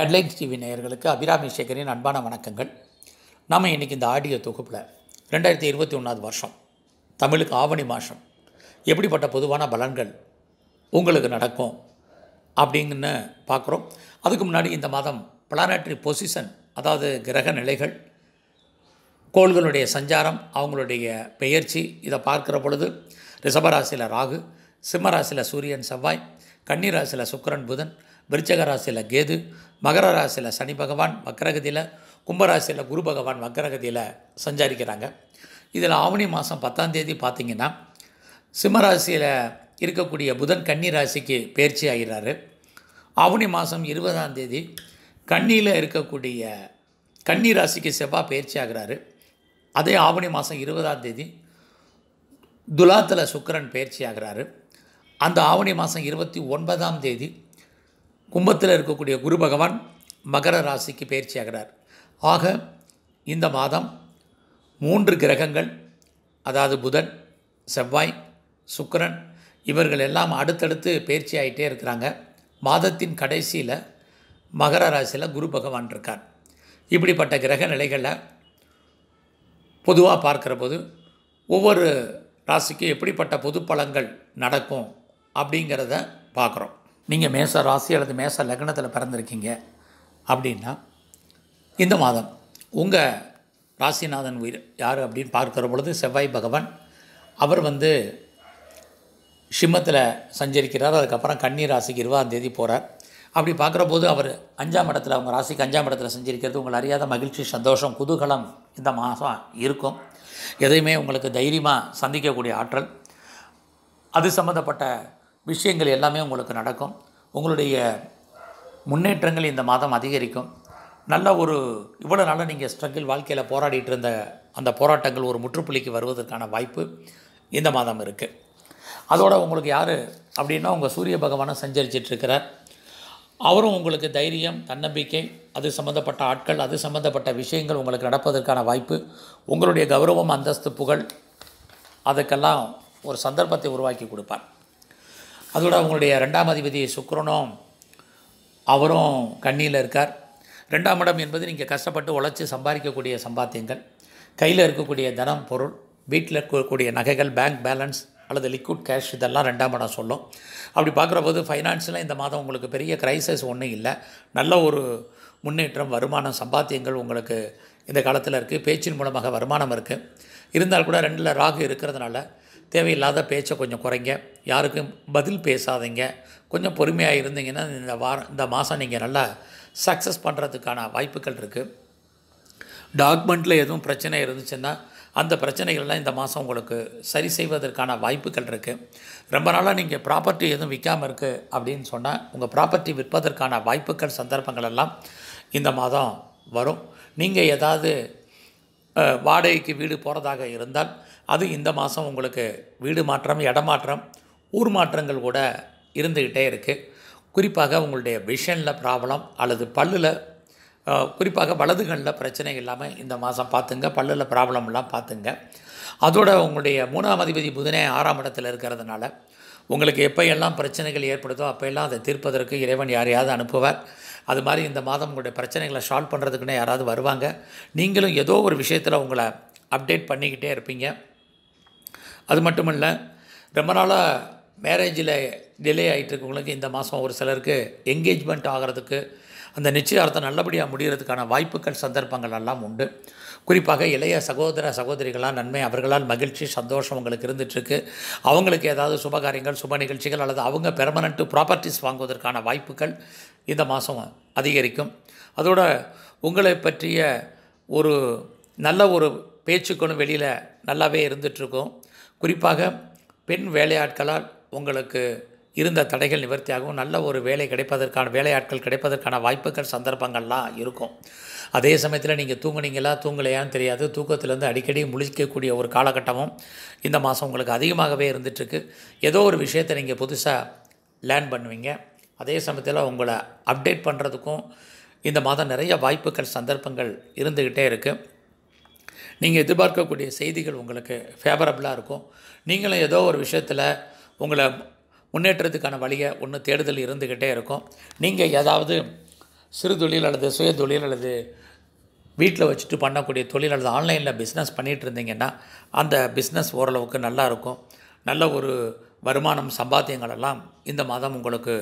Headlines TV நேயர்களுக்கு அபிராமி சேகரின் அன்பான வணக்கங்கள். நாம் இன்றைக்கி இந்த ஆடியோ தொகுப்பில் 2021 வருஷம் தமிழுக்கு ஆவணி மாதம் எப்படிப்பட்ட பொதுவான பலன்கள் உங்களுக்கு நடக்கும் அப்படிங்கன்னு பார்க்குறோம். அதுக்கு முன்னாடி இந்த மாதம் பிளானட்ரி பொசிஷன், அதாவது கிரக நிலைகள், கோள்களுடைய சஞ்சாரம், அவங்களுடைய பெயர்ச்சி, இதை பார்க்குற பொழுது ரிஷபராசியில் ராகு, சிம்மராசியில் சூரியன் செவ்வாய், கன்னிராசியில் சுக்கிரன் புதன், விருச்சக ராசியில் கேது, மகர ராசியில் சனி பகவான் வக்கரகதியில், கும்பராசியில் குரு பகவான் வக்கரகதியில் சஞ்சாரிக்கிறாங்க. இதில் ஆவணி மாதம் 10ஆம் தேதி பார்த்திங்கன்னா சிம்மராசியில் இருக்கக்கூடிய புதன் கன்னிராசிக்கு பெயர்ச்சி ஆகிறாரு. ஆவணி மாதம் 20ஆம் தேதி கன்னியில் இருக்கக்கூடிய கன்னிராசிக்கு செவ்வாய் பெயர்ச்சி ஆகிறாரு. அதே ஆவணி மாதம் 20ஆம் தேதி துலாத்தில் சுக்கிரன் பெயர்ச்சி ஆகிறாரு. அந்த ஆவணி மாதம் 29ஆம் தேதி கும்பத்தில் இருக்கக்கூடிய குரு பகவான் மகர ராசிக்கு பெயர்ச்சி ஆகிறார். ஆக இந்த மாதம் 3 கிரகங்கள், அதாவது புதன், செவ்வாய், சுக்கிரன், இவர்கள் எல்லாம் அடுத்தடுத்து பெயர்ச்சி ஆகிட்டே இருக்கிறாங்க. மாதத்தின் கடைசியில் மகர ராசியில் குரு பகவான் இருக்கார். இப்படிப்பட்ட கிரக நிலைகளை பொதுவாக பார்க்குற போது ஒவ்வொரு ராசிக்கு எப்படிப்பட்ட பொது பலன்கள் நடக்கும் அப்படிங்கிறத பார்க்குறோம். நீங்கள் மேச ராசி அல்லது மேச லக்னத்தில் பிறந்திருக்கீங்க அப்படின்னா இந்த மாதம் உங்கள் ராசிநாதன் உயிர் யார் அப்படின்னு பார்க்குற பொழுது செவ்வாய் பகவான் அவர் சிம்மத்தில் சஞ்சரிக்கிறார். அதுக்கப்புறம் கன்னி ராசிக்கு 20ஆம் தேதி போகிறார். அப்படி பார்க்குற போது அவர் 5ஆம் இடத்துல, அவங்க ராசிக்கு 5ஆம் இடத்துல சஞ்சரிக்கிறது உங்களை அறியாத மகிழ்ச்சி, சந்தோஷம், குதூகலம் இந்த மாதம் இருக்கும். எதையுமே உங்களுக்கு தைரியமாக சந்திக்கக்கூடிய ஆற்றல், அது சம்மந்தப்பட்ட விஷயங்கள் எல்லாமே உங்களுக்கு நடக்கும். உங்களுடைய முன்னேற்றங்கள் இந்த மாதம் அதிகரிக்கும். நல்ல ஒரு இவ்வளோ நாளாக நீங்கள் ஸ்ட்ரகிள் வாழ்க்கையில் போராடிட்டு இருந்த அந்த போராட்டங்கள் ஒரு முற்றுப்புள்ளிக்கு வருவதற்கான வாய்ப்பு இந்த மாதம் இருக்குது. அதோடு உங்களுக்கு யார் அப்படின்னா உங்கள் சூரிய பகவானை சஞ்சரிச்சிட்ருக்கிறார். அவரும் உங்களுக்கு தைரியம், தன்னம்பிக்கை, அது சம்மந்தப்பட்ட ஆட்கள், அது சம்மந்தப்பட்ட விஷயங்கள் உங்களுக்கு நடப்பதற்கான வாய்ப்பு, உங்களுடைய கௌரவம், அந்தஸ்து, புகழ், அதுக்கெல்லாம் ஒரு சந்தர்ப்பத்தை உருவாக்கி கொடுப்பார். அதோட அவங்களுடைய 2ஆம் அதிபதி சுக்கிரனும் அவரும் கன்னியில் இருக்கார். 2ஆம் இடம் என்பது நீங்கள் கஷ்டப்பட்டு உழைச்சி சம்பாதிக்கக்கூடிய சம்பாத்தியங்கள், கையில் இருக்கக்கூடிய தனம், பொருள், வீட்டில் இருக்கக்கூடிய நகைகள், பேங்க் பேலன்ஸ் அல்லது லிக்விட் கேஷ், இதெல்லாம் 2ஆம் இடம் சொல்லும். அப்படி பார்க்குற போது ஃபைனான்ஸில் இந்த மாதம் உங்களுக்கு பெரிய கிரைசஸ் ஒன்றும் இல்லை. நல்ல ஒரு முன்னேற்றம், வருமானம், சம்பாத்தியங்கள் உங்களுக்கு இந்த காலத்தில் இருக்குது. பேச்சின் மூலமாக வருமானம் இருக்குது. இருந்தால் கூட 2ல் ராகு இருக்கிறதுனால தேவையில்லாத பேச்சை கொஞ்சம் குறைங்க, யாருக்கும் பதில் பேசாதீங்க, கொஞ்சம் பொறுமையாக இருந்தீங்கன்னா இந்த மாதம் நீங்கள் நல்லா சக்ஸஸ் பண்ணுறதுக்கான வாய்ப்புகள் இருக்குது. டாக்குமெண்ட்டில் எதுவும் பிரச்சனை இருந்துச்சுன்னா அந்த பிரச்சனைகள்லாம் இந்த மாதம் உங்களுக்கு சரி செய்வதற்கான வாய்ப்புகள் இருக்குது. ரொம்ப நாளாக நீங்கள் ப்ராப்பர்ட்டி எதுவும் விற்காமல் இருக்குது அப்படின்னு சொன்னால் உங்கள் ப்ராப்பர்ட்டி விற்பதற்கான வாய்ப்புகள், சந்தர்ப்பங்கள் எல்லாம் இந்த மாதம் வரும். நீங்கள் ஏதாவது வாடகைக்கு வீடு போகிறதாக இருந்தால் அது இந்த மாதம் உங்களுக்கு வீடு மாற்றம், இடமாற்றம், ஊர் மாற்றங்கள் கூட இருந்துக்கிட்டே இருக்குது. குறிப்பாக உங்களுடைய விஷனில் ப்ராப்ளம் அல்லது பல்லில், குறிப்பாக வலதுகளில் பிரச்சனை இல்லாமல் இந்த மாதம் பார்த்துங்க, பல்லில் ப்ராப்ளம்லாம் பார்த்துங்க. அதோட உங்களுடைய 3ஆம் அதிபதி புதனே 6ஆம் இடத்துல இருக்கிறதுனால உங்களுக்கு எப்போயெல்லாம் பிரச்சனைகள் ஏற்படுதோ அப்போயெல்லாம் அதை தீர்ப்பதற்கு இறைவன் யாரையாவது அனுப்புவார். அது மாதிரி இந்த மாதம் உங்களுடைய பிரச்சனைகளை சால்வ் பண்ணுறதுக்குன்னு யாராவது வருவாங்க. நீங்களும் ஏதோ ஒரு விஷயத்தில் உங்களை அப்டேட் பண்ணிக்கிட்டே இருப்பீங்க. அது மட்டும் இல்லை, ரொம்ப நாளாக மேரேஜில் டிலே ஆகிட்டு இருக்கவங்களுக்கு இந்த மாதம் ஒரு சிலருக்கு என்கேஜ்மெண்ட் ஆகிறதுக்கு, அந்த நிச்சயார்த்தம் நல்லபடியாக முடிகிறதுக்கான வாய்ப்புகள், சந்தர்ப்பங்கள் எல்லாம் உண்டு. குறிப்பாக இளைய சகோதர சகோதரிகளால் நன்மை, அவர்களால் மகிழ்ச்சி, சந்தோஷம் உங்களுக்கு இருந்துகிட்ருக்கு. அவங்களுக்கு ஏதாவது சுபகாரியங்கள், சுப நிகழ்ச்சிகள் அல்லது அவங்க பெர்மனன்ட்டு ப்ராப்பர்ட்டிஸ் வாங்குவதற்கான வாய்ப்புகள் இந்த மாதம் அதிகரிக்கும். அதோட உங்களை பற்றிய ஒரு நல்ல ஒரு பேச்சுக்களும் வெளியில் நல்லாவே இருந்துகிட்ருக்கும். குறிப்பாக பெண் வேலையாட்களால் உங்களுக்கு இருந்த தடைகள் நிவர்த்தியாகவும் நல்ல ஒரு வேலை கிடைப்பதற்கான, வேலையாட்கள் கிடைப்பதற்கான வாய்ப்புகள், சந்தர்ப்பங்கள்லாம் இருக்கும். அதே சமயத்தில் நீங்கள் தூங்குனீங்களா தூங்கலையான்னு தெரியாது, தூக்கத்திலேருந்து அடிக்கடி முழிக்கக்கூடிய ஒரு காலகட்டமும் இந்த மாதம் உங்களுக்கு அதிகமாகவே இருந்துகிட்ருக்கு. ஏதோ ஒரு விஷயத்தை நீங்கள் புதுசாக லேர்ன் பண்ணுவீங்க. அதே சமயத்தில் உங்களை அப்டேட் பண்ணுறதுக்கும் இந்த மாதம் நிறைய வாய்ப்புகள், சந்தர்ப்பங்கள் இருந்துக்கிட்டே இருக்குது. நீங்கள் எதிர்பார்க்கக்கூடிய செய்திகள் உங்களுக்கு ஃபேவரபுளாக இருக்கும். நீங்களும் ஏதோ ஒரு விஷயத்தில் உங்களை முன்னேற்றத்துக்கான வழியை ஒன்று தேடுதல் இருந்துக்கிட்டே இருக்கும். நீங்கள் ஏதாவது சிறு சுய தொழில் அல்லது வீட்டில் வச்சுட்டு பண்ணக்கூடிய தொழில் அல்லது ஆன்லைனில் பிஸ்னஸ் பண்ணிகிட்டு இருந்தீங்கன்னா அந்த பிஸ்னஸ் ஓரளவுக்கு நல்லா இருக்கும். நல்ல ஒரு வருமானம் சம்பாத்தியங்களெல்லாம் இந்த மாதம் உங்களுக்கு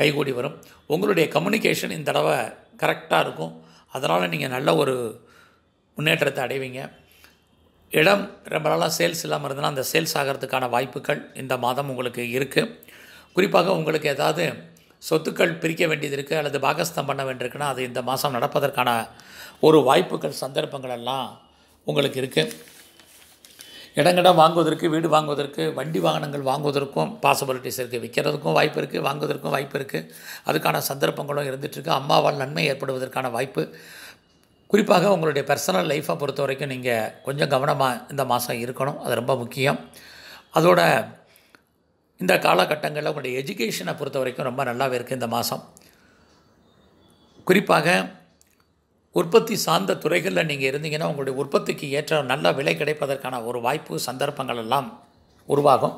கைகூடி வரும். உங்களுடைய கம்யூனிகேஷன் இந்த தடவை கரெக்டாக இருக்கும். அதனால் நீங்கள் நல்ல ஒரு முன்னேற்றத்தை அடைவீங்க. இடம் ரொம்ப நாளாக சேல்ஸ் இல்லாமல் இருந்ததுன்னா அந்த சேல்ஸ் ஆகிறதுக்கான வாய்ப்புகள் இந்த மாதம் உங்களுக்கு இருக்குது. குறிப்பாக உங்களுக்கு ஏதாவது சொத்துக்கள் பிரிக்க வேண்டியது இருக்குது அல்லது பாகஸ்தம் பண்ண வேண்டியிருக்குன்னா அது இந்த மாதம் நடப்பதற்கான ஒரு வாய்ப்புகள் சந்தர்ப்பங்கள் எல்லாம் உங்களுக்கு இருக்குது. இடங்கடம் வாங்குவதற்கு, வீடு வாங்குவதற்கு, வண்டி வாகனங்கள் வாங்குவதற்கும் பாசிபிலிட்டிஸ் இருக்குது. விற்கிறதுக்கும் வாய்ப்பு இருக்குது, வாங்குவதற்கும் வாய்ப்பு இருக்குது. அதுக்கான சந்தர்ப்பங்களும் இருந்துகிட்ருக்கு. அம்மாவால் நன்மை ஏற்படுவதற்கான வாய்ப்பு. குறிப்பாக உங்களுடைய பர்சனல் லைஃப்பை பொறுத்த வரைக்கும் நீங்கள் கொஞ்சம் கவனமாக இந்த மாதம் இருக்கணும். அது ரொம்ப முக்கியம். அதோட இந்த காலகட்டங்களில் உங்களுடைய எஜுகேஷனை பொறுத்த வரைக்கும் ரொம்ப நல்லாவே இருக்குது இந்த மாதம். குறிப்பாக உற்பத்தி சார்ந்த துறைகளில் நீங்கள் இருந்தீங்கன்னா உங்களுடைய உற்பத்திக்கு ஏற்ற நல்ல விலை கிடைப்பதற்கான ஒரு வாய்ப்பு சந்தர்ப்பங்கள் எல்லாம் உருவாகும்.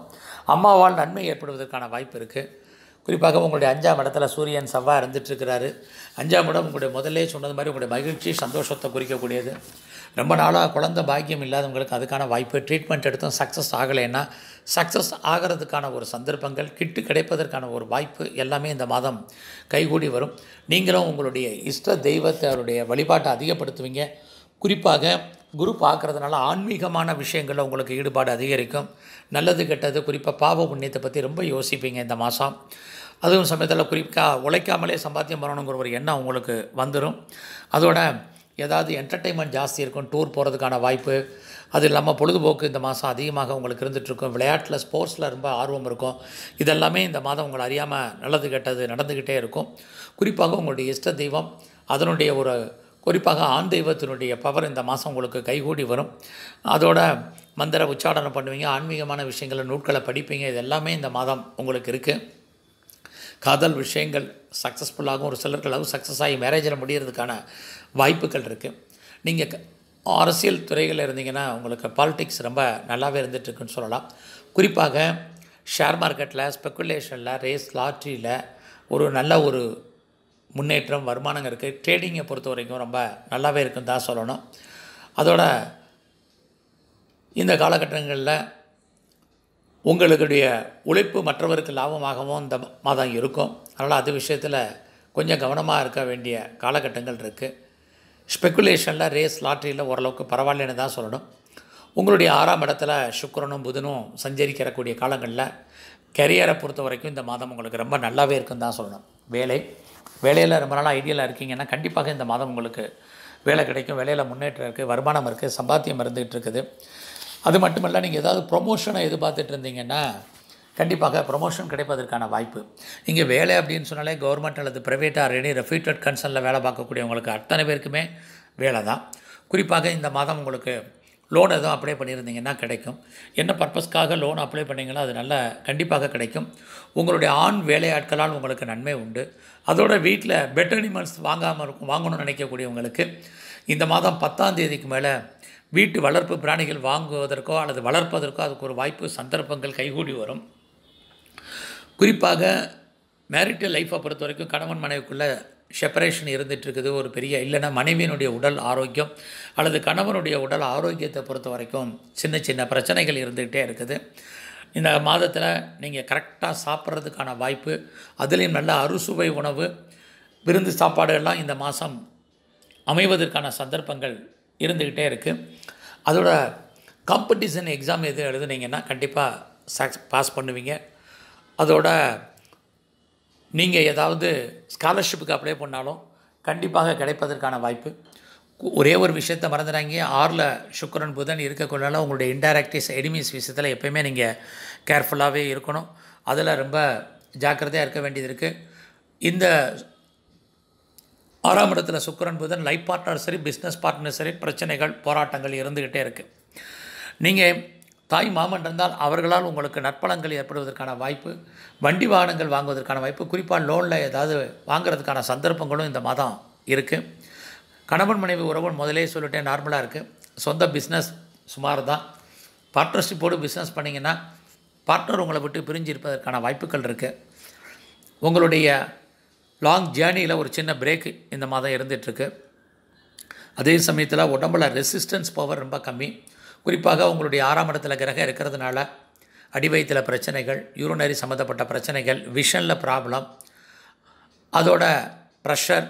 அம்மாவால் நன்மை ஏற்படுவதற்கான வாய்ப்பு இருக்குது. குறிப்பாக உங்களுடைய 5ஆம் இடத்துல சூரியன் செவ்வாய் இருந்துகிட்ருக்கிறாரு. 5ஆம் இடம் உங்களுடைய முதலே சொன்னது மாதிரி உங்களுடைய மகிழ்ச்சி சந்தோஷத்தை குறிக்கக்கூடியது. ரொம்ப நாளாக குழந்தை பாக்கியம் இல்லாதவங்களுக்கு அதுக்கான வாய்ப்பு. ட்ரீட்மெண்ட் எடுத்தும் சக்ஸஸ் ஆகலைன்னா சக்ஸஸ் ஆகிறதுக்கான ஒரு சந்தர்ப்பங்கள் கிட்டு கிடைப்பதற்கான ஒரு வாய்ப்பு எல்லாமே இந்த மாதம் கைகூடி வரும். நீங்களும் உங்களுடைய இஷ்ட தெய்வத்தோடைய வழிபாட்டை அதிகப்படுத்துவீங்க. குறிப்பாக குரு பார்க்குறதுனால ஆன்மீகமான விஷயங்களில் உங்களுக்கு ஈடுபாடு அதிகரிக்கும். நல்லது கெட்டது குறிப்பாக பாவ புண்ணியத்தை பற்றி ரொம்ப யோசிப்பீங்க இந்த மாதம். அதுவும் சமயத்தில் குறிப்பாக உழைக்காமலே சம்பாத்தியம் பண்ணணுங்கிற ஒரு எண்ணம் உங்களுக்கு வந்துடும். அதோட ஏதாவது என்டர்டெயின்மெண்ட் ஜாஸ்தி இருக்கும். டூர் போகிறதுக்கான வாய்ப்பு. அது இல்லாமல் பொழுதுபோக்கு இந்த மாதம் அதிகமாக உங்களுக்கு இருந்துகிட்ருக்கும். விளையாட்டில் ஸ்போர்ட்ஸில் ரொம்ப ஆர்வம் இருக்கும். இதெல்லாமே இந்த மாதம் உங்களை அறியாமல் நல்லது கெட்டது நடந்துக்கிட்டே இருக்கும். குறிப்பாக உங்களுடைய இஷ்ட தெய்வம் அதனுடைய ஒரு குறிப்பாக ஆண் தெய்வத்தினுடைய பவர் இந்த மாதம் உங்களுக்கு கைகூடி வரும். அதோட மந்திர உச்சாரணம் பண்ணுவீங்க. ஆன்மீகமான விஷயங்களை நூட்களை படிப்பீங்க. இது எல்லாமே இந்த மாதம் உங்களுக்கு இருக்குது. காதல் விஷயங்கள் சக்ஸஸ்ஃபுல்லாகவும் ஒரு சிலருக்கு லவ் சக்ஸஸ் ஆகி மேரேஜில் முடிகிறதுக்கான வாய்ப்புகள் இருக்குது. நீங்கள் அரசியல் துறைகளில் இருந்தீங்கன்னா உங்களுக்கு பாலிடிக்ஸ் ரொம்ப நல்லாவே இருந்துகிட்ருக்குன்னு சொல்லலாம். குறிப்பாக ஷேர் மார்க்கெட்டில், ஸ்பெக்குலேஷனில், ரேஸ் லாட்ரியில் ஒரு நல்ல ஒரு முன்னேற்றம் வருமானங்கள் இருக்குது. ட்ரேடிங்கை பொறுத்த வரைக்கும் ரொம்ப நல்லாவே இருக்குன்னு தான் சொல்லணும். அதோட இந்த காலகட்டங்களில் உங்களுடைய உழைப்பு மற்றவருக்கு லாபமாகவும் இந்த மாதம் இருக்கும். அதனால் அது விஷயத்தில் கொஞ்சம் கவனமாக இருக்க வேண்டிய காலகட்டங்கள் இருக்குது. ஸ்பெக்குலேஷனில், ரேஸ் லாட்ரியில் ஓரளவுக்கு பரவாயில்லன்னு தான் சொல்லணும். உங்களுடைய 6ஆம் இடத்துல சுக்கிரனும் புதனும் சஞ்சரிக்கிறக்கூடிய காலங்களில் கெரியரை பொறுத்த வரைக்கும் இந்த மாதம் உங்களுக்கு ரொம்ப நல்லாவே இருக்குன்னு தான் சொல்லணும். வேலையில் ரொம்ப நாளாக ஐடியலாக இருக்கீங்கன்னா கண்டிப்பாக இந்த மாதம் உங்களுக்கு வேலை கிடைக்கும். வேலையில் முன்னேற்றம் இருக்குது, வருமானம் இருக்குது, சம்பாத்தியம் இருந்துகிட்டு இருக்குது. அது மட்டுமல்ல நீங்கள் ஏதாவது ப்ரொமோஷனை எதிர்பார்த்துட்டு இருந்தீங்கன்னா கண்டிப்பாக ப்ரொமோஷன் கிடைப்பதற்கான வாய்ப்பு. இங்கே வேலை அப்படின்னு சொன்னாலே கவர்மெண்ட் அல்லது ப்ரைவேட் ஆர் எனி ரெப்யூட்டட் கன்சர்னில் வேலை பார்க்கக்கூடியவங்களுக்கு அத்தனை பேருக்குமே வேலை தான். குறிப்பாக இந்த மாதம் உங்களுக்கு லோன் எதுவும் அப்ளை பண்ணியிருந்தீங்கன்னா கிடைக்கும். என்ன பர்பஸ்க்காக லோன் அப்ளை பண்ணிங்களோ அது நல்லா கண்டிப்பாக கிடைக்கும். உங்களுடைய ஆண் வேலையாட்களால் உங்களுக்கு நன்மை உண்டு. அதோட வீட்டில் பெட் அனிமல்ஸ் வாங்கணும்னு நினைக்கக்கூடியவங்களுக்கு இந்த மாதம் 10ஆம் தேதிக்கு மேலே வீட்டு வளர்ப்பு பிராணிகள் வாங்குவதற்கோ அல்லது வளர்ப்பதற்கோ அதுக்கு ஒரு வாய்ப்பு சந்தர்ப்பங்கள் கைகூடி வரும். குறிப்பாக மேரிட்டல் லைஃப்பை பொறுத்த வரைக்கும் கணவன் மனைவிக்குள்ளே செப்பரேஷன் இருந்துகிட்ருக்குது. ஒரு பெரிய இல்லைன்னா மனைவியினுடைய உடல் ஆரோக்கியம் அல்லது கணவனுடைய உடல் ஆரோக்கியத்தை பொறுத்த வரைக்கும் சின்ன சின்ன பிரச்சனைகள் இருந்துக்கிட்டே இருக்குது. இந்த மாதத்தில் நீங்கள் கரெக்டாக சாப்பிட்றதுக்கான வாய்ப்பு. அதுலேயும் நல்ல அறுசுவை உணவு, விருந்து சாப்பாடுகள்லாம் இந்த மாதம் அமைவதற்கான சந்தர்ப்பங்கள் இருந்துக்கிட்டே இருக்குது. அதோட காம்படிஷன் எக்ஸாம் எது எழுதுனீங்கன்னா கண்டிப்பாக பாஸ் பண்ணுவீங்க. அதோட நீங்கள் ஏதாவது ஸ்காலர்ஷிப்புக்கு அப்ளை பண்ணாலும் கண்டிப்பாக கிடைப்பதற்கான வாய்ப்பு. ஒரே ஒரு விஷயத்தை மறந்துடாங்க. 6ல் சுக்கிரன் புதன் இருக்கக்குள்ளால உங்களுடைய இன்டைரக்டிஸ் எனிமீஸ் விஷயத்தில் எப்போயுமே நீங்கள் கேர்ஃபுல்லாகவே இருக்கணும். அதில் ரொம்ப ஜாக்கிரதையாக இருக்க வேண்டியது இருக்குது. இந்த 6ஆம் இடத்துல சுக்கிரன் புதன் லைஃப் பார்ட்னர் சரி, பிஸ்னஸ் பார்ட்னர் சரி, பிரச்சனைகள் போராட்டங்கள் இருந்துக்கிட்டே இருக்குது. நீங்கள் தாய் மாமன் இருந்தால் அவர்களால் உங்களுக்கு நற்பலங்கள் ஏற்படுவதற்கான வாய்ப்பு. வண்டி வாகனங்கள் வாங்குவதற்கான வாய்ப்பு. குறிப்பாக லோனில் ஏதாவது வாங்குறதுக்கான சந்தர்ப்பங்களும் இந்த மாதம் இருக்குது. கணவன் மனைவி உறவு முதலே சொல்லிட்டேன், நார்மலாக இருக்குது. சொந்த பிஸ்னஸ் சுமார் தான். பார்ட்னர்ஷிப்போடு பிஸ்னஸ் பண்ணிங்கன்னா பார்ட்னர் உங்களை விட்டு பிரிஞ்சு இருப்பதற்கான வாய்ப்புகள் இருக்குது. உங்களுடைய லாங் ஜேர்னியில் ஒரு சின்ன பிரேக் இந்த மாதம் இருந்துகிட்ருக்கு. அதே சமயத்தில் உடம்பில் ரெசிஸ்டன்ஸ் பவர் ரொம்ப கம்மி. குறிப்பாக உங்களுடைய 6ஆம் இடத்துல கிரகம் இருக்கிறதுனால அடிவயத்தில் பிரச்சனைகள், யூரினரி சம்மந்தப்பட்ட பிரச்சனைகள், விஷனில் ப்ராப்ளம், அதோட ப்ரெஷர்,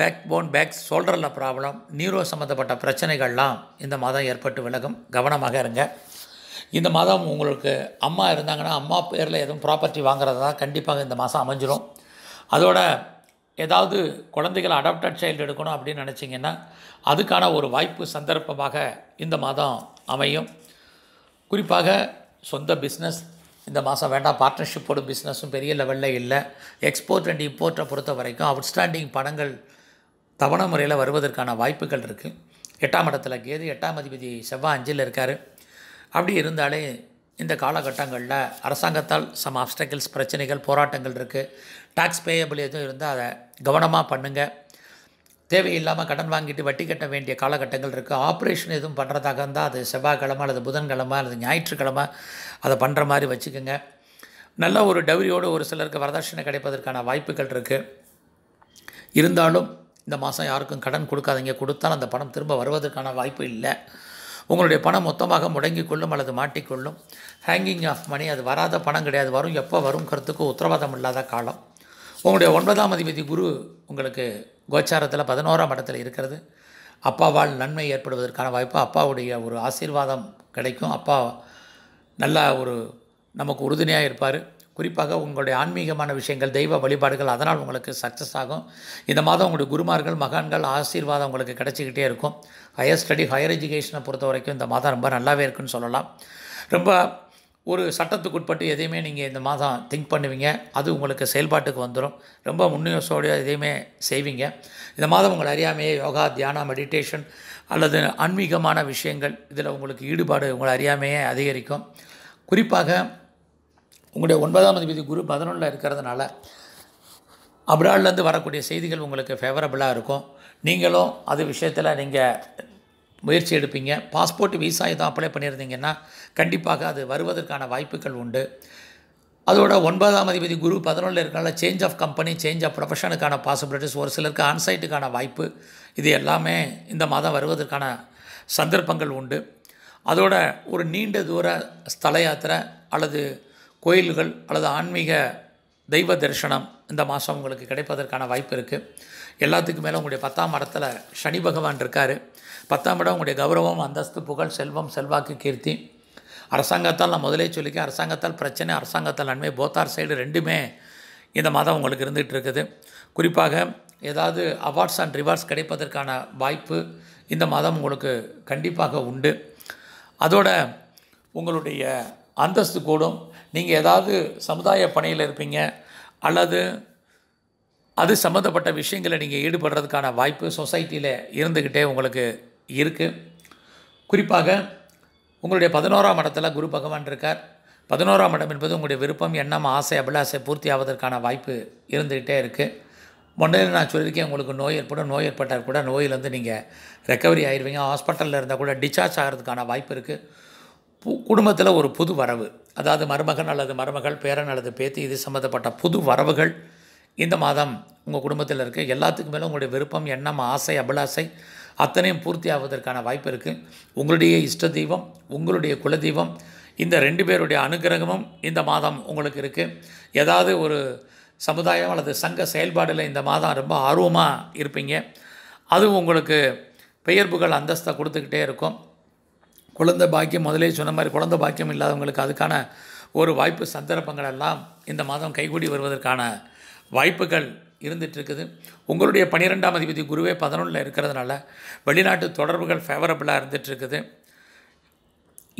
பேக் போன், பேக் ஷோல்டரில் ப்ராப்ளம், நியூரோ சம்மந்தப்பட்ட பிரச்சனைகள்லாம் இந்த மாதம் ஏற்பட்டு விலகும். கவனமாக இருங்க. இந்த மாதம் உங்களுக்கு அம்மா இருந்தாங்கன்னா அம்மா பேரில் எதுவும் ப்ராப்பர்ட்டி வாங்குறது தான் கண்டிப்பாக இந்த மாதம் அமைஞ்சிடும். அதோட ஏதாவது குழந்தைகளை அடாப்டட் சைல்டு எடுக்கணும் அப்படின்னு நினச்சிங்கன்னா அதுக்கான ஒரு வாய்ப்பு சந்தர்ப்பமாக இந்த மாதம் அமையும். குறிப்பாக சொந்த பிஸ்னஸ் இந்த மாதம் வேண்டாம். பார்ட்னர்ஷிப்போட பிஸ்னஸும் பெரிய லெவலில் இல்லை. எக்ஸ்போர்ட் அண்ட் இம்போர்ட்டை பொறுத்த வரைக்கும் அவுட்ஸ்டாண்டிங் பணங்கள் தவணை முறையில் வருவதற்கான வாய்ப்புகள் இருக்குது. 8ஆம் இடத்துல கேது, 8ஆம் அதிபதி செவ்வாய் 5ல் இருக்கார். அப்படி இருந்தாலே இந்த காலகட்டங்களில் அரசாங்கத்தால் சம் ஆப்ஸ்டக்கிள்ஸ், பிரச்சனைகள், போராட்டங்கள் இருக்குது. டாக்ஸ் பேயபிள் எதுவும் இருந்தால் அதை கவனமாக பண்ணுங்கள். தேவையில்லாமல் கடன் வாங்கிட்டு வட்டி கட்ட வேண்டிய காலகட்டங்கள் இருக்குது. ஆப்ரேஷன் எதுவும் பண்ணுறதாக இருந்தால் அது செவ்வாய்க்கிழமை அல்லது புதன்கிழமை அல்லது ஞாயிற்றுக்கிழமை அதை பண்ணுற மாதிரி வச்சுக்கோங்க. நல்ல ஒரு டவுரியோடு ஒரு சிலருக்கு வரதட்சணை கிடைப்பதற்கான வாய்ப்புகள் இருக்குது. இருந்தாலும் இந்த மாதம் யாருக்கும் கடன் கொடுக்காதீங்க. கொடுத்தால் அந்த பணம் திரும்ப வருவதற்கான வாய்ப்பு இல்லை. உங்களுடைய பணம் மொத்தமாக முடங்கிக்கொள்ளும் அல்லது மாட்டிக்கொள்ளும். ஹேங்கிங் ஆஃப் மணி, அது வராத பணம் கிடையாது, வரும் எப்போ வருங்கிறதுக்கு உத்தரவாதம் இல்லாத காலம். உங்களுடைய 9ஆம் அதிபதி குரு உங்களுக்கு கோச்சாரத்தில் 11ஆம் இடத்துல இருக்கிறது. அப்பாவால் நன்மை ஏற்படுவதற்கான வாய்ப்பு, அப்பாவுடைய ஒரு ஆசீர்வாதம் கிடைக்கும். அப்பா நல்லா ஒரு நமக்கு உறுதுணையாக இருப்பார். குறிப்பாக உங்களுடைய ஆன்மீகமான விஷயங்கள், தெய்வ வழிபாடுகள், அதனால் உங்களுக்கு சக்ஸஸ் ஆகும். இந்த மாதம் உங்களுடைய குருமார்கள், மகான்கள் ஆசீர்வாதம் உங்களுக்கு கிடச்சிக்கிட்டே இருக்கும். ஹையர் ஸ்டடி, ஹையர் எஜுகேஷனை பொறுத்த வரைக்கும் இந்த மாதம் ரொம்ப நல்லாவே இருக்குன்னு சொல்லலாம். ரொம்ப ஒரு சட்டத்துக்கு உட்பட்டு எதையுமே நீங்கள் இந்த மாதம் திங்க் பண்ணுவீங்க. அது உங்களுக்கு செயல்பாட்டுக்கு வந்துடும். ரொம்ப முன்னியோசோடைய எதையுமே செய்வீங்க. இந்த மாதம் உங்களை அறியாமையே யோகா, தியானம், மெடிடேஷன் அல்லது ஆன்மீகமான விஷயங்கள் இதில் உங்களுக்கு ஈடுபாடு உங்களை அறியாமையே அதிகரிக்கும். குறிப்பாக உங்களுடைய 9ஆம் அதிபதி குரு 11ல் இருக்கிறதுனால அப்ராட்லேருந்து வரக்கூடிய செய்திகள் உங்களுக்கு ஃபேவரபுளாக இருக்கும். நீங்களும் அது விஷயத்தில் நீங்கள் முயற்சி எடுப்பீங்க. பாஸ்போர்ட், விசா எதுவும் அப்ளை பண்ணியிருந்தீங்கன்னா கண்டிப்பாக அது வருவதற்கான வாய்ப்புகள் உண்டு. அதோட 9ஆம் அதிபதி குரு 11ல் இருக்கிறனால change of company, change of ப்ரொஃபஷனுக்கான பாசிபிலிட்டிஸ், ஒரு சிலருக்கு ஆன்சைட்டுக்கான வாய்ப்பு, இது எல்லாமே இந்த மாதம் வருவதற்கான சந்தர்ப்பங்கள் உண்டு. அதோட ஒரு நீண்ட தூர ஸ்தல யாத்திரை அல்லது கோயில்கள் அல்லது ஆன்மீக தெய்வ தரிசனம் இந்த மாதம் உங்களுக்கு கிடைப்பதற்கான வாய்ப்பு இருக்குது. எல்லாத்துக்கு மேலே உங்களுடைய 10ஆம் இடத்துல சனி பகவான் இருக்கார். 10ஆம் இடம் உங்களுடைய கௌரவம், அந்தஸ்து, புகழ், செல்வம், செல்வாக்கு, கீர்த்தி. அரசாங்கத்தால் நான் முதலே சொல்லிக்க, அரசாங்கத்தால் பிரச்சனை, அரசாங்கத்தால் நன்மை, போத்தார் சைடு ரெண்டுமே இந்த மாதம் உங்களுக்கு இருந்துகிட்டு இருக்குது. குறிப்பாக ஏதாவது அவார்ட்ஸ் அண்ட் ரிவார்ட்ஸ் கிடைப்பதற்கான வாய்ப்பு இந்த மாதம் உங்களுக்கு கண்டிப்பாக உண்டு. அதோட உங்களுடைய அந்தஸ்து கூடும். நீங்கள் ஏதாவது சமுதாய பணியில் இருப்பீங்க அல்லது அது சம்மந்தப்பட்ட விஷயங்களை நீங்கள் ஈடுபடுறதுக்கான வாய்ப்பு சொசைட்டியில் இருந்துக்கிட்டே உங்களுக்கு இருக்குது. குறிப்பாக உங்களுடைய 11ஆம் இடத்துல குரு பகவான் இருக்கார். 11ஆம் இடம் என்பது உங்களுடைய விருப்பம், எண்ணம், ஆசை, அபிலாசை பூர்த்தி ஆவதற்கான வாய்ப்பு இருந்துக்கிட்டே இருக்குது. முன்னே நான் சொல்லியிருக்கேன், உங்களுக்கு நோய் ஏற்படும். நோய் ஏற்பட்டால் கூட நோயிலேருந்து நீங்கள் ரெக்கவரி ஆகிடுவீங்க. ஹாஸ்பிட்டலில் இருந்தால் கூட டிஸ்சார்ஜ் ஆகிறதுக்கான வாய்ப்பு இருக்குது. குடும்பத்தில் ஒரு புது வரவு, அதாவது மருமகன் அல்லது மருமகள், பேரன் அல்லது பேத்தி, இது சம்மந்தப்பட்ட புது வரவுகள் இந்த மாதம் உங்கள் குடும்பத்தில் இருக்குது. எல்லாத்துக்கு மேலே உங்களுடைய விருப்பம், எண்ணம், ஆசை, அபிலாசை அத்தனையும் பூர்த்தி ஆவதற்கான வாய்ப்பு இருக்குது. உங்களுடைய இஷ்ட தெய்வம், உங்களுடைய குலதெய்வம், இந்த 2 பேருடைய அனுகிரகமும் இந்த மாதம் உங்களுக்கு இருக்குது. ஏதாவது ஒரு சமுதாயம் அல்லது சங்க செயல்பாடில் இந்த மாதம் ரொம்ப ஆர்வமாக இருப்பீங்க. அதுவும் உங்களுக்கு பெயர், புகழ், அந்தஸ்தை கொடுத்துக்கிட்டே இருக்கும். குழந்தை பாக்கியம், முதலே சொன்ன மாதிரி குழந்தை பாக்கியம் இல்லாதவங்களுக்கு அதுக்கான ஒரு வாய்ப்பு சந்தர்ப்பங்கள் எல்லாம் இந்த மாதம் கைகூடி வருவதற்கான வாய்ப்புகள் இருந்துகிட்ருக்குது. உங்களுடைய 12ஆம் அதிபதி குருவே 11ல் இருக்கிறதுனால வெளிநாட்டு தொடர்புகள் ஃபேவரபுளாக இருந்துகிட்ருக்குது.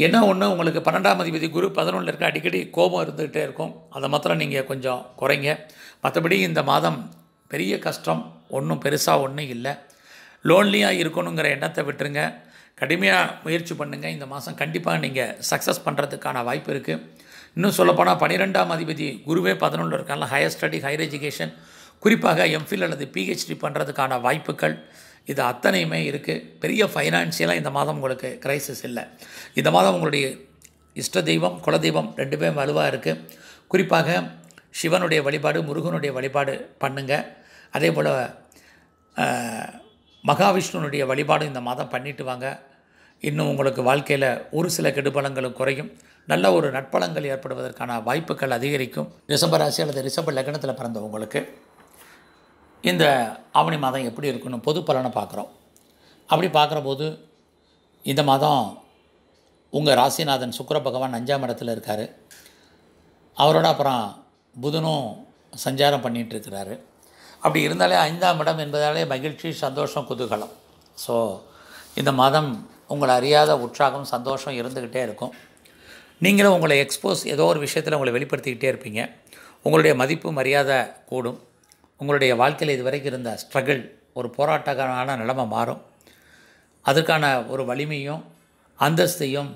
என்ன ஒன்று, உங்களுக்கு 12ஆம் அதிபதி குரு 11ல் இருக்க அடிக்கடி கோபம் இருந்துகிட்டே இருக்கும். அதை மாத்திரம் நீங்கள் கொஞ்சம் குறைங்க. மற்றபடி இந்த மாதம் பெரிய கஷ்டம் ஒன்றும் பெருசாக ஒன்றும் இல்லை. லோன்லியாக இருக்கணுங்கிற எண்ணத்தை விட்டுருங்க. கடுமையாக முயற்சி பண்ணுங்கள். இந்த மாதம் கண்டிப்பாக நீங்கள் சக்ஸஸ் பண்ணுறதுக்கான வாய்ப்பு இருக்குது. இன்னும் சொல்லப்போனால் 12ஆம் அதிபதி குருவே 11ல் இருக்காங்களா, ஹையர் ஸ்டடி, ஹையர் எஜுகேஷன், குறிப்பாக எம்ஃபில் அல்லது பிஹெச்டி பண்ணுறதுக்கான வாய்ப்புகள் இது அத்தனையுமே இருக்குது. பெரிய ஃபைனான்ஷியலாக இந்த மாதம் உங்களுக்கு கிரைசிஸ் இல்லை. இந்த மாதம் உங்களுடைய இஷ்ட தெய்வம், குலதெய்வம் 2 பேரும் வலுவாக இருக்குது. குறிப்பாக சிவனுடைய வழிபாடு முருகனுடைய வழிபாடு பண்ணுங்க. அதேபோல் மகாவிஷ்ணுனுடைய வழிபாடு இந்த மாதம் பண்ணிட்டு வாங்க. இன்னும் உங்களுக்கு வாழ்க்கையில் ஒரு சில கெடுபலங்களும் குறையும், நல்ல ஒரு நட்பலங்கள் ஏற்படுவதற்கான வாய்ப்புகள் அதிகரிக்கும். ரிஷப ராசி அல்லது ரிஷப லக்னத்தில் பிறந்தவங்களுக்கு இந்த ஆவணி மாதம் எப்படி இருக்குன்னு பொது பலனை பார்க்குறோம். அப்படி பார்க்குறபோது இந்த மாதம் உங்கள் ராசிநாதன் சுக்கிர பகவான் 5ஆம் இடத்துல இருக்கார். அவரோட அப்புறம் புதனும் சஞ்சாரம் பண்ணிகிட்ருக்கிறாரு. அப்படி இருந்தாலே 5ஆம் இடம் என்பதாலே மகிழ்ச்சி, சந்தோஷம், குதூகலம். ஸோ இந்த மாதம் உங்களை அறியாத உற்சாகம், சந்தோஷம் இருந்துக்கிட்டே இருக்கும். நீங்களும் உங்களை எக்ஸ்போஸ் ஏதோ ஒரு விஷயத்தில் உங்களை வெளிப்படுத்திக்கிட்டே இருப்பீங்க. உங்களுடைய மதிப்பு மரியாதை கூடும். உங்களுடைய வாழ்க்கையில் இதுவரைக்கும் இருந்த ஸ்ட்ரகிள் ஒரு போராட்டகரமான நிலைமை மாறும். அதற்கான ஒரு வலிமையும் அந்தஸ்தையும்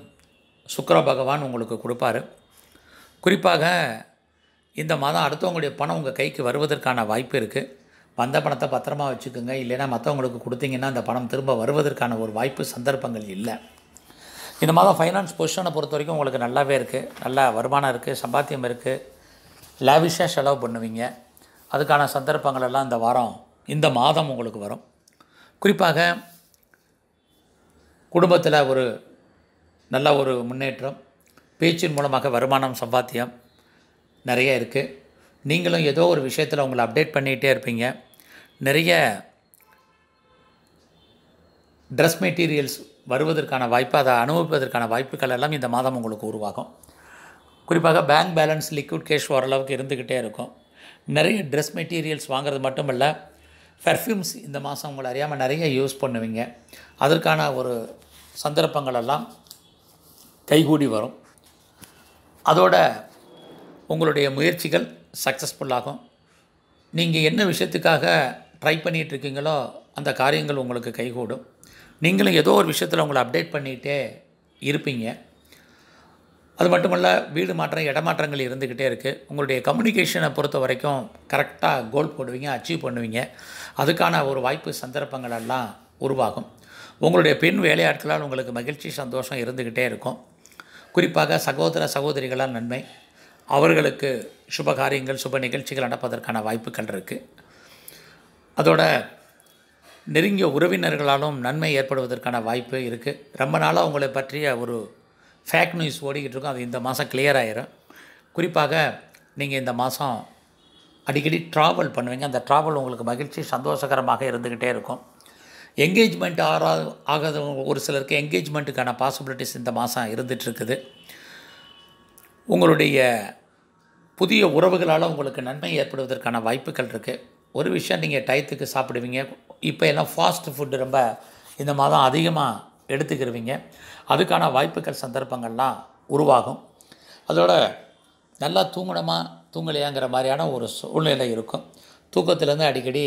சுக்கிர பகவான் உங்களுக்கு கொடுப்பார். குறிப்பாக இந்த மாதம் அடுத்தவங்களுடைய பணம் உங்கள் கைக்கு வருவதற்கான வாய்ப்பு இருக்குது. வந்த பணத்தை பத்திரமாக வச்சுக்கோங்க. இல்லைன்னா மற்றவங்களுக்கு கொடுத்தீங்கன்னா அந்த பணம் திரும்ப வருவதற்கான ஒரு வாய்ப்பு, சந்தர்ப்பங்கள் இல்லை. இந்த மாதம் ஃபைனான்ஸ் பொசிஷனை பொறுத்த வரைக்கும் உங்களுக்கு நல்லாவே இருக்குது. நல்லா வருமானம் இருக்குது, சம்பாத்தியம் இருக்குது. லேவிஷாக செலவு பண்ணுவீங்க. அதுக்கான சந்தர்ப்பங்கள் எல்லாம் இந்த வாரம், இந்த மாதம் உங்களுக்கு வரும். குறிப்பாக குடும்பத்தில் ஒரு நல்ல ஒரு முன்னேற்றம், பேச்சின் மூலமாக வருமானம், சம்பாத்தியம் நிறைய இருக்குது. நீங்களும் ஏதோ ஒரு விஷயத்தில் உங்களை அப்டேட் பண்ணிக்கிட்டே இருப்பீங்க. நிறைய ட்ரெஸ் மெட்டீரியல்ஸ் வருவதற்கான வாய்ப்பு, அதை அனுபவிப்பதற்கான வாய்ப்புகள் எல்லாம் இந்த மாதம் உங்களுக்கு உருவாகும். குறிப்பாக பேங்க் பேலன்ஸ், லிக்விட் கேஷ் ஓரளவுக்கு இருந்துக்கிட்டே இருக்கும். நிறைய ட்ரெஸ் மெட்டீரியல்ஸ் வாங்கிறது மட்டும் இல்லை, பெர்ஃப்யூம்ஸ் இந்த மாதம் உங்களை அறியாமல் நிறைய யூஸ் பண்ணுவீங்க. அதற்கான ஒரு சந்தர்ப்பங்களெல்லாம் கைகூடி வரும். அதோட உங்களுடைய முயற்சிகள் சக்ஸஸ்ஃபுல்லாகும். நீங்கள் என்ன விஷயத்துக்காக ட்ரை பண்ணிகிட்ருக்கீங்களோ அந்த காரியங்கள் உங்களுக்கு கைகூடும். நீங்களும் ஏதோ ஒரு விஷயத்தில் உங்களை அப்டேட் பண்ணிகிட்டே இருப்பீங்க. அது மட்டுமல்ல, வீடு மாற்றம், இடமாற்றங்கள் இருந்துக்கிட்டே இருக்குது. உங்களுடைய கம்யூனிகேஷனை பொறுத்த வரைக்கும் கரெக்டாக கோல் போடுவீங்க, அச்சீவ் பண்ணுவீங்க. அதுக்கான ஒரு வாய்ப்பு, சந்தர்ப்பங்கள் எல்லாம் உருவாகும். உங்களுடைய பெண் வேலையாட்களால் உங்களுக்கு மகிழ்ச்சி, சந்தோஷம் இருந்துக்கிட்டே இருக்கும். குறிப்பாக சகோதர சகோதரிகளால் நன்மை. அவர்களுக்கு சுப காரியங்கள், சுப நிகழ்ச்சிகள் நடப்பதற்கான வாய்ப்புகள் இருக்குது. அதோட நெருங்கிய உறவினர்களாலும் நன்மை ஏற்படுவதற்கான வாய்ப்பு இருக்குது. ரொம்ப நாளாக உங்களை பற்றிய ஒரு ஃபேக் நியூஸ் ஓடிக்கிட்டு இருக்கும். அது இந்த மாதம் கிளியர் ஆகிடும். குறிப்பாக நீங்கள் இந்த மாதம் அடிக்கடி ட்ராவல் பண்ணுவீங்க. அந்த ட்ராவல் உங்களுக்கு மகிழ்ச்சி, சந்தோஷகரமாக இருந்துக்கிட்டே இருக்கும். என்கேஜ்மெண்ட் ஆகாத ஒரு சிலருக்கு என்கேஜ்மெண்ட்டுக்கான பாசிபிலிட்டிஸ் இந்த மாதம் இருந்துகிட்ருக்குது. உங்களுடைய புதிய உறவுகளால் உங்களுக்கு நன்மை ஏற்படுவதற்கான வாய்ப்புகள் இருக்குது. ஒரு விஷயம், நீங்கள் டயத்துக்கு சாப்பிடுவீங்க. இப்போ எல்லாம் ஃபாஸ்ட்டு ஃபுட்டு ரொம்ப இந்த மாதம் அதிகமாக எடுத்துக்கிடுவீங்க. அதுக்கான வாய்ப்புகள், சந்தர்ப்பங்கள்லாம் உருவாகும். அதோட நல்லா தூங்கணுமா தூங்கலையாங்கிற மாதிரியான ஒரு சூழ்நிலை இருக்கும். தூக்கத்துலேருந்து அடிக்கடி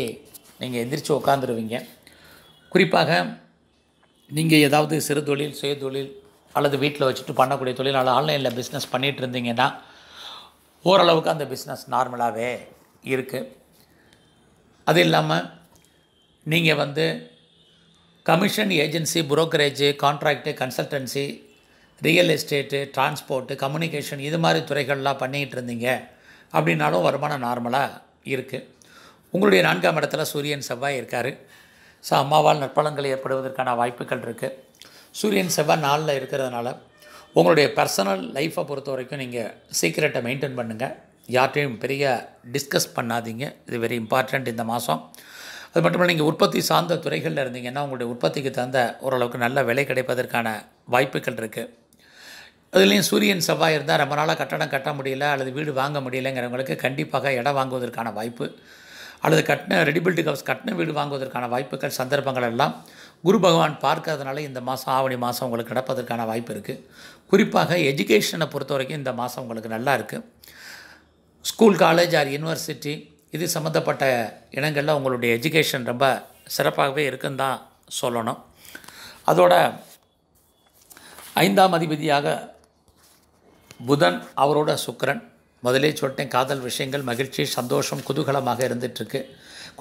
நீங்கள் எந்திரிச்சு உட்காந்துருவீங்க. குறிப்பாக நீங்கள் ஏதாவது சிறு தொழில், சுய தொழில் அல்லது வீட்டில் வச்சுட்டு பண்ணக்கூடிய தொழில் அல்லது ஆன்லைனில் பிஸ்னஸ் பண்ணிகிட்டு இருந்தீங்கன்னா ஓரளவுக்கு அந்த பிஸ்னஸ் நார்மலாகவே இருக்குது. அது இல்லாமல் நீங்கள் commission, agency, brokerage, contract, consultancy, real estate, transport, communication இது மாதிரி துறைகள்லாம் பண்ணிக்கிட்டு இருந்தீங்க அப்படின்னாலும் வருமானம் நார்மலாக இருக்குது. உங்களுடைய 4ஆம் இடத்துல சூரியன் செவ்வாய் இருக்கார். ஸோ அம்மாவால் நற்பலன்கள் ஏற்படுவதற்கான வாய்ப்புகள் இருக்குது. சூரியன் செவ்வாய் 4ல் இருக்கிறதுனால உங்களுடைய பர்சனல் லைஃப்பை பொறுத்த வரைக்கும் நீங்கள் சீக்கிரட்டை மெயின்டைன் பண்ணுங்கள். யார்கிட்டையும் பெரிய டிஸ்கஸ் பண்ணாதீங்க. இது வெரி இம்பார்ட்டண்ட் இந்த மாதம். அது மட்டும் இல்லை, நீங்கள் உற்பத்தி சார்ந்த துறைகளில் இருந்தீங்கன்னா உங்களுடைய உற்பத்திக்கு தகுந்த ஓரளவுக்கு நல்ல விலை கிடைப்பதற்கான வாய்ப்புகள் இருக்குது. அதுலேயும் சூரியன் செவ்வாய் இருந்தால் ரொம்ப நாளாக கட்டடம் கட்ட முடியல அல்லது வீடு வாங்க முடியலைங்கிறவங்களுக்கு கண்டிப்பாக இடம் வாங்குவதற்கான வாய்ப்பு அல்லது கட்டின ரெடிபில்ட் ஹவுஸ், கட்டின வீடு வாங்குவதற்கான வாய்ப்புகள், சந்தர்ப்பங்கள் எல்லாம் குரு பகவான் பார்க்கறதுனால இந்த மாதம், ஆவணி மாதம் உங்களுக்கு நடப்பதற்கான வாய்ப்பு இருக்குது. குறிப்பாக எஜுகேஷனை பொறுத்த வரைக்கும் இந்த மாதம் உங்களுக்கு நல்லா இருக்குது. ஸ்கூல், காலேஜ் ஆர் யூனிவர்சிட்டி இது சம்மந்தப்பட்ட இடங்களில் உங்களுடைய எஜுகேஷன் ரொம்ப சிறப்பாகவே இருக்குன்னு தான் சொல்லணும். அதோட 5ஆம் அதிபதியாக புதன், அவரோட சுக்கிரன். முதலே சொல்லிட்டேன், காதல் விஷயங்கள் மகிழ்ச்சி, சந்தோஷம், குதூகலமாக இருந்துகிட்ருக்கு.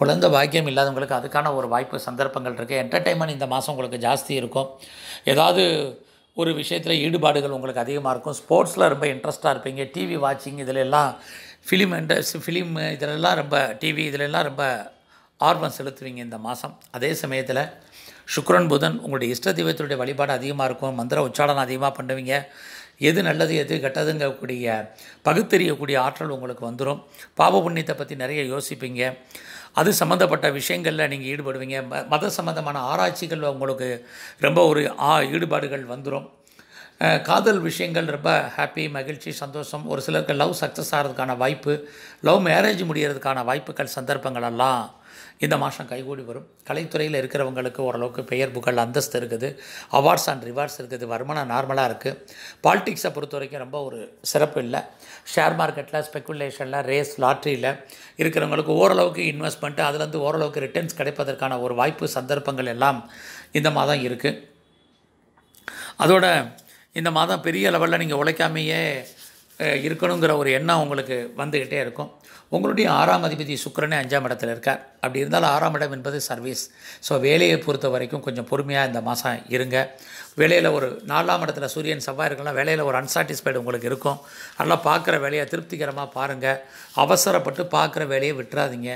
குழந்தை பாக்கியம் இல்லாதவங்களுக்கு அதுக்கான ஒரு வாய்ப்பு, சந்தர்ப்பங்கள் இருக்குது. என்டர்டெயின்மெண்ட் இந்த மாதம் உங்களுக்கு ஜாஸ்தி இருக்கும். ஏதாவது ஒரு விஷயத்தில் ஈடுபாடுகள் உங்களுக்கு அதிகமாக இருக்கும். ஸ்போர்ட்ஸில் ரொம்ப இன்ட்ரெஸ்ட்டாக இருப்பீங்க. டிவி வாட்சிங் இதில் எல்லாம் ஃபிலிம் இண்டஸ்ட்ரி ஃபிலிம் இதிலெல்லாம் ரொம்ப டிவி இதிலெல்லாம் ரொம்ப ஆர்வம் செலுத்துவீங்க இந்த மாதம். அதே சமயத்தில் சுக்கிரன் புதன் உங்களுடைய இஷ்ட தெய்வத்துடைய வழிபாடு அதிகமாக இருக்கும், மந்திர உச்சாரணம் அதிகமாக பண்ணுவீங்க, எது நல்லது எது கெட்டதுங்கக்கூடிய பகுத்தறியக்கூடிய ஆற்றல் உங்களுக்கு வந்துடும். பாப புண்ணியத்தை பற்றி நிறைய யோசிப்பீங்க, அது சம்மந்தப்பட்ட விஷயங்களில் நீங்கள் ஈடுபடுவீங்க, மத சம்மந்தமான ஆராய்ச்சிகள் உங்களுக்கு ரொம்ப ஒரு ஈடுபாடுகள் வந்துடும். காதல் விஷயங்கள் ரொம்ப ஹாப்பி மகிழ்ச்சி சந்தோஷம். ஒரு சிலருக்கு லவ் சக்ஸஸ் ஆகிறதுக்கான வாய்ப்பு, லவ் மேரேஜ் முடிகிறதுக்கான வாய்ப்புகள் சந்தர்ப்பங்களெல்லாம் இந்த மாதம் கைகூடி வரும். கலைத்துறையில் இருக்கிறவங்களுக்கு ஓரளவுக்கு பெயர் புகழ் அந்தஸ்து இருக்குது, அவார்ட்ஸ் அண்ட் ரிவார்ட்ஸ் இருக்குது, வருமானம் நார்மலாக இருக்குது. பாலிடிக்ஸை பொறுத்த வரைக்கும் ரொம்ப ஒரு சிறப்பு இல்லை. ஷேர் மார்க்கெட்டில் ஸ்பெக்குலேஷனில் ரேஸ் லாட்ரியில் இருக்கிறவங்களுக்கு ஓரளவுக்கு இன்வெஸ்ட்மெண்ட்டு அதுலேருந்து ஓரளவுக்கு ரிட்டர்ன்ஸ் கிடைப்பதற்கான ஒரு வாய்ப்பு சந்தர்ப்பங்கள் எல்லாம் இந்த மாதம் இருக்குது. அதோட இந்த மாதம் பெரிய லெவலில் நீங்கள் உழைக்காமையே இருக்கணுங்கிற ஒரு எண்ணம் உங்களுக்கு வந்துக்கிட்டே இருக்கும். உங்களுடைய 6ஆம் அதிபதி சுக்கிரனே 5ஆம் இடத்துல இருக்கார். அப்படி இருந்தாலும் 6ஆம் இடம் என்பது சர்வீஸ். ஸோ வேலையை பொறுத்த வரைக்கும் கொஞ்சம் பொறுமையாக இந்த மாதம் இருங்க. வேலையில் ஒரு 4ஆம் இடத்துல சூரியன் செவ்வாய் இருக்கலாம், வேலையில் ஒரு அன்சாட்டிஸ்ஃபைடு உங்களுக்கு இருக்கும். நல்லா பார்க்குற வேலையை திருப்திகரமாக பாருங்கள், அவசரப்பட்டு பார்க்குற வேலையை விட்டுறாதீங்க,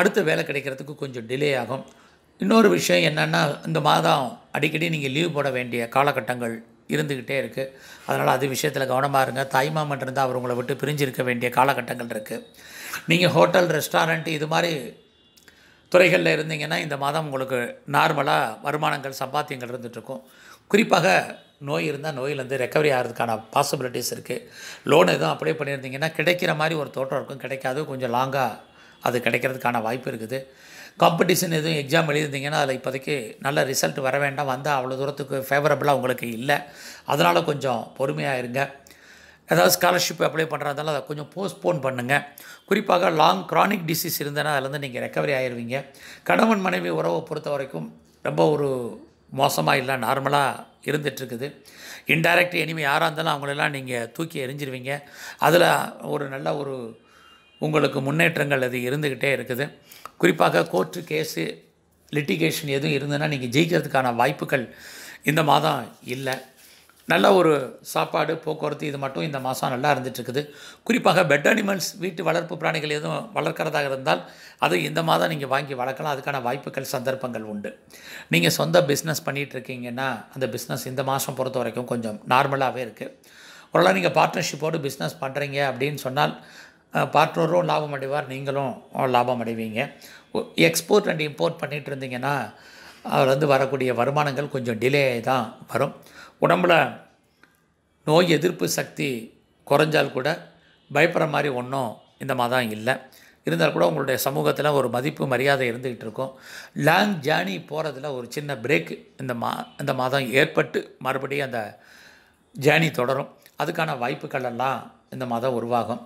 அடுத்த வேலை கிடைக்கிறதுக்கு கொஞ்சம் டிலே ஆகும். இன்னொரு விஷயம் என்னென்னா, இந்த மாதம் அடிக்கடி நீங்கள் லீவ் போட வேண்டிய காலகட்டங்கள் இருந்துக்கிட்டே இருக்குது. அதனால் அது விஷயத்தில் கவனமாக இருங்க. தாய்மாமன் இருந்தால் அவர் உங்களை விட்டு பிரிஞ்சிருக்க வேண்டிய காலகட்டங்கள் இருக்குது. நீங்கள் ஹோட்டல் ரெஸ்டாரண்ட் இது மாதிரி துறைகளில் இருந்தீங்கன்னா இந்த மாதம் உங்களுக்கு நார்மலாக வருமானங்கள் சம்பாத்தியங்கள் இருந்துகிட்ருக்கும். குறிப்பாக நோய் இருந்தால் நோயிலேருந்து ரெக்கவரி ஆகிறதுக்கான பாசிபிலிட்டிஸ் இருக்குது. லோன் எதுவும் அப்ளை பண்ணியிருந்தீங்கன்னா கிடைக்கிற மாதிரி ஒரு தோற்றம் இருக்கும், கிடைக்காது, கொஞ்சம் லாங்காக அது கிடைக்கிறதுக்கான வாய்ப்பு இருக்குது. காம்படிஷன் எதுவும் எக்ஸாம் எழுதியிருந்தீங்கன்னா அதில் இப்போதைக்கு நல்ல ரிசல்ட் வர வேண்டாம், வந்தால் அவ்வளோ தூரத்துக்கு ஃபேவரபுளாக உங்களுக்கு இல்லை, அதனால் கொஞ்சம் பொறுமையாக இருங்க. ஏதாவது ஸ்காலர்ஷிப் அப்ளை பண்ணுறதால அதை கொஞ்சம் போஸ்ட்போன் பண்ணுங்கள். குறிப்பாக லாங் க்ரானிக் டிசீஸ் இருந்ததுன்னா அதுலேருந்து நீங்கள் ரெக்கவரி ஆகிடுவீங்க. கணவன் மனைவி உறவை பொறுத்த வரைக்கும் ரொம்ப ஒரு மோசமாக இல்லை, நார்மலாக இருந்துகிட்ருக்குது. இன்டைரக்ட் எனிமே யாராக இருந்தாலும் அவங்களெல்லாம் நீங்கள் தூக்கி எறிஞ்சிருவீங்க. அதில் ஒரு நல்ல ஒரு உங்களுக்கு முன்னேற்றங்கள் அது இருந்துக்கிட்டே இருக்குது. குறிப்பாக கோர்ட்டு கேஸு லிட்டிகேஷன் எதுவும் இருந்ததுன்னா நீங்கள் ஜெயிக்கிறதுக்கான வாய்ப்புகள் இந்த மாதம் இல்லை. நல்ல ஒரு சாப்பாடு போக்குவரத்து இது மட்டும் இந்த மாதம் நல்லா இருந்துகிட்ருக்குது. குறிப்பாக பெட் அனிமல்ஸ் வீட்டு வளர்ப்பு பிராணிகள் எதுவும் வளர்க்குறதாக இருந்தால் அது இந்த மாதம் நீங்கள் வாங்கி வளர்க்கலாம், அதுக்கான வாய்ப்புகள் சந்தர்ப்பங்கள் உண்டு. நீங்கள் சொந்த பிஸ்னஸ் பண்ணிகிட்ருக்கீங்கன்னா அந்த பிஸ்னஸ் இந்த மாதம் பொறுத்த வரைக்கும் கொஞ்சம் நார்மலாகவே இருக்குது. ஒருவேளை நீங்கள் பார்ட்னர்ஷிப்போடு பிஸ்னஸ் பண்ணுறீங்க அப்படின்னு சொன்னால் பார்ட்னரும் லாபம் அடைவார், நீங்களும் லாபம் அடைவீங்க. எக்ஸ்போர்ட் அண்ட் இம்போர்ட் பண்ணிகிட்டு இருந்தீங்கன்னா அதுலேருந்து வரக்கூடிய வருமானங்கள் கொஞ்சம் டிலே தான் வரும். உடம்பில் நோய் எதிர்ப்பு சக்தி குறைஞ்சால் கூட பயப்படுற மாதிரி ஒன்றும் இந்த மாதம் இல்லை. இருந்தால் கூட உங்களுடைய சமூகத்தில் ஒரு மதிப்பு மரியாதை இருந்துக்கிட்டு இருக்கும். லாங் ஜேர்னி போகிறதுல ஒரு சின்ன பிரேக் இந்த மாதம் ஏற்பட்டு மறுபடியும் அந்த ஜேர்னி தொடரும், அதுக்கான வாய்ப்புகள் எல்லாம் இந்த மாதம் உருவாகும்.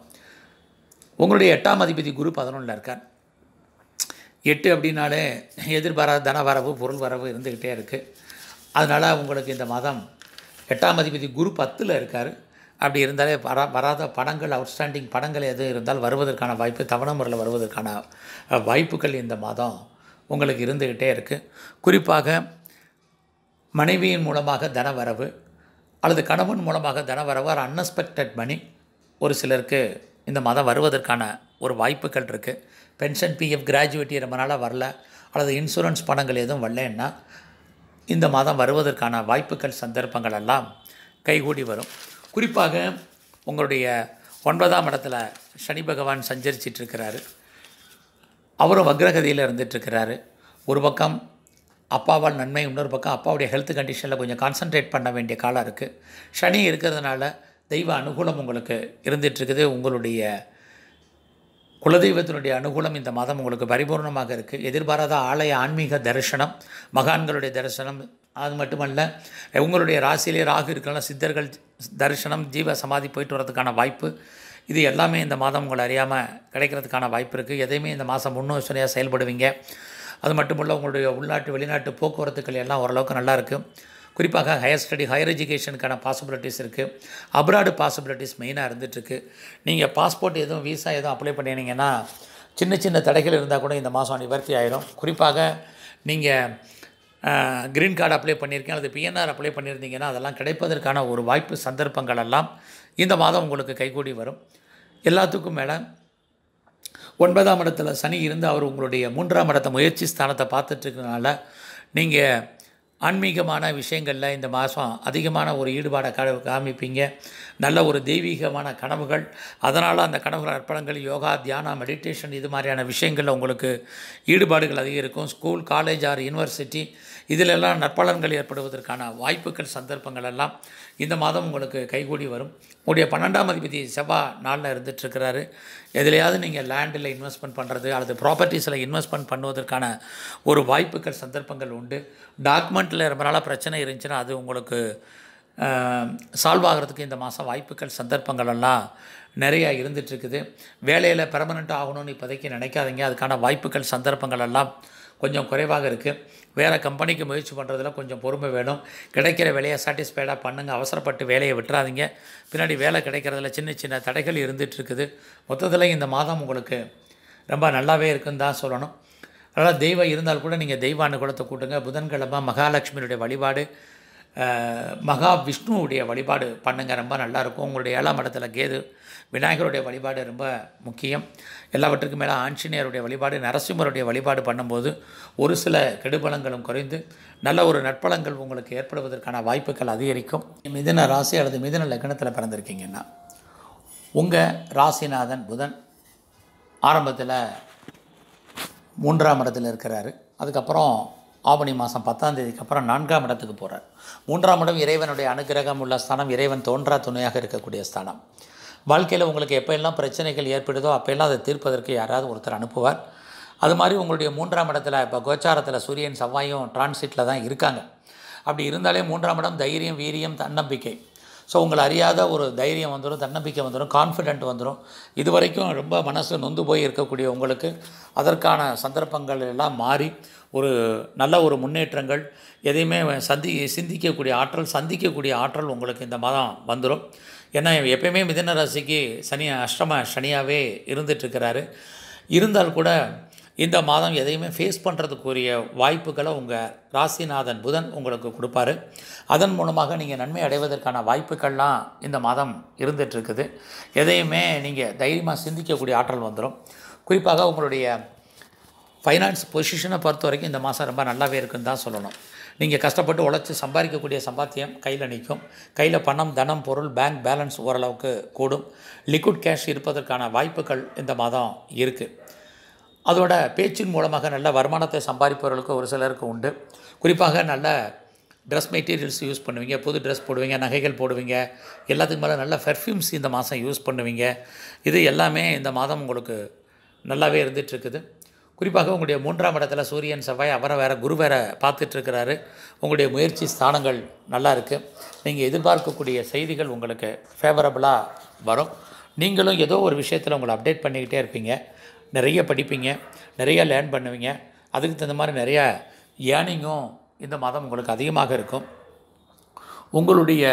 உங்களுடைய 8ஆம் அதிபதி குரு 11ல் இருக்கார். 8 அப்படின்னாலே எதிர்பாராத தன வரவு பொருள் வரவு இருந்துக்கிட்டே இருக்குது. அதனால் உங்களுக்கு இந்த மாதம் 8ஆம் அதிபதி குரு 10ல் இருக்கார். அப்படி இருந்தாலே வராத பணங்கள் அவுட்ஸ்டாண்டிங் பணங்கள் எதுவும் இருந்தால் வருவதற்கான வாய்ப்பு, தவணை முறையில் வருவதற்கான வாய்ப்புகள் இந்த மாதம் உங்களுக்கு இருந்துக்கிட்டே இருக்குது. குறிப்பாக மனைவியின் மூலமாக தன வரவு அல்லது கணவன் மூலமாக தன வரவு ஒரு அன்எக்ஸ்பெக்டட் மணி ஒரு சிலருக்கு இந்த மாதம் வருவதற்கான ஒரு வாய்ப்புகள் இருக்குது. பென்ஷன் பிஎஃப் கிராஜுவேட்டி ரொம்ப நாளாக வரல அல்லது இன்சூரன்ஸ் பணங்கள் எதுவும் வரலன்னா இந்த மாதம் வருவதற்கான வாய்ப்புகள் சந்தர்ப்பங்கள் எல்லாம் கைகூடி வரும். குறிப்பாக உங்களுடைய 9ஆம் இடத்துல சனி பகவான் சஞ்சரிச்சிட்ருக்கிறாரு. அவரும் வக்ரகதியில் இருந்துகிட்ருக்கிறாரு. ஒரு பக்கம் அப்பாவால் நன்மை, இன்னொரு பக்கம் அப்பாவுடைய ஹெல்த் கண்டிஷனில் கொஞ்சம் கான்சன்ட்ரேட் பண்ண வேண்டிய காலம் இருக்குது. சனி இருக்கிறதுனால தெய்வ அனுகூலம் உங்களுக்கு இருந்துகிட்ருக்குது. உங்களுடைய குலதெய்வத்தினுடைய அனுகூலம் இந்த மாதம் உங்களுக்கு பரிபூர்ணமாக இருக்குது. எதிர்பாராத ஆலய ஆன்மீக தரிசனம், மகான்களுடைய தரிசனம், அது மட்டுமல்ல உங்களுடைய ராசியிலே ராகு இருக்கலாம், சித்தர்கள் தரிசனம், ஜீவ சமாதி போயிட்டு வரதுக்கான வாய்ப்பு, இது எல்லாமே இந்த மாதம் உங்களை அறியாமல் கிடைக்கிறதுக்கான வாய்ப்பு இருக்குது. எதையுமே இந்த மாதம் முன்னோசனையாக செயல்படுவீங்க. அது மட்டுமல்ல உங்களுடைய உள்நாட்டு வெளிநாட்டு போக்குவரத்துக்கள் எல்லாம் ஓரளவுக்கு நல்லாயிருக்கு. குறிப்பாக ஹையர் ஸ்டடி ஹையர் எஜுகேஷனுக்கான பாசிபிலிட்டிஸ் இருக்குது. அப்ராடு பாசிபிலிட்டிஸ் மெயினாக இருந்துகிட்ருக்கு. நீங்கள் பாஸ்போர்ட் எதுவும் விசா எதுவும் அப்ளை பண்ணினீங்கன்னா சின்ன சின்ன தடைகள் இருந்தால் கூட இந்த மாதம் நிவர்த்தி ஆயிரும். குறிப்பாக நீங்கள் க்ரீன் கார்டு அப்ளை பண்ணியிருக்கீங்க அல்லது பிஎன்ஆர் அப்ளை பண்ணியிருந்தீங்கன்னா அதெல்லாம் கிடைப்பதற்கான ஒரு வாய்ப்பு சந்தர்ப்பங்கள் எல்லாம் இந்த மாதம் உங்களுக்கு கைகூடி வரும். எல்லாத்துக்கும் மேடம் ஒன்பதாம் இடத்துல சனி இருந்து அவர் உங்களுடைய மூன்றாம் இடத்த முயற்சி ஸ்தானத்தை பார்த்துட்டுருக்கனால நீங்கள் ஆன்மீகமான விஷயங்களில் இந்த மாதம் அதிகமான ஒரு ஈடுபாடை காமிப்பீங்க. நல்ல ஒரு தெய்வீகமான கனவுகள், அதனால் அந்த கனவுகள் அர்ப்பணங்கள், யோகா, தியானம், மெடிடேஷன் இது மாதிரியான விஷயங்களில் உங்களுக்கு ஈடுபாடுகள் அதிகம் இருக்கும். ஸ்கூல், காலேஜ் ஆர் யூனிவர்சிட்டி இதிலெல்லாம் நற்பலன்கள் ஏற்படுவதற்கான வாய்ப்புகள், சந்தர்ப்பங்கள் எல்லாம் இந்த மாதம் உங்களுக்கு கைகூடி வரும். உங்களுடைய 12ஆம் அதிபதி செவ்வாய் நாளில் இருந்துகிட்ருக்கிறாரு. எதுலையாவது நீங்கள் லேண்டில் இன்வெஸ்ட்மெண்ட் பண்ணுறது அல்லது ப்ராப்பர்ட்டிஸில் இன்வெஸ்ட்மெண்ட் பண்ணுவதற்கான ஒரு வாய்ப்புகள், சந்தர்ப்பங்கள் உண்டு. டாக்குமெண்ட்டில் ரொம்ப நாளாக பிரச்சனை இருந்துச்சுன்னா அது உங்களுக்கு சால்வ் ஆகிறதுக்கு இந்த மாதம் வாய்ப்புகள், சந்தர்ப்பங்கள் எல்லாம் நிறையா இருந்துகிட்ருக்குது. வேலையில் பெர்மனெண்ட் ஆகணும்னு இப்போதைக்கு நினைக்காதீங்க. அதுக்கான வாய்ப்புகள், சந்தர்ப்பங்கள் எல்லாம் கொஞ்சம் குறைவாக இருக்குது. வேறு கம்பெனிக்கு முயற்சி பண்ணுறதுல கொஞ்சம் பொறுமை வேணும். கிடைக்கிற வேலையை சாட்டிஸ்ஃபைடாக பண்ணுங்கள். அவசரப்பட்டு வேலையை விட்டுறாதீங்க. பின்னாடி வேலை கிடைக்கிறதுல சின்ன சின்ன தடைகள் இருந்துகிட்ருக்குது. மொத்தத்தில் இந்த மாதம் உங்களுக்கு ரொம்ப நல்லாவே இருக்குன்னு தான் சொல்லணும். அதனால் தெய்வம் இருந்தால் கூட நீங்கள் தெய்வ அனுகூலத்தை கூட்டுங்க. புதன்கிழமை மகாலட்சுமியுடைய வழிபாடு, மகாவிஷ்ணுவுடைய வழிபாடு பண்ணுங்கள், ரொம்ப நல்லாயிருக்கும். உங்களுடைய 7ஆம் இடத்துல கேது, விநாயகருடைய வழிபாடு ரொம்ப முக்கியம். எல்லாவற்றுக்கும் மேலே ஆஞ்சநேயருடைய வழிபாடு, நரசிம்மருடைய வழிபாடு பண்ணும்போது ஒரு சில கெடுபலங்களும் குறைந்து நல்ல ஒரு நற்பலங்கள் உங்களுக்கு ஏற்படுவதற்கான வாய்ப்புகள் அதிகரிக்கும். மிதுன ராசி அல்லது மிதுன லக்னத்தில் பிறந்திருக்கீங்கன்னா உங்கள் ராசிநாதன் புதன் ஆரம்பத்தில் 3ஆம் இடத்துல இருக்கிறாரு. அதுக்கப்புறம் ஆவணி மாதம் 10ஆம் தேதிக்கு அப்புறம் 4ஆம் இடத்துக்கு போகிறார். 3ஆம் இடம் இறைவனுடைய அனுக்கிரகம் உள்ள ஸ்தானம், இறைவன் தோன்றா துணையாக இருக்கக்கூடிய ஸ்தானம். வாழ்க்கையில் உங்களுக்கு எப்போயெல்லாம் பிரச்சனைகள் ஏற்படுதோ அப்போயெல்லாம் அதை தீர்ப்பதற்கு யாராவது ஒருத்தர் அனுப்புவார். அது மாதிரி உங்களுடைய 3ஆம் இடத்துல இப்போ கோச்சாரத்தில் சூரியன் செவ்வாயும் டிரான்சிட்டில் தான் இருக்காங்க. அப்படி இருந்தாலே 3ஆம் இடம் தைரியம், வீரியம், தன்னம்பிக்கை. ஸோ உங்களை அறியாத ஒரு தைரியம் வந்துடும், தன்னம்பிக்கை வந்துடும், கான்ஃபிடென்ட் வந்துடும். இது வரைக்கும் ரொம்ப மனசு நொந்து போய் இருக்கக்கூடிய உங்களுக்கு அதற்கான சந்தர்ப்பங்கள் எல்லாம் மாறி ஒரு நல்ல ஒரு முன்னேற்றங்கள், எதையுமே சந்திக்கக்கூடிய ஆற்றல் உங்களுக்கு இந்த மாதம் வந்துடும். ஏன்னா எப்பயுமே மிதுன ராசிக்கு சனி அஷ்டம சனியாகவே இருந்துகிட்ருக்கிறாரு. இருந்தால் கூட இந்த மாதம் எதையுமே ஃபேஸ் பண்ணுறதுக்குரிய வாய்ப்புகளை உங்கள் ராசிநாதன் புதன் உங்களுக்கு கொடுப்பாரு. அதன் மூலமாக நீங்கள் நன்மை அடைவதற்கான வாய்ப்புகள்லாம் இந்த மாதம் இருந்துகிட்ருக்குது. எதையுமே நீங்கள் தைரியமாக சிந்திக்கக்கூடிய ஆற்றல் வந்துடும். குறிப்பாக உங்களுடைய ஃபைனான்ஸ் பொசிஷனை பொறுத்த வரைக்கும் இந்த மாதம் ரொம்ப நல்லாவே இருக்குன்னு தான் சொல்லணும். நீங்கள் கஷ்டப்பட்டு உழைச்சி சம்பாதிக்கக்கூடிய சம்பாத்தியம் கையில் நிற்கும். கையில் பணம், தனம், பொருள், பேங்க் பேலன்ஸ் ஓரளவுக்கு கூடும். லிக்விட் கேஷ் இருப்பதற்கான வாய்ப்புகள் இந்த மாதம் இருக்குது. அதோட பேச்சின் மூலமாக நல்ல வருமானத்தை சம்பாதிப்பவர்களுக்கு ஒரு சிலருக்கு உண்டு. குறிப்பாக நல்ல ட்ரெஸ் மெட்டீரியல்ஸ் யூஸ் பண்ணுவீங்க, புது ட்ரெஸ் போடுவீங்க, நகைகள் போடுவீங்க, எல்லாத்துக்கு மேலே நல்ல பெர்ஃப்யூம்ஸ் இந்த மாதம் யூஸ் பண்ணுவீங்க. இது எல்லாமே இந்த மாதம் உங்களுக்கு நல்லாவே இருந்துகிட்ருக்குது. குறிப்பாக உங்களுடைய 3ஆம் இடத்துல சூரியன் செவ்வாய் அவரை வேறு குரு வேறு பார்த்துட்ருக்கிறாரு. உங்களுடைய முயற்சி ஸ்தானங்கள் நல்லா இருக்குது. நீங்கள் எதிர்பார்க்கக்கூடிய செய்திகள் உங்களுக்கு ஃபேவரபுளாக வரும். நீங்களும் ஏதோ ஒரு விஷயத்தில் உங்களை அப்டேட் பண்ணிக்கிட்டே இருப்பீங்க. நிறைய படிப்பீங்க, நிறைய லேர்ன் பண்ணுவீங்க. அதுக்கு தகுந்த மாதிரி நிறையா ஏர்னிங்கும் இந்த மாதம் உங்களுக்கு அதிகமாக இருக்கும். உங்களுடைய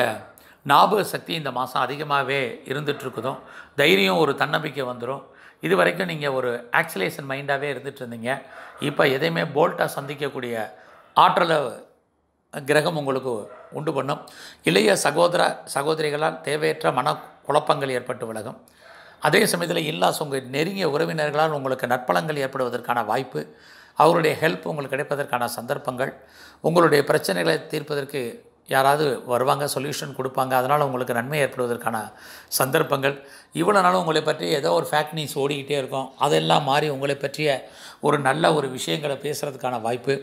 ஞாபக சக்தி இந்த மாதம் அதிகமாகவே இருந்துகிட்ருக்குதும். தைரியம், ஒரு தன்னம்பிக்கை வந்துடும். இது வரைக்கும் நீங்கள் ஒரு ஆக்சிலேஷன் மைண்டாகவே இருந்துகிட்ருந்தீங்க. இப்போ எதையுமே போல்ட்டாக சந்திக்கக்கூடிய ஆற்றலை கிரகம் உங்களுக்கு உண்டு பண்ணும். இளைய சகோதர சகோதரிகளால் தேவையற்ற மனக்குழப்பங்கள் ஏற்பட்டு விலகும். அதே சமயத்தில் உங்கள் நெருங்கிய உறவினர்களால் உங்களுக்கு நற்பலங்கள் ஏற்படுவதற்கான வாய்ப்பு, அவருடைய ஹெல்ப் உங்களுக்கு கிடைப்பதற்கான சந்தர்ப்பங்கள், உங்களுடைய பிரச்சனைகளை தீர்ப்பதற்கு யாராவது வருவாங்க, சொல்யூஷன் கொடுப்பாங்க. அதனால் உங்களுக்கு நன்மை ஏற்படுவதற்கான சந்தர்ப்பங்கள். இவ்வளோ நாளும் உங்களை பற்றி ஏதோ ஒரு ஃபேக்ட் நியூஸ் ஓடிக்கிட்டே இருக்கும். அதெல்லாம் மாறி உங்களை பற்றிய ஒரு நல்ல ஒரு விஷயங்களை பேசுகிறதுக்கான வாய்ப்பு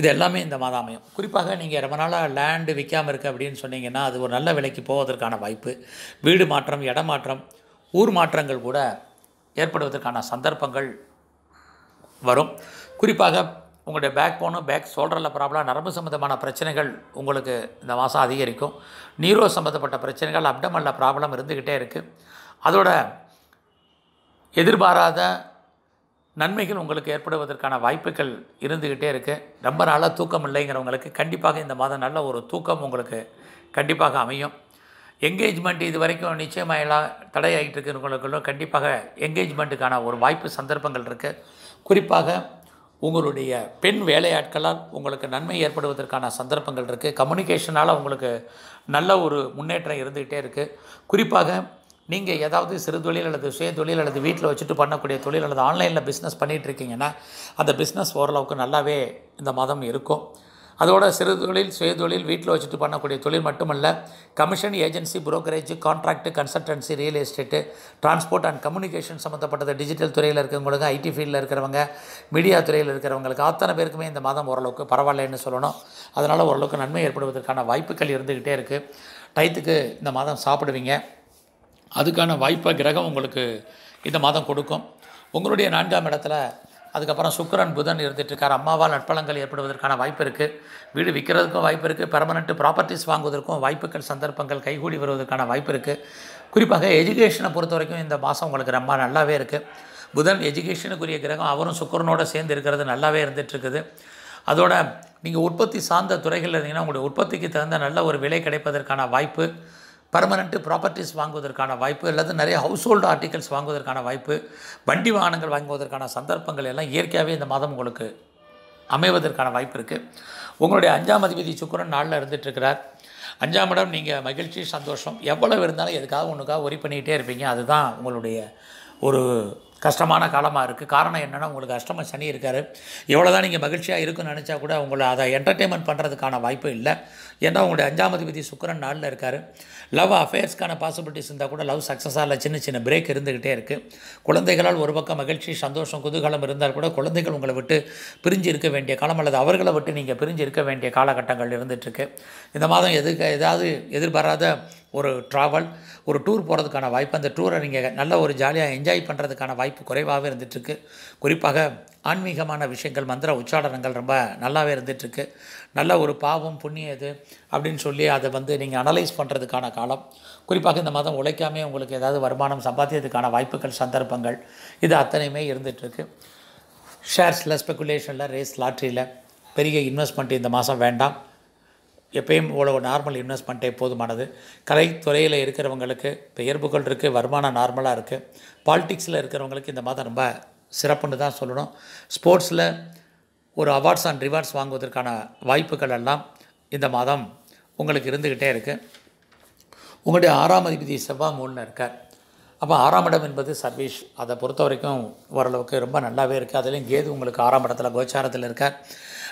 இது எல்லாமே இந்த மாதம் அமையும். குறிப்பாக நீங்கள் ரொம்ப நாளாக லேண்டு விற்காமல் இருக்குது அப்படின்னு சொன்னீங்கன்னா அது ஒரு நல்ல விலைக்கு போவதற்கான வாய்ப்பு. வீடு மாற்றம், இடம் மாற்றம், ஊர் மாற்றங்கள் கூட ஏற்படுவதற்கான சந்தர்ப்பங்கள் வரும். குறிப்பாக உங்களுடைய பேக் போனோ, பேக் சோல்டரில் ப்ராப்ளம், நரம்பு சம்மந்தமான பிரச்சனைகள் உங்களுக்கு இந்த மாதம் அதிகரிக்கும். நீரோ சம்மந்தப்பட்ட பிரச்சனைகள், அப்டமனில் ப்ராப்ளம் இருந்துக்கிட்டே இருக்குது. அதோட எதிர்பாராத நன்மைகள் உங்களுக்கு ஏற்படுவதற்கான வாய்ப்புகள் இருந்துக்கிட்டே இருக்குது. ரொம்ப நாளாக தூக்கம் இல்லைங்கிறவங்களுக்கு கண்டிப்பாக இந்த மாதம் நல்ல ஒரு தூக்கம் உங்களுக்கு கண்டிப்பாக அமையும். என்கேஜ்மெண்ட் இது வரைக்கும் நிச்சயமாக எல்லாம் தடையாகிட்டு இருக்கிறவங்களுக்குள்ள கண்டிப்பாக என்கேஜ்மெண்ட்டுக்கான ஒரு வாய்ப்பு, சந்தர்ப்பங்கள் இருக்குது. குறிப்பாக உங்களுடைய பெண் வேலையாட்களால் உங்களுக்கு நன்மை ஏற்படுவதற்கான சந்தர்ப்பங்கள் இருக்குது. கம்யூனிகேஷனால் உங்களுக்கு நல்ல ஒரு முன்னேற்றம் இருந்துக்கிட்டே இருக்குது. குறிப்பாக நீங்கள் ஏதாவது சிறு தொழில் அல்லது சுய தொழில் அல்லது வீட்டில் வச்சுட்டு பண்ணக்கூடிய தொழில் அல்லது ஆன்லைனில் பிஸ்னஸ் பண்ணிகிட்ருக்கீங்கன்னா அந்த பிஸ்னஸ் ஓரளவுக்கு நல்லாவே இந்த மாதம் இருக்கும். அதோட சிறு தொழில் சுய தொழில் வீட்டில் வச்சுட்டு பண்ணக்கூடிய தொழில் மட்டுமல்ல, commission, agency, brokerage, contract, consultancy, real estate, transport and communication சம்மந்தப்பட்டது, டிஜிட்டல் துறையில் இருக்கிறவங்களுக்கு, ஐடி ஃபீல்டில் இருக்கிறவங்க, மீடியா துறையில் இருக்கிறவங்களுக்கு அத்தனை பேருக்குமே இந்த மாதம் ஓரளவுக்கு பரவாயில்லன்னு சொல்லணும். அதனால் ஓரளவுக்கு நன்மை ஏற்படுவதற்கான வாய்ப்புகள் இருந்துக்கிட்டே இருக்குது. டயத்துக்கு இந்த மாதம் சாப்பிடுவீங்க, அதுக்கான வாய்ப்பை கிரகம் உங்களுக்கு இந்த மாதம் கொடுக்கும். உங்களுடைய 4ஆம் இடத்துல அதுக்கப்புறம் சுக்கிரன் புதன் இருந்துகிட்ருக்கார். அம்மாவால் நட்பலங்கள் ஏற்படுவதற்கான வாய்ப்பு இருக்குது. வீடு விற்கிறதுக்கும் வாய்ப்பு இருக்குது. பெர்மனெண்ட் ப்ராப்பர்ட்டிஸ் வாங்குவதற்கும் வாய்ப்புகள் சந்தர்ப்பங்கள் கைகூடி வருவதற்கான வாய்ப்பு இருக்குது. குறிப்பாக எஜுகேஷனை பொறுத்த வரைக்கும் இந்த மாதம் உங்களுக்கு ரொம்ப நல்லாவே இருக்குது. புதன் எஜுகேஷனுக்குரிய கிரகம், அவரும் சுக்கிரனோடு சேர்ந்து இருக்கிறது நல்லாவே இருந்துகிட்ருக்குது. அதோட நீங்கள் உற்பத்தி சார்ந்த துறைகளில் இருந்தீங்கன்னா உங்களுடைய உற்பத்திக்கு தகுந்த நல்ல ஒரு விலை கிடைப்பதற்கான வாய்ப்பு, பர்மனெண்ட்டு ப்ராப்பர்ட்டிஸ் வாங்குவதற்கான வாய்ப்பு அல்லது நிறைய ஹவுஸ் ஹோல்டு ஆர்டிகல்ஸ் வாங்குவதற்கான வாய்ப்பு, வண்டி வாகனங்கள் வாங்குவதற்கான சந்தர்ப்பங்கள் எல்லாம் இயற்கையாகவே இந்த மாதம் உங்களுக்கு அமைவதற்கான வாய்ப்பு இருக்குது. உங்களுடைய 5ஆம் அதிபதி சுக்கிரன் 4ல் இருந்துகிட்ருக்கிறார். 5ஆம் இடம் நீங்கள் மகிழ்ச்சி, சந்தோஷம் எவ்வளவு இருந்தாலும் எதுக்காக ஒன்றுக்காக ஒரி பண்ணிக்கிட்டே இருப்பீங்க. அதுதான் உங்களுடைய ஒரு கஷ்டமான காலமாக இருக்குது. காரணம் என்னென்னா உங்களுக்கு அஷ்டம சனி இருக்கார். எவ்வளோ தான் நீங்கள் மகிழ்ச்சியாக இருக்குன்னு நினச்சா கூட உங்களை அதை என்டர்டெயின்மெண்ட் பண்ணுறதுக்கான வாய்ப்பு இல்லை. ஏன்னா உங்களுடைய 5ஆம் அதிபதி சுக்கிரன் 4ல் இருக்கார். லவ் அஃபேர்ஸ்க்கான பாசிபிலிட்டிஸ் இருந்தால் கூட லவ் சக்ஸஸாக இல்லை, சின்ன சின்ன பிரேக் இருந்துக்கிட்டே இருக்குது. குழந்தைகளால் ஒரு பக்கம் மகிழ்ச்சி, சந்தோஷம், குதூகலம் இருந்தால் கூட குழந்தைகள் உங்களை விட்டு பிரிஞ்சு இருக்க வேண்டிய காலம் அல்லது அவர்களை விட்டு நீங்கள் பிரிஞ்சு இருக்க வேண்டிய காலகட்டங்கள் இருந்துகிட்ருக்கு. இந்த மாதம் ஏதாவது எதிர்பாராத ஒரு ட்ராவல், ஒரு டூர் போகிறதுக்கான வாய்ப்பு, அந்த டூரை நீங்கள் நல்ல ஒரு ஜாலியாக என்ஜாய் பண்ணுறதுக்கான வாய்ப்பு குறைவாகவே இருந்துகிட்ருக்கு. குறிப்பாக ஆன்மீகமான விஷயங்கள், மந்திர உச்சாடனங்கள் ரொம்ப நல்லாவே இருந்துகிட்ருக்கு. நல்ல ஒரு பாவம் புண்ணியம் எது அப்படின்னு சொல்லி அதை நீங்கள் அனலைஸ் பண்ணுறதுக்கான காலம். குறிப்பாக இந்த மாதம் உழைக்காமே உங்களுக்கு ஏதாவது வருமானம் சம்பாதிக்கிறதுக்கான வாய்ப்புகள் சந்தர்ப்பங்கள் இது அத்தனையுமே இருந்துகிட்ருக்கு. ஷேர்ஸில், ஸ்பெக்குலேஷனில், ரேஸ், லாட்ரியில் பெரிய இன்வெஸ்ட்மெண்ட் இந்த மாதம் வேண்டாம். எப்பயும் இவ்வளோ நார்மல் இன்வெஸ்ட்மெண்ட்டே போதுமானது. கலைத்துறையில் இருக்கிறவங்களுக்கு பெயர் புகழ் இருக்குது, வருமானம் நார்மலாக இருக்குது. பாலிடிக்ஸில் இருக்கிறவங்களுக்கு இந்த மாதம் ரொம்ப சிறப்புன்னு தான் சொல்லணும். ஸ்போர்ட்ஸில் ஒரு அவார்ட்ஸ் அண்ட் ரிவார்ட்ஸ் வாங்குவதற்கான வாய்ப்புகள் எல்லாம் இந்த மாதம் உங்களுக்கு இருந்துக்கிட்டே இருக்குது. உங்களுடைய 6ஆம் அதிபதி செவ்வாய் 3ல் இருக்கார். அப்போ 6ஆம் இடம் என்பது சர்வீஸ். அதை பொறுத்த வரைக்கும் ஓரளவுக்கு ரொம்ப நல்லாவே இருக்குது. அதுலேயும் கேது உங்களுக்கு 6ஆம் இடத்துல கோச்சாரத்தில் இருக்கார்.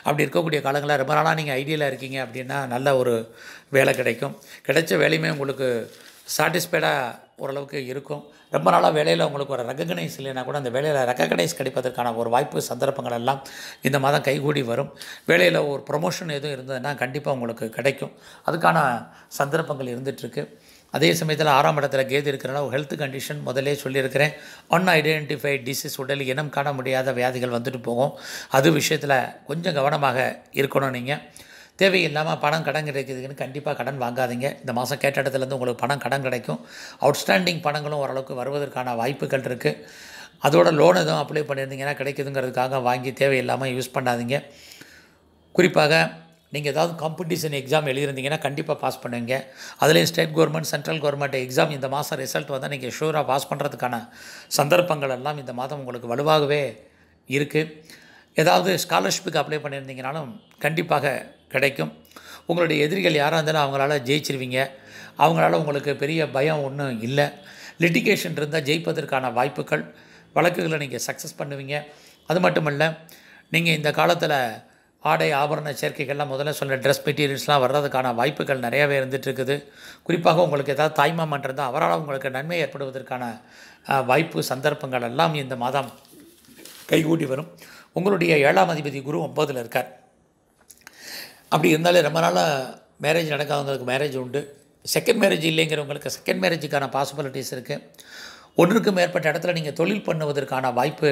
அப்படி இருக்கக்கூடிய காலங்களில் ரொம்ப நாளாக நீங்கள் ஐடியலாக இருக்கீங்க அப்படின்னா நல்ல ஒரு வேலை கிடைக்கும். கிடைச்ச வேலையுமே உங்களுக்கு சாட்டிஸ்ஃபைடாக ஓரளவுக்கு இருக்கும். ரொம்ப நாளாக வேலையில் உங்களுக்கு ஒரு ரெகக்னைஸ் இல்லைன்னா கூட அந்த வேலையில் ரெகக்னைஸ் கிடைப்பதற்கான ஒரு வாய்ப்பு சந்தர்ப்பங்கள் எல்லாம் இந்த மாதம் கைகூடி வரும். வேலையில் ஒரு ப்ரொமோஷன் எதுவும் இருந்ததுன்னா கண்டிப்பாக உங்களுக்கு கிடைக்கும். அதுக்கான சந்தர்ப்பங்கள் இருந்துகிட்ருக்கு. அதே சமயத்தில் 6ஆம் இடத்துல கேது இருக்கிறனால ஹெல்த் கண்டிஷன் முதலே சொல்லியிருக்கிறேன். அன்ஐடென்டிஃபைட் டிசீஸ், உடல் இனம் காண முடியாத வியாதிகள் வந்துட்டு போகும். அது விஷயத்தில் கொஞ்சம் கவனமாக இருக்கணும். நீங்கள் தேவையில்லாமல் பணம் கடன் கிடைக்குதுன்னு கண்டிப்பாக கடன் வாங்காதீங்க. இந்த மாதம் கேட்ட இடத்துலேருந்து உங்களுக்கு பணம் கடன் கிடைக்கும். அவுட்ஸ்டாண்டிங் பணங்களும் ஓரளவுக்கு வருவதற்கான வாய்ப்புகள் இருக்குது. அதோட லோன் எதுவும் அப்ளை பண்ணியிருந்தீங்கன்னா கிடைக்குதுங்கிறதுக்காக வாங்கி தேவையில்லாமல் யூஸ் பண்ணாதீங்க. குறிப்பாக நீங்கள் ஏதாவது காம்படிஷன் எக்ஸாம் எழுதியிருந்தீங்கன்னா கண்டிப்பாக பாஸ் பண்ணுவீங்க. அதுலேயும் state government, central government exam இந்த மாதம் ரிசல்ட் வந்தால் நீங்கள் ஷூராக பாஸ் பண்ணுறதுக்கான சந்தர்ப்பங்கள் எல்லாம் இந்த மாதம் உங்களுக்கு வலுவாகவே இருக்குது. ஏதாவது ஸ்காலர்ஷிப்புக்கு அப்ளை பண்ணியிருந்தீங்கனாலும் கண்டிப்பாக கிடைக்கும். உங்களுடைய எதிரிகள் யாராக இருந்தாலும் அவங்களால ஜெயிச்சிருவீங்க. அவங்களால உங்களுக்கு பெரிய பயம் ஒன்றும் இல்லை. லிட்டிகேஷன் இருந்தால் ஜெயிப்பதற்கான வாய்ப்புகள், வழக்குகளை நீங்கள் சக்ஸஸ் பண்ணுவீங்க. அது மட்டுமல்ல, நீங்கள் இந்த காலத்தில் ஆடை ஆபரண சேர்க்கைகள்லாம் முதல்ல சொல்ல ட்ரெஸ் மெட்டீரியல்ஸ்லாம் வர்றதுக்கான வாய்ப்புகள் நிறையாவே இருந்துகிட்ருக்குது. குறிப்பாக உங்களுக்கு ஏதாவது தாய்மாமன் இருந்தால் அவரால் உங்களுக்கு நன்மை ஏற்படுவதற்கான வாய்ப்பு சந்தர்ப்பங்கள் எல்லாம் இந்த மாதம் கைகூடி வரும். உங்களுடைய 7ஆம் அதிபதி குரு 9ல் இருக்கார். அப்படி இருந்தாலே ரொம்ப நாளாக மேரேஜ் நடக்காதவங்களுக்கு மேரேஜ் உண்டு. செகண்ட் மேரேஜ் இல்லைங்கிறவங்களுக்கு செகண்ட் மேரேஜுக்கான பாசிபிலிட்டிஸ் இருக்குது. ஒன்றுக்கு மேற்பட்ட இடத்துல நீங்கள் தொழில் பண்ணுவதற்கான வாய்ப்பு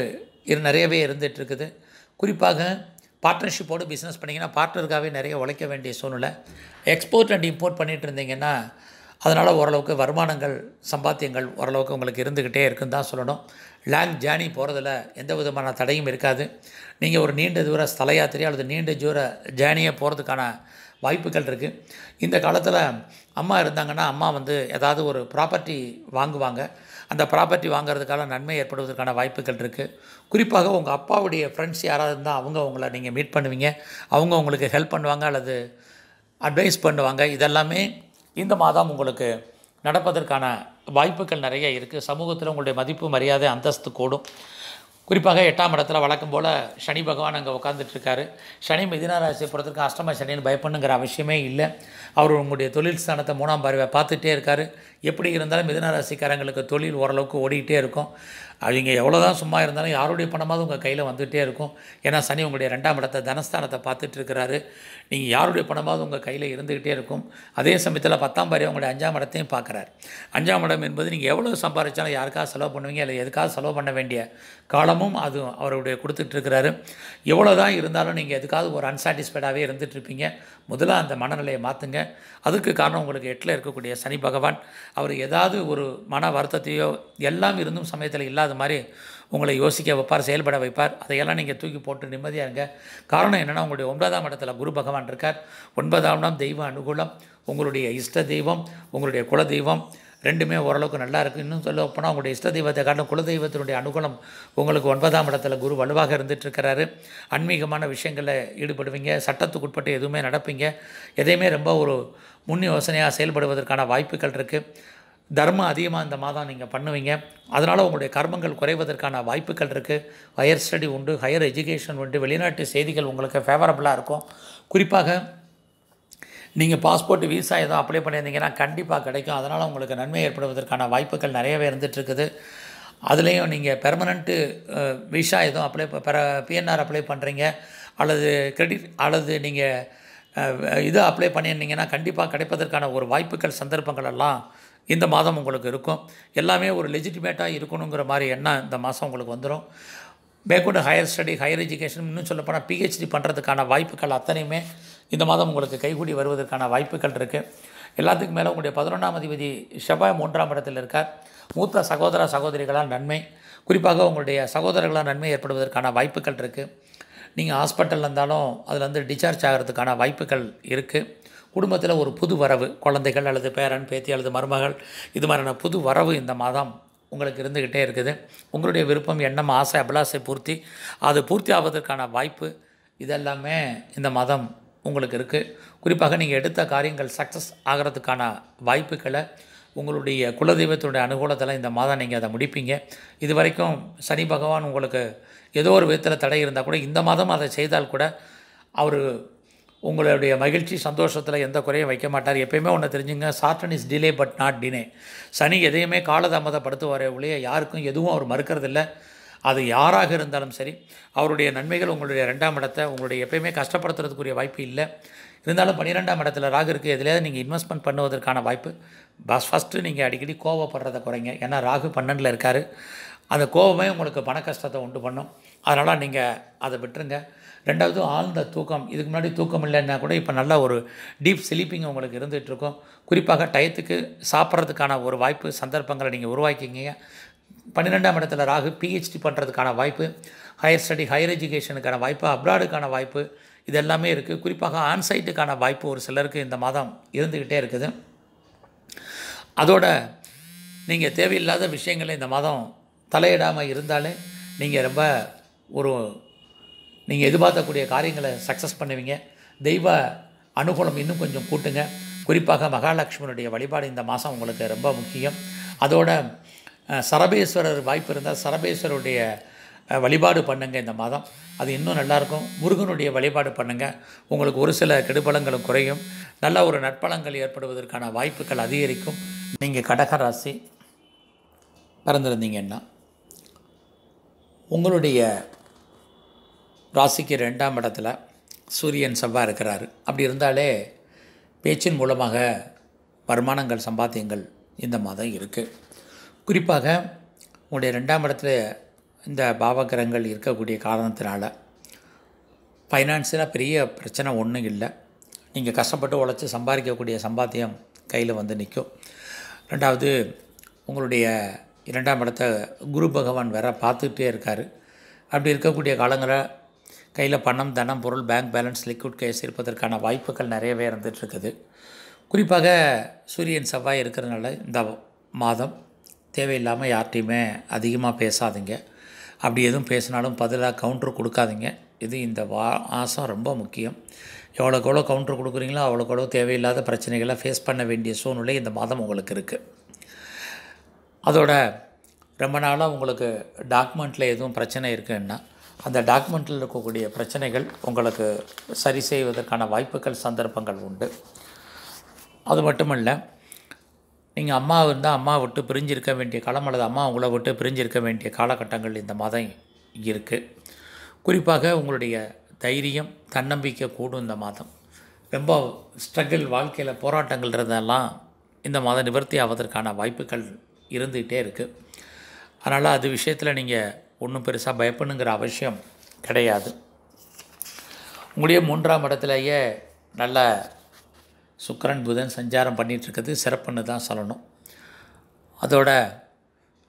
நிறையவே இருந்துகிட்ருக்குது. குறிப்பாக பார்ட்னர்ஷிப்போடு பிஸ்னஸ் பண்ணிங்கன்னா பார்ட்னருக்காகவே நிறைய உழைக்க வேண்டிய சூழ்நிலை. எக்ஸ்போர்ட் அண்ட் இம்போர்ட் பண்ணிகிட்டு இருந்தீங்கன்னா அதனால் ஓரளவுக்கு வருமானங்கள், சம்பாத்தியங்கள் ஓரளவுக்கு உங்களுக்கு இருந்துக்கிட்டே இருக்குன்னு தான் சொல்லணும். லாங் ஜேர்னி போகிறதுல எந்த விதமான தடையும் இருக்காது. நீங்கள் ஒரு நீண்ட தூர ஸ்தல யாத்திரை அல்லது நீண்ட தூர ஜேர்னியை போகிறதுக்கான வாய்ப்புகள் இருக்குது. இந்த காலத்தில் அம்மா இருந்தாங்கன்னா அம்மா ஏதாவது ஒரு ப்ராப்பர்ட்டி வாங்குவாங்க. அந்த ப்ராப்பர்ட்டி வாங்குறதுக்கான நன்மை ஏற்படுவதற்கான வாய்ப்புகள் இருக்குது. குறிப்பாக உங்கள் அப்பாவுடைய ஃப்ரெண்ட்ஸ் யாராவது இருந்தால் அவங்கள நீங்கள் மீட் பண்ணுவீங்க. அவங்க உங்களுக்கு ஹெல்ப் பண்ணுவாங்க அல்லது அட்வைஸ் பண்ணுவாங்க. இதெல்லாமே இந்த மாதம் உங்களுக்கு நடப்பதற்கான வாய்ப்புகள் நிறைய இருக்குது. சமூகத்தில் உங்களுடைய மதிப்பு மரியாதை அந்தஸ்து கூடும். குறிப்பாக 8ஆம் இடத்துல வழக்கம் போல் சனி பகவான் அங்கே உட்காந்துட்ருக்காரு. சனி மிதுன ராசியை பொறுத்தவரைக்கும் அஷ்டம சனின்னு பயப்படணுங்கிற அவசியமே இல்லை. அவர் உங்களுடைய தொழில் ஸ்தானத்தை 3ஆம் பார்வை பார்த்துட்டே இருக்கார். எப்படி இருந்தாலும் மிதுன ராசிக்காரங்களுக்கு தொழில் ஓரளவுக்கு ஓடிக்கிட்டே இருக்கும். அவங்க எவ்வளோ தான் சும்மா இருந்தாலும் யாருடைய பணமாவது உங்கள் கையில் வந்துகிட்டே இருக்கும். ஏன்னா சனி உங்களுடைய 2ஆம் இடத்த தனஸ்தானத்தை பார்த்துட்டு இருக்கிறாரு. நீங்கள் யாருடைய பணமாவது உங்கள் கையில் இருந்துக்கிட்டே இருக்கும். அதே சமயத்தில் 10ஆம் பாரியாக உங்களுடைய 5ஆம் இடத்தையும் பார்க்குறாரு. 5ஆம் இடம் என்பது நீங்கள் எவ்வளோ சம்பாதிச்சாலும் யாருக்காக செலவு பண்ணுவீங்க, இல்லை எதுக்காக செலவு பண்ண வேண்டிய காலமும் அது அவருடைய கொடுத்துட்ருக்கிறாரு. எவ்வளோ தான் இருந்தாலும் நீங்கள் எதுக்காவது ஒரு அன்சாட்டிஸ்ஃபைடாகவே இருந்துகிட்ருப்பீங்க. முதல்ல அந்த மனநிலையை மாற்றுங்க. அதுக்கு காரணம் உங்களுக்கு 8ல் இருக்கக்கூடிய சனி பகவான். அவர் ஏதாவது ஒரு மன வருத்தத்தையோ எல்லாம் இருந்தும் சமயத்தில் இல்லாத அது மாதிரி உங்களை யோசிக்க வைப்பார், செயல்பட வைப்பார். அதையெல்லாம் நீங்கள் தூக்கி போட்டு நிம்மதியாக இருங்க. காரணம் என்னென்னா உங்களுடைய 9ஆம் இடத்துல குரு பகவான் இருக்கார். 9ஆம் இடம் தெய்வ அனுகூலம். உங்களுடைய இஷ்ட தெய்வம் உங்களுடைய குல தெய்வம் ரெண்டுமே ஓரளவுக்கு நல்லா இருக்குது. இன்னும் சொல்ல போனால் உங்களுடைய இஷ்ட தெய்வத்தை காரணம் குலதெய்வத்தினுடைய அனுகூலம் உங்களுக்கு 9ஆம் இடத்துல குரு வலுவாக இருந்துகிட்ருக்கிறாரு. ஆன்மீகமான விஷயங்களில் ஈடுபடுவீங்க. சட்டத்துக்குட்பட்டு எதுவுமே நடப்பீங்க. எதையுமே ரொம்ப ஒரு முன் யோசனையாக செயல்படுவதற்கான வாய்ப்புகள் இருக்குது. தர்மம் அதிகமாக இந்த மாதம் நீங்கள் பண்ணுவீங்க. அதனால் உங்களுடைய கர்மங்கள் குறைவதற்கான வாய்ப்புகள் இருக்குது. ஹையர் ஸ்டடி உண்டு, ஹையர் எஜுகேஷன் உண்டு. வெளிநாட்டு செய்திகள் உங்களுக்கு ஃபேவரபுளாக இருக்கும். குறிப்பாக நீங்கள் பாஸ்போர்ட் விசா ஏதோ அப்ளை பண்ணியிருந்தீங்கன்னா கண்டிப்பாக கிடைக்கும். அதனால் உங்களுக்கு நன்மை ஏற்படுவதற்கான வாய்ப்புகள் நிறையவே இருந்துகிட்ருக்குது. அதுலேயும் நீங்கள் பெர்மனெண்ட்டு விசா எதுவும் அப்ளை பிஎன்ஆர் அப்ளை பண்ணுறீங்க, அல்லது கிரெடிட், அல்லது நீங்கள் இது அப்ளை பண்ணியிருந்தீங்கன்னா கண்டிப்பாக கிடைப்பதற்கான ஒரு வாய்ப்புகள் சந்தர்ப்பங்கள் எல்லாம் இந்த மாதம் உங்களுக்கு இருக்கும். எல்லாமே ஒரு லெஜிட்டிமேட்டாக இருக்கணுங்கிற மாதிரி எண்ணம் இந்த மாதம் உங்களுக்கு வந்துடும். மேற்கொண்டு ஹையர் ஸ்டடி, ஹையர் எஜுகேஷன், இன்னும் சொல்லப்போனால் பிஹெச்டி பண்ணுறதுக்கான வாய்ப்புகள் அத்தனையுமே இந்த மாதம் உங்களுக்கு கைகூடி வருவதற்கான வாய்ப்புகள் இருக்குது. எல்லாத்துக்கு மேலே உங்களுடைய 11ஆம் அதிபதி செவ்வாய் 3ஆம் இடத்தில் இருக்கார். மூத்த சகோதர சகோதரிகளால் நன்மை, குறிப்பாக உங்களுடைய சகோதரர்களால் நன்மை ஏற்படுவதற்கான வாய்ப்புகள் இருக்குது. நீங்கள் ஹாஸ்பிட்டலில் இருந்தாலும் அதுலேருந்து டிஸ்சார்ஜ் ஆகிறதுக்கான வாய்ப்புகள் இருக்குது. குடும்பத்தில் ஒரு புது வரவு, குழந்தைகள் அல்லது பேரன் பேத்தி அல்லது மருமகள், இது மாதிரியான புது வரவு இந்த மாதம் உங்களுக்கு இருந்துக்கிட்டே இருக்குது. உங்களுடைய விருப்பம், எண்ணம், ஆசை, அபிலாசை பூர்த்தி, அது பூர்த்தி ஆவதற்கான வாய்ப்பு இதெல்லாமே இந்த மாதம் உங்களுக்கு இருக்குது. குறிப்பாக நீங்கள் எடுத்த காரியங்கள் சக்ஸஸ் ஆகிறதுக்கான வாய்ப்புகளை உங்களுடைய குலதெய்வத்துடைய அனுகூலத்தில் இந்த மாதம் நீங்கள் அதை முடிப்பீங்க. இது வரைக்கும் சனி பகவான் உங்களுக்கு ஏதோ ஒரு விதத்தில் தடை இருந்தால் கூட இந்த மாதம் அதை செய்தால் கூட அவர் உங்களுடைய மகிழ்ச்சி சந்தோஷத்தில் எந்த குறையும் வைக்க மாட்டார். எப்பயுமே ஒன்று தெரிஞ்சுங்க, Saturn is delay but not டினே. சனி எதையுமே காலதாமதப்படுத்துவாரே ஒழிய யாருக்கும் எதுவும் அவர் மறுக்கிறதில்ல. அது யாராக இருந்தாலும் சரி, அவருடைய நன்மைகள் உங்களுடைய 2ஆம் இடத்தை உங்களுடைய எப்பயுமே கஷ்டப்படுத்துறதுக்குரிய வாய்ப்பு இல்லை. இருந்தாலும் 12ஆம் இடத்துல ராகு இருக்குது. எதுலேயாவது நீங்கள் இன்வெஸ்ட்மெண்ட் பண்ணுவதற்கான வாய்ப்பு. ஃபஸ்ட்டு நீங்கள் அடிக்கடி கோவப்படுறதை குறைங்க. ஏன்னா ராகு 12ல் இருக்கார். அந்த கோபமே உங்களுக்கு பண கஷ்டத்தை உண்டு பண்ணும். அதனால் நீங்கள் அதை விட்டுருங்க. ரெண்டாவது ஆழ்ந்த தூக்கம். இதுக்கு முன்னாடி தூக்கம் இல்லைன்னா கூட இப்போ நல்லா ஒரு டீப் ஸ்லீப்பிங் உங்களுக்கு இருந்துகிட்ருக்கும். குறிப்பாக டயத்துக்கு சாப்பிட்றதுக்கான ஒரு வாய்ப்பு சந்தர்ப்பங்களை நீங்கள் உருவாக்கிங்க. 12ஆம் இடத்துல ராகு பிஹெச்டி பண்ணுறதுக்கான வாய்ப்பு, ஹையர் ஸ்டடி, ஹையர் எஜுகேஷனுக்கான வாய்ப்பு, அப்ராடுக்கான வாய்ப்பு, இதெல்லாமே இருக்குது. குறிப்பாக ஆன்சைட்டுக்கான வாய்ப்பு ஒரு சிலருக்கு இந்த மாதம் இருந்துக்கிட்டே இருக்குது. அதோட நீங்கள் தேவையில்லாத விஷயங்களை இந்த மாதம் தலையிடாமல் இருந்தாலே நீங்கள் ரொம்ப ஒரு நீங்கள் எதிர்பார்க்கக்கூடிய காரியங்களை சக்ஸஸ் பண்ணுவீங்க. தெய்வ அனுகூலம் இன்னும் கொஞ்சம் கூட்டுங்க. குறிப்பாக மகாலட்சுமியுடைய வழிபாடு இந்த மாதம் உங்களுக்கு ரொம்ப முக்கியம். அதோட சரபேஸ்வரர் வாய்ப்பு இருந்தால் சரபேஸ்வரருடைய வழிபாடு பண்ணுங்கள். இந்த மாதம் அது இன்னும் நல்லாயிருக்கும். முருகனுடைய வழிபாடு பண்ணுங்கள். உங்களுக்கு ஒரு சில கெடுபலங்களும் குறையும். நல்ல ஒரு நற்பலங்கள் ஏற்படுவதற்கான வாய்ப்புகள் அதிகரிக்கும். நீங்கள் கடக ராசி பிறந்திருந்தீங்கன்னா உங்களுடைய ராசிக்கு 2ஆம் இடத்துல சூரியன் செவ்வாய் இருக்கிறாரு. அப்படி இருந்தாலே பேச்சின் மூலமாக வருமானங்கள், சம்பாத்தியங்கள் இந்த மாதம் இருக்குது. குறிப்பாக உங்களுடைய 2ஆம் இடத்துல இந்த பாவகிரகங்கள் இருக்கக்கூடிய காரணத்தினால ஃபைனான்ஷியலாக பெரிய பிரச்சனை ஒன்றும் இல்லை. நீங்கள் கஷ்டப்பட்டு உழைச்சி சம்பாதிக்கக்கூடிய சம்பாத்தியம் கையில் வந்து நிற்கும். ரெண்டாவது உங்களுடைய 2ஆம் இடத்த குரு பகவான் வேற பார்த்துக்கிட்டே இருக்கார். அப்படி இருக்கக்கூடிய காலங்களில் கையில் பணம், தனம், பொருள், பேங்க் பேலன்ஸ், லிக்விட் கேஷ் இருப்பதற்கான வாய்ப்புகள் நிறையவே இருந்துகிட்ருக்குது. குறிப்பாக சூரியன் செவ்வாய் இருக்கிறதுனால இந்த மாதம் தேவையில்லாமல் யார்கிட்டையுமே அதிகமாக பேசாதீங்க. அப்படி எதுவும் பேசினாலும் பதிலாக கவுண்டர் கொடுக்காதீங்க. இது இந்த மாதம் ரொம்ப முக்கியம். எவ்வளோக்கு எவ்வளோ கவுண்டர் கொடுக்குறீங்களோ அவ்வளோக்கு எவ்வளோ தேவையில்லாத பிரச்சனைகளை ஃபேஸ் பண்ண வேண்டிய சூழ்நிலை இந்த மாதம் உங்களுக்கு இருக்குது. அதோட ரொம்ப நாளாக உங்களுக்கு டாக்குமெண்ட்டில் எதுவும் பிரச்சனை இருக்குன்னா அந்த டாக்குமெண்ட்டில் இருக்கக்கூடிய பிரச்சனைகள் உங்களுக்கு சரி செய்வதற்கான வாய்ப்புகள் சந்தர்ப்பங்கள் உண்டு. அது மட்டுமல்ல, நீங்கள் அம்மா இருந்தால் அம்மா விட்டு பிரிஞ்சிருக்க வேண்டிய காலம் அல்லது அம்மா உங்களை விட்டு பிரிஞ்சிருக்க வேண்டிய காலகட்டங்கள் இந்த மாதம் இருக்குது. குறிப்பாக உங்களுடைய தைரியம் தன்னம்பிக்கை கூடும். இந்த மாதம் ரொம்ப ஸ்ட்ரகிள் வாழ்க்கையில் போராட்டங்கள் இருந்தெல்லாம் இந்த மாதம் நிவர்த்தி ஆவதற்கான வாய்ப்புகள் இருந்துகிட்டே இருக்குது. அதனால் அது விஷயத்தில் நீங்கள் ஒன்றும் பெருசாக பயப்படணுங்கிற அவசியம் கிடையாது. உங்களுடைய 3ஆம் இடத்துலையே நல்ல சுக்கிரன் புதன் சஞ்சாரம் பண்ணிகிட்ருக்கிறது சிறப்புன்னு தான் சொல்லணும். அதோட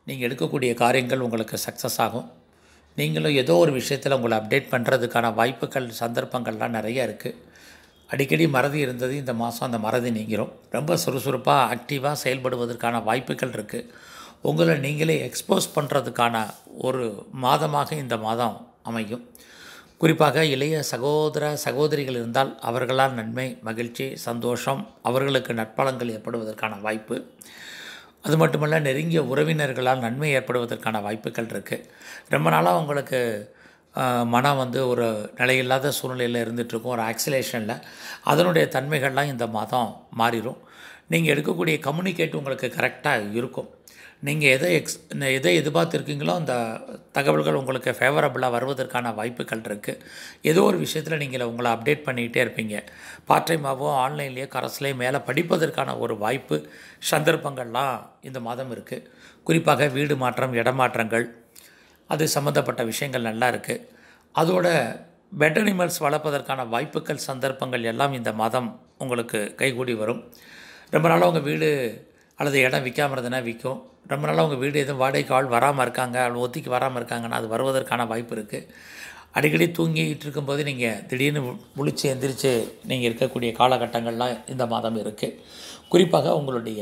நீங்கள் எடுக்கக்கூடிய காரியங்கள் உங்களுக்கு சக்ஸஸ் ஆகும். நீங்களும் ஏதோ ஒரு விஷயத்தில் உங்களை அப்டேட் பண்ணுறதுக்கான வாய்ப்புகள் சந்தர்ப்பங்கள்லாம் நிறையா இருக்குது. அடிக்கடி மறதி இருந்தது இந்த மாதம் அந்த மறதி நீங்கிறோம். ரொம்ப சுறுசுறுப்பாக ஆக்டிவாக செயல்படுவதற்கான வாய்ப்புகள் இருக்குது. உங்களை நீங்களே எக்ஸ்போஸ் பண்ணுறதுக்கான ஒரு மாதமாக இந்த மாதம் அமையும். குறிப்பாக இளைய சகோதர சகோதரிகள் இருந்தால் அவர்களால் நன்மை மகிழ்ச்சி சந்தோஷம் அவர்களுக்கு நற்பலங்கள் ஏற்படுவதற்கான வாய்ப்பு. அது மட்டுமல்ல, நெருங்கிய உறவினர்களால் நன்மை ஏற்படுவதற்கான வாய்ப்புகள் இருக்குது. ரொம்ப நாளாக உங்களுக்கு மனம் ஒரு நிலையில்லாத சூழ்நிலையில் இருந்துகிட்ருக்கும், ஒரு ஆக்சிலேஷனில். அதனுடைய தன்மைகள்லாம் இந்த மாதம் மாறிடும். நீங்கள் எடுக்கக்கூடிய கம்யூனிகேட் உங்களுக்கு கரெக்டாக இருக்கும். நீங்கள் எதை எதிர்பார்த்துருக்கீங்களோ அந்த தகவல்கள் உங்களுக்கு ஃபேவரபுளாக வருவதற்கான வாய்ப்புகள் இருக்குது. ஏதோ ஒரு விஷயத்தில் நீங்கள் உங்களை அப்டேட் பண்ணிக்கிட்டே இருப்பீங்க. பார்ட் டைமாகவோ ஆன்லைன்லேயோ கரஸ்லேயே மேலே படிப்பதற்கான ஒரு வாய்ப்பு சந்தர்ப்பங்கள்லாம் இந்த மாதம் இருக்குது. குறிப்பாக வீடு மாற்றம் இடமாற்றங்கள் அது சம்மந்தப்பட்ட விஷயங்கள் நல்லா இருக்குது. அதோட பெட் அனிமல்ஸ் வளர்ப்பதற்கான வாய்ப்புகள் சந்தர்ப்பங்கள் எல்லாம் இந்த மாதம் உங்களுக்கு கைகூடி வரும். ரொம்ப நாளாக உங்கள் வீடு அல்லது இடம் விற்காமல் இருந்ததுன்னா விற்கும். ரொம்ப நாளாக உங்கள் வீடு எதுவும் வாடகைக்கு ஆள் வராமல் இருக்காங்க அல்லது ஒத்திக்கு வராமல் இருக்காங்கன்னா அது வருவதற்கான வாய்ப்பு இருக்குது. அடிக்கடி தூங்கிட்டு இருக்கும்போது நீங்கள் திடீர்னு முழிச்சு எந்திரிச்சு நீங்கள் இருக்கக்கூடிய காலகட்டங்கள்லாம் இந்த மாதம் இருக்குது. குறிப்பாக உங்களுடைய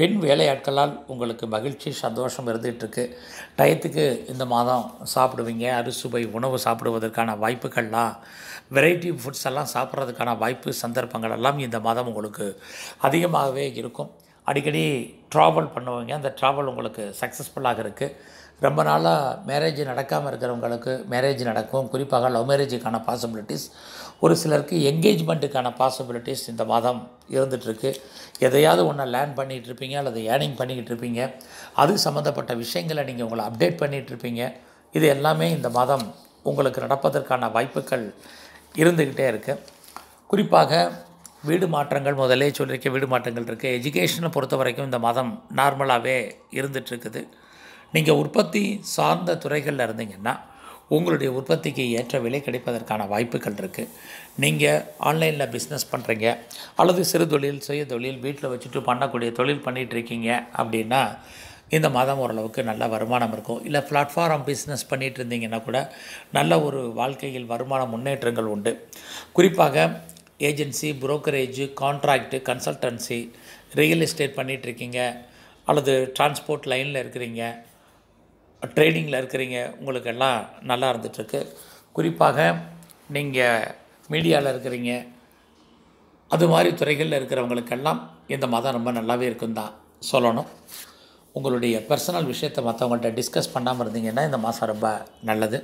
பெண் வேலையாட்களால் உங்களுக்கு மகிழ்ச்சி சந்தோஷம் இருந்துகிட்ருக்கு. டயத்துக்கு இந்த மாதம் சாப்பிடுவீங்க. அறுசுவை உணவு சாப்பிடுவதற்கான வாய்ப்புகள்லாம் வெரைட்டி ஃபுட்ஸ் எல்லாம் சாப்பிட்றதுக்கான வாய்ப்பு சந்தர்ப்பங்கள் எல்லாம் இந்த மாதம் உங்களுக்கு அதிகமாகவே இருக்கும். அடிக்கடி ட்ராவல் பண்ணுவீங்க. அந்த ட்ராவல் உங்களுக்கு சக்ஸஸ்ஃபுல்லாக இருக்குது. ரொம்ப நாளாக மேரேஜ் நடக்காமல் இருக்கிறவங்களுக்கு மேரேஜ் நடக்கும். குறிப்பாக லவ் மேரேஜுக்கான பாசிபிலிட்டிஸ், ஒரு சிலருக்கு என்கேஜ்மெண்ட்டுக்கான பாசிபிலிட்டிஸ் இந்த மாதம் இருந்துகிட்ருக்கு. எதையாவது ஒன்றை லேர்ன் பண்ணிகிட்ருப்பீங்க அல்லது ஏர்னிங் பண்ணிக்கிட்டுருப்பீங்க. அது சம்மந்தப்பட்ட விஷயங்களை நீங்கள் உங்களை அப்டேட் பண்ணிகிட்ருப்பீங்க. இது எல்லாமே இந்த மாதம் உங்களுக்கு நடப்பதற்கான வாய்ப்புகள் இருந்துக்கிட்டே இருக்குது. குறிப்பாக வீடு மாற்றங்கள் முதலே சொல்லியிருக்க வீடு மாற்றங்கள் இருக்குது. எஜுகேஷனை பொறுத்த வரைக்கும் இந்த மாதம் நார்மலாகவே இருந்துகிட்ருக்குது. நீங்கள் உற்பத்தி சார்ந்த துறைகளில் இருந்தீங்கன்னா உங்களுடைய உற்பத்திக்கு ஏற்ற விலை கிடைப்பதற்கான வாய்ப்புகள் இருக்குது. நீங்கள் ஆன்லைனில் பிஸ்னஸ் பண்ணுறீங்க அல்லது சிறு தொழில் சுய தொழில் வீட்டில் வச்சுட்டு பண்ணக்கூடிய தொழில் பண்ணிகிட்ருக்கீங்க அப்படின்னா இந்த மாதம் ஓரளவுக்கு நல்ல வருமானம் இருக்கும். இல்லை பிளாட்ஃபார்ம் பிஸ்னஸ் பண்ணிகிட்டு இருந்தீங்கன்னா கூட நல்ல ஒரு வாழ்க்கையில் வருமான முன்னேற்றங்கள் உண்டு. குறிப்பாக agency brokerage contract consultancy real estate பண்ணிகிட்ருக்கீங்க அல்லது டிரான்ஸ்போர்ட் லைனில் இருக்கிறீங்க ட்ரேடிங்கில் இருக்கிறீங்க உங்களுக்கெல்லாம் நல்லா இருந்துகிட்ருக்கு. குறிப்பாக நீங்கள் மீடியாவில் இருக்கிறீங்க அது மாதிரி துறைகளில் இருக்கிறவங்களுக்கெல்லாம் இந்த மாதம் ரொம்ப நல்லாவே இருக்குன்னு தான் சொல்லணும். உங்களுடைய பர்சனல் விஷயத்தை மற்றவங்கள்ட்ட டிஸ்கஸ் பண்ணாமல் இருந்தீங்கன்னா இந்த மாதம் ரொம்ப நல்லது.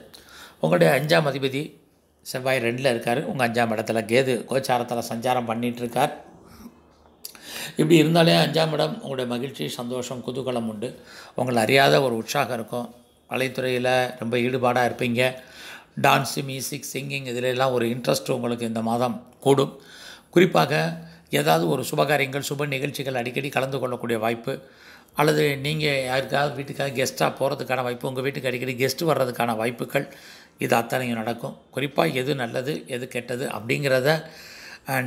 உங்களுடைய 5ஆம் அதிபதி செவ்வாய் 2ல் இருக்கார். உங்கள் 5ஆம் இடத்துல கேது கோச்சாரத்தில் சஞ்சாரம் பண்ணிகிட்ருக்கார். இப்படி இருந்தாலே 5ஆம் இடம் உங்களுடைய மகிழ்ச்சி சந்தோஷம் குதூகலம் உண்டு. உங்களை அறியாத ஒரு உற்சாகம் இருக்கும். கலைத்துறையில் ரொம்ப ஈடுபாடாக இருப்பீங்க. டான்ஸு மியூசிக் சிங்கிங் இதிலெல்லாம் ஒரு இன்ட்ரெஸ்ட் உங்களுக்கு இந்த மாதம் கூடும். குறிப்பாக ஏதாவது ஒரு சுபகாரியங்கள் சுப நிகழ்ச்சிகள் அடிக்கடி கலந்து கொள்ளக்கூடிய வாய்ப்பு அல்லது நீங்கள் யாருக்காவது வீட்டுக்காக கெஸ்ட்டாக போகிறதுக்கான வாய்ப்பு, உங்கள் வீட்டுக்கு அடிக்கடி கெஸ்ட்டு வர்றதுக்கான வாய்ப்புகள் இது அத்தனையும் நடக்கும். குறிப்பாக எது நல்லது எது கெட்டது அப்படிங்கிறத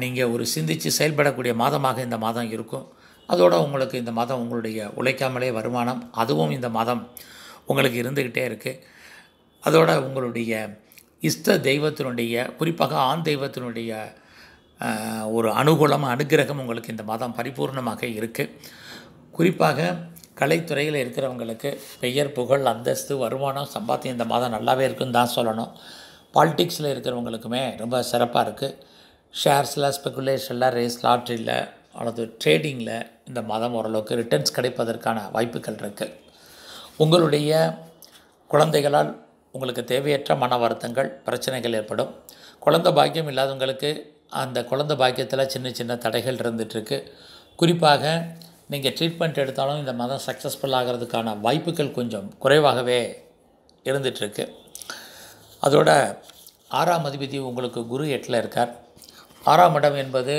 நீங்கள் ஒரு சிந்தித்து செயல்படக்கூடிய மாதமாக இந்த மாதம் இருக்கும். அதோடு உங்களுக்கு இந்த மாதம் உங்களுடைய உழைக்காமலே வருமானம் அதுவும் இந்த மாதம் உங்களுக்கு இருந்துக்கிட்டே இருக்குது. அதோடு உங்களுடைய இஷ்ட தெய்வத்தினுடைய குறிப்பாக ஆண் தெய்வத்தினுடைய ஒரு அனுகூலம் அனுகிரகம் உங்களுக்கு இந்த மாதம் பரிபூர்ணமாக இருக்குது. குறிப்பாக கலைத்துறையில் இருக்கிறவங்களுக்கு பெயர் புகழ் அந்தஸ்து வருமானம் சம்பாத்தியம் இந்த மாதம் நல்லாவே இருக்குன்னு தான் சொல்லணும். பாலிடிக்ஸில் இருக்கிறவங்களுக்குமே ரொம்ப சிறப்பாக இருக்குது. ஷேர்ஸில் ஸ்பெகுலேஷனில் ரேஸ் லாட்ரியில் அல்லது ட்ரேடிங்கில் இந்த மாதம் ஓரளவுக்கு ரிட்டர்ன்ஸ் கிடைப்பதற்கான வாய்ப்புகள் இருக்குது. உங்களுடைய குழந்தைகளால் உங்களுக்கு தேவையற்ற மன வருத்தங்கள் பிரச்சனைகள் ஏற்படும். குழந்தை பாக்கியம் இல்லாதவங்களுக்கு அந்த குழந்தை பாக்கியத்தில் சின்ன சின்ன தடைகள் இருந்துகிட்ருக்கு. குறிப்பாக நீங்கள் ட்ரீட்மெண்ட் எடுத்தாலும் இந்த மாதம் சக்ஸஸ்ஃபுல் ஆகிறதுக்கான வாய்ப்புகள் கொஞ்சம் குறைவாகவே இருந்துகிட்ருக்கு. அதோட 6ஆம் அதிபதி உங்களுக்கு குரு 8ல் இருக்கார். 6ஆம் இடம் என்பது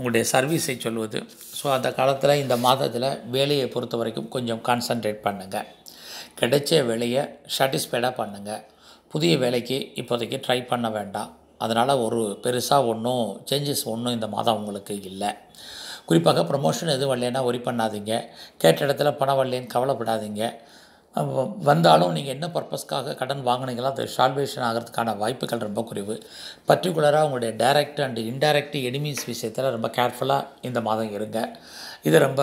உங்களுடைய சர்வீஸை சொல்வது. ஸோ அந்த காலத்தில் இந்த மாதத்தில் வேலையை பொறுத்த வரைக்கும் கொஞ்சம் கான்சன்ட்ரேட் பண்ணுங்கள். கிடைச்ச வேலையை சாட்டிஸ்ஃபைடாக பண்ணுங்கள். புதிய வேலைக்கு இப்போதைக்கு ட்ரை பண்ண வேண்டாம். அதனால் ஒரு பெருசாக ஒன்றும் சேஞ்சஸ் ஒன்றும் இந்த மாதம் உங்களுக்கு இல்லை. குறிப்பாக ப்ரமோஷன் எதுவும் வரலைன்னா ஒரி பண்ணாதீங்க. கேட்ட இடத்துல பணம் வரலேன்னு கவலைப்படாதீங்க. வந்தாலும் நீங்கள் என்ன பர்பஸ்க்காக கடன் வாங்கினீங்களோ அது சால்வேஷன் ஆகிறதுக்கான வாய்ப்புகள் ரொம்ப குறைவு. பர்டிகுலராக உங்களுடைய டைரக்ட் அண்டு இன்டைரக்ட் எனிமீஸ் விஷயத்தில் ரொம்ப கேர்ஃபுல்லாக இந்த மாதம் இருங்க. இது ரொம்ப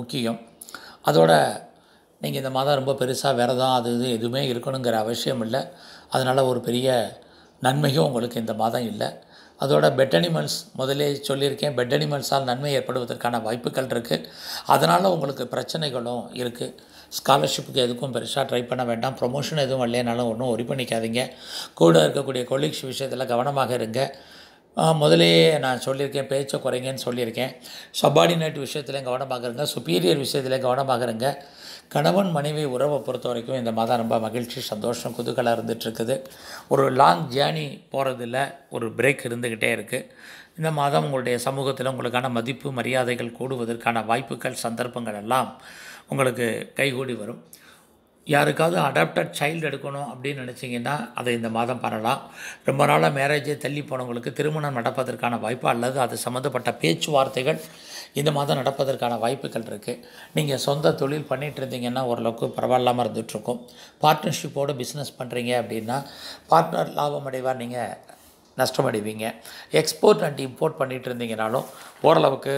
முக்கியம். அதோட நீங்கள் இந்த மாதம் ரொம்ப பெருசாக வேறு தான் அது இது எதுவுமே இருக்கணுங்கிற அவசியம் இல்லை. அதனால் ஒரு பெரிய நன்மையும் உங்களுக்கு இந்த மாதம் இல்லை. அதோட பெட் அனிமல்ஸ் முதலே சொல்லியிருக்கேன். பெட் அனிமல்ஸால் நன்மை ஏற்படுவதற்கான வாய்ப்புகள் இருக்குது. அதனால் உங்களுக்கு பிரச்சனைகளும் இருக்குது. ஸ்காலர்ஷிப்புக்கு எதுக்கும் பெருசாக ட்ரை பண்ண வேண்டாம். ப்ரொமோஷன் எதுவும் இல்லைனாலும் ஒன்றும் ஒரி பண்ணிக்காதீங்க. கூட இருக்கக்கூடிய கொலீக்ஸ் விஷயத்தில் கவனமாக இருங்க. முதலே நான் சொல்லியிருக்கேன், பேச்சை குறைங்கன்னு சொல்லியிருக்கேன். சபார்டினேட் விஷயத்தில் கவனமாக இருங்க. சுப்பீரியர் விஷயத்தில் கவனமாக இருங்க. கணவன் மனைவி உறவை பொறுத்த வரைக்கும் இந்த மாதம் ரொம்ப மகிழ்ச்சி, சந்தோஷம், குதூகலாக இருந்துகிட்ருக்குது. ஒரு லாங் ஜேர்னி போகிறதில் ஒரு பிரேக் இருந்துக்கிட்டே இருக்குது. இந்த மாதம் உங்களுடைய சமூகத்தில் உங்களுக்கான மதிப்பு மரியாதைகள் கூடுவதற்கான வாய்ப்புகள் சந்தர்ப்பங்கள் எல்லாம் உங்களுக்கு கைகூடி வரும். யாருக்காவது அடாப்டட் சைல்டு எடுக்கணும் அப்படின்னு நினச்சிங்கன்னா அதை இந்த மாதம் பண்ணலாம். ரொம்ப நாளாக மேரேஜை தள்ளி போனவங்களுக்கு திருமணம் நடப்பதற்கான வாய்ப்பு அல்லது அது சம்மந்தப்பட்ட பேச்சுவார்த்தைகள் இந்த மாதம் நடப்பதற்கான வாய்ப்புகள் இருக்குது. நீங்கள் சொந்த தொழில் பண்ணிகிட்டு இருந்தீங்கன்னா ஓரளவுக்கு பரவாயில்லாமல் இருந்துகிட்ருக்கும். பார்ட்னர்ஷிப்போடு பிஸ்னஸ் பண்ணுறீங்க அப்படின்னா பார்ட்னர் லாபம் அடைவார், நீங்கள் நஷ்டமடைவீங்க. எக்ஸ்போர்ட் அண்ட் இம்போர்ட் பண்ணிகிட்டு இருந்தீங்கனாலும் ஓரளவுக்கு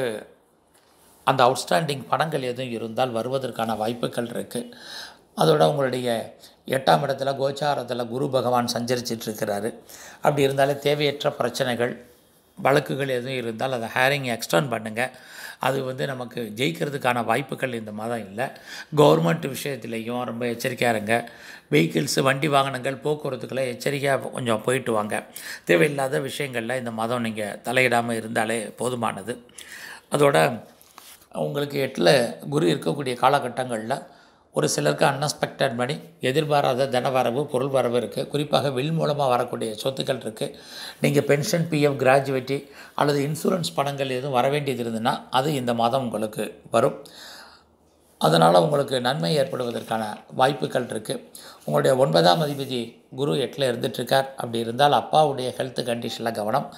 அந்த அவுட்ஸ்டாண்டிங் பணங்கள் எதுவும் இருந்தால் வருவதற்கான வாய்ப்புகள் இருக்குது. அதோட உங்களுடைய 8ஆம் இடத்துல கோச்சாரத்தில் குரு பகவான் சஞ்சரிச்சிட்ருக்கிறாரு. அப்படி இருந்தாலே தேவையற்ற பிரச்சனைகள் வழக்குகள் எதுவும் இருந்தால் அதை ஹேரிங் எக்ஸ்டர்ன் பண்ணுங்கள். அது நமக்கு ஜெயிக்கிறதுக்கான வாய்ப்புகள் இந்த மாதம் இல்லை. கவர்மெண்ட் விஷயத்துலேயும் ரொம்ப எச்சரிக்கையாக இருங்க. வெஹிக்கிள்ஸ் வண்டி வாகனங்கள் போக்குவரத்துக்களை எச்சரிக்கையாக கொஞ்சம் போயிட்டு வாங்க. தேவையில்லாத விஷயங்களில் இந்த மாதம் நீங்கள் தலையிடாமல் இருந்தாலே போதுமானது. அதோட உங்களுக்கு 8ல் குரு இருக்கக்கூடிய காலகட்டங்களில் ஒரு சிலருக்கு அன்எக்ஸ்பெக்டட் மணி, எதிர்பாராத தனவரவு பொருள் வரவு இருக்குது. குறிப்பாக வில் மூலமாக வரக்கூடிய சொத்துக்கள் இருக்குது. நீங்கள் பென்ஷன், பிஎஃப், கிராஜுவேட்டி அல்லது இன்சூரன்ஸ் பணங்கள் எதுவும் வர வேண்டியது இருந்துன்னா அது இந்த மாதம் உங்களுக்கு வரும். அதனால் உங்களுக்கு நன்மை ஏற்படுவதற்கான வாய்ப்புகள் இருக்குது. உங்களுடைய 9ஆம் அதிபதி குரு 8ல் இருந்துகிட்ருக்கார். அப்படி இருந்தால் அப்பாவுடைய ஹெல்த் கண்டிஷனில் கவனம்.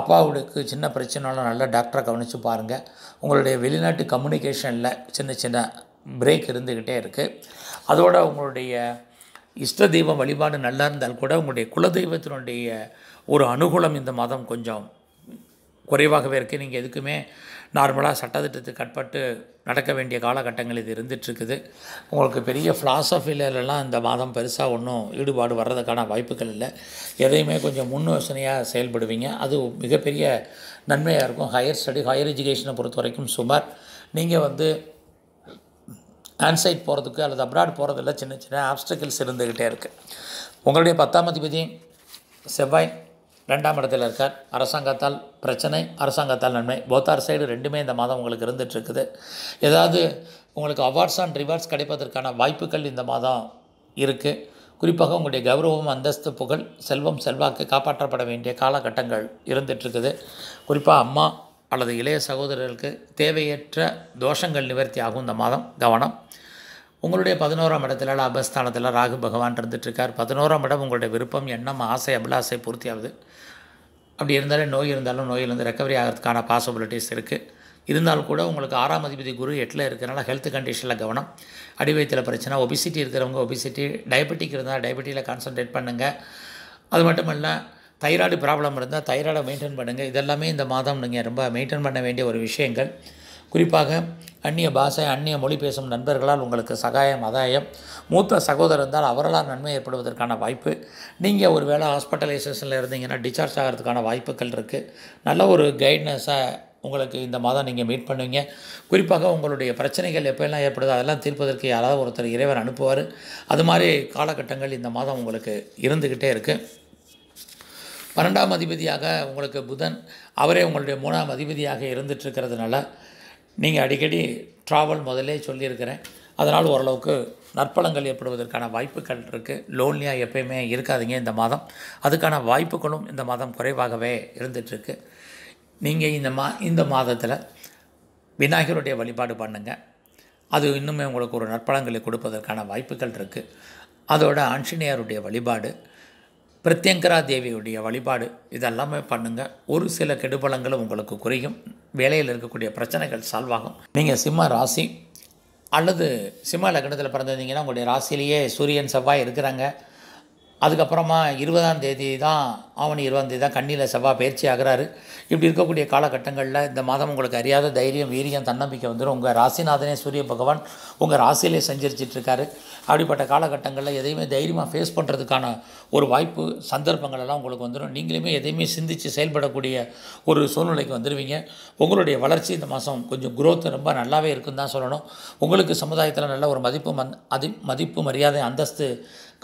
அப்பாவுக்கு சின்ன பிரச்சனைனாலும் நல்லா டாக்டரை கவனித்து பாருங்கள். உங்களுடைய வெளிநாட்டு கம்யூனிகேஷனில் சின்ன சின்ன பிரேக் இருந்துக்கிட்டே இருக்குது. அதோடு உங்களுடைய இஷ்ட தெய்வம் வழிபாடு நல்லா இருந்தால் கூட உங்களுடைய குலதெய்வத்தினுடைய ஒரு அனுகூலம் இந்த மாதம் கொஞ்சம் குறைவாகவே இருக்குது. நீங்கள் எதுக்குமே நார்மலாக சட்டத்திட்டத்துக்கு கட்பட்டு நடக்க வேண்டிய காலகட்டங்கள் இது இருந்துகிட்ருக்குது. உங்களுக்கு பெரிய ஃபிலாசபிலெலாம் இந்த மாதம் பெருசாக ஒன்றும் ஈடுபாடு வர்றதுக்கான வாய்ப்புகள் இல்லை. எதையுமே கொஞ்சம் முன் யோசனையாக செயல்படுவீங்க. அது மிகப்பெரிய நன்மையாக இருக்கும். ஹையர் ஸ்டடி, ஹையர் எஜுகேஷனை பொறுத்த வரைக்கும் சுமார். நீங்கள் ஆன்சைட் போகிறதுக்கு அல்லது அப்ராட் போகிறதுல சின்ன சின்ன ஆப்ஸ்டக்கிள்ஸ் இருந்துக்கிட்டே இருக்குது. உங்களுடைய 10ஆம் அதிபதி செவ்வாய் 2ஆம் இடத்துல இருக்கார். அரசாங்கத்தால் பிரச்சனை, அரசாங்கத்தால் நன்மை, போத்தார் சைடு ரெண்டுமே இந்த மாதம் உங்களுக்கு இருந்துகிட்ருக்குது. ஏதாவது உங்களுக்கு அவார்ட்ஸ் அண்ட் ரிவார்ட்ஸ் கிடைப்பதற்கான வாய்ப்புகள் இந்த மாதம் இருக்குது. குறிப்பாக உங்களுடைய கௌரவம், அந்தஸ்து, புகழ், செல்வம், செல்வாக்கு காப்பாற்றப்பட வேண்டிய காலகட்டங்கள் இருந்துகிட்ருக்குது. குறிப்பாக அம்மா அல்லது இளைய சகோதரர்களுக்கு தேவையற்ற தோஷங்கள் நிவர்த்தி ஆகும் இந்த மாதம், கவனம். உங்களுடைய 11ஆம் இடத்துல லாபஸ்தானத்தில் ராகு பகவான் இருந்துகிட்ருக்கார். 11ஆம் இடம் உங்களுடைய விருப்பம், எண்ணம், ஆசை, அபிலாசை பூர்த்தியாகுது. அப்படி இருந்தாலே நோய் இருந்தாலும் நோயிலிருந்து ரெக்கவரி ஆகிறதுக்கான பாசிபிலிட்டிஸ் இருக்குது. இருந்தாலும் கூட உங்களுக்கு 6ஆம் அதிபதி குரு 8ல் இருக்கிறனால ஹெல்த் கண்டிஷனில் கவனம். அடிவயத்தில் பிரச்சனை, ஒபிசிட்டி இருக்கிறவங்க ஒபிசிட்டி, டயபெட்டிக் இருந்தால் டயபெட்டியில் கான்சன்ட்ரேட் பண்ணுங்கள். அது மட்டும் இல்லை, தைராய்டு ப்ராப்ளம் இருந்தால் தைராய்டை மெயின்டைன் பண்ணுங்கள். இதெல்லாமே இந்த மாதம் நீங்கள் ரொம்ப மெயின்டைன் பண்ண வேண்டிய ஒரு விஷயங்கள். குறிப்பாக அந்நிய பாஷை அந்நிய மொழி பேசும் நண்பர்களால் உங்களுக்கு சகாயம் ஆதாயம் மூத்த சகோதரந்தால் அவர்களால் நன்மை ஏற்படுவதற்கான வாய்ப்பு நீங்கள் ஒரு வேளை ஹாஸ்பிட்டலைசேஷனில் இருந்தீங்கன்னா டிஸ்சார்ஜ் ஆகிறதுக்கான வாய்ப்புகள் இருக்குது நல்ல ஒரு கைட்னஸாக உங்களுக்கு இந்த மாதம் நீங்கள் மீட் பண்ணுவீங்க குறிப்பாக உங்களுடைய பிரச்சனைகள் எப்போல்லாம் ஏற்படுதோ அதெல்லாம் தீர்ப்பதற்கு யாராவது ஒருத்தர் இறைவன் அனுப்புவார் அது மாதிரி காலகட்டங்கள் இந்த மாதம் உங்களுக்கு இருந்துக்கிட்டே இருக்குது 12ஆம் அதிபதியாக உங்களுக்கு புதன் அவரே உங்களுடைய 3ஆம் அதிபதியாக இருந்துகிட்ருக்கிறதுனால நீங்கள் அடிக்கடி ட்ராவல் முதலே சொல்லியிருக்கிறேன் அதனால் ஓரளவுக்கு நற்பலங்கள் ஏற்படுவதற்கான வாய்ப்புகள் இருக்குது லோன்லியாக எப்போயுமே இருக்காதீங்க இந்த மாதம் அதுக்கான வாய்ப்புகளும் இந்த மாதம் குறைவாகவே இருந்துகிட்ருக்கு நீங்கள் இந்த மாதத்தில் விநாயகருடைய வழிபாடு பண்ணுங்கள் அது இன்னுமே உங்களுக்கு ஒரு நற்பலங்களை கொடுப்பதற்கான வாய்ப்புகள் இருக்குது அதோட ஆஞ்சநேயருடைய வழிபாடு பிரத்யங்கரா தேவியுடைய வழிபாடு இதெல்லாமே பண்ணுங்கள் ஒரு சில கெடுபலங்களும் உங்களுக்கு குறையும் வேலையில் இருக்கக்கூடிய பிரச்சனைகள் சால்வ் ஆகும் நீங்கள் சிம்ம ராசி அல்லது சிம்ம லக்னத்தில் பிறந்திருந்தீங்கன்னா உங்களுடைய ராசியிலேயே சூரியன் செவ்வாய் இருக்கிறாங்க அதுக்கப்புறமா 20ஆம் தேதி தான் ஆவணி 20ஆம் தேதி தான் கண்ணியில் செவ்வாய் பயிற்சி ஆகிறாரு இப்படி இருக்கக்கூடிய காலகட்டங்களில் இந்த மாதம் உங்களுக்கு அறியாத தைரியம் வீரியம் தன்னம்பிக்கை வந்துடும் உங்கள் ராசிநாதனே சூரிய பகவான் உங்கள் ராசியிலே சஞ்சரிச்சிட்ருக்காரு அப்படிப்பட்ட காலகட்டங்களில் எதையுமே தைரியமாக ஃபேஸ் பண்ணுறதுக்கான ஒரு வாய்ப்பு சந்தர்ப்பங்களெல்லாம் உங்களுக்கு வந்துடும் நீங்களுமே எதையுமே சிந்தித்து செயல்படக்கூடிய ஒரு சூழ்நிலைக்கு வந்துடுவீங்க உங்களுடைய வளர்ச்சி இந்த மாதம் கொஞ்சம் குரோத் ரொம்ப நல்லாவே இருக்குன்னு தான் சொல்லணும் உங்களுக்கு சமுதாயத்தில் நல்ல ஒரு மதிப்பு மரியாதை அந்தஸ்து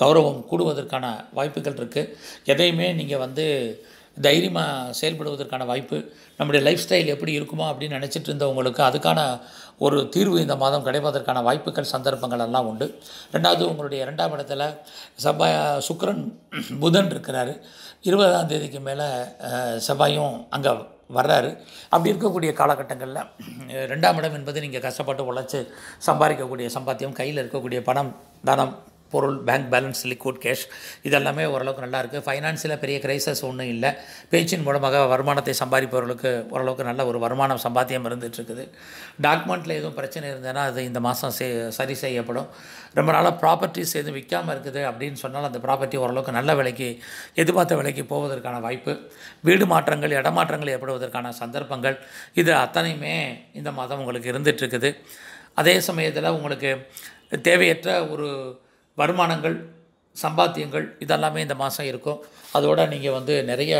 கௌரவம் கூடுவதற்கான வாய்ப்புகள் இருக்குது எதையுமே நீங்கள் தைரியமாக செயல்படுவதற்கான வாய்ப்பு நம்முடைய லைஃப் ஸ்டைல் எப்படி இருக்குமோ அப்படின்னு நினச்சிட்டு இருந்தவங்களுக்கு அதுக்கான ஒரு தீர்வு இந்த மாதம் கிடைப்பதற்கான வாய்ப்புகள் சந்தர்ப்பங்கள் எல்லாம் உண்டு ரெண்டாவது உங்களுடைய 2ஆம் இடத்துல சுக்கிரன் புதன் இருக்கிறாரு 20ஆம் தேதிக்கு மேலே செவ்வாயும் அங்கே வர்றாரு அப்படி இருக்கக்கூடிய காலகட்டங்களில் 2ஆம் இடம் என்பது நீங்கள் கஷ்டப்பட்டு உழைச்சி சம்பாதிக்கக்கூடிய சம்பாத்தியம் கையில் இருக்கக்கூடிய பணம் தானம் பொருள் பேங்க் பேலன்ஸ் லிக்விட் கேஷ் இதெல்லாமே ஓரளவுக்கு நல்லாயிருக்கு ஃபைனான்ஸில் பெரிய கிரைசஸ் ஒன்றும் இல்லை பேச்சின் மூலமாக வருமானத்தை சம்பாதிப்பவர்களுக்கு ஓரளவுக்கு நல்ல ஒரு வருமானம் சம்பாத்தியம் இருந்துகிட்ருக்குது டாக்குமெண்ட்டில் எதுவும் பிரச்சனை இருந்ததுன்னா அது இந்த மாதம் சரி செய்யப்படும் ரொம்ப நாளாக ப்ராப்பர்ட்டிஸ் எதுவும் விற்காமல் இருக்குது அப்படின்னு சொன்னால் அந்த ப்ராப்பர்ட்டி ஓரளவுக்கு நல்ல விலைக்கு எதிர்பார்த்த விலைக்கு போவதற்கான வாய்ப்பு வீடு மாற்றங்கள் இடமாற்றங்கள் ஏற்படுவதற்கான சந்தர்ப்பங்கள் இது அத்தனையுமே இந்த மாதம் உங்களுக்கு இருந்துகிட்ருக்குது அதே சமயத்தில் உங்களுக்கு தேவையற்ற ஒரு வருமானங்கள் சம்பாத்தியங்கள் இதெல்லாமே இந்த மாதம் இருக்கும் அதோடு நீங்கள் நிறைய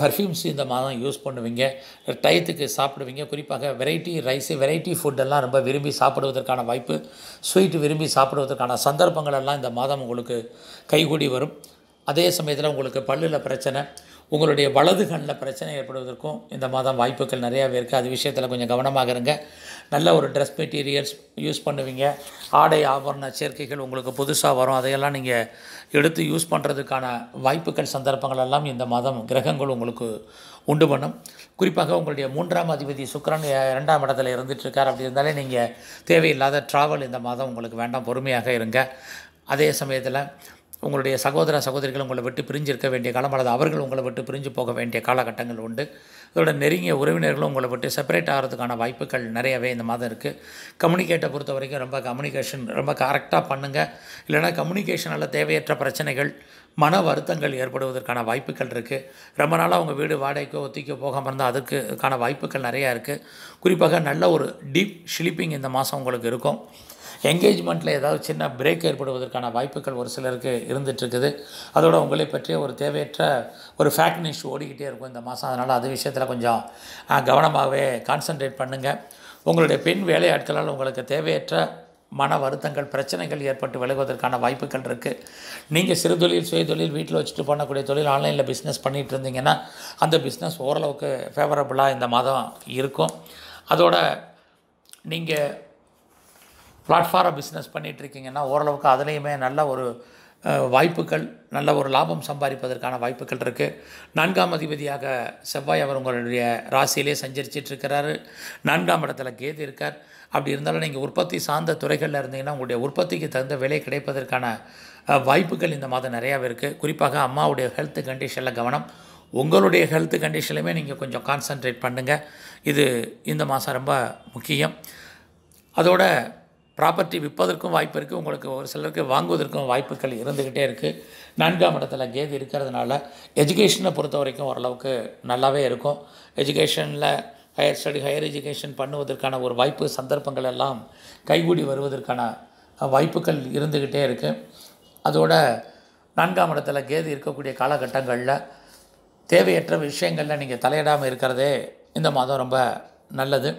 பர்ஃப்யூம்ஸ் இந்த மாதம் யூஸ் பண்ணுவீங்க டயத்துக்கு சாப்பிடுவீங்க குறிப்பாக வெரைட்டி ரைஸு வெரைட்டி ஃபுட்டெல்லாம் ரொம்ப விரும்பி சாப்பிடுவதற்கான வாய்ப்பு ஸ்வீட் விரும்பி சாப்பிடுவதற்கான சந்தர்ப்பங்கள் எல்லாம் இந்த மாதம் உங்களுக்கு கைகூடி வரும் அதே சமயத்தில் உங்களுக்கு பல்லில் பிரச்சனை உங்களுடைய வலதுகளில் பிரச்சனை ஏற்படுவதற்கும் இந்த மாதம் வாய்ப்புகள் நிறையாவே இருக்குது அது விஷயத்தில் கொஞ்சம் கவனமாக இருங்க நல்ல ஒரு ட்ரெஸ் மெட்டீரியல்ஸ் யூஸ் பண்ணுவீங்க ஆடை ஆபரண சேர்க்கைகள் உங்களுக்கு புதுசாக வரும் அதையெல்லாம் நீங்கள் எடுத்து யூஸ் பண்ணுறதுக்கான வாய்ப்புகள் சந்தர்ப்பங்கள் எல்லாம் இந்த மாதம் கிரகங்கள் உங்களுக்கு உண்டு பண்ணும் குறிப்பாக உங்களுடைய 3ஆம் அதிபதி சுக்கிரன் 2ஆம் இடத்துல இருந்துகிட்ருக்கார் அப்படி இருந்தாலே நீங்கள் தேவையில்லாத ட்ராவல் இந்த மாதம் உங்களுக்கு வேண்டாம் பொறுமையாக இருங்க அதே சமயத்தில் உங்களுடைய சகோதர சகோதரிகள் உங்களை விட்டு பிரிஞ்சிருக்க வேண்டிய காலம் அல்லது அவர்கள் உங்களை விட்டு பிரிஞ்சு போக வேண்டிய காலகட்டங்கள் உண்டு இதோட நெருங்கிய உறவினர்களும் உங்களை விட்டு செப்பரேட் ஆகிறதுக்கான வாய்ப்புகள் நிறையவே இந்த மாதம் இருக்குது கம்யூனிகேட்டை பொறுத்த வரைக்கும் ரொம்ப கரெக்டாக பண்ணுங்கள் இல்லைனா கம்யூனிகேஷனால் தேவையற்ற பிரச்சனைகள் மன வருத்தங்கள் ஏற்படுவதற்கான வாய்ப்புகள் இருக்குது ரொம்ப நாளாக அவங்க வீடு வாடகைக்கோ ஒத்திக்கோ போகாமல் இருந்தால் அதுக்கான வாய்ப்புகள் நிறையா இருக்குது குறிப்பாக நல்ல ஒரு டீப் ஸ்லீப்பிங் இந்த மாதம் உங்களுக்கு இருக்கும் என்கேஜ்மெண்ட்டில் ஏதாவது சின்ன பிரேக் ஏற்படுவதற்கான வாய்ப்புகள் ஒரு சிலருக்கு இருந்துகிட்ருக்குது அதோடு உங்களை பற்றிய ஒரு தேவையற்ற ஒரு ஃபேக்ட் நியூஸ் ஓடிக்கிட்டே இருக்கும் இந்த மாதம் அதனால் அது விஷயத்தில் கொஞ்சம் கவனமாகவே கான்சன்ட்ரேட் பண்ணுங்கள் உங்களுடைய பெண் வேலையாட்களால் உங்களுக்கு தேவையற்ற மன வருத்தங்கள் பிரச்சனைகள் ஏற்பட்டு விலகுவதற்கான வாய்ப்புகள் இருக்குது நீங்கள் சிறுதொழில் சுயதொழில் வீட்டில் வச்சுட்டு பண்ணக்கூடிய தொழில் ஆன்லைனில் பிஸ்னஸ் பண்ணிகிட்டு இருந்தீங்கன்னா அந்த பிஸ்னஸ் ஓரளவுக்கு ஃபேவரபுளாக இந்த மாதம் இருக்கும் அதோட நீங்கள் பிளாட்ஃபார்ம் பிஸ்னஸ் பண்ணிகிட்ருக்கீங்கன்னா ஓரளவுக்கு அதுலேயுமே நல்ல ஒரு வாய்ப்புகள் நல்ல ஒரு லாபம் சம்பாதிப்பதற்கான வாய்ப்புகள் இருக்குது 4ஆம் அதிபதியாக செவ்வாய் அவர் உங்களுடைய ராசியிலே சஞ்சரிச்சிட்ருக்கிறாரு 4ஆம் இடத்துல கேது இருக்கார் அப்படி இருந்தாலும் நீங்கள் உற்பத்தி சார்ந்த துறைகளில் இருந்தீங்கன்னா உங்களுடைய உற்பத்திக்கு தகுந்த விலை கிடைப்பதற்கான வாய்ப்புகள் இந்த மாதம் நிறையாவே இருக்குது குறிப்பாக அம்மாவுடைய ஹெல்த் கண்டிஷனில் கவனம் உங்களுடைய ஹெல்த் கண்டிஷன்லையுமே நீங்கள் கொஞ்சம் கான்சன்ட்ரேட் பண்ணுங்கள் இது இந்த மாதம் ரொம்ப முக்கியம் அதோட ப்ராப்பர்ட்டி விற்பதற்கும் வாய்ப்பு இருக்குது உங்களுக்கு ஒரு சிலருக்கு வாங்குவதற்கும் வாய்ப்புகள் இருந்துக்கிட்டே இருக்குது 4ஆம் இடத்துல கேது இருக்கிறதுனால எஜுகேஷனை பொறுத்த வரைக்கும் ஓரளவுக்கு நல்லாவே இருக்கும் எஜுகேஷனில் ஹையர் ஸ்டடி ஹையர் எஜுகேஷன் பண்ணுவதற்கான ஒரு வாய்ப்பு சந்தர்ப்பங்கள் எல்லாம் கைகூடி வருவதற்கான வாய்ப்புகள் இருந்துக்கிட்டே இருக்குது. அதோட 4ஆம் இடத்துல கேது இருக்கக்கூடிய காலகட்டங்களில் தேவையற்ற விஷயங்களில் நீங்கள் தலையிடாமல் இருக்கிறதே இந்த மாதம் ரொம்ப நல்லது.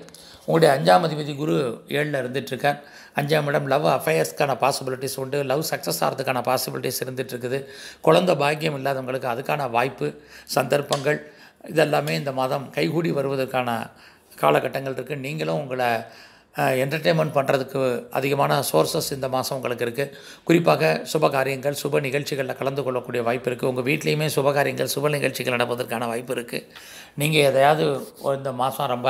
உங்களுடைய 5ஆம் அதிபதி குரு 7ல் இருந்துகிட்ருக்கார். 5ஆம் இடம் லவ் அஃபேர்ஸ்க்கான பாசிபிலிட்டிஸ் உண்டு, லவ் சக்ஸஸ் ஆகிறதுக்கான பாசிபிலிட்டிஸ் இருந்துகிட்ருக்குது. குழந்தை பாக்கியம் இல்லாதவங்களுக்கு அதுக்கான வாய்ப்பு சந்தர்ப்பங்கள் இதெல்லாமே இந்த மாதம் கைகூடி வருவதற்கான காலகட்டங்கள் இருக்குது. நீங்களும் உங்களை என்டர்டெயின்மெண்ட் பண்ணுறதுக்கு அதிகமான சோர்ஸஸ் இந்த மாதம் உங்களுக்கு இருக்குது. குறிப்பாக சுப காரியங்கள் சுப நிகழ்ச்சிகளில் கலந்து கொள்ளக்கூடிய வாய்ப்பு இருக்குது. உங்கள் வீட்லேயுமே சுப காரியங்கள் சுப நிகழ்ச்சிகள் நடப்பதற்கான வாய்ப்பு இருக்குது. நீங்கள் எதையாவது இந்த மாதம் ரொம்ப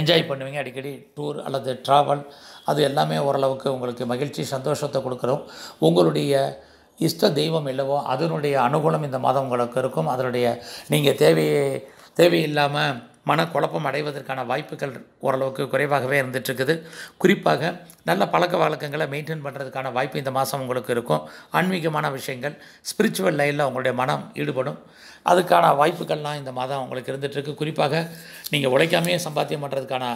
என்ஜாய் பண்ணுவீங்க. அடிக்கடி டூர் அல்லது ட்ராவல் அது எல்லாமே ஓரளவுக்கு உங்களுக்கு மகிழ்ச்சி சந்தோஷத்தை கொடுக்குறோம். உங்களுடைய இஷ்ட தெய்வம் இல்லவோ அதனுடைய அனுகூலம் இந்த மாதம் உங்களுக்கு இருக்கும். அதனுடைய நீங்கள் தேவையில்லாமல் மனக்குழப்பம் அடைவதற்கான வாய்ப்புகள் ஓரளவுக்கு குறைவாகவே இருந்துகிட்ருக்குது. குறிப்பாக நல்ல பழக்க வழக்கங்களை மெயின்டைன் பண்ணுறதுக்கான வாய்ப்பு இந்த மாதம் உங்களுக்கு இருக்கும். ஆன்மீகமான விஷயங்கள் ஸ்பிரிச்சுவல் லைனில் உங்களுடைய மனம் ஈடுபடும். அதுக்கான வாய்ப்புகள்லாம் இந்த மாதம் உங்களுக்கு இருந்துகிட்ருக்கு. குறிப்பாக நீங்கள் உழைக்காமையே சம்பாத்தியம் பண்ணுறதுக்கான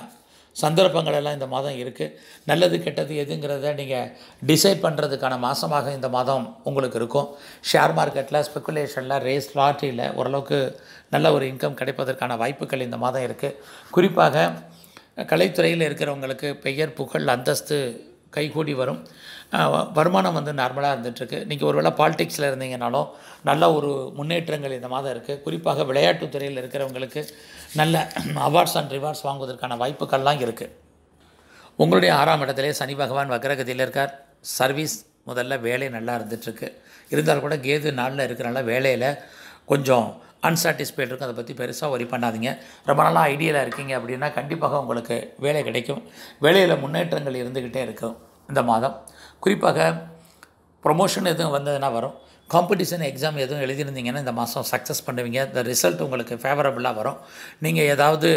சந்தர்ப்பங்கள் எல்லாம் இந்த மாதம் இருக்குது. நல்லது கெட்டது எதுங்கிறத நீங்கள் டிசைட் பண்ணுறதுக்கான மாதமாக இந்த மாதம் உங்களுக்கு இருக்கும். ஷேர் மார்க்கெட்டில் ஸ்பெக்குலேஷனில் ரேஸ் லாட்டரியில் ஓரளவுக்கு நல்ல ஒரு இன்கம் கிடைப்பதற்கான வாய்ப்புகள் இந்த மாதம் இருக்குது. குறிப்பாக கலைத்துறையில் இருக்கிறவங்களுக்கு பெயர் புகழ் அந்தஸ்து கைகூடி வரும். வருமானம் நார்மலாக இருந்துகிட்ருக்கு. நீங்கள் ஒருவேளை பாலிடிக்ஸில் இருந்தீங்கனாலும் நல்ல ஒரு முன்னேற்றங்கள் இந்த மாதம் இருக்குது. குறிப்பாக விளையாட்டுத் துறையில் இருக்கிறவங்களுக்கு நல்ல அவார்ட்ஸ் அண்ட் ரிவார்ட்ஸ் வாங்குவதற்கான வாய்ப்புகள்லாம் இருக்குது. உங்களுடைய 6ஆம் இடத்துல சனி பகவான் வக்ரகதியில் இருக்கார். சர்வீஸ் முதல்ல வேலை நல்லா இருந்துகிட்ருக்கு. இருந்தால் கூட கேது நாளில் இருக்கிறனால வேலையில் கொஞ்சம் அன்சாட்டிஸ்ஃபைடு இருக்கும். அதை பற்றி பெருசாக ஒரி பண்ணாதீங்க. ரொம்ப நல்லா ஐடியலாக இருக்கீங்க அப்படின்னா கண்டிப்பாக உங்களுக்கு வேலை கிடைக்கும். வேலையில் முன்னேற்றங்கள் இருந்துக்கிட்டே இருக்கும் இந்த மாதம். குறிப்பாக ப்ரொமோஷன் எதுவும் வந்ததுன்னா வரும். காம்படிஷன் எக்ஸாம் எதுவும் எழுதியிருந்தீங்கன்னா இந்த மாதம் சக்ஸஸ் பண்ணுவீங்க. இந்த ரிசல்ட் உங்களுக்கு ஃபேவரபுளாக வரும். நீங்கள் ஏதாவது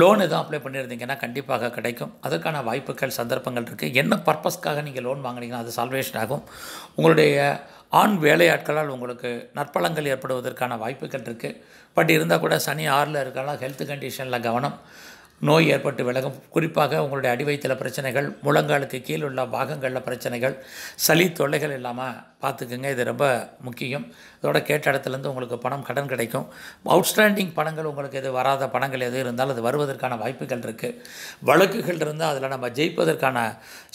லோன் எதுவும் அப்ளை பண்ணியிருந்தீங்கன்னா கண்டிப்பாக கிடைக்கும். அதற்கான வாய்ப்புகள் சந்தர்ப்பங்கள் இருக்குது. என்ன பர்பஸ்க்காக நீங்கள் லோன் வாங்கினீங்கன்னா அது சால்வேஷன் ஆகும். உங்களுடைய ஆண் வேலையாட்களால் உங்களுக்கு நற்பலங்கள் ஏற்படுவதற்கான வாய்ப்புகள் இருக்குது. பட் இருந்தால் கூட சனி 6ல் இருக்கலாம். ஹெல்த் கண்டிஷனில் கவனம். நோய் ஏற்பட்டு விலகும். குறிப்பாக உங்களுடைய அடிவயிற்றில் பிரச்சனைகள், முழங்காலுக்கு கீழே உள்ள பாகங்களில் பிரச்சனைகள், சளி தொல்லைகள் இல்லாமல் பார்த்துக்குங்க. இது ரொம்ப முக்கியம். இதோட கேட்ட இடத்துலேருந்து உங்களுக்கு பணம் கடன் கிடைக்கும். அவுட்ஸ்டாண்டிங் பணங்கள் உங்களுக்கு எது வராத பணங்கள் எது இருந்தாலும் அது வருவதற்கான வாய்ப்புகள் இருக்குது. வழக்குகள் இருந்தால் அதில் நம்ம ஜெயிப்பதற்கான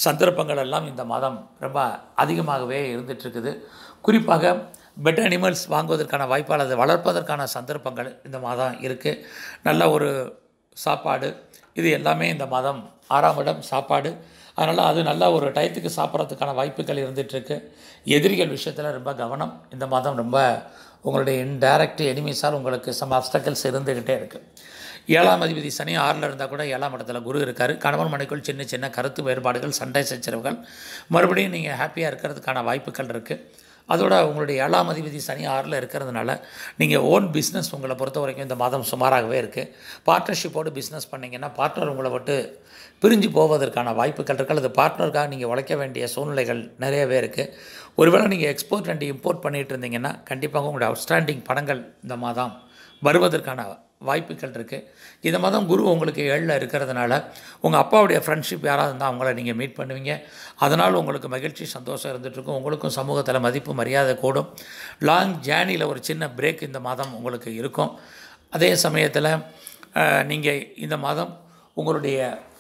சந்தர்ப்பங்கள் எல்லாம் இந்த மாதம் ரொம்ப அதிகமாகவே இருந்துகிட்ருக்குது. குறிப்பாக பெட் அனிமல்ஸ் வாங்குவதற்கான வாய்ப்பால் அதை வளர்ப்பதற்கான சந்தர்ப்பங்கள் இந்த மாதம் இருக்குது. நல்ல ஒரு சாப்பாடு இது எல்லாமே இந்த மாதம் 6ஆம் இடம் சாப்பாடு. அதனால் அது நல்லா ஒரு டயத்துக்கு சாப்பிட்றதுக்கான வாய்ப்புகள் இருந்துகிட்ருக்கு. எதிரிகள் விஷயத்தில் ரொம்ப கவனம். இந்த மாதம் ரொம்ப உங்களுடைய இன்டைரக்ட் எனிமீஸால் உங்களுக்கு சம் அப்டக்கல்ஸ் இருந்துக்கிட்டே இருக்குது. 7ஆம் அதிபதி சனி 6ல் இருந்தால் கூட 7ஆம் இடத்துல குரு இருக்கார். கணவன் மனைக்குள் சின்ன சின்ன கருத்து வேறுபாடுகள், சண்டை சச்சரவுகள் மறுபடியும் நீங்கள் ஹாப்பியாக இருக்கிறதுக்கான வாய்ப்புகள் இருக்குது. அதோட உங்களுடைய 7ஆம் அதிபதி சனி 6ல் இருக்கிறதுனால நீங்கள் ஓன் பிஸ்னஸ் உங்களை பொறுத்த வரைக்கும் இந்த மாதம் சுமாராகவே இருக்குது. பார்ட்னர்ஷிப்போடு பிஸ்னஸ் பண்ணிங்கன்னா பார்ட்னர் உங்களை விட்டு பிரிஞ்சு போவதற்கான வாய்ப்புகள் இருக்குது. அல்லது பார்ட்னருக்காக நீங்கள் உழைக்க வேண்டிய சூழ்நிலைகள் நிறையவே இருக்குது. ஒருவேளை நீங்கள் எக்ஸ்போர்ட் அண்ட் இம்போர்ட் பண்ணிகிட்டு இருந்தீங்கன்னா கண்டிப்பாக உங்களுடைய அவுட்ஸ்டாண்டிங் பணங்கள் இந்த மாதம் வருவதற்கான வாய்ப்புகள் இருக்குது. இந்த மாதம் குரு உங்களுக்கு 7ல் இருக்கிறதுனால உங்கள் அப்பாவுடைய ஃப்ரெண்ட்ஷிப் யாராவது இருந்தால் அவங்கள நீங்கள் மீட் பண்ணுவீங்க. அதனால் உங்களுக்கு மகிழ்ச்சி சந்தோஷம் இருந்துகிட்ருக்கும். உங்களுக்கும் சமூகத்தில் மதிப்பு மரியாதை கூடும். லாங் ஜேர்னியில் ஒரு சின்ன பிரேக் இந்த மாதம் உங்களுக்கு இருக்கும். அதே சமயத்தில் நீங்கள் இந்த மாதம் உங்களுடைய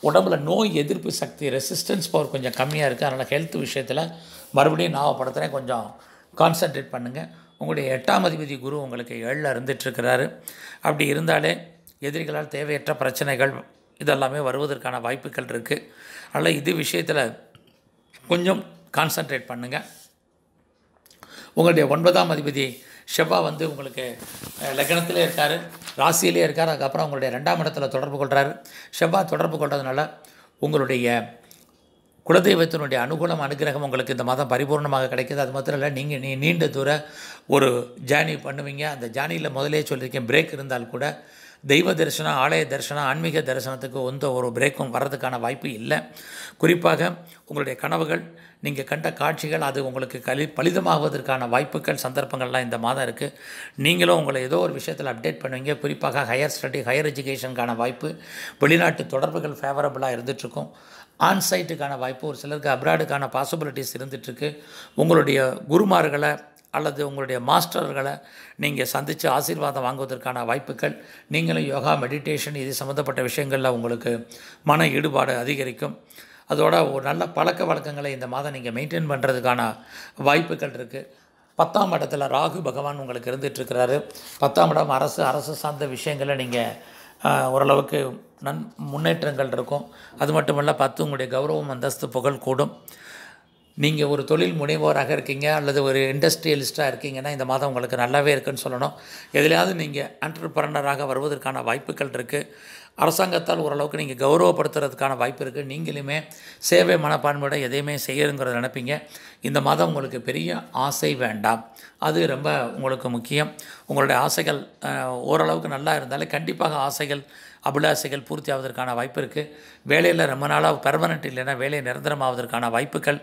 உடம்புல நோய் எதிர்ப்பு சக்தி ரெசிஸ்டன்ஸ் பவர் கொஞ்சம் கம்மியாக இருக்குது. அதனால் ஹெல்த் விஷயத்தில் மறுபடியும் ஞாபகப்படுத்துகிறேன், கொஞ்சம் கான்சன்ட்ரேட் பண்ணுங்கள். உங்களுடைய 8ஆம் அதிபதி குரு உங்களுக்கு 7ல் இருந்துகிட்ருக்கிறாரு. அப்படி இருந்தாலே எதிரிகளால் தேவையற்ற பிரச்சனைகள் இதெல்லாமே வருவதற்கான வாய்ப்புகள் இருக்குது. அதனால் இது விஷயத்தில் கொஞ்சம் கான்சன்ட்ரேட் பண்ணுங்கள். உங்களுடைய 9ஆம் அதிபதி செவ்வாய் உங்களுக்கு லக்னத்திலே இருக்கார், ராசியிலே இருக்கார். அதுக்கப்புறம் உங்களுடைய 2ஆம் இடத்துல தொடர்பு கொள்கிறாரு. செவ்வாய் தொடர்பு கொள்கிறதுனால உங்களுடைய குலதெய்வத்தினுடைய அனுகூலம் அனுகிரகம் உங்களுக்கு இந்த மாதம் பரிபூர்ணமாக கிடைக்கிது. அது மாத்திரம் இல்லை, நீங்கள் நீண்ட தூர ஒரு ஜேர்னி பண்ணுவீங்க. அந்த ஜேர்னியில் முதலே சொல்லியிருக்கேன், பிரேக் இருந்தால் கூட தெய்வ தரிசனம் ஆலய தரிசனம் ஆன்மீக தரிசனத்துக்கு ஒரு பிரேக்கும் வரதுக்கான வாய்ப்பு இல்லை. குறிப்பாக உங்களுடைய கனவுகள் நீங்கள் கண்ட காட்சிகள் அது உங்களுக்கு பலிதமாகுவதற்கான வாய்ப்புகள் சந்தர்ப்பங்கள்லாம் இந்த மாதம் இருக்குது. நீங்களும் உங்களை ஏதோ ஒரு விஷயத்தில் அப்டேட் பண்ணுவீங்க. குறிப்பாக ஹையர் ஸ்டடி ஹையர் எஜுகேஷனுக்கான வாய்ப்பு, வெளிநாட்டு தொடர்புகள் ஃபேவரபுளாக இருந்துகிட்ருக்கும். ஆன்சைட்டுக்கான வாய்ப்பு, ஒரு சிலருக்கு அப்ராடுக்கான பாசிபிலிட்டிஸ் இருந்துகிட்ருக்கு. உங்களுடைய குருமார்களை அல்லது உங்களுடைய மாஸ்டர்களை நீங்கள் சந்தித்து ஆசீர்வாதம் வாங்குவதற்கான வாய்ப்புகள். நீங்களும் யோகா மெடிடேஷன் இது சம்மந்தப்பட்ட விஷயங்களில் உங்களுக்கு மன ஈடுபாடு அதிகரிக்கும். அதோட ஒரு நல்ல பழக்க வழக்கங்களை இந்த மாதம் நீங்கள் மெயின்டைன் பண்ணுறதுக்கான வாய்ப்புகள் இருக்குது. 10ஆம் இடத்துல ராகு பகவான் உங்களுக்கு இருந்துகிட்ருக்கிறாரு. 10ஆம் இடம் அரசு சார்ந்த விஷயங்களை நீங்கள் ஓரளவுக்கு முன்னேற்றங்கள் இருக்கும். அது மட்டும் இல்லை, 10 உங்களுடைய கௌரவம் அந்தஸ்து புகழ் கூடும். நீங்கள் ஒரு தொழில் முனைவோராக இருக்கீங்க அல்லது ஒரு இண்டஸ்ட்ரியலிஸ்ட்டாக இருக்கீங்கன்னா இந்த மாதம் உங்களுக்கு நல்லாவே இருக்குன்னு சொல்லணும். எதிலையாவது நீங்கள் என்டர்பிரனராக வருவதற்கான வாய்ப்புகள் இருக்குது. அரசாங்கத்தால் ஓரளவுக்கு நீங்கள் கௌரவப்படுத்துறதுக்கான வாய்ப்பு இருக்குது. நீங்களுமே சேவை மனப்பான்மையோட எதையுமே செய்யணுங்கிறத நினைப்பீங்க. இந்த மாதம் உங்களுக்கு பெரிய ஆசை வேண்டாம், அது ரொம்ப உங்களுக்கு முக்கியம். உங்களுடைய ஆசைகள் ஓரளவுக்கு நல்லா இருந்தாலே கண்டிப்பாக ஆசைகள் அபிலாசைகள் பூர்த்தி ஆவதற்கான வாய்ப்பு இருக்குது. வேலையில் ரொம்ப நாளாக பெர்மனெண்ட் இல்லைன்னா வேலை நிரந்தரமாவதற்கான வாய்ப்புகள்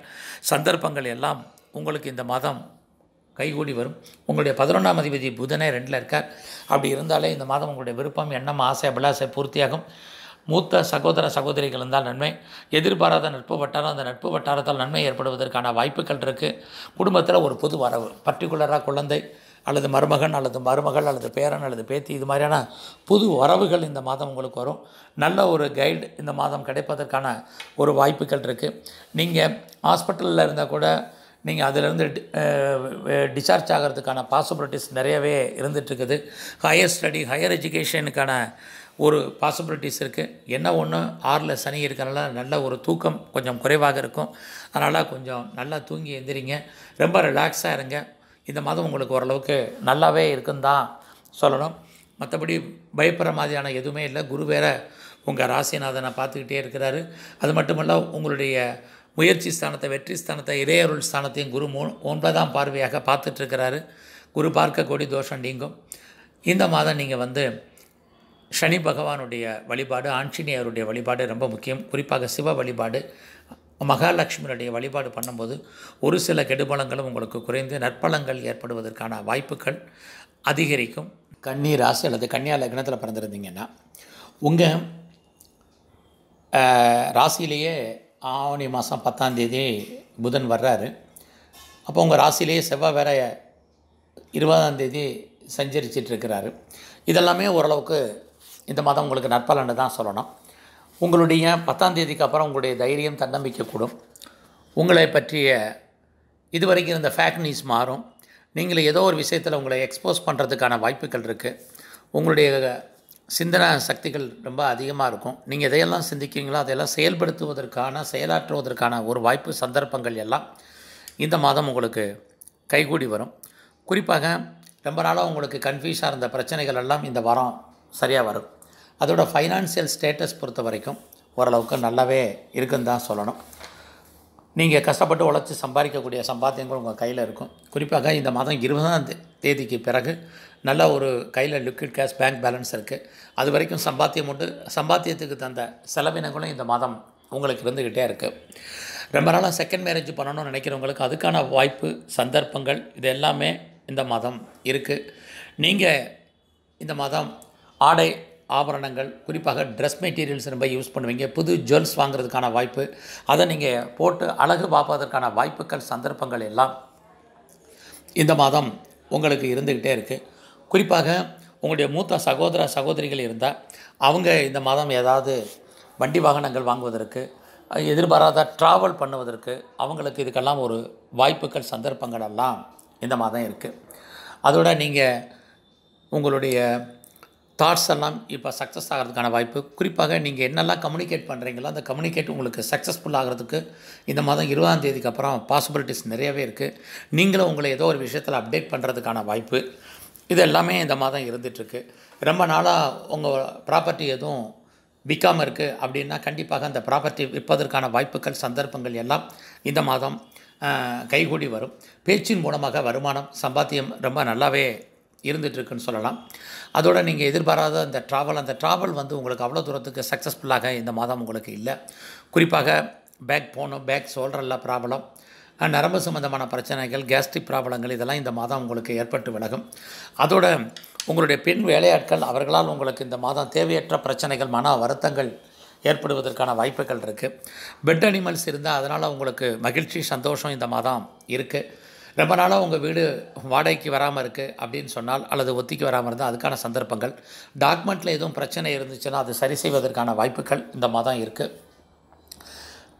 சந்தர்ப்பங்கள் எல்லாம் உங்களுக்கு இந்த மாதம் கைகூடி வரும். உங்களுடைய 11ஆம் அதிபதி புதனே 2ல் இருக்கார். அப்படி இருந்தாலே இந்த மாதம் உங்களுடைய விருப்பம் எண்ணம் ஆசை அபிலாசை பூர்த்தியாகும். மூத்த சகோதர சகோதரிகள் இருந்தால் நன்மை. எதிர்பாராத நட்பு வட்டாரம், அந்த நட்பு வட்டாரத்தால் நன்மை ஏற்படுவதற்கான வாய்ப்புகள் இருக்குது. குடும்பத்தில் ஒரு புது வரவு, பர்டிகுலராக குழந்தை அல்லது மருமகன் அல்லது மருமகள் அல்லது பேரன் அல்லது பேத்தி இது மாதிரியான புது வரவுகள் இந்த மாதம் உங்களுக்கு வரும். நல்ல ஒரு கைடு இந்த மாதம் கிடைப்பதற்கான ஒரு வாய்ப்புகள் இருக்குது. நீங்கள் ஹாஸ்பிட்டலில் இருந்தால் கூட நீங்கள் அதிலிருந்து டிஸ்சார்ஜ் ஆகிறதுக்கான பாசிபிலிட்டிஸ் நிறையவே இருந்துகிட்ருக்குது. ஹையர் ஸ்டடி ஹையர் எஜுகேஷனுக்கான ஒரு பாசிபிலிட்டிஸ் இருக்குது. என்ன ஒன்று 6ல் சனி இருக்கிறனால நல்ல ஒரு தூக்கம் கொஞ்சம் குறைவாக இருக்கும். அதனால் கொஞ்சம் நல்லா தூங்கி எழுந்திரிங்க, ரொம்ப ரிலாக்ஸாக இருங்க. இந்த மாதம் உங்களுக்கு ஓரளவுக்கு நல்லாவே இருக்குன்னு தான் சொல்லணும். மற்றபடி பயப்படுற மாதிரியான எதுவுமே இல்லை. குரு வேறு உங்கள் ராசிநாதனை பார்த்துக்கிட்டே இருக்கிறாரு. அது மட்டும் இல்லை, உங்களுடைய முயற்சி ஸ்தானத்தை வெற்றி ஸ்தானத்தை இறையருள் ஸ்தானத்தையும் குரு 9ஆம் பார்வையாக பார்த்துட்ருக்கிறாரு. குரு பார்க்க கோடி தோஷம் நீங்கும். இந்த மாதம் நீங்கள் சனி பகவானுடைய வழிபாடு ஆஞ்சநேயருடைய வழிபாடு ரொம்ப முக்கியம். குறிப்பாக சிவ வழிபாடு மகாலட்சுமியுடைய வழிபாடு பண்ணும்போது ஒரு சில கெடுபலங்களும் உங்களுக்கு குறைந்து நற்பலங்கள் ஏற்படுவதற்கான வாய்ப்புகள் அதிகரிக்கும். கன்னி ராசி அல்லது கன்னியா லக்னத்தில் பிறந்திருந்தீங்கன்னா உங்கள் ராசியிலேயே ஆவணி மாதம் 10ஆம் தேதி புதன் வர்றாரு. அப்போ உங்கள் ராசியிலேயே செவ்வாய் வேற 20ஆம் தேதி சஞ்சரிச்சிட்ருக்கிறாரு. இதெல்லாமே ஓரளவுக்கு இந்த மாதம் உங்களுக்கு நற்பலன்னு தான் சொல்லணும். உங்களுடைய 10ஆம் தேதிக்கு அப்புறம் உங்களுடைய தைரியம் தன்னம்பிக்கை கூடும். உங்களை பற்றிய இதுவரைக்கும் இருந்த ஃபேக்ட் நியூஸ் மாறும். நீங்களே ஏதோ ஒரு விஷயத்தில் உங்களை எக்ஸ்போஸ் பண்ணுறதுக்கான வாய்ப்புகள் இருக்குது. உங்களுடைய சிந்தனை சக்திகள் ரொம்ப அதிகமாக இருக்கும். நீங்கள் எதையெல்லாம் சிந்திக்கிறீங்களோ அதையெல்லாம் செயல்படுத்துவதற்கான செயலாற்றுவதற்கான ஒரு வாய்ப்பு சந்தர்ப்பங்கள் எல்லாம் இந்த மாதம் உங்களுக்கு கைகூடி வரும். குறிப்பாக ரொம்ப நாளாக உங்களுக்கு கன்ஃபியூஸாக இருந்த பிரச்சனைகள் எல்லாம் இந்த வாரம் சரியாக வரும். அதோட ஃபைனான்சியல் ஸ்டேட்டஸ் பொறுத்த வரைக்கும் ஓரளவுக்கு நல்லாவே இருக்குன்னு தான் சொல்லணும். நீங்கள் கஷ்டப்பட்டு உழைச்சி சம்பாதிக்கக்கூடிய சம்பாத்தியங்கள் உங்கள் கையில் இருக்கும். குறிப்பாக இந்த மாதம் 20ஆம் தேதிக்கு பிறகு நல்ல ஒரு கையில் லிக்விட் கேஷ் பேங்க் பேலன்ஸ் இருக்குது. அது வரைக்கும் சம்பாத்தியம் உண்டு. சம்பாத்தியத்துக்கு தந்த செலவினங்களும் இந்த மாதம் உங்களுக்கு இருந்துக்கிட்டே இருக்குது. ரொம்ப நாளாக செகண்ட் மேரேஜ் பண்ணணும்னு நினைக்கிறவங்களுக்கு அதுக்கான வாய்ப்பு சந்தர்ப்பங்கள் இது எல்லாமே இந்த மாதம் இருக்குது. நீங்கள் இந்த மாதம் ஆடை ஆபரணங்கள் குறிப்பாக ட்ரெஸ் மெட்டீரியல்ஸ் ரொம்ப யூஸ் பண்ணுவீங்க. புது ஜுவல்ஸ் வாங்குறதுக்கான வாய்ப்பு, அதை நீங்கள் போட்டு அழகு பார்ப்பதற்கான வாய்ப்புகள் சந்தர்ப்பங்கள் எல்லாம் இந்த மாதம் உங்களுக்கு இருந்துக்கிட்டே இருக்குது. குறிப்பாக உங்களுடைய மூத்த சகோதர சகோதரிகள் இருந்தால் அவங்க இந்த மாதம் ஏதாவது வண்டி வாகனங்கள் வாங்குவதற்கு எதிர்பாராத ட்ராவல் பண்ணுவதற்கு அவங்களுக்கு இதுக்கெல்லாம் ஒரு வாய்ப்புகள் சந்தர்ப்பங்கள் எல்லாம் இந்த மாதம் இருக்குது. அதோட நீங்கள் உங்களுடைய தாட்ஸ் எல்லாம் இப்போ சக்ஸஸ் ஆகிறதுக்கான வாய்ப்பு. குறிப்பாக நீங்கள் என்னெல்லாம் கம்யூனிகேட் பண்ணுறீங்களோ அந்த கம்யூனிகேட் உங்களுக்கு சக்ஸஸ்ஃபுல் ஆகிறதுக்கு இந்த மாதம் 20ஆம் தேதிக்கு அப்புறம் பாசிபிலிட்டிஸ் நிறையவே இருக்குது. நீங்களும் உங்களை ஏதோ ஒரு விஷயத்தில் அப்டேட் பண்ணுறதுக்கான வாய்ப்பு இது எல்லாமே இந்த மாதம் இருந்துகிட்ருக்கு. ரொம்ப நாளாக உங்கள் ப்ராப்பர்ட்டி எதுவும் விற்காமல் இருக்குது அப்படின்னா கண்டிப்பாக அந்த ப்ராப்பர்ட்டி விற்பதற்கான வாய்ப்புகள் சந்தர்ப்பங்கள் எல்லாம் இந்த மாதம் கைகூடி வரும். பேச்சின் மூலமாக வருமானம் சம்பாத்தியம் ரொம்ப நல்லாவே இருந்துட்டிருக்குன்னு சொல்லலாம். அதோடு நீங்கள் எதிர்பாராத அந்த ட்ராவல் வந்து உங்களுக்கு அவ்வளோ தூரத்துக்கு சக்ஸஸ்ஃபுல்லாக இந்த மாதம் உங்களுக்கு இல்லை. குறிப்பாக பேக் ஷோல்டரில் ப்ராப்ளம், நரம்பு சம்பந்தமான பிரச்சனைகள், கேஸ்ட்ரிக் ப்ராப்ளங்கள் இதெல்லாம் இந்த மாதம் உங்களுக்கு ஏற்பட்டு விலகும். அதோட உங்களுடைய பெண் வேலையாட்கள் அவர்களால் உங்களுக்கு இந்த மாதம் தேவையற்ற பிரச்சனைகள், மன வருத்தங்கள் ஏற்படுவதற்கான வாய்ப்புகள் இருக்குது. பெட் அனிமல்ஸ் இருந்தால் அதனால் உங்களுக்கு மகிழ்ச்சி, சந்தோஷம் இந்த மாதம் இருக்குது. ரொம்ப நாளாக உங்கள் வீடு வாடகைக்கு வராமல் இருக்குது அப்படின்னு சொன்னால், அல்லது ஒத்திக்கு வராமல் இருந்தால் அதுக்கான சந்தர்ப்பங்கள். டாக்குமெண்ட்டில் எதுவும் பிரச்சனை இருந்துச்சுன்னா அது சரி செய்வதற்கான வாய்ப்புகள் இந்த மாதம் இருக்குது.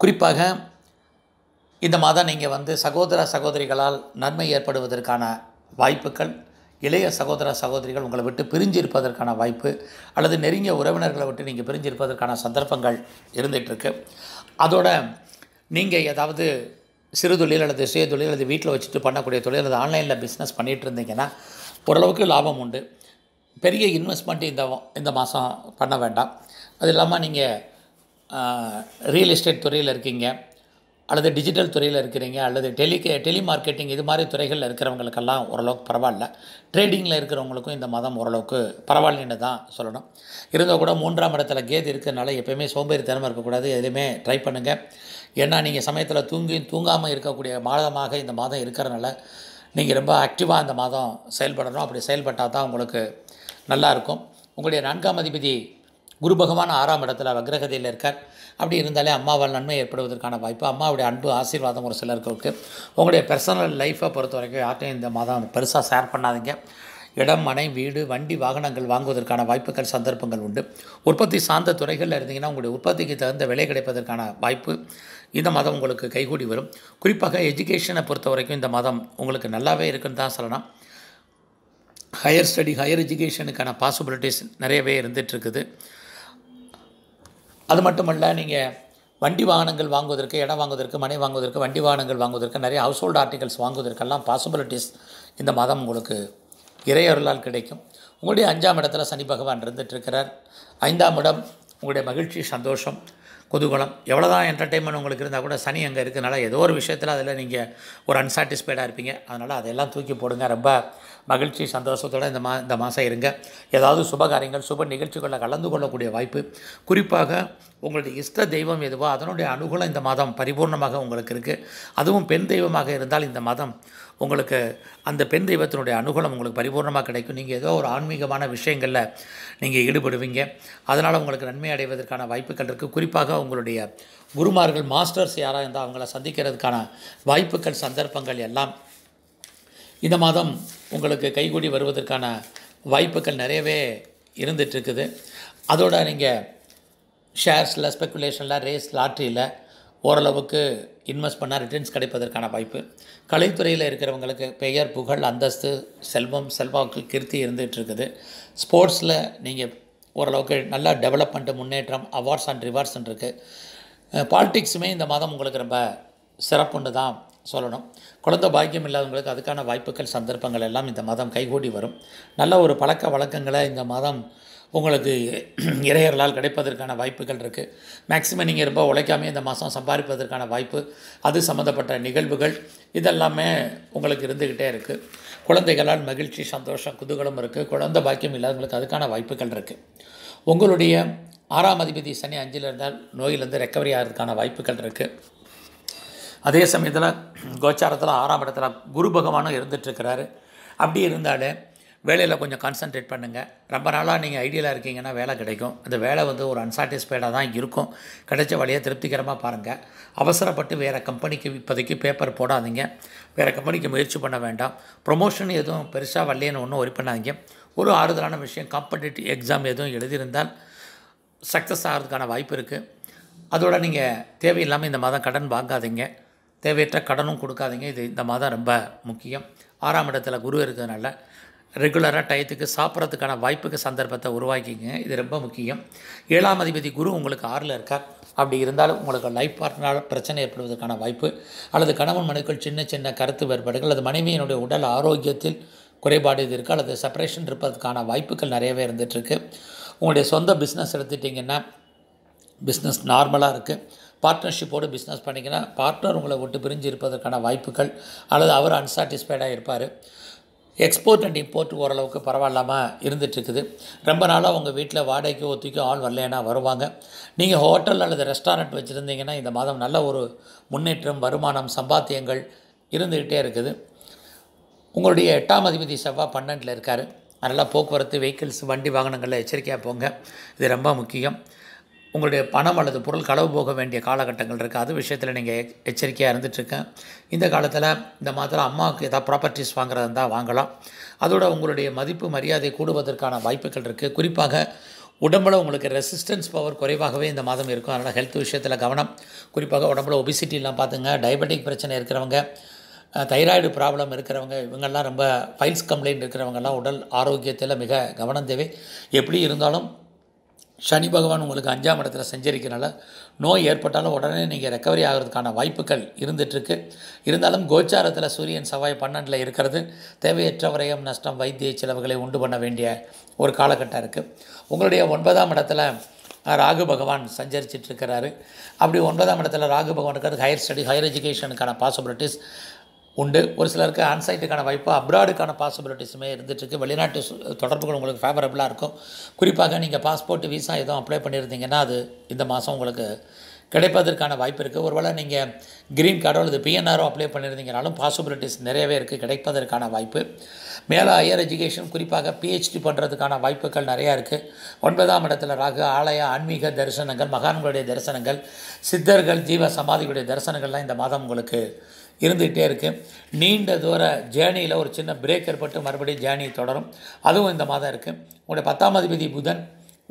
குறிப்பாக இந்த மாதம் நீங்கள் வந்து சகோதர சகோதரிகளால் நன்மை ஏற்படுவதற்கான வாய்ப்புகள், இளைய சகோதர சகோதரிகள் உங்களை விட்டு பிரிஞ்சிருப்பதற்கான வாய்ப்பு, அல்லது நெருங்கிய உறவினர்களை விட்டு நீங்கள் பிரிஞ்சிருப்பதற்கான சந்தர்ப்பங்கள் இருந்துகிட்ருக்கு. அதோடு நீங்கள் ஏதாவது சிறு தொழில் அல்லது சுய தொழில் அல்லது வீட்டில் வச்சுட்டு பண்ணக்கூடிய தொழில் அல்லது ஆன்லைனில் பிஸ்னஸ் பண்ணிகிட்டு இருந்தீங்கன்னா ஓரளவுக்கு லாபம் உண்டு. பெரிய இன்வெஸ்ட்மெண்ட்டு இந்த மாதம் பண்ண வேண்டாம். அது இல்லாமல் நீங்கள் ரியல் எஸ்டேட் துறையில் இருக்கீங்க, அல்லது டிஜிட்டல் துறையில் இருக்கிறீங்க, அல்லது டெலிமார்க்கெட்டிங் இது மாதிரி துறைகளில் இருக்கிறவங்களுக்கெல்லாம் ஓரளவுக்கு பரவாயில்ல. ட்ரேடிங்கில் இருக்கிறவங்களுக்கும் இந்த மாதம் ஓரளவுக்கு பரவாயில்லன்னு தான் சொல்லணும். இருந்தால் கூட 3ஆம் இடத்துல கேது இருக்கிறதுனால எப்போயுமே சோம்பேறித்தனமாக இருக்கக்கூடாது, எதுவுமே ட்ரை பண்ணுங்கள். ஏன்னா நீங்கள் சமயத்தில் தூங்காமல் இருக்கக்கூடிய மாதமாக இந்த மாதம் இருக்கிறதுனால நீங்கள் ரொம்ப ஆக்டிவாக இந்த மாதம் செயல்படணும். அப்படி செயல்பட்டால் தான் உங்களுக்கு நல்லாயிருக்கும். உங்களுடைய 4ஆம் அதிபதி குரு பகவான் 6ஆம் இடத்துல வக்ரகதியில் இருக்கார். அப்படி இருந்தாலே அம்மாவால் நன்மை ஏற்படுவதற்கான வாய்ப்பு, அம்மாவுடைய அன்பு ஆசீர்வாதம் ஒரு சிலருக்கு இருக்குது. உங்களுடைய பர்சனல் லைஃப்பை பொறுத்த வரைக்கும் யார்ட்டையும் இந்த மாதம் பெருசாக ஷேர் பண்ணாதீங்க. இடம், மனை, வீடு, வண்டி, வாகனங்கள் வாங்குவதற்கான வாய்ப்புகள், சந்தர்ப்பங்கள் உண்டு. உற்பத்தி சார்ந்த துறைகளில் இருந்தீங்கன்னா உங்களுடைய உற்பத்திக்கு தகுந்த விலை கிடைப்பதற்கான வாய்ப்பு இந்த மாதம் உங்களுக்கு கைகூடி வரும். குறிப்பாக எஜுகேஷனை பொறுத்த வரைக்கும் இந்த மாதம் உங்களுக்கு நல்லாவே இருக்குன்னு தான் சொல்லலாம். ஹையர் எஜுகேஷனுக்கான பாசிபிலிட்டிஸ் நிறையவே இருந்துகிட்ருக்குது. அது மட்டுமல்ல, நீங்கள் வண்டி வாகனங்கள் வாங்குவதற்கு, இடம் வாங்குவதற்கு, மனை வாங்குவதற்கு, வண்டி வாகனங்கள் வாங்குவதற்கு, நிறைய ஹவுஸ் ஹோல்டு ஆர்டிகல்ஸ் வாங்குவதற்கெல்லாம் பாசிபிலிட்டிஸ் இந்த மாதம் உங்களுக்கு இறையொருளால் கிடைக்கும். உங்களுடைய 5ஆம் இடத்துல சனி பகவான் இருந்துகிட்ருக்கிறார். 5ஆம் இடம் உங்களுடைய மகிழ்ச்சி, சந்தோஷம், குதூகலம். எவ்வளோ தான் என்டர்டெயின்மெண்ட் உங்களுக்கு இருந்தால் கூட சனி அங்கே இருக்கிறனால ஏதோ ஒரு விஷயத்தில் அதில் நீங்கள் ஒரு அன்சாட்டிஸ்ஃபைடாக இருப்பீங்க. அதனால் அதெல்லாம் தூக்கி போடுங்க. ரொம்ப மகிழ்ச்சி, சந்தோஷத்தோடு இந்த மாதம் இருங்க. ஏதாவது சுபகாரியங்கள், சுப நிகழ்ச்சிகளில் கலந்து கொள்ளக்கூடிய வாய்ப்பு, குறிப்பாக உங்களுடைய இஷ்ட தெய்வம் எதுவோ அதனுடைய அனுகூலம் இந்த மாதம் பரிபூர்ணமாக உங்களுக்கு இருக்குது. அதுவும் பெண் தெய்வமாக இருந்தால் இந்த மாதம் உங்களுக்கு அந்த பெண் தெய்வத்தினுடைய அனுகூலம் உங்களுக்கு பரிபூர்ணமாக கிடைக்கும். நீங்கள் ஏதோ ஒரு ஆன்மீகமான விஷயங்களில் நீங்கள் ஈடுபடுவீங்க. அதனால் உங்களுக்கு நன்மை அடைவதற்கான வாய்ப்புகள் இருக்குது. குறிப்பாக உங்களுடைய குருமார்கள், மாஸ்டர்ஸ் யாராக இருந்தால் அவங்கள சந்திக்கிறதுக்கான வாய்ப்புகள், சந்தர்ப்பங்கள் எல்லாம் இந்த மாதம் உங்களுக்கு கைகூடி வருவதற்கான வாய்ப்புகள் நிறையவே இருந்துகிட்ருக்குது. அதோட நீங்கள் ஷேர்ஸில், ஸ்பெக்குலேஷனில், ரேஸ், லாட்ரியில் ஓரளவுக்கு இன்வெஸ்ட் பண்ணால் ரிட்டர்ன்ஸ் கிடைப்பதற்கான வாய்ப்பு. கலைத்துறையில் இருக்கிறவங்களுக்கு பெயர், புகழ், அந்தஸ்து, செல்வம், செல்வாக்கு, கீர்த்தி இருந்துகிட்ருக்குது. ஸ்போர்ட்ஸில் நீங்கள் ஓரளவுக்கு நல்லா டெவலப்மெண்ட்டு, முன்னேற்றம், அவார்ட்ஸ் அண்ட் ரிவார்ட்ஸ்ன்னு இருக்குது. பாலிடிக்ஸுமே இந்த மாதம் உங்களுக்கு ரொம்ப சிறப்புன்னு தான் சொல்லணும். குழந்தை பாக்கியம் இல்லாதவங்களுக்கு அதுக்கான வாய்ப்புகள், சந்தர்ப்பங்கள் எல்லாம் இந்த மாதம் கைகூடி வரும். நல்ல ஒரு பழக்க வழக்கங்களை இந்த மாதம் உங்களுக்கு இறையர்களால் கிடைப்பதற்கான வாய்ப்புகள் இருக்குது. மேக்ஸிமம் நீங்கள் ரொம்ப உழைக்காமல் இந்த மாதம் சம்பாதிப்பதற்கான வாய்ப்பு, அது சம்மந்தப்பட்ட நிகழ்வுகள் இதெல்லாமே உங்களுக்கு இருந்துக்கிட்டே இருக்குது. குழந்தைகளால் மகிழ்ச்சி, சந்தோஷம், குதூகலம் இருக்குது. குழந்தை பாக்கியம் இல்லாதவங்களுக்கு அதுக்கான வாய்ப்புகள் இருக்குது. உங்களுடைய 6ஆம் அதிபதி சனி 5ல் இருந்தால் நோயிலிருந்து ரெக்கவரி ஆகிறதுக்கான வாய்ப்புகள் இருக்குது. அதே சமயத்தில் கோச்சாரத்தில் 6ஆம் இடத்துல குரு பகவானும் இருந்துகிட்ருக்கிறாரு. அப்படி இருந்தாலே வேலையில் கொஞ்சம் கான்சன்ட்ரேட் பண்ணுங்கள். ரொம்ப நாளாக நீங்கள் ஐடியலாக இருக்கீங்கன்னா வேலை கிடைக்கும். அந்த வேலை வந்து ஒரு அன்சாட்டிஸ்ஃபைடாக தான் இருக்கும். கிடைச்ச வேலையை திருப்திகரமாக பாருங்கள். அவசரப்பட்டு வேறு கம்பெனிக்கு இப்போதைக்கு பேப்பர் போடாதீங்க. வேறு கம்பெனிக்கு முயற்சி பண்ண வேண்டாம். ப்ரொமோஷன் எதுவும் பெருசாக வரலையேன்னு ஒன்றும் ஒரி பண்ணாதீங்க. ஒரு ஆறுதலான விஷயம், காம்படிட்டிவ் எக்ஸாம் எதுவும் எழுதியிருந்தால் சக்ஸஸ் ஆகிறதுக்கான வாய்ப்பு இருக்குது. அதோடு நீங்கள் தேவையில்லாமல் இந்த மாதம் கடன் வாங்காதீங்க. தேவையற்ற கடனும் கொடுக்காதீங்க. இது இந்த மாதம் ரொம்ப முக்கியம். 6ஆம் இடத்துல குரு இருக்கிறதுனால ரெகுலராக டயத்துக்கு சாப்பிட்றதுக்கான வாய்ப்புக்கு சந்தர்ப்பத்தை உருவாக்கிங்க. இது ரொம்ப முக்கியம். 7ஆம் அதிபதி குரு உங்களுக்கு 6ல் இருக்கார். அப்படி இருந்தாலும் உங்களுக்கு லைஃப் பார்ட்னரால் பிரச்சனை ஏற்படுவதற்கான வாய்ப்பு, அல்லது கணவன் மனைவிக்குள் சின்ன சின்ன கருத்து வேறுபாடுகள், அல்லது மனைவியினுடைய உடல் ஆரோக்கியத்தில் குறைபாடு இது இருக்குது, அல்லது செப்பரேஷன் இருப்பதற்கான வாய்ப்புகள் நிறையவே இருந்துகிட்ருக்கு. உங்களுடைய சொந்த பிஸ்னஸ் எடுத்துட்டிங்கன்னா பிஸ்னஸ் நார்மலாக இருக்குது. பார்ட்னர்ஷிப்போடு பிஸ்னஸ் பண்ணிங்கன்னா பார்ட்னர் உங்களை விட்டு பிரிஞ்சு இருப்பதற்கான வாய்ப்புகள், அல்லது அவர் அன்சாட்டிஸ்ஃபைடாக இருப்பார். एक्सपोर्ट अंड इम्पोर्ट ओरल्वुक्कु परवाइल्लामा इरुंदिट्रुक्कुदु रोम्ब नाळा उंगा वीट्ल वाडैक्कु ओत्तुक्कु आल वरलैना वरुवांगा नींगा होटल अल्लदु रेस्टोरेंट वेच्चिरुंदींगना इंदा मादम नल्ला ओरु मुन्नेट्रम वरुमानम संपादियंगल इरुंदिट्टे इरुक्कुदु उंगलुடைய 8ஆம் அதிபதி செவ்வாய் 12ல இருக்காரு. அதனால போக்குவரத்து vehicles வண்டி வாகனங்கள்ல எச்சரிக்கையா போங்க. இது ரொம்ப முக்கியம். உங்களுடைய பணம் அல்லது பொருள் களவு போக வேண்டிய காலகட்டங்கள் இருக்குது. அது விஷயத்தில் நீங்கள் எச்சரிக்கையாக இருந்துகிட்ருக்கேன். இந்த காலத்தில் இந்த மாதிரி அம்மாவுக்கு ஏதாவது ப்ராப்பர்ட்டிஸ் வாங்குறதா இருந்தால் வாங்கலாம். அதோட உங்களுடைய மதிப்பு மரியாதை கூடுவதற்கான வாய்ப்புகள் இருக்குது. குறிப்பாக உடம்புல உங்களுக்கு ரெசிஸ்டன்ஸ் பவர் குறைவாகவே இந்த மாதம் இருக்கும். அதனால் ஹெல்த் விஷயத்தில் கவனம். குறிப்பாக உடம்புல ஒபிசிட்டிலாம் பார்த்துங்க. டயபெட்டிக் பிரச்சனை இருக்கிறவங்க, தைராய்டு ப்ராப்ளம் இருக்கிறவங்க, இவங்கெல்லாம் ரொம்ப ஃபைல்ஸ் கம்ப்ளைண்ட் இருக்கிறவங்கெல்லாம் உடல் ஆரோக்கியத்தில் மிக கவனம் தேவை. எப்படி இருந்தாலும் சனி பகவான் உங்களுக்கு 5ஆம் இடத்துல சஞ்சரிக்கிறனால நோய் ஏற்பட்டாலும் உடனே நீங்கள் ரெக்கவரி ஆகிறதுக்கான வாய்ப்புகள் இருந்துகிட்ருக்கு. இருந்தாலும் கோச்சாரத்தில் சூரியன் செவ்வாய் 12ல் இருக்கிறது தேவையற்ற விரயம் நஷ்டம் வைத்திய செலவுகளை உண்டு பண்ண வேண்டிய ஒரு காலகட்டம் இருக்குது. உங்களுடைய 9ஆம் இடத்துல ராகு பகவான் சஞ்சரிச்சிட்ருக்கிறாரு. அப்படி 9ஆம் இடத்துல ராகு பகவானுக்கு ஹையர் ஸ்டடி ஹையர் எஜுகேஷனுக்கான பாசிபிலிட்டிஸ் உண்டு. ஒரு சிலருக்கு ஆன்சைட்டுக்கான வாய்ப்பு, அப்ராடுக்கான பாசிபிலிட்டிஸுமே இருந்துகிட்ருக்கு. வெளிநாட்டு தொடர்புகள் உங்களுக்கு ஃபேவரபுளாக இருக்கும். குறிப்பாக நீங்கள் பாஸ்போர்ட் விசா எதுவும் அப்ளை பண்ணியிருந்தீங்கன்னா அது இந்த மாதம் உங்களுக்கு கிடைப்பதற்கான வாய்ப்பு இருக்குது. ஒருவேளை நீங்கள் க்ரீன் கார்டோ அல்லது பிஎன்ஆரோ அப்ளை பண்ணியிருந்தீங்கனாலும் பாசிபிலிட்டிஸ் நிறையவே இருக்குது, கிடைப்பதற்கான வாய்ப்பு. மேலே ஹையர் எஜுகேஷன் குறிப்பாக PhD பண்ணுறதுக்கான வாய்ப்புகள் நிறையா இருக்குது. 9ஆம் இடத்துல ராகு ஆலய ஆன்மீக தரிசனங்கள், மகான்களுடைய தரிசனங்கள், சித்தர்கள் ஜீவ சமாதிகளுடைய தரிசனங்கள்லாம் இந்த மாதம் உங்களுக்கு இருந்துகிட்டே இருக்குது. நீண்ட தூர ஜேர்னியில் ஒரு சின்ன பிரேக் ஏற்பட்டு மறுபடியும் ஜேர்னி தொடரும். அதுவும் இந்த மாதம் இருக்குது. உங்களுடைய 10ஆம் அதிபதி புதன்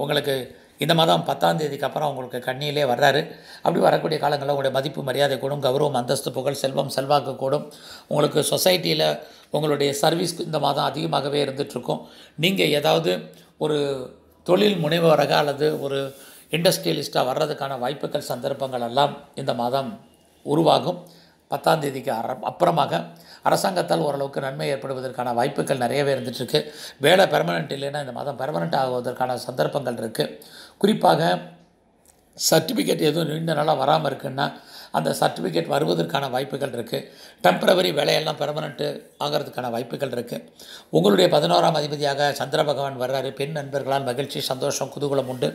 உங்களுக்கு இந்த மாதம் 10ஆம் தேதிக்கு அப்புறம் உங்களுக்கு கண்ணியிலே வர்றாரு. அப்படி வரக்கூடிய காலங்களில் உங்களுடைய மதிப்பு மரியாதை கூடும், கௌரவம் அந்தஸ்து புகழ் செல்வம் செல்வாக்கு கூடும். உங்களுக்கு சொசைட்டியில் உங்களுடைய சர்வீஸ் இந்த மாதம் அதிகமாகவே இருந்துகிட்ருக்கும். நீங்கள் ஏதாவது ஒரு தொழில் முனைவராக அல்லது ஒரு இண்டஸ்ட்ரியலிஸ்ட்டாக வர்றதுக்கான வாய்ப்புகள் சந்தர்ப்பங்கள் எல்லாம் இந்த மாதம் உருவாகும். 10ஆம் தேதிக்கு அப்புறமாக அரசாங்கத்தால் ஓரளவுக்கு நன்மை ஏற்படுவதற்கான வாய்ப்புகள் நிறையவே இருந்துகிட்ருக்கு. வேலை பெர்மனெண்ட் இல்லைன்னா இந்த மாதம் பெர்மனெண்ட் ஆகுவதற்கான சந்தர்ப்பங்கள் இருக்குது. குறிப்பாக சர்டிஃபிகேட் எதுவும் நீண்ட நாளாக வராமல் இருக்குன்னா அந்த சர்டிஃபிகேட் வருவதற்கான வாய்ப்புகள் இருக்குது. டெம்பரவரி வேலையெல்லாம் பெர்மனெண்ட்டு ஆகிறதுக்கான வாய்ப்புகள் இருக்குது. உங்களுடைய 11ஆம் அதிபதியாக சந்திர பகவான் வர்றாரு. பெண் நண்பர்களால் மகிழ்ச்சி சந்தோஷம் குதூகலம் உண்டு.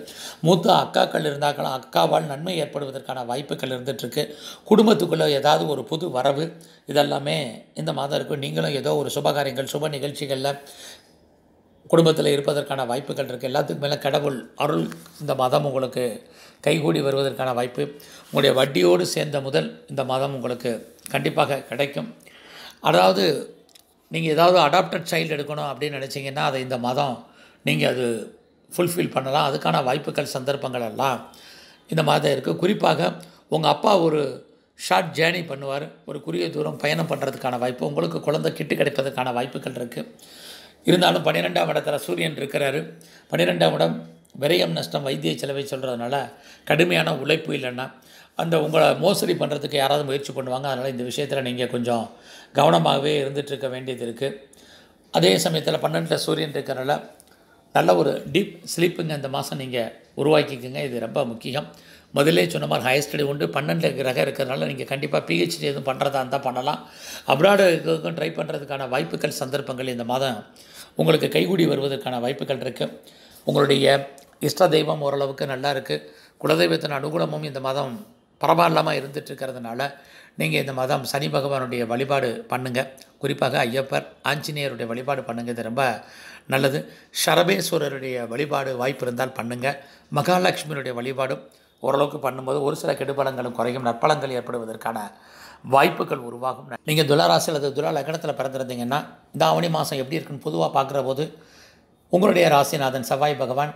மூத்த அக்காக்கள் இருந்தாக்கலாம் அக்காவால் நன்மை ஏற்படுவதற்கான வாய்ப்புகள் இருந்துகிட்ருக்கு. குடும்பத்துக்குள்ளே ஏதாவது ஒரு புது வரவு இதெல்லாமே இந்த மாதம் இருக்கும். நீங்களும் ஏதோ ஒரு சுபகாரியங்கள் சுப நிகழ்ச்சிகளில் குடும்பத்தில் இருப்பதற்கான வாய்ப்புகள் இருக்குது. எல்லாத்துக்கு மேலே கடவுள் அருள் இந்த மாதம் உங்களுக்கு கைகூடி வருவதற்கான வாய்ப்பு. உங்களுடைய வட்டியோடு சேர்ந்த முதல் இந்த மாதம் உங்களுக்கு கண்டிப்பாக கிடைக்கும். அதாவது நீங்கள் ஏதாவது அடாப்டட் சைல்டு எடுக்கணும் அப்படின்னு நினச்சிங்கன்னா அதை இந்த மாதம் நீங்கள் அது ஃபுல்ஃபில் பண்ணலாம். அதுக்கான வாய்ப்புகள் சந்தர்ப்பங்கள் எல்லாம் இந்த மாதம் இருக்குது. குறிப்பாக உங்கள் அப்பா ஒரு ஷார்ட் ஜேர்னி பண்ணுவார். ஒரு குறுகிய தூரம் பயணம் பண்ணுறதுக்கான வாய்ப்பு உங்களுக்கு குழந்தை கிட்டு கிடைப்பதற்கான வாய்ப்புகள் இருக்குது. இருந்தாலும் 12ஆம் இடத்துல சூரியன் இருக்கிறாரு. 12ஆம் இடம் விரயம் நஷ்டம் வைத்திய செலவை சொல்கிறதுனால கடுமையான உழைப்பு இல்லைன்னா அந்த உங்களை மோசடி பண்ணுறதுக்கு யாராவது முயற்சி பண்ணுவாங்க. அதனால் இந்த விஷயத்தில் நீங்கள் கொஞ்சம் கவனமாகவே இருந்துகிட்ருக்க வேண்டியது இருக்குது. அதே சமயத்தில் 12ல் சூரியன் இருக்கிறனால நல்ல ஒரு டீப் ஸ்லீப்புங்க இந்த மாதம் நீங்கள் உருவாக்கிக்குங்க. இது ரொம்ப முக்கியம். முதலே சொன்ன மாதிரி ஹையர் ஸ்டடி உண்டு. 12 கிரகம் இருக்கிறதுனால நீங்கள் கண்டிப்பாக PhD எதுவும் பண்ணுறதா இருந்தால் பண்ணலாம். அப்ராடு ட்ரை பண்ணுறதுக்கான வாய்ப்புகள் சந்தர்ப்பங்கள் இந்த மாதம் உங்களுக்கு கைகூடி வருவதற்கான வாய்ப்புகள் இருக்குது. உங்களுடைய இஷ்ட தெய்வம் ஓரளவுக்கு நல்லா இருக்குது. குலதெய்வத்தின் அனுகூலமும் இந்த மாதம் பரவாயில்லாமல் இருந்துகிட்ருக்கிறதுனால நீங்கள் இந்த மாதம் சனி பகவானுடைய வழிபாடு பண்ணுங்கள். குறிப்பாக ஐயப்பர் ஆஞ்சநேயருடைய வழிபாடு பண்ணுங்கள். இது ரொம்ப நல்லது. சரபேஸ்வரருடைய வழிபாடு வாய்ப்பு இருந்தால் பண்ணுங்கள். மகாலட்சுமியினுடைய வழிபாடும் ஓரளவுக்கு பண்ணும்போது ஒரு சில கெடுபலங்களும் குறையும், நற்பலங்கள் ஏற்படுவதற்கான வாய்ப்புகள் உருவாகும். நீங்கள் துளாராசி அல்லது துலா லக்னத்தில் பிறந்திருந்தீங்கன்னா இந்த ஆவணி மாதம் எப்படி இருக்குன்னு பொதுவாக பார்க்குற போது உங்களுடைய ராசிநாதன் செவ்வாய் பகவான்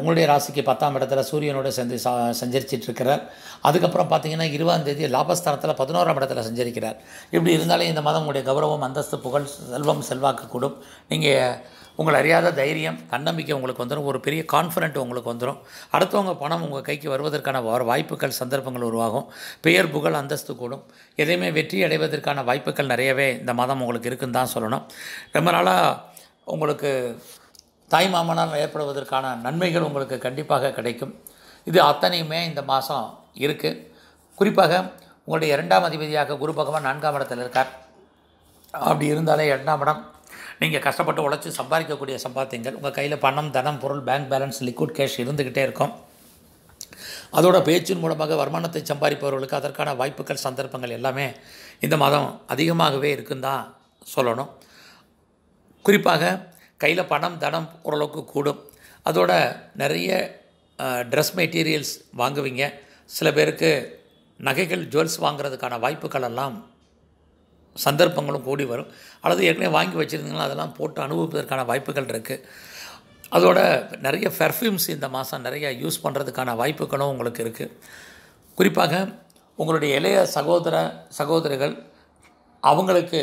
உங்களுடைய ராசிக்கு 10ஆம் இடத்துல சூரியனோடு சேர்ந்து சஞ்சரிச்சிட்ருக்கிறார். அதுக்கப்புறம் பார்த்திங்கன்னா 20ஆம் தேதி லாபஸ்தானத்தில் 11ஆம் இடத்துல சஞ்சரிக்கிறார். இப்படி இருந்தாலே இந்த மாதம் உங்களுடைய கௌரவம் அந்தஸ்து புகழ் செல்வம் செல்வாக்கு கூடும். நீங்கள் உங்களை அறியாத தைரியம் தன்னம்பிக்கை உங்களுக்கு வந்துடும். ஒரு பெரிய கான்ஃபிடென்ட் உங்களுக்கு வந்துடும். அடுத்தவங்க பணம் உங்கள் கைக்கு வருவதற்கான வாய்ப்புகள் சந்தர்ப்பங்கள் உருவாகும். பெயர் புகழ் அந்தஸ்து கூடும். எதையுமே வெற்றி அடைவதற்கான வாய்ப்புகள் நிறையவே இந்த மாதம் உங்களுக்கு இருக்குன்னு தான் சொல்லணும். ரொம்ப நாளாக உங்களுக்கு தாய் மாமனால் ஏற்படுவதற்கான நன்மைகள் உங்களுக்கு கண்டிப்பாக கிடைக்கும். இது அத்தனையுமே இந்த மாதம் இருக்குது. குறிப்பாக உங்களுடைய 2ஆம் அதிபதியாக குரு பகவான் 4ஆம் இடத்தில் இருக்கார். அப்படி இருந்தாலே 2ஆம் இடம் நீங்கள் கஷ்டப்பட்டு உழைச்சி சம்பாதிக்கக்கூடிய சம்பாத்தியங்கள் உங்கள் கையில் பணம் தனம் பொருள் பேங்க் பேலன்ஸ் லிக்விட் கேஷ் இருந்துக்கிட்டே இருக்கும். அதோட பேச்சின் மூலமாக வருமானத்தை சம்பாதிப்பவர்களுக்கு அதற்கான வாய்ப்புகள் சந்தர்ப்பங்கள் எல்லாமே இந்த மாதம் அதிகமாகவே இருக்குன்னு தான் சொல்லணும். குறிப்பாக கையில் பணம் தனம் ஓரளவுக்கு கூடும். அதோட நிறைய ட்ரெஸ் மெட்டீரியல்ஸ் வாங்குவீங்க. சில பேருக்கு நகைகள் ஜுவல்ஸ் வாங்குறதுக்கான வாய்ப்புகள் எல்லாம் சந்தர்ப்பங்களும் கூடி வரும். அல்லது ஏற்கனவே வாங்கி வச்சுருந்தீங்கன்னா அதெல்லாம் போட்டு அனுபவிப்பதற்கான வாய்ப்புகள் இருக்குது. அதோட நிறைய பெர்ஃப்யூம்ஸ் இந்த மாதம் நிறைய யூஸ் பண்ணுறதுக்கான வாய்ப்புகளும் உங்களுக்கு இருக்குது. குறிப்பாக உங்களுடைய இளைய சகோதரிகள் அவங்களுக்கு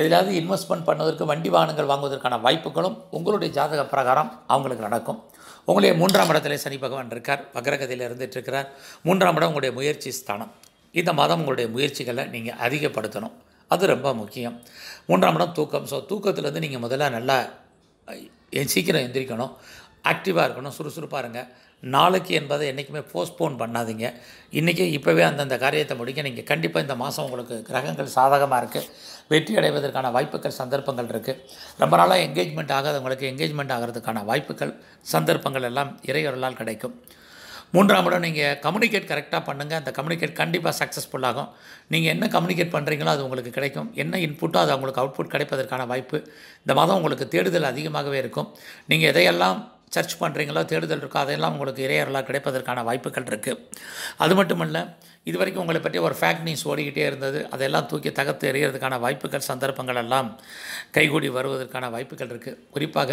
எதிலாவது இன்வெஸ்ட்மெண்ட் பண்ணுவதற்கு வண்டி வாகனங்கள் வாங்குவதற்கான வாய்ப்புகளும் உங்களுடைய ஜாதக பிரகாரம் அவங்களுக்கு நடக்கும். உங்களுடைய 3ஆம் இடத்துல சனி பகவான் இருக்கார், வக்ரகதியில் இருந்துகிட்ருக்கிறார். 3ஆம் இடம் உங்களுடைய முயற்சி ஸ்தானம். இந்த மாதம் உங்களுடைய முயற்சிகளை நீங்கள் அதிகப்படுத்தணும், அது ரொம்ப முக்கியம். 3ஆம் இடம் தூக்கம். ஸோ தூக்கத்துலேருந்து நீங்கள் முதல்ல நல்லா சீக்கிரம் எந்திரிக்கணும், ஆக்டிவாக இருக்கணும், சுறுசுறுப்பாக இருங்க. நாளைக்கு என்பதை என்றைக்குமே போஸ்ட்போன் பண்ணாதீங்க. இன்றைக்கி இப்போவே அந்தந்த காரியத்தை முடிக்க நீங்கள் கண்டிப்பாக இந்த மாதம் உங்களுக்கு கிரகங்கள் சாதகமாக இருக்குது. வெற்றி அடைவதற்கான வாய்ப்புகள் சந்தர்ப்பங்கள் இருக்குது. ரொம்ப நாளாக என்கேஜ்மெண்ட் ஆகாதவங்களுக்கு என்கேஜ்மெண்ட் ஆகிறதுக்கான வாய்ப்புகள் சந்தர்ப்பங்கள் எல்லாம் இறையொருளால் கிடைக்கும். 3ஆம் இடம் நீங்கள் கம்யூனிகேட் கரெக்டாக பண்ணுங்கள். அந்த கம்யூனிகேட் கண்டிப்பாக சக்ஸஸ்ஃபுல்லாகும். நீங்கள் என்ன கம்யூனிகேட் பண்ணுறீங்களோ அது உங்களுக்கு கிடைக்கும். என்ன இன்புட்டோ அது உங்களுக்கு அவுட்புட் கிடைப்பதற்கான வாய்ப்பு இந்த மாதம் உங்களுக்கு தேடுதல் அதிகமாகவே இருக்கும். நீங்கள் எதையெல்லாம் சர்ச் பண்ணுறீங்களோ தேடுதல் இருக்கோ அதையெல்லாம் உங்களுக்கு இறையர்களாக கிடைப்பதற்கான வாய்ப்புகள் இருக்குது. அது மட்டும் இல்லை, இது வரைக்கும் உங்களை பற்றி ஒரு ஃபேக்ட் நியூஸ் ஓடிக்கிட்டே இருந்தது, அதையெல்லாம் தூக்கி தகர்த்து எறிகிறதுக்கான வாய்ப்புகள் சந்தர்ப்பங்கள் எல்லாம் கைகூடி வருவதற்கான வாய்ப்புகள் இருக்குது. குறிப்பாக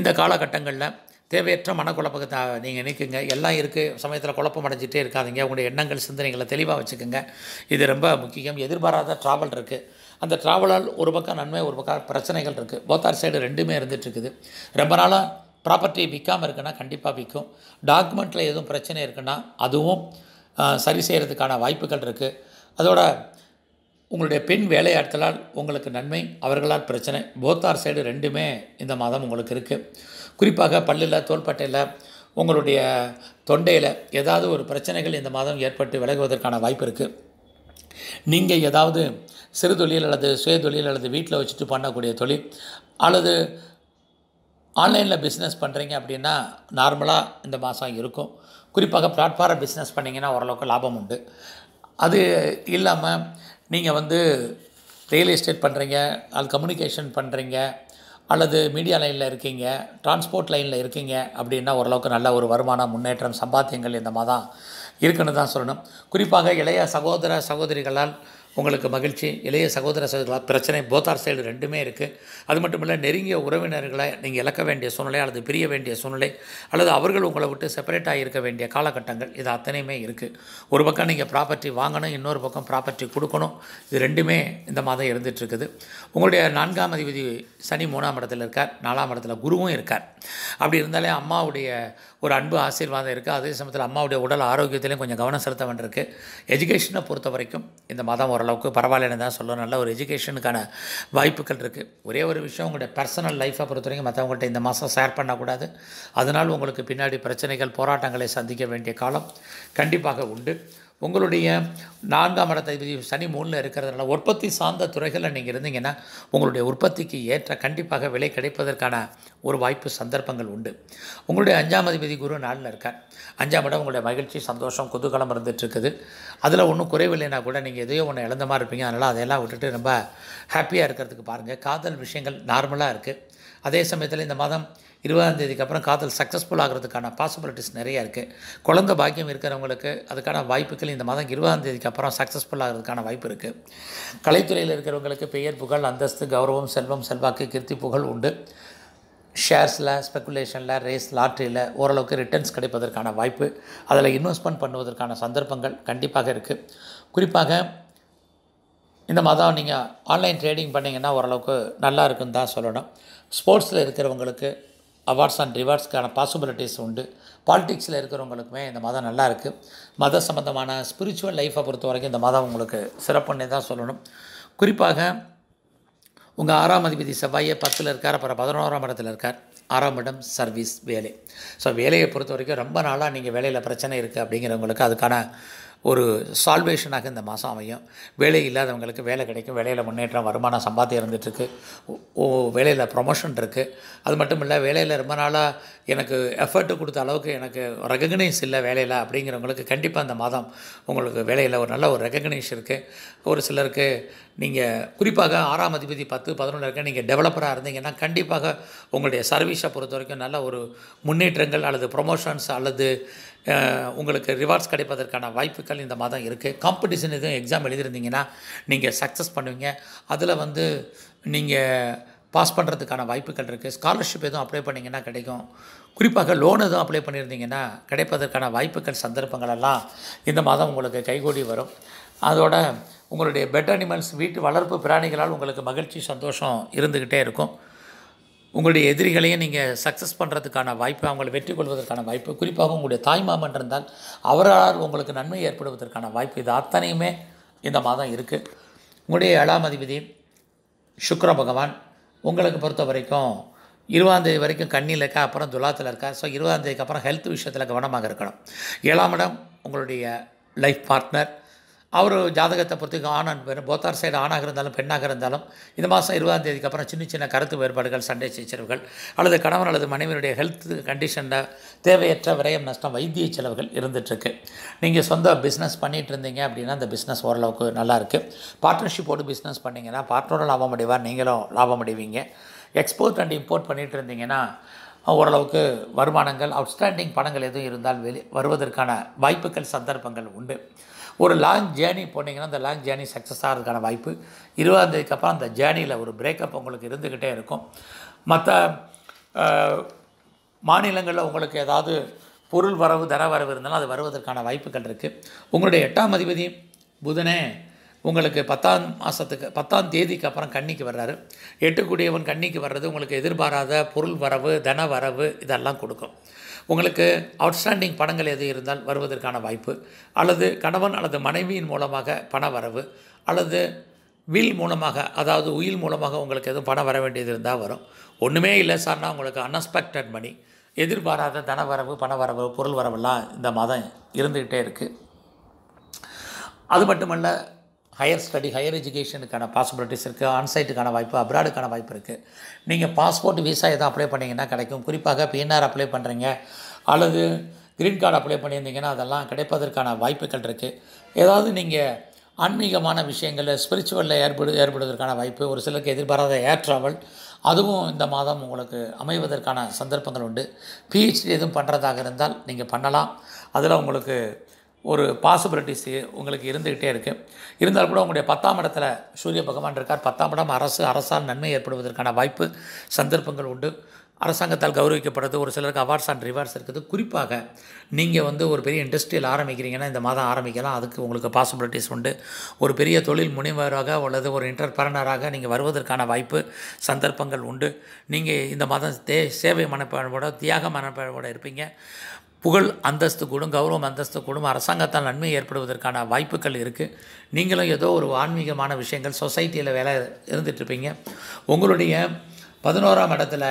இந்த காலகட்டங்களில் தேவையற்ற மனக்குழப்பத்தை நீங்கள் நிற்குங்க. எல்லாம் இருக்குது சமயத்தில் குழப்பம் அடைஞ்சிட்டே இருக்காதிங்க. உங்களுடைய எண்ணங்கள் சிந்தனைகளை தெளிவாக வச்சுக்கோங்க, இது ரொம்ப முக்கியம். எதிர்பாராத ட்ராவல் இருக்குது. அந்த ட்ராவலால் ஒரு பக்கம் நன்மை, ஒரு பக்கம் பிரச்சனைகள் இருக்குது. போத்தார் சைடு ரெண்டுமே இருந்துகிட்ருக்குது. ரொம்ப நாளாக ப்ராப்பர்ட்டி விற்காமல் இருக்குன்னா கண்டிப்பாக விற்கும். டாக்குமெண்ட்டில் எதுவும் பிரச்சனை இருக்குன்னா அதுவும் சரி செய்கிறதுக்கான வாய்ப்புகள் இருக்குது. அதோட உங்களுடைய பெண் வேலையாட்களால் உங்களுக்கு நன்மை, அவர்களால் பிரச்சனை. போத்தார் சைடு ரெண்டுமே இந்த மாதம் உங்களுக்கு இருக்குது. குறிப்பாக பல்லில் தோள்பட்டையில் உங்களுடைய தொண்டையில் ஏதாவது ஒரு பிரச்சனைகள் இந்த மாதம் ஏற்பட்டு விலகுவதற்கான வாய்ப்பு இருக்குது. நீங்கள் ஏதாவது சிறு தொழில் அல்லது சுய தொழில் அல்லது வீட்டில் வச்சுட்டு பண்ணக்கூடிய தொழில் அல்லது ஆன்லைனில் பிஸ்னஸ் பண்ணுறீங்க அப்படின்னா நார்மலாக இந்த மாதம் இருக்கும். குறிப்பாக பிளாட்ஃபார்ம் பிஸ்னஸ் பண்ணிங்கன்னா ஓரளவுக்கு லாபம் உண்டு. அது இல்லாமல் நீங்கள் ரியல் எஸ்டேட் பண்ணுறீங்க, அது கம்யூனிகேஷன் பண்ணுறீங்க, அல்லது மீடியா லைனில் இருக்கீங்க, டிரான்ஸ்போர்ட் லைனில் இருக்கீங்க அப்படின்னா ஓரளவுக்கு நல்ல ஒரு வருமானம் முன்னேற்றம் சம்பாத்தியங்கள் இந்த மாதம் இருக்குன்னு தான் சொல்லணும். குறிப்பாக இளைய சகோதர சகோதரிகளால் உங்களுக்கு மகிழ்ச்சி, இளைய சகோதர சகோதரிகளால் பிரச்சனை. போத்தார் சைடு ரெண்டுமே இருக்குது. அது மட்டும் இல்லை, நெருங்கிய உறவினர்களை நீங்கள் இழக்க வேண்டிய சூழ்நிலை அல்லது பிரிய வேண்டிய சூழ்நிலை அல்லது அவர்கள் உங்களை விட்டு செப்பரேட்டாக இருக்க வேண்டிய காலகட்டங்கள் இது அத்தனையுமே இருக்குது. ஒரு பக்கம் நீங்கள் ப்ராப்பர்ட்டி வாங்கணும், இன்னொரு பக்கம் ப்ராப்பர்ட்டி கொடுக்கணும். இது ரெண்டுமே இந்த மாதம் இருந்துகிட்ருக்குது. உங்களுடைய 4ஆம் அதிபதி சனி 3ஆம் இடத்துல இருக்கார். 4ஆம் இடத்துல குருவும் இருக்கார். அப்படி இருந்தாலே அம்மாவுடைய ஒரு அன்பு ஆசீர்வாதம் இருக்குது. அதே சமயத்தில் அம்மாவுடைய உடல் ஆரோக்கியத்திலையும் கொஞ்சம் கவனம் செலுத்த வேண்டியிருக்கு. எஜுகேஷனை பொறுத்த வரைக்கும் இந்த மாதம் ஓரளவுக்கு பரவாயில்லன்னு தான் சொல்லணும். நல்ல ஒரு எஜுகேஷனுக்கான வாய்ப்புகள் இருக்குது. ஒரே ஒரு விஷயம், உங்களுடைய பர்சனல் லைஃப்பை பொறுத்த வரைக்கும் மற்றவங்கள்ட்ட இந்த மாதம் ஷேர் பண்ணக்கூடாது. அதனால் உங்களுக்கு பின்னாடி பிரச்சனைகள் போராட்டங்களை சந்திக்க வேண்டிய காலம் கண்டிப்பாக உண்டு. உங்களுடைய 4ஆம் இடத்தை சனி 3ல் இருக்கிறதுனால உற்பத்தி சார்ந்த துறைகளில் நீங்கள் இருந்தீங்கன்னா உங்களுடைய உற்பத்திக்கு ஏற்ற கண்டிப்பாக விலை கிடைப்பதற்கான ஒரு வாய்ப்பு சந்தர்ப்பங்கள் உண்டு. உங்களுடைய 5ஆம் அதிபதி குரு 4ல் இருக்கார். 5ஆம் இடம் உங்களுடைய மகிழ்ச்சி சந்தோஷம் குதூகலம் இருந்துகிட்ருக்குது. அதில் ஒன்றும் குறைவில்லைன்னா கூட நீங்கள் எதையோ ஒன்று இழந்த மாதிரி இருப்பீங்க. அதனால் அதையெல்லாம் விட்டுட்டு ரொம்ப ஹாப்பியாக இருக்கிறதுக்கு பாருங்கள். காதல் விஷயங்கள் நார்மலாக இருக்குது. அதே சமயத்தில் இந்த மாதம் 20ஆம் தேதிக்கு அப்புறம் காதல் சக்ஸஸ்ஃபுல் ஆகிறதுக்கான பாசிபிலிட்டிஸ் நிறையா இருக்குது. குழந்த பாக்கியம் இருக்கிறவங்களுக்கு அதுக்கான வாய்ப்புகள் இந்த மாதம் 20ஆம் தேதிக்கு அப்புறம் சக்ஸஸ்ஃபுல் ஆகிறதுக்கான வாய்ப்பு இருக்குது. கலைத்துறையில் இருக்கிறவங்களுக்கு பெயர் புகழ் அந்தஸ்து கௌரவம் செல்வம் செல்வாக்கு கீர்த்தி புகழ் உண்டு. ஷேர்ஸில் ஸ்பெக்குலேஷனில் ரேஸ் லாட்ரியில் ஓரளவுக்கு ரிட்டர்ன்ஸ் கிடைப்பதற்கான வாய்ப்பு, அதில் இன்வெஸ்ட்மெண்ட் பண்ணுவதற்கான சந்தர்ப்பங்கள் கண்டிப்பாக இருக்குது. குறிப்பாக இந்த மாதம் நீங்கள் ஆன்லைன் ட்ரேடிங் பண்ணிங்கன்னா ஓரளவுக்கு நல்லா இருக்குன்னு தான் சொல்லணும். ஸ்போர்ட்ஸில் இருக்கிறவங்களுக்கு அவார்ட்ஸ் அண்ட் ரிவார்ட்ஸ்க்கான பாசிபிலிட்டிஸ் உண்டு. பாலிடிக்ஸில் இருக்கிறவங்களுக்குமே இந்த மாதம் நல்லா இருக்குது. மத சம்பந்தமான ஸ்பிரிச்சுவல் லைஃப்பை பொறுத்த வரைக்கும் இந்த மாதம் உங்களுக்கு சிறப்புன்னு தான் சொல்லணும். குறிப்பாக உங்கள் 6ஆம் அதிபதி செவ்வாயே 10ல் இருக்கார், அப்புறம் 11ஆம் இடத்துல இருக்கார். 6ஆம் இடம் சர்வீஸ் வேலை. ஸோ வேலையை பொறுத்த வரைக்கும் ரொம்ப நாளாக நீங்கள் வேலையில் பிரச்சனை இருக்குது அப்படிங்கிறவங்களுக்கு அதுக்கான ஒரு சால்வேஷனாக இந்த மாதம் அமையும். வேலை இல்லாதவங்களுக்கு வேலை கிடைக்கும், வேலையில் முன்னேற்றம், வருமானம், சம்பாத்தியம் இருந்துகிட்ருக்கு, வேலையில் ப்ரொமோஷன் இருக்குது. அது மட்டும் இல்லை, வேலையில் ரொம்ப நாளாக எனக்கு எஃபர்ட்டு கொடுத்த அளவுக்கு எனக்கு ரெகக்னைஸ் இல்லை வேலையில் அப்படிங்கிறவங்களுக்கு கண்டிப்பாக இந்த மாதம் உங்களுக்கு வேலையில் ஒரு நல்ல ஒரு ரெகக்னைஸ் இருக்குது. ஒரு சிலருக்கு நீங்கள் குறிப்பாக 6ஆம் அதிபதி 10, 11 இருக்க நீங்கள் டெவலப்பராக இருந்தீங்கன்னா கண்டிப்பாக உங்களுடைய சர்வீஸை பொறுத்த வரைக்கும் நல்ல ஒரு முன்னேற்றங்கள் அல்லது ப்ரொமோஷன்ஸ் அல்லது உங்களுக்கு ரிவார்ட்ஸ் கிடைப்பதற்கான வாய்ப்புகள் இந்த மாதம் இருக்குது. காம்படிஷன் எதுவும் எக்ஸாம் எழுதியிருந்தீங்கன்னா நீங்கள் சக்ஸஸ் பண்ணுவீங்க, அதில் வந்து நீங்கள் பாஸ் பண்ணுறதுக்கான வாய்ப்புகள் இருக்குது. ஸ்காலர்ஷிப் எதுவும் அப்ளை பண்ணிங்கன்னா கிடைக்கும், குறிப்பாக லோன் எதுவும் அப்ளை பண்ணியிருந்தீங்கன்னா கிடைப்பதற்கான வாய்ப்புகள் சந்தர்ப்பங்களெல்லாம் இந்த மாதம் உங்களுக்கு கைகூடி வரும். அதோட உங்களுடைய பெட் அனிமல்ஸ், வீட்டு வளர்ப்பு பிராணிகளால் உங்களுக்கு மகிழ்ச்சி, சந்தோஷம் இருந்துக்கிட்டே இருக்கும். உங்களுடைய எதிரிகளையும் நீங்கள் சக்ஸஸ் பண்ணுறதுக்கான வாய்ப்பு, அவங்களை வெற்றி கொள்வதற்கான வாய்ப்பு, குறிப்பாக உங்களுடைய தாய்மாமன் இருந்தால் அவரால் உங்களுக்கு நன்மை ஏற்படுவதற்கான வாய்ப்பு, இது அத்தனையுமே இந்த மாதம் இருக்குது. உங்களுடைய 7ஆம் அதிபதி சுக்கிர பகவான் உங்களுக்கு பொறுத்த வரைக்கும் 20ஆம் தேதி வரைக்கும் கண்ணியில் இருக்கா, அப்புறம் துலாத்தில் இருக்கா. ஸோ 20ஆம் தேதிக்கு அப்புறம் ஹெல்த் விஷயத்தில் கவனமாக இருக்கணும். 7ஆம் இடம் உங்களுடைய லைஃப் பார்ட்னர், அவர் ஜாதகத்தை பொறுத்து ஆண் அண்ட் பெண் போத்தார் சைடு ஆணாக இருந்தாலும் பெண்ணாக இருந்தாலும் இந்த மாதம் 20ஆம் தேதிக்கு அப்புறம் சின்ன சின்ன கருத்து வேறுபாடுகள், சண்டை சச்சரவுகள் அல்லது கணவன் அல்லது மனைவியுடைய ஹெல்த் கண்டிஷனில் தேவையற்ற விரயம், நஷ்டம், வைத்திய செலவுகள் இருந்துகிட்ருக்கு. நீங்கள் சொந்த பிஸ்னஸ் பண்ணிகிட்டு இருந்தீங்க அப்படின்னா அந்த பிஸ்னஸ் ஓரளவுக்கு நல்லாயிருக்கு. பார்ட்னர்ஷிப்போடு பிஸ்னஸ் பண்ணிங்கன்னா பார்ட்னரும் லாபம் அடைவார், நீங்களும் லாபம் அடைவீங்க. எக்ஸ்போர்ட் அண்ட் இம்போர்ட் பண்ணிகிட்டு இருந்தீங்கன்னா ஓரளவுக்கு வருமானங்கள், அவுட்ஸ்டாண்டிங் பணங்கள் எதுவும் இருந்தால் வருவதற்கான வாய்ப்புகள், சந்தர்ப்பங்கள் உண்டு. ஒரு லாங் ஜேர்னி போனீங்கன்னா அந்த லாங் ஜேர்னி சக்ஸஸ் ஆகிறதுக்கான வாய்ப்பு 20ஆம் தேதிக்கு அப்புறம் அந்த ஜேர்னியில் ஒரு பிரேக்கப் உங்களுக்கு இருந்துக்கிட்டே இருக்கும். மற்ற மாநிலங்களில் உங்களுக்கு ஏதாவது பொருள் வரவு, தர வரவு இருந்தாலும் அது வருவதற்கான வாய்ப்புகள் இருக்குது. உங்களுடைய 8ஆம் அதிபதி புதனே உங்களுக்கு 10ஆம் தேதிக்கு அப்புறம் கன்னிக்கு வர்றாரு. எட்டுக்குடியவன் கன்னிக்கு வர்றது உங்களுக்கு எதிர்பாராத பொருள் வரவு, தன வரவு இதெல்லாம் கொடுக்கும். உங்களுக்கு அவுட்ஸ்டாண்டிங் பணங்கள் எது இருந்தால் வருவதற்கான வாய்ப்பு, அல்லது கணவன் அல்லது மனைவியின் மூலமாக பண வரவு, அல்லது வில் மூலமாக அதாவது உயில் மூலமாக உங்களுக்கு எதுவும் பணம் வர வேண்டியது இருந்தால் வரும். ஒன்றுமே இல்லை சார்னா உங்களுக்கு அன்எக்ஸ்பெக்டட் மணி, எதிர்பாராத தனவரவு, பணவரவு, பொருள் வரவெல்லாம் இந்த மாதம் இருந்துக்கிட்டே இருக்குது. அது மட்டுமல்ல, ஹையர் ஸ்டடி, ஹையர் எஜுகேஷனுக்கான பாசிபிலிட்டிஸ் இருக்குது, ஆன்சைட்டுக்கான வாய்ப்பு, அப்ராடுக்கான வாய்ப்பு இருக்குது. நீங்கள் பாஸ்போர்ட், விசா எதாவது அப்ளை பண்ணிங்கன்னா கிடைக்கும். குறிப்பாக பிஎன்ஆர் அப்ளை பண்ணுறீங்க அல்லது க்ரீன் கார்டு அப்ளை பண்ணியிருந்தீங்கன்னா அதெல்லாம் கிடைப்பதற்கான வாய்ப்புகள் இருக்குது. ஏதாவது நீங்கள் ஆன்மீகமான விஷயங்களில், ஸ்பிரிச்சுவலில் ஏற்படுவதற்கான வாய்ப்பு, ஒரு சிலருக்கு எதிர்பாராத ஏர் ட்ராவல் அதுவும் இந்த மாதம் உங்களுக்கு அமைவதற்கான சந்தர்ப்பங்கள் உண்டு. PhD எதுவும் பண்ணுறதாக இருந்தால் நீங்கள் பண்ணலாம், அதில் உங்களுக்கு ஒரு பாசிபிலிட்டிஸ் உங்களுக்கு இருந்துக்கிட்டே இருக்குது. இருந்தால் கூட உங்களுடைய 10ஆம் இடத்துல சூரிய பகவான் இருக்கார். 10ஆம் இடம் அரசால் நன்மை ஏற்படுவதற்கான வாய்ப்பு, சந்தர்ப்பங்கள் உண்டு. அரசாங்கத்தால் கௌரவிக்கப்படுறது, ஒரு சிலருக்கு அவார்ட்ஸ் அண்ட் ரிவார்ட்ஸ் இருக்குது. குறிப்பாக நீங்கள் வந்து ஒரு பெரிய இண்டஸ்ட்ரியல் ஆரம்பிக்கிறீங்கன்னா இந்த மாதம் ஆரம்பிக்கலாம், அதுக்கு உங்களுக்கு பாசிபிலிட்டிஸ் உண்டு. ஒரு பெரிய தொழில் முனைவராக அல்லது ஒரு என்டர்பிரனராக நீங்கள் வருவதற்கான வாய்ப்பு, சந்தர்ப்பங்கள் உண்டு. நீங்கள் இந்த மாதம் சேவை மனப்பான்மையோட, தியாக மனப்பான்மையோட இருப்பீங்க. புகழ் அந்தஸ்து கூடும், கௌரவம் அந்தஸ்து கூடும், அரசாங்கத்தால் நன்மை ஏற்படுவதற்கான வாய்ப்புகள் இருக்குது. நீங்களும் ஏதோ ஒரு ஆன்மீகமான விஷயங்கள், சொசைட்டியில் வேலை இருந்துகிட்ருப்பீங்க. உங்களுடைய 11ஆம் இடத்துல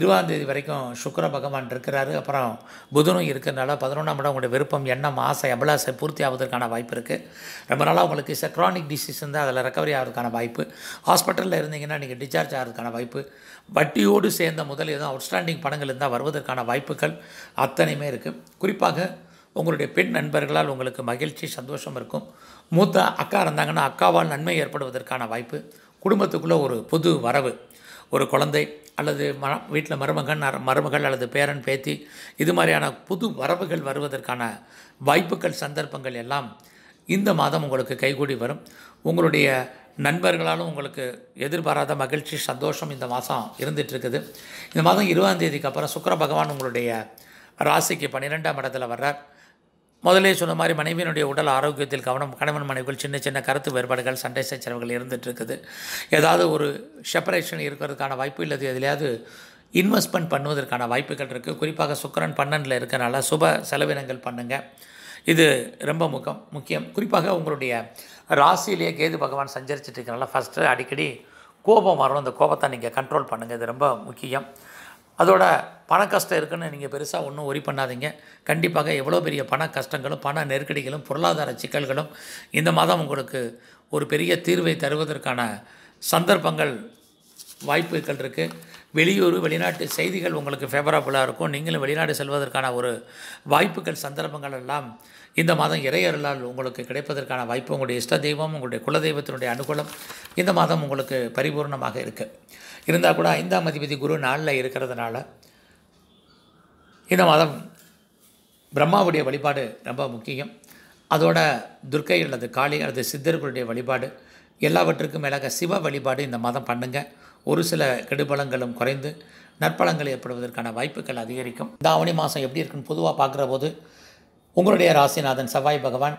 20ஆம் தேதி வரைக்கும் சுக்கிர பகவான் இருக்கிறாரு, அப்புறம் புதனும் இருக்கிறதுனால 11ஆம் இடம் உங்களுடைய விருப்பம், எண்ணம், ஆசை, அபிலாசை பூர்த்தி ஆவதற்கான வாய்ப்பு இருக்குது. ரொம்ப நாளாக உங்களுக்கு க்ரானிக் டிசீஸ் இருந்தால் அதில் ரெக்கவரி ஆகிறதுக்கான வாய்ப்பு, ஹாஸ்பிட்டலில் இருந்தீங்கன்னா நீங்கள் டிஸ்சார்ஜ் ஆகிறதுக்கான வாய்ப்பு, வட்டியோடு சேர்ந்த முதல் எதுவும் அவுட்ஸ்டாண்டிங் பணங்கள் இருந்தால் வருவதற்கான வாய்ப்புகள் அத்தனையுமே இருக்குது. குறிப்பாக உங்களுடைய பெண் நண்பர்களால் உங்களுக்கு மகிழ்ச்சி, சந்தோஷம் இருக்கும். மூத்த அக்கா இருந்தாங்கன்னா அக்காவால் நன்மை ஏற்படுவதற்கான வாய்ப்பு. குடும்பத்துக்குள்ளே ஒரு புது வரவு, ஒரு குழந்தை அல்லது வீட்டில் மருமகள் அல்லது பேரன், பேத்தி, இது மாதிரியான புது வரவுகள் வருவதற்கான வாய்ப்புகள், சந்தர்ப்பங்கள் எல்லாம் இந்த மாதம் உங்களுக்கு கைகூடி வரும். உங்களுடைய நண்பர்களாலும் உங்களுக்கு எதிர்பாராத மகிழ்ச்சி, சந்தோஷம் இந்த மாதம் இருந்துகிட்ருக்குது. இந்த மாதம் 20ஆம் தேதிக்கு அப்புறம் சுக்கிர பகவான் உங்களுடைய ராசிக்கு 12ஆம் இடத்துல வர்றார். முதலே சொன்ன மாதிரி மனைவியினுடைய உடல் ஆரோக்கியத்தில் கவனம், கணவன் மனைவிக்குள் சின்ன சின்ன கருத்து வேறுபாடுகள், சண்டை சச்சரவுகள் இருந்துகிட்ருக்குது. ஏதாவது ஒரு செப்பரேஷன் இருக்கிறதுக்கான வாய்ப்பு, இல்லை எதுலையாவது இன்வெஸ்ட்மெண்ட் பண்ணுவதற்கான வாய்ப்புகள் இருக்குது. குறிப்பாக சுக்கிரன் 12ல் இருக்கனால சுப செலவினங்கள் பண்ணுங்கள், இது ரொம்ப முக்கியம். குறிப்பாக உங்களுடைய ராசியிலேயே கேது பகவான் சஞ்சரிச்சுட்டு இருக்கனால ஃபஸ்ட்டு அடிக்கடி கோபம் வரும், அந்த கோபத்தை நீங்கள் கண்ட்ரோல் பண்ணுங்கள், இது ரொம்ப முக்கியம். அதோட பண கஷ்டம் இருக்குன்னு நீங்கள் பெருசாக ஒன்றும் ஒரி பண்ணாதீங்க. கண்டிப்பாக எவ்வளோ பெரிய பண கஷ்டங்களும் பண நெருக்கடிகளும் பொருளாதார சிக்கல்களும் இந்த மாதம் உங்களுக்கு ஒரு பெரிய தீர்வை தருவதற்கான சந்தர்ப்பங்கள் வாய்ப்புகள் இருக்குது. வெளியூர் வெளிநாட்டு செய்திகள் உங்களுக்கு ஃபேவரபுளாக இருக்கும். நீங்களும் வெளிநாடு செல்வதற்கான ஒரு வாய்ப்புகள் சந்தர்ப்பங்கள் எல்லாம் இந்த மாதம் இறையர்களால் உங்களுக்கு கிடைப்பதற்கான வாய்ப்பு. உங்களுடைய இஷ்ட தெய்வம் உங்களுடைய குலதெய்வத்தினுடைய அனுகூலம் இந்த மாதம் உங்களுக்கு பரிபூர்ணமாக இருக்குது. இருந்தால் கூட 5ஆம் அதிபதி குரு நாளில் இருக்கிறதுனால இந்த மாதம் பிரம்மாவுடைய வழிபாடு ரொம்ப முக்கியம். அதோட துர்க்கை அல்லது காளி அல்லது சித்தர்களுடைய வழிபாடு, எல்லாவற்றுக்கும் மேலாக சிவ வழிபாடு இந்த மாதம் பண்ணுங்கள். ஒரு சில கெடுபலங்களும் குறைந்து நற்பலங்கள் ஏற்படுவதற்கான வாய்ப்புகள் அதிகரிக்கும். இந்த ஆவணி மாதம் எப்படி இருக்குன்னு பொதுவாக பார்க்குற போது உங்களுடைய ராசிநாதன் செவ்வாய் பகவான்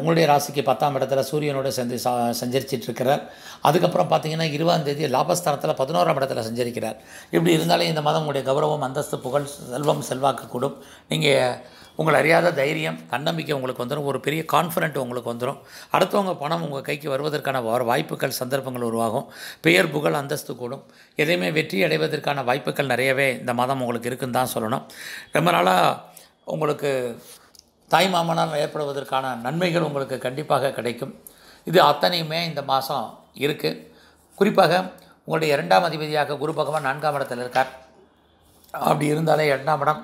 உங்களுடைய ராசிக்கு 10ஆம் இடத்துல சூரியனோடு சேர்ந்து சஞ்சரிச்சிட்ருக்கிறார். அதுக்கப்புறம் பார்த்திங்கன்னா 20ஆம் தேதி லாபஸ்தானத்தில் 11ஆம் இடத்துல சஞ்சரிக்கிறார். இப்படி இருந்தாலே இந்த மாதம் உங்களுடைய கௌரவம், அந்தஸ்து, புகழ், செல்வம், செல்வாக்கு கூடும். நீங்கள் உங்களை அறியாத தைரியம், தன்னம்பிக்கை உங்களுக்கு வந்துடும். ஒரு பெரிய கான்ஃபிடென்ட் உங்களுக்கு வந்துடும். அடுத்தவங்க பணம் உங்கள் கைக்கு வருவதற்கான வாய்ப்புகள் சந்தர்ப்பங்கள் உருவாகும். பெயர், புகழ், அந்தஸ்து கூடும். எதையுமே வெற்றி அடைவதற்கான வாய்ப்புகள் நிறையவே இந்த மாதம் உங்களுக்கு இருக்குன்னு தான் சொல்லணும். ரொம்ப நாளாக உங்களுக்கு தாய் மாமனால் ஏற்படுவதற்கான நன்மைகள் உங்களுக்கு கண்டிப்பாக கிடைக்கும். இது அத்தனையுமே இந்த மாதம் இருக்குது. குறிப்பாக உங்களுடைய 2ஆம் அதிபதியாக குரு பகவான் 4ஆம் இடத்தில் இருக்கார். அப்படி இருந்தாலே 2ஆம் இடம்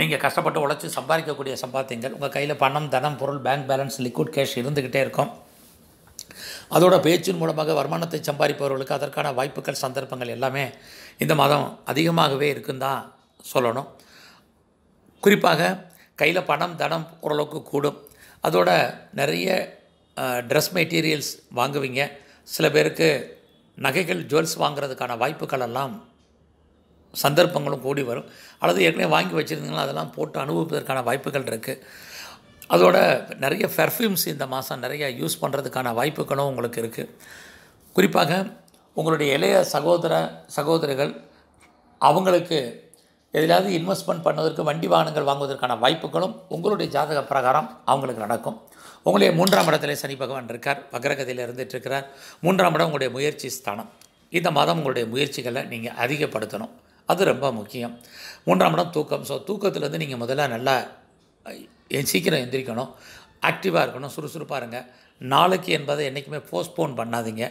நீங்கள் கஷ்டப்பட்டு உழைச்சி சம்பாதிக்கக்கூடிய சம்பாத்தியங்கள், உங்கள் கையில் பணம், தனம், பொருள், பேங்க் பேலன்ஸ், லிக்விட் கேஷ் இருந்துக்கிட்டே இருக்கும். அதோட பேச்சின் மூலமாக வருமானத்தை சம்பாதிப்பவர்களுக்கு அதற்கான வாய்ப்புகள் சந்தர்ப்பங்கள் எல்லாமே இந்த மாதம் அதிகமாகவே இருக்குன்னு தான் சொல்லணும். குறிப்பாக கையில் பணம் தனம் ஓரளவுக்கு கூடும். அதோட நிறைய ட்ரெஸ் மெட்டீரியல்ஸ் வாங்குவீங்க. சில பேருக்கு நகைகள், ஜுவல்ஸ் வாங்குறதுக்கான வாய்ப்புகள் எல்லாம் சந்தர்ப்பங்களும் கூடி வரும். அல்லது ஏற்கனவே வாங்கி வச்சுருந்தீங்கன்னா அதெல்லாம் போட்டு அனுபவிப்பதற்கான வாய்ப்புகள் இருக்குது. அதோட நிறைய பெர்ஃப்யூம்ஸ் இந்த மாதம் நிறையா யூஸ் பண்ணுறதுக்கான வாய்ப்புகளும் உங்களுக்கு இருக்குது. குறிப்பாக உங்களுடைய இளைய சகோதரிகள் அவங்களுக்கு எதிலாவது இன்வெஸ்ட்மெண்ட் பண்ணுவதற்கு, வண்டி வாகனங்கள் வாங்குவதற்கான வாய்ப்புகளும் உங்களுடைய ஜாதக பிரகாரம் அவங்களுக்கு நடக்கும். உங்களுடைய 3ஆம் இடத்துல சனி பகவான் இருக்கார். வக்ரகதியில் இருந்துகிட்ருக்கிறார். 3ஆம் இடம் உங்களுடைய முயற்சி ஸ்தானம். இந்த மாதம் உங்களுடைய முயற்சிகளை நீங்கள் அதிகப்படுத்தணும். அது ரொம்ப முக்கியம். 3ஆம் இடம் தூக்கம். ஸோ தூக்கத்துலேருந்து நீங்கள் முதல்ல நல்லா சீக்கிரம் எந்திரிக்கணும். ஆக்டிவாக இருக்கணும். சுறுசுறுப்பாக இருங்க. நாளைக்கு என்பதை என்றைக்குமே போஸ்ட்போன் பண்ணாதீங்க.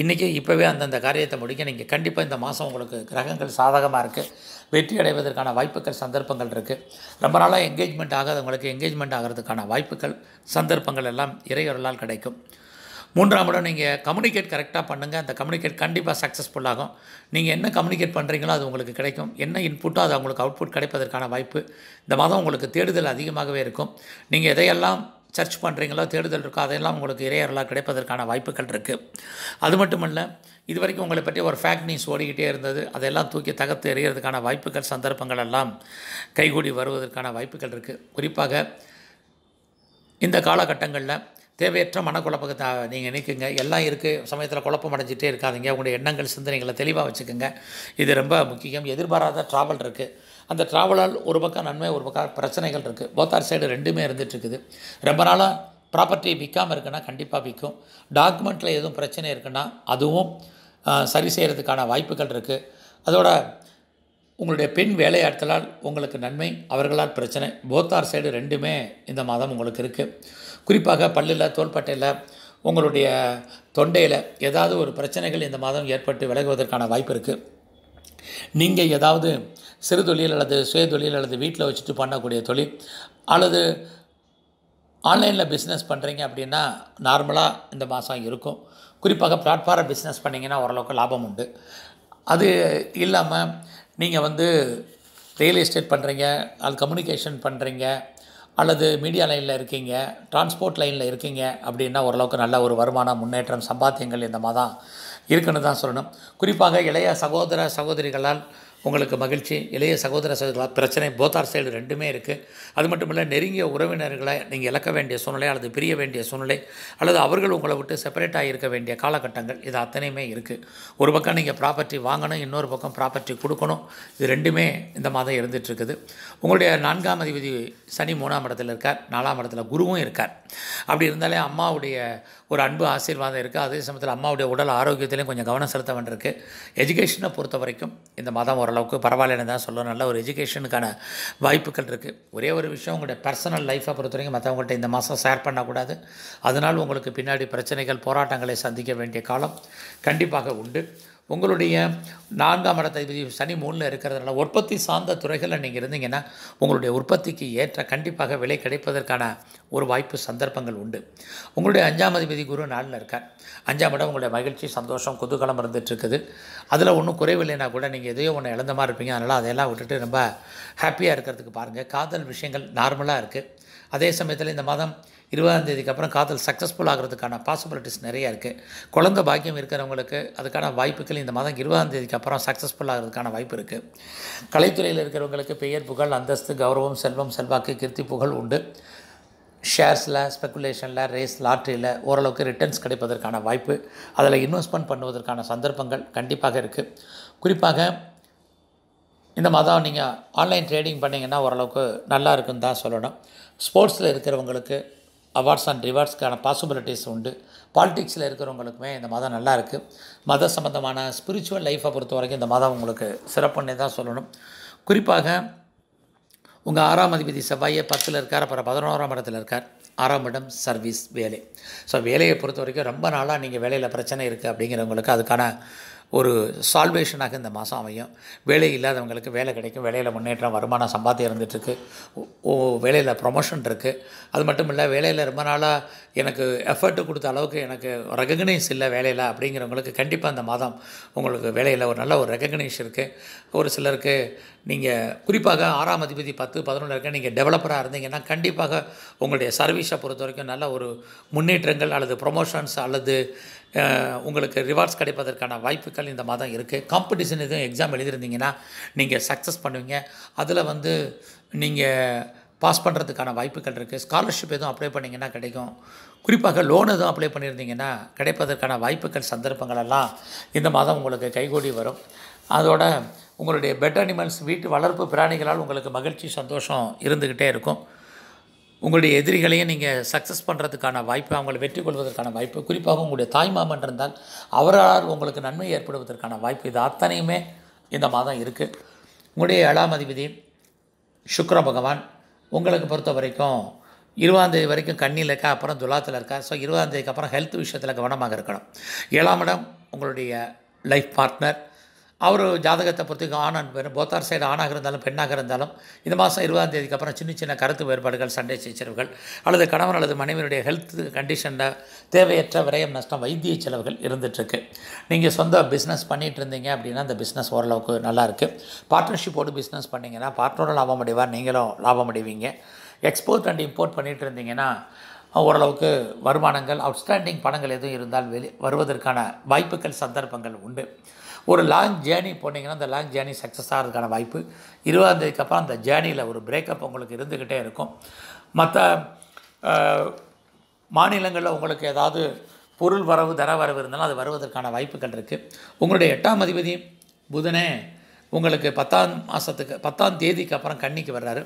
இன்றைக்கி இப்போவே அந்தந்த காரியத்தை முடிக்க நீங்கள் கண்டிப்பாக இந்த மாதம் உங்களுக்கு கிரகங்கள் சாதகமாக இருக்குது. வெற்றி அடைவதற்கான வாய்ப்புகள் சந்தர்ப்பங்கள் இருக்குது. ரொம்ப நாளாக என்கேஜ்மெண்ட் ஆகாது உங்களுக்கு என்கேஜ்மெண்ட் ஆகிறதுக்கான வாய்ப்புகள் சந்தர்ப்பங்கள் எல்லாம் இறையொருளால் கிடைக்கும். 3ஆம் இடம் நீங்கள் கம்யூனிகேட் கரெக்டாக பண்ணுங்கள். அந்த கம்யூனிகேட் கண்டிப்பாக சக்ஸஸ்ஃபுல்லாகும். நீங்கள் என்ன கம்யூனிகேட் பண்ணுறீங்களோ அது உங்களுக்கு கிடைக்கும். என்ன இன்புட்டோ அது உங்களுக்கு அவுட்புட் கிடைப்பதற்கான வாய்ப்பு. இந்த மாதம் உங்களுக்கு தேடுதல் அதிகமாகவே இருக்கும். நீங்கள் எதையெல்லாம் சர்ச் பண்ணுறீங்களோ, தேடுதல் இருக்கோ, அதையெல்லாம் உங்களுக்கு இறையர்களாக கிடைப்பதற்கான வாய்ப்புகள் இருக்குது. அது மட்டும் இல்லை, இது வரைக்கும் உங்களை பற்றி ஒரு ஃபேக்ட் நியூஸ் ஓடிக்கிட்டே இருந்தது. அதெல்லாம் தூக்கி தகர்த்து எறிகிறதுக்கான வாய்ப்புகள் சந்தர்ப்பங்கள் எல்லாம் கைகூடி வருவதற்கான வாய்ப்புகள் இருக்குது. குறிப்பாக இந்த காலகட்டங்களில் தேவையற்ற மனக்குழப்பத்தை நீங்கள் நிற்குங்க. எல்லாம் இருக்குது சமயத்தில் குழப்பம் அடைஞ்சிட்டே இருக்காதிங்க. உங்களுடைய எண்ணங்கள், சிந்தனைகளை தெளிவாக வச்சுக்கோங்க. இது ரொம்ப முக்கியம். எதிர்பாராத ட்ராவல் இருக்குது. அந்த ட்ராவலால் ஒரு பக்கம் நன்மை, ஒரு பக்கம் பிரச்சனைகள் இருக்குது. போத்தார் சைடு ரெண்டுமே இருந்துகிட்ருக்குது. ரொம்ப நாளாக ப்ராப்பர்ட்டி விற்காமல் இருக்குன்னா கண்டிப்பாக விற்கும். டாக்குமெண்ட்டில் எதுவும் பிரச்சனை இருக்குன்னா அதுவும் சரி செய்கிறதுக்கான வாய்ப்புகள் இருக்குது. அதோட உங்களுடைய பெண் வேலையாட்களால் உங்களுக்கு நன்மை, அவர்களால் பிரச்சனை. போத்தார் சைடு ரெண்டுமே இந்த மாதம் உங்களுக்கு இருக்குது. குறிப்பாக பல்லில், தோள்பட்டையில், உங்களுடைய தொண்டையில் ஏதாவது ஒரு பிரச்சனைகள் இந்த மாதம் ஏற்பட்டு விலகுவதற்கான வாய்ப்பு இருக்குது. நீங்கள் ஏதாவது சிறு தொழில் அல்லது சுய தொழில் அல்லது வீட்டில் வச்சுட்டு பண்ணக்கூடிய தொழில் அல்லது ஆன்லைனில் பிஸ்னஸ் பண்ணுறீங்க அப்படின்னா நார்மலாக இந்த மாதம் இருக்கும். குறிப்பாக பிளாட்ஃபாரம் பிஸ்னஸ் பண்ணிங்கன்னா ஓரளவுக்கு லாபம் உண்டு. அது இல்லாமல் நீங்கள் ரியல் எஸ்டேட் பண்ணுறீங்க அல்லது கம்யூனிகேஷன் பண்ணுறீங்க அல்லது மீடியா லைனில் இருக்கீங்க, டிரான்ஸ்போர்ட் லைனில் இருக்கீங்க அப்படின்னா ஓரளவுக்கு நல்ல ஒரு வருமானம், முன்னேற்றம், சம்பாத்தியங்கள் இந்த மாதிரி தான் இருக்குன்னு தான் சொல்லணும். குறிப்பாக இளைய சகோதர சகோதரிகளால் உங்களுக்கு மகிழ்ச்சி, இளைய சகோதர சகோதரிகளால் பிரச்சனை. போத்தார் சைடு ரெண்டுமே இருக்குது. அது மட்டும் இல்லை, நெருங்கிய உறவினர்களை நீங்கள் இழக்க வேண்டிய சூழ்நிலை அல்லது பிரிய வேண்டிய சூழ்நிலை அல்லது அவர்கள் உங்களை விட்டு செப்பரேட் ஆகியிருக்க வேண்டிய காலகட்டங்கள் இது அத்தனையுமே இருக்குது. ஒரு பக்கம் நீங்கள் ப்ராப்பர்ட்டி வாங்கணும், இன்னொரு பக்கம் ப்ராப்பர்ட்டி கொடுக்கணும். இது ரெண்டுமே இந்த மாதம் இருந்துகிட்ருக்குது. உங்களுடைய 4ஆம் அதிபதி சனி 3ஆம் இடத்துல இருக்கார். 4ஆம் இடத்துல குருவும் இருக்கார். அப்படி இருந்தாலே அம்மாவுடைய ஒரு அன்பு ஆசீர்வாதம் இருக்குது. அதே சமயத்தில் அம்மாவுடைய உடல் ஆரோக்கியத்திலையும் கொஞ்சம் கவனம் செலுத்த வேண்டியிருக்கு. எஜுகேஷனை பொறுத்த வரைக்கும் இந்த மாதம் ஓரளவுக்கு பரவாயில்லைன்னு தான் சொல்லணும். நல்ல ஒரு எஜுகேஷனுக்கான வாய்ப்புகள் இருக்குது. ஒரே ஒரு விஷயம், உங்களுடைய பர்சனல் லைஃப்பை பொறுத்த வரைக்கும் மற்றவங்கள்ட்ட இந்த மாதம் ஷேர் பண்ணக்கூடாது. அதனால் உங்களுக்கு பின்னாடி பிரச்சனைகள் போராட்டங்களை சந்திக்க வேண்டிய காலம் கண்டிப்பாக உண்டு. உங்களுடைய 4ஆம் இடத்தை சனி 3ல் இருக்கிறதுனால உற்பத்தி சார்ந்த துறைகளில் நீங்கள் இருந்தீங்கன்னா உங்களுடைய உற்பத்திக்கு ஏற்ற கண்டிப்பாக விலை கிடைப்பதற்கான ஒரு வாய்ப்பு சந்தர்ப்பங்கள் உண்டு. உங்களுடைய 5ஆம் அதிபதி குரு 4ல் இருக்கார். 5ஆம் இடம் உங்களுடைய மகிழ்ச்சி சந்தோஷம் குதூகலம் இருந்துகிட்ருக்குது. அதில் ஒன்றும் குறைவில்லைன்னா கூட நீங்கள் எதையோ ஒன்று இழந்தமாக இருப்பீங்க. அதனால் அதையெல்லாம் விட்டுட்டு ரொம்ப ஹாப்பியாக இருக்கிறதுக்கு பாருங்கள். காதல் விஷயங்கள் நார்மலாக இருக்குது. அதே சமயத்தில் இந்த மாதம் 20ஆம் தேதிக்கு அப்புறம் காதல் சக்ஸஸ்ஃபுல் ஆகிறதுக்கான பாசிபிலிட்டிஸ் நிறையா இருக்குது. குழந்தை பாக்கியம் இருக்கிறவங்களுக்கு அதுக்கான வாய்ப்புகள் இந்த மாதம் 20ஆம் தேதிக்கு அப்புறம் சக்ஸஸ்ஃபுல் ஆகிறதுக்கான வாய்ப்பு இருக்குது. கலைத்துறையில் இருக்கிறவங்களுக்கு பெயர் புகழ் அந்தஸ்து கௌரவம் செல்வம் செல்வாக்கு கீர்த்தி புகழ் உண்டு. ஷேர்ஸில் ஸ்பெக்குலேஷனில் ரேஸ் லாட்ரியில் ஓரளவுக்கு ரிட்டர்ன்ஸ் கிடைப்பதற்கான வாய்ப்பு, அதில் இன்வெஸ்ட்மெண்ட் பண்ணுவதற்கான சந்தர்ப்பங்கள் கண்டிப்பாக இருக்குது. குறிப்பாக இந்த மாதம் நீங்கள் ஆன்லைன் ட்ரேடிங் பண்ணிங்கன்னா ஓரளவுக்கு நல்லா இருக்குன்னு தான் சொல்லணும். ஸ்போர்ட்ஸில் இருக்கிறவங்களுக்கு அவார்ட்ஸ் அண்ட் ரிவார்ட்ஸ்க்கான பாசிபிலிட்டிஸ் உண்டு. பாலிடிக்ஸில் இருக்கிறவங்களுக்குமே இந்த மாதம் நல்லா இருக்குது. மத சம்பந்தமான ஸ்பிரிச்சுவல் லைஃப்பை பொறுத்த வரைக்கும் இந்த மாதம் உங்களுக்கு சிறப்புன்னே தான் சொல்லணும். குறிப்பாக உங்கள் 6ஆம் அதிபதி செவ்வாயே 10ல் இருக்கார். அப்புறம் 11ஆம் இடத்துல இருக்கார். 6ஆம் இடம் சர்வீஸ் வேலை. ஸோ வேலையை பொறுத்த வரைக்கும் ரொம்ப நாளாக நீங்கள் வேலையில் பிரச்சனை இருக்குது அப்படிங்கிறவங்களுக்கு அதுக்கான ஒரு சால்வேஷனாக இந்த மாதம் அமையும். வேலை இல்லாதவங்களுக்கு வேலை கிடைக்கும். வேலையில் முன்னேற்றம் வருமானம் சம்பாத்தியம் இருந்துகிட்ருக்கு. வேலையில் ப்ரொமோஷன் இருக்குது. அது மட்டும் இல்லை, வேலையில் ரொம்ப நாளாக எனக்கு எஃபர்ட்டு கொடுத்த அளவுக்கு எனக்கு ரெகக்னைஸ் இல்லை வேலையில் அப்படிங்கிறவங்களுக்கு கண்டிப்பாக இந்த மாதம் உங்களுக்கு வேலையில் ஒரு நல்ல ஒரு ரெகக்னைஸ் இருக்குது. ஒரு சிலருக்கு நீங்கள் குறிப்பாக 6ஆம் அதிபதி 10, 11 இருக்க நீங்கள் டெவலப்பராக இருந்தீங்கன்னா கண்டிப்பாக உங்களுடைய சர்வீஸை பொறுத்த வரைக்கும் நல்ல ஒரு முன்னேற்றங்கள் அல்லது ப்ரொமோஷன்ஸ் அல்லது உங்களுக்கு ரிவார்ட்ஸ் கிடைப்பதற்கான வாய்ப்புகள் இந்த மாதம் இருக்குது. காம்படிஷன் எதுவும் எக்ஸாம் எழுதியிருந்தீங்கன்னா நீங்கள் சக்ஸஸ் பண்ணுவீங்க. அதில் நீங்கள் பாஸ் பண்ணுறதுக்கான வாய்ப்புகள் இருக்குது. ஸ்காலர்ஷிப் எதுவும் அப்ளை பண்ணிங்கன்னா கிடைக்கும். குறிப்பாக லோன் எதுவும் அப்ளை பண்ணியிருந்தீங்கன்னா கிடைப்பதற்கான வாய்ப்புகள் சந்தர்ப்பங்களெல்லாம் இந்த மாதம் உங்களுக்கு கைகூடி வரும். அதோட உங்களுடைய பெட் அனிமல்ஸ் வீட்டு வளர்ப்பு பிராணிகளால் உங்களுக்கு மகிழ்ச்சி சந்தோஷம் இருந்துக்கிட்டே இருக்கும். உங்களுடைய எதிரிகளையும் நீங்கள் சக்ஸஸ் பண்ணுறதுக்கான வாய்ப்பு, அவங்களை வெற்றி கொள்வதற்கான வாய்ப்பு, குறிப்பாக உங்களுடைய தாய்மாமன் இருந்தால் அவரால் உங்களுக்கு நன்மை ஏற்படுவதற்கான வாய்ப்பு, இது அத்தனையுமே இந்த மாதம் இருக்குது. உங்களுடைய 7ஆம் அதிபதி சுக்கிர பகவான் உங்களுக்கு பொறுத்த வரைக்கும் 20ஆம் தேதி வரைக்கும் கண்ணியில் இருக்கா, அப்புறம் துலாத்தில் இருக்கா. ஸோ 20ஆம் தேதிக்கு அப்புறம் ஹெல்த் விஷயத்தில் கவனமாக இருக்கணும். 7ஆம் இடம் உங்களுடைய லைஃப் பார்ட்னர். அவர் ஜாதகத்தை பொறுத்துக்கும் ஆண் அண்ட் பெண் போத்தார் சைடு ஆணாக இருந்தாலும் பெண்ணாக இருந்தாலும் இந்த மாதம் 20ஆம் தேதிக்கு அப்புறம் சின்ன சின்ன கருத்து வேறுபாடுகள் சண்டை சச்சரவுகள் அல்லது கணவன் அல்லது மனைவியுடைய ஹெல்த் கண்டிஷனில் தேவையற்ற விரயம் நஷ்டம் வைத்திய செலவுகள் இருந்துகிட்ருக்கு. நீங்கள் சொந்த பிஸ்னஸ் பண்ணிகிட்டு இருந்தீங்க அப்படின்னா அந்த பிஸ்னஸ் ஓரளவுக்கு நல்லாயிருக்கு. பார்ட்னர்ஷிப்போடு பிஸ்னஸ் பண்ணிங்கன்னா பார்ட்னரும் லாபம் அடைவார், நீங்களும் லாபம் அடைவீங்க. எக்ஸ்போர்ட் அண்ட் இம்போர்ட் பண்ணிகிட்டு இருந்தீங்கன்னா ஓரளவுக்கு வருமானங்கள் அவுட்ஸ்டாண்டிங் பணங்கள் எதுவும் இருந்தால் வருவதற்கான வாய்ப்புகள் சந்தர்ப்பங்கள் உண்டு. ஒரு லாங் ஜேர்னி போனீங்கன்னா அந்த லாங் ஜேர்னி சக்ஸஸ் ஆகிறதுக்கான வாய்ப்பு 20ஆம் தேதிக்கு அப்புறம் அந்த ஜேர்னியில் ஒரு பிரேக்கப் உங்களுக்கு இருந்துக்கிட்டே இருக்கும். மற்ற மாநிலங்களில் உங்களுக்கு ஏதாவது பொருள் வரவு தர வரவு இருந்தாலும் அது வருவதற்கான வாய்ப்புகள் இருக்குது. உங்களுடைய 8ஆம் அதிபதி புதனே உங்களுக்கு 10ஆம் தேதிக்கு அப்புறம் கன்னிக்கு வர்றாரு.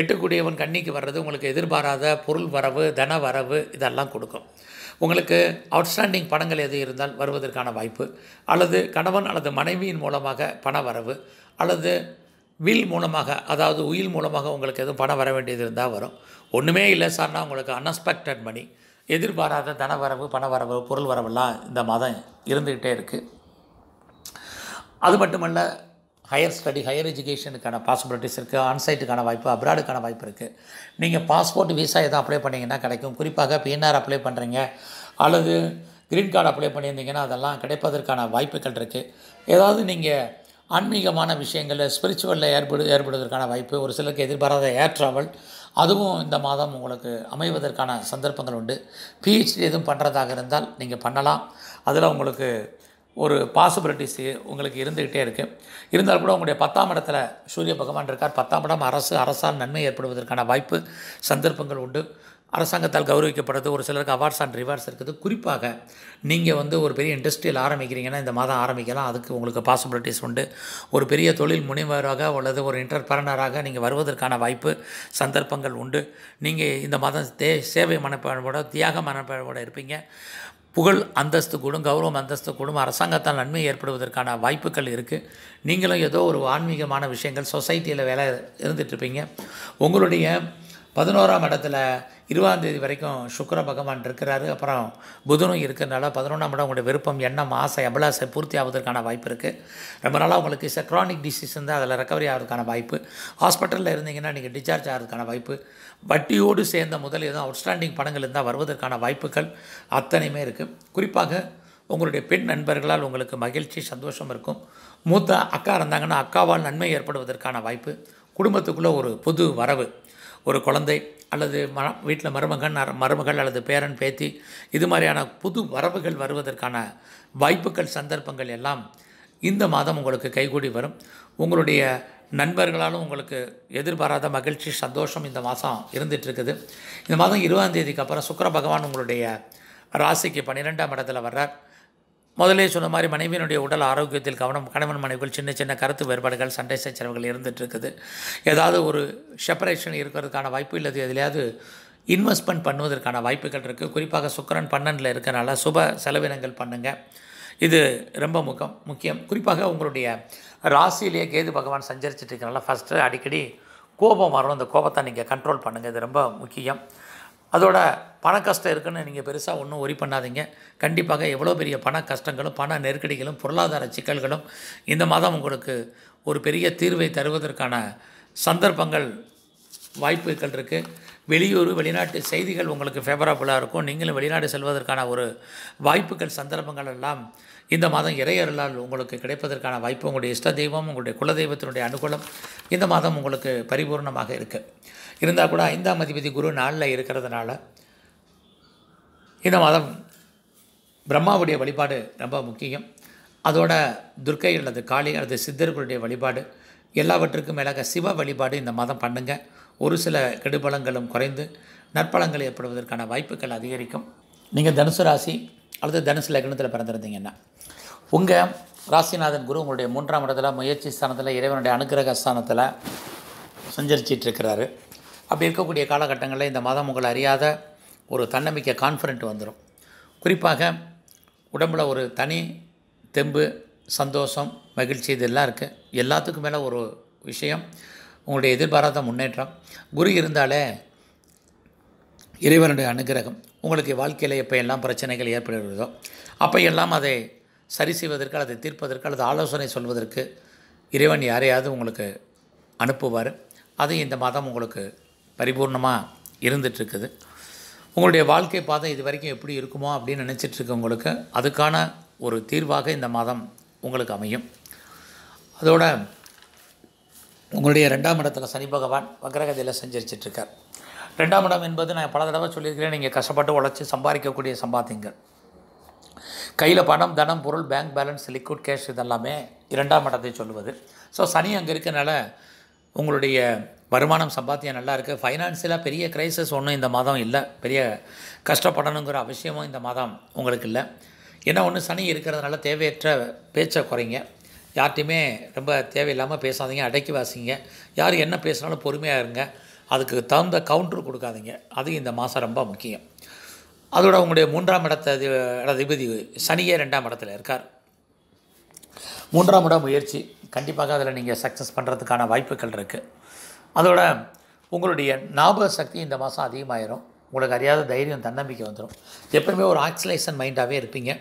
8 கூடியவன் கன்னிக்கு வர்றது உங்களுக்கு எதிர்பாராத பொருள் வரவு தன வரவு இதெல்லாம் கொடுக்கும். உங்களுக்கு அவுட்ஸ்டாண்டிங் பணங்கள் எது இருந்தால் வருவதற்கான வாய்ப்பு அல்லது கணவன் அல்லது மனைவியின் மூலமாக பண வரவு அல்லது வில் மூலமாக அதாவது உயில் மூலமாக உங்களுக்கு எதுவும் பணம் வர வேண்டியது இருந்தால் வரும். ஒன்றுமே இல்லை சார்னா உங்களுக்கு அன்எக்ஸ்பெக்டட் மணி எதிர்பாராத தன வரவு பண வரவு பொருள் வரவெல்லாம் இந்த மாதம் இருந்துக்கிட்டே இருக்குது. அது மட்டுமல்ல, ஹையர் ஸ்டடி ஹையர் எஜுகேஷனுக்கான பாசிபிலிட்டிஸ் இருக்குது. ஆன்சைட்டுக்கான வாய்ப்பு அப்ராடுக்கான வாய்ப்பு இருக்குது. நீங்கள் பாஸ்போர்ட் விசா எதுவும் அப்ளை பண்ணிங்கன்னா கிடைக்கும். குறிப்பாக பிஎன்ஆர் அப்ளை பண்ணுறீங்க அல்லது க்ரீன் கார்டு அப்ளை பண்ணியிருந்தீங்கன்னா அதெல்லாம் கிடைப்பதற்கான வாய்ப்புகள் இருக்குது. ஏதாவது நீங்கள் ஆன்மீகமான விஷயங்களில் ஸ்பிரிச்சுவலில் ஏற்படுவதற்கான வாய்ப்பு, ஒரு சிலருக்கு எதிர்பாராத ஏர் ட்ராவல் அதுவும் இந்த மாதம் உங்களுக்கு அமைவதற்கான சந்தர்ப்பங்கள் உண்டு. பிஹெச்டி எதுவும் பண்ணுறதாக இருந்தால் நீங்கள் பண்ணலாம். அதில் உங்களுக்கு ஒரு பாசிபிலிட்டிஸ் உங்களுக்கு இருந்துக்கிட்டே இருக்குது. இருந்தால் கூட உங்களுடைய 10ஆம் இடத்துல சூரிய பகவான் இருக்கார். 10ஆம் இடம் அரசால் நன்மை ஏற்படுவதற்கான வாய்ப்பு சந்தர்ப்பங்கள் உண்டு. அரசாங்கத்தால் கௌரவிக்கப்படுறது. ஒரு சிலருக்கு அவார்ட்ஸ் அண்ட் ரிவார்ட்ஸ் இருக்குது. குறிப்பாக நீங்கள் ஒரு பெரிய இண்டஸ்ட்ரியல் ஆரம்பிக்கிறீங்கன்னா இந்த மாதம் ஆரம்பிக்கலாம். அதுக்கு உங்களுக்கு பாசிபிலிட்டிஸ் உண்டு. ஒரு பெரிய தொழில் முனைவராக அல்லது ஒரு இன்டர்பிரனராக நீங்கள் வருவதற்கான வாய்ப்பு சந்தர்ப்பங்கள் உண்டு. நீங்கள் இந்த மாதம் சேவை மனப்பான்மையோட தியாக மனப்பான்மையோட இருப்பீங்க. புகழ் அந்தஸ்து கூடும், கௌரவம் அந்தஸ்து கூடும், அரசாங்கத்தால் நன்மை ஏற்படுவதற்கான வாய்ப்புகள் இருக்குது. நீங்களும் ஏதோ ஒரு ஆன்மீகமான விஷயங்கள் சொசைட்டியில் வேலை இருந்துகிட்ருப்பீங்க. உங்களுடைய 11ஆம் இடத்துல 20ஆம் தேதி வரைக்கும் சுக்கிர பகவான் இருக்கிறாரு, அப்புறம் புதனும் இருக்கிறதுனால 11ஆம் இடம் உங்களுடைய விருப்பம், எண்ணம், ஆசை, அபிலாசை பூர்த்தி ஆவதற்கான வாய்ப்பு இருக்குது. ரொம்ப நாளாக உங்களுக்கு க்ரானிக் டிசீஸ் இருந்தால் அதில் ரெக்கவரி ஆகிறதுக்கான வாய்ப்பு, ஹாஸ்பிட்டலில் இருந்தீங்கன்னா நீங்கள் டிஸ்சார்ஜ் ஆகிறதுக்கான வாய்ப்பு, வட்டியோடு சேர்ந்த முதல் எதுவும் அவுட்ஸ்டாண்டிங் பணங்கள் இருந்தால் வருவதற்கான வாய்ப்புகள் அத்தனையுமே இருக்குது. குறிப்பாக உங்களுடைய பெண் நண்பர்களால் உங்களுக்கு மகிழ்ச்சி, சந்தோஷம் இருக்கும். மூத்த அக்கா இருந்தாங்கன்னா அக்காவால் நன்மை ஏற்படுவதற்கான வாய்ப்பு. குடும்பத்துக்குள்ளே ஒரு புது வரவு, ஒரு குழந்தை அல்லது வீட்டில் மருமகள் அல்லது பேரன் பேத்தி, இது மாதிரியான புது வரவுகள் வருவதற்கான வாய்ப்புகள், சந்தர்ப்பங்கள் எல்லாம் இந்த மாதம் உங்களுக்கு கைகூடி வரும். உங்களுடைய நண்பர்களாலும் உங்களுக்கு எதிர்பாராத மகிழ்ச்சி, சந்தோஷம் இந்த மாதம் இருந்துகிட்ருக்குது. இந்த மாதம் 20ஆம் தேதிக்கு அப்புறம் சுக்கிர பகவான் உங்களுடைய ராசிக்கு 12ஆம் இடத்துல வர்றார். முதலே சொன்ன மாதிரி மனைவியினுடைய உடல் ஆரோக்கியத்தில் கவனம். கணவன் மனைவிகள் சின்ன சின்ன கருத்து வேறுபாடுகள், சண்டை சச்சரவுகள் இருந்துகிட்ருக்குது. ஏதாவது ஒரு செப்பரேஷன் இருக்கிறதுக்கான வாய்ப்பு, இல்லது எதுலையாவது இன்வெஸ்ட்மெண்ட் பண்ணுவதற்கான வாய்ப்புகள் இருக்குது. குறிப்பாக சுக்கிரன் 12ல் இருக்கிறனால சுப செலவினங்கள் பண்ணுங்கள், இது ரொம்ப முக்கியம். குறிப்பாக உங்களுடைய ராசியிலேயே கேது பகவான் சஞ்சரிச்சுட்டு இருக்கிறனால ஃபஸ்ட்டு அடிக்கடி கோபம் வரும். அந்த கோபத்தை நீங்கள் கண்ட்ரோல் பண்ணுங்கள், இது ரொம்ப முக்கியம். அதோட பண கஷ்டம் இருக்குன்னு நீங்கள் பெருசாக ஒன்றும் ஒரி பண்ணாதீங்க. கண்டிப்பாக எவ்வளோ பெரிய பண கஷ்டங்களும் பண நெருக்கடிகளும் பொருளாதார சிக்கல்களும் இந்த மாதம் உங்களுக்கு ஒரு பெரிய தீர்வை தருவதற்கான சந்தர்ப்பங்கள், வாய்ப்புகள் இருக்குது. வெளியூர் வெளிநாட்டு செய்திகள் உங்களுக்கு ஃபேவரபுளாக இருக்கும். நீங்களும் வெளிநாடு செல்வதற்கான ஒரு வாய்ப்புகள், சந்தர்ப்பங்கள் எல்லாம் இந்த மாதம் இறையருளால் உங்களுக்கு கிடைப்பதற்கான வாய்ப்பு. உங்களுடைய இஷ்ட தெய்வம், உங்களுடைய குலதெய்வத்தினுடைய அனுகூலம் இந்த மாதம் உங்களுக்கு பரிபூர்ணமாக இருக்குது. இருந்தால் கூட 5ஆம் அதிபதி குரு 4ல் இருக்கிறதுனால இந்த மாதம் பிரம்மாவுடைய வழிபாடு ரொம்ப முக்கியம். அதோட துர்க்கை அல்லது காளி அல்லது சித்தர்களுடைய வழிபாடு, எல்லாவற்றுக்கும் மேலாக சிவ வழிபாடு இந்த மாதம் பண்ணுங்கள். ஒரு சில கெடுபலங்களும் குறைந்து நற்பலங்கள் ஏற்படுவதற்கான வாய்ப்புகள் அதிகரிக்கும். நீங்கள் தனுசு ராசி அல்லது தனுசு லக்னத்தில் பிறந்திருந்தீங்கன்னா உங்கள் ராசிநாதன் குரு உங்களுடைய 3ஆம் இடத்துல முயற்சி ஸ்தானத்தில், இறைவனுடைய அனுக்கிரக ஸ்தானத்தில் சஞ்சரிச்சிட்ருக்கிறாரு. அப்படி இருக்கக்கூடிய காலகட்டங்களில் இந்த மாதம் உங்களை அறியாத ஒரு தன்னம்பிக்கை, கான்ஃபிடென்ட் வந்துடும். குறிப்பாக உடம்பில் ஒரு தனி தெம்பு, சந்தோஷம், மகிழ்ச்சி இதெல்லாம் இருக்குது. எல்லாத்துக்கும் மேலே ஒரு விஷயம் உங்களுடைய எதிர்பாராத முன்னேற்றம். குரு இருந்தாலே இறைவனுடைய அனுகிரகம் உங்களுக்கு வாழ்க்கையில் எப்போ எல்லாம் பிரச்சனைகள் ஏற்படுகிறதோ அப்போ எல்லாம் அதை சரி செய்வதற்கு, அதை தீர்ப்பதற்கு அல்லது ஆலோசனை சொல்வதற்கு இறைவன் யாரையாவது உங்களுக்கு அனுப்புவார். அது இந்த மாதம் உங்களுக்கு பரிபூர்ணமாக இருந்துகிட்ருக்குது. உங்களுடைய வாழ்க்கை பாதை இது வரைக்கும் எப்படி இருக்குமோ அப்படின்னு நினச்சிட்ருக்கவங்களுக்கு அதுக்கான ஒரு தீர்வாக இந்த மாதம் உங்களுக்கு அமையும். அதோட உங்களுடைய 2ஆம் இடத்துல சனி பகவான் வக்ரகதியில் சஞ்சரிச்சிட்ருக்கார். 2ஆம் இடம் என்பது நான் பல தடவை சொல்லியிருக்கிறேன், நீங்கள் கஷ்டப்பட்டு உழைச்சி சம்பாதிக்கக்கூடிய சம்பாத்தியங்கள், கையில் பணம், தனம், பொருள், பேங்க் பேலன்ஸ், லிக்விட் கேஷ் இதெல்லாமே 2ஆம் இடத்தை சொல்லுவது. ஸோ சனி அங்கே இருக்கனால உங்களுடைய வருமானம், சம்பாத்தியம் நல்லா இருக்குது. ஃபைனான்ஸியலாக பெரிய க்ரைசஸ் ஒன்றும் இந்த மாதம் இல்லை, பெரிய கஷ்டப்படணுங்கிற அவசியமும் இந்த மாதம் உங்களுக்கு இல்லை. ஏன்னா ஒன்று சனி இருக்கிறதுனால தேவையற்ற பேச்சை குறைங்க, யார்ட்டையுமே ரொம்ப தேவையில்லாமல் பேசாதீங்க, அடக்கி வாசிங்க, யார் என்ன பேசினாலும் பொறுமையாக இருங்க, அதுக்கு தகுந்த கவுண்டர் கொடுக்காதீங்க, அது இந்த மாதம் ரொம்ப முக்கியம். அதோட உங்களுடைய 3ஆம் இடத்த அதிபதி சனியே 2ஆம் இடத்துல இருக்கார். 3ஆம் இடம் முயற்சி, கண்டிப்பாக அதில் நீங்கள் சக்ஸஸ் பண்ணுறதுக்கான வாய்ப்புகள் இருக்குது. அதோட உங்களுடைய ஞாபக சக்தி இந்த மாதம் அதிகமாகிடும். உங்களுக்கு அறியாத தைரியம், தன்னம்பிக்கை வந்துடும். எப்போயுமே ஒரு ஆக்சிலேஷன் மைண்டாகவே இருப்பீங்க,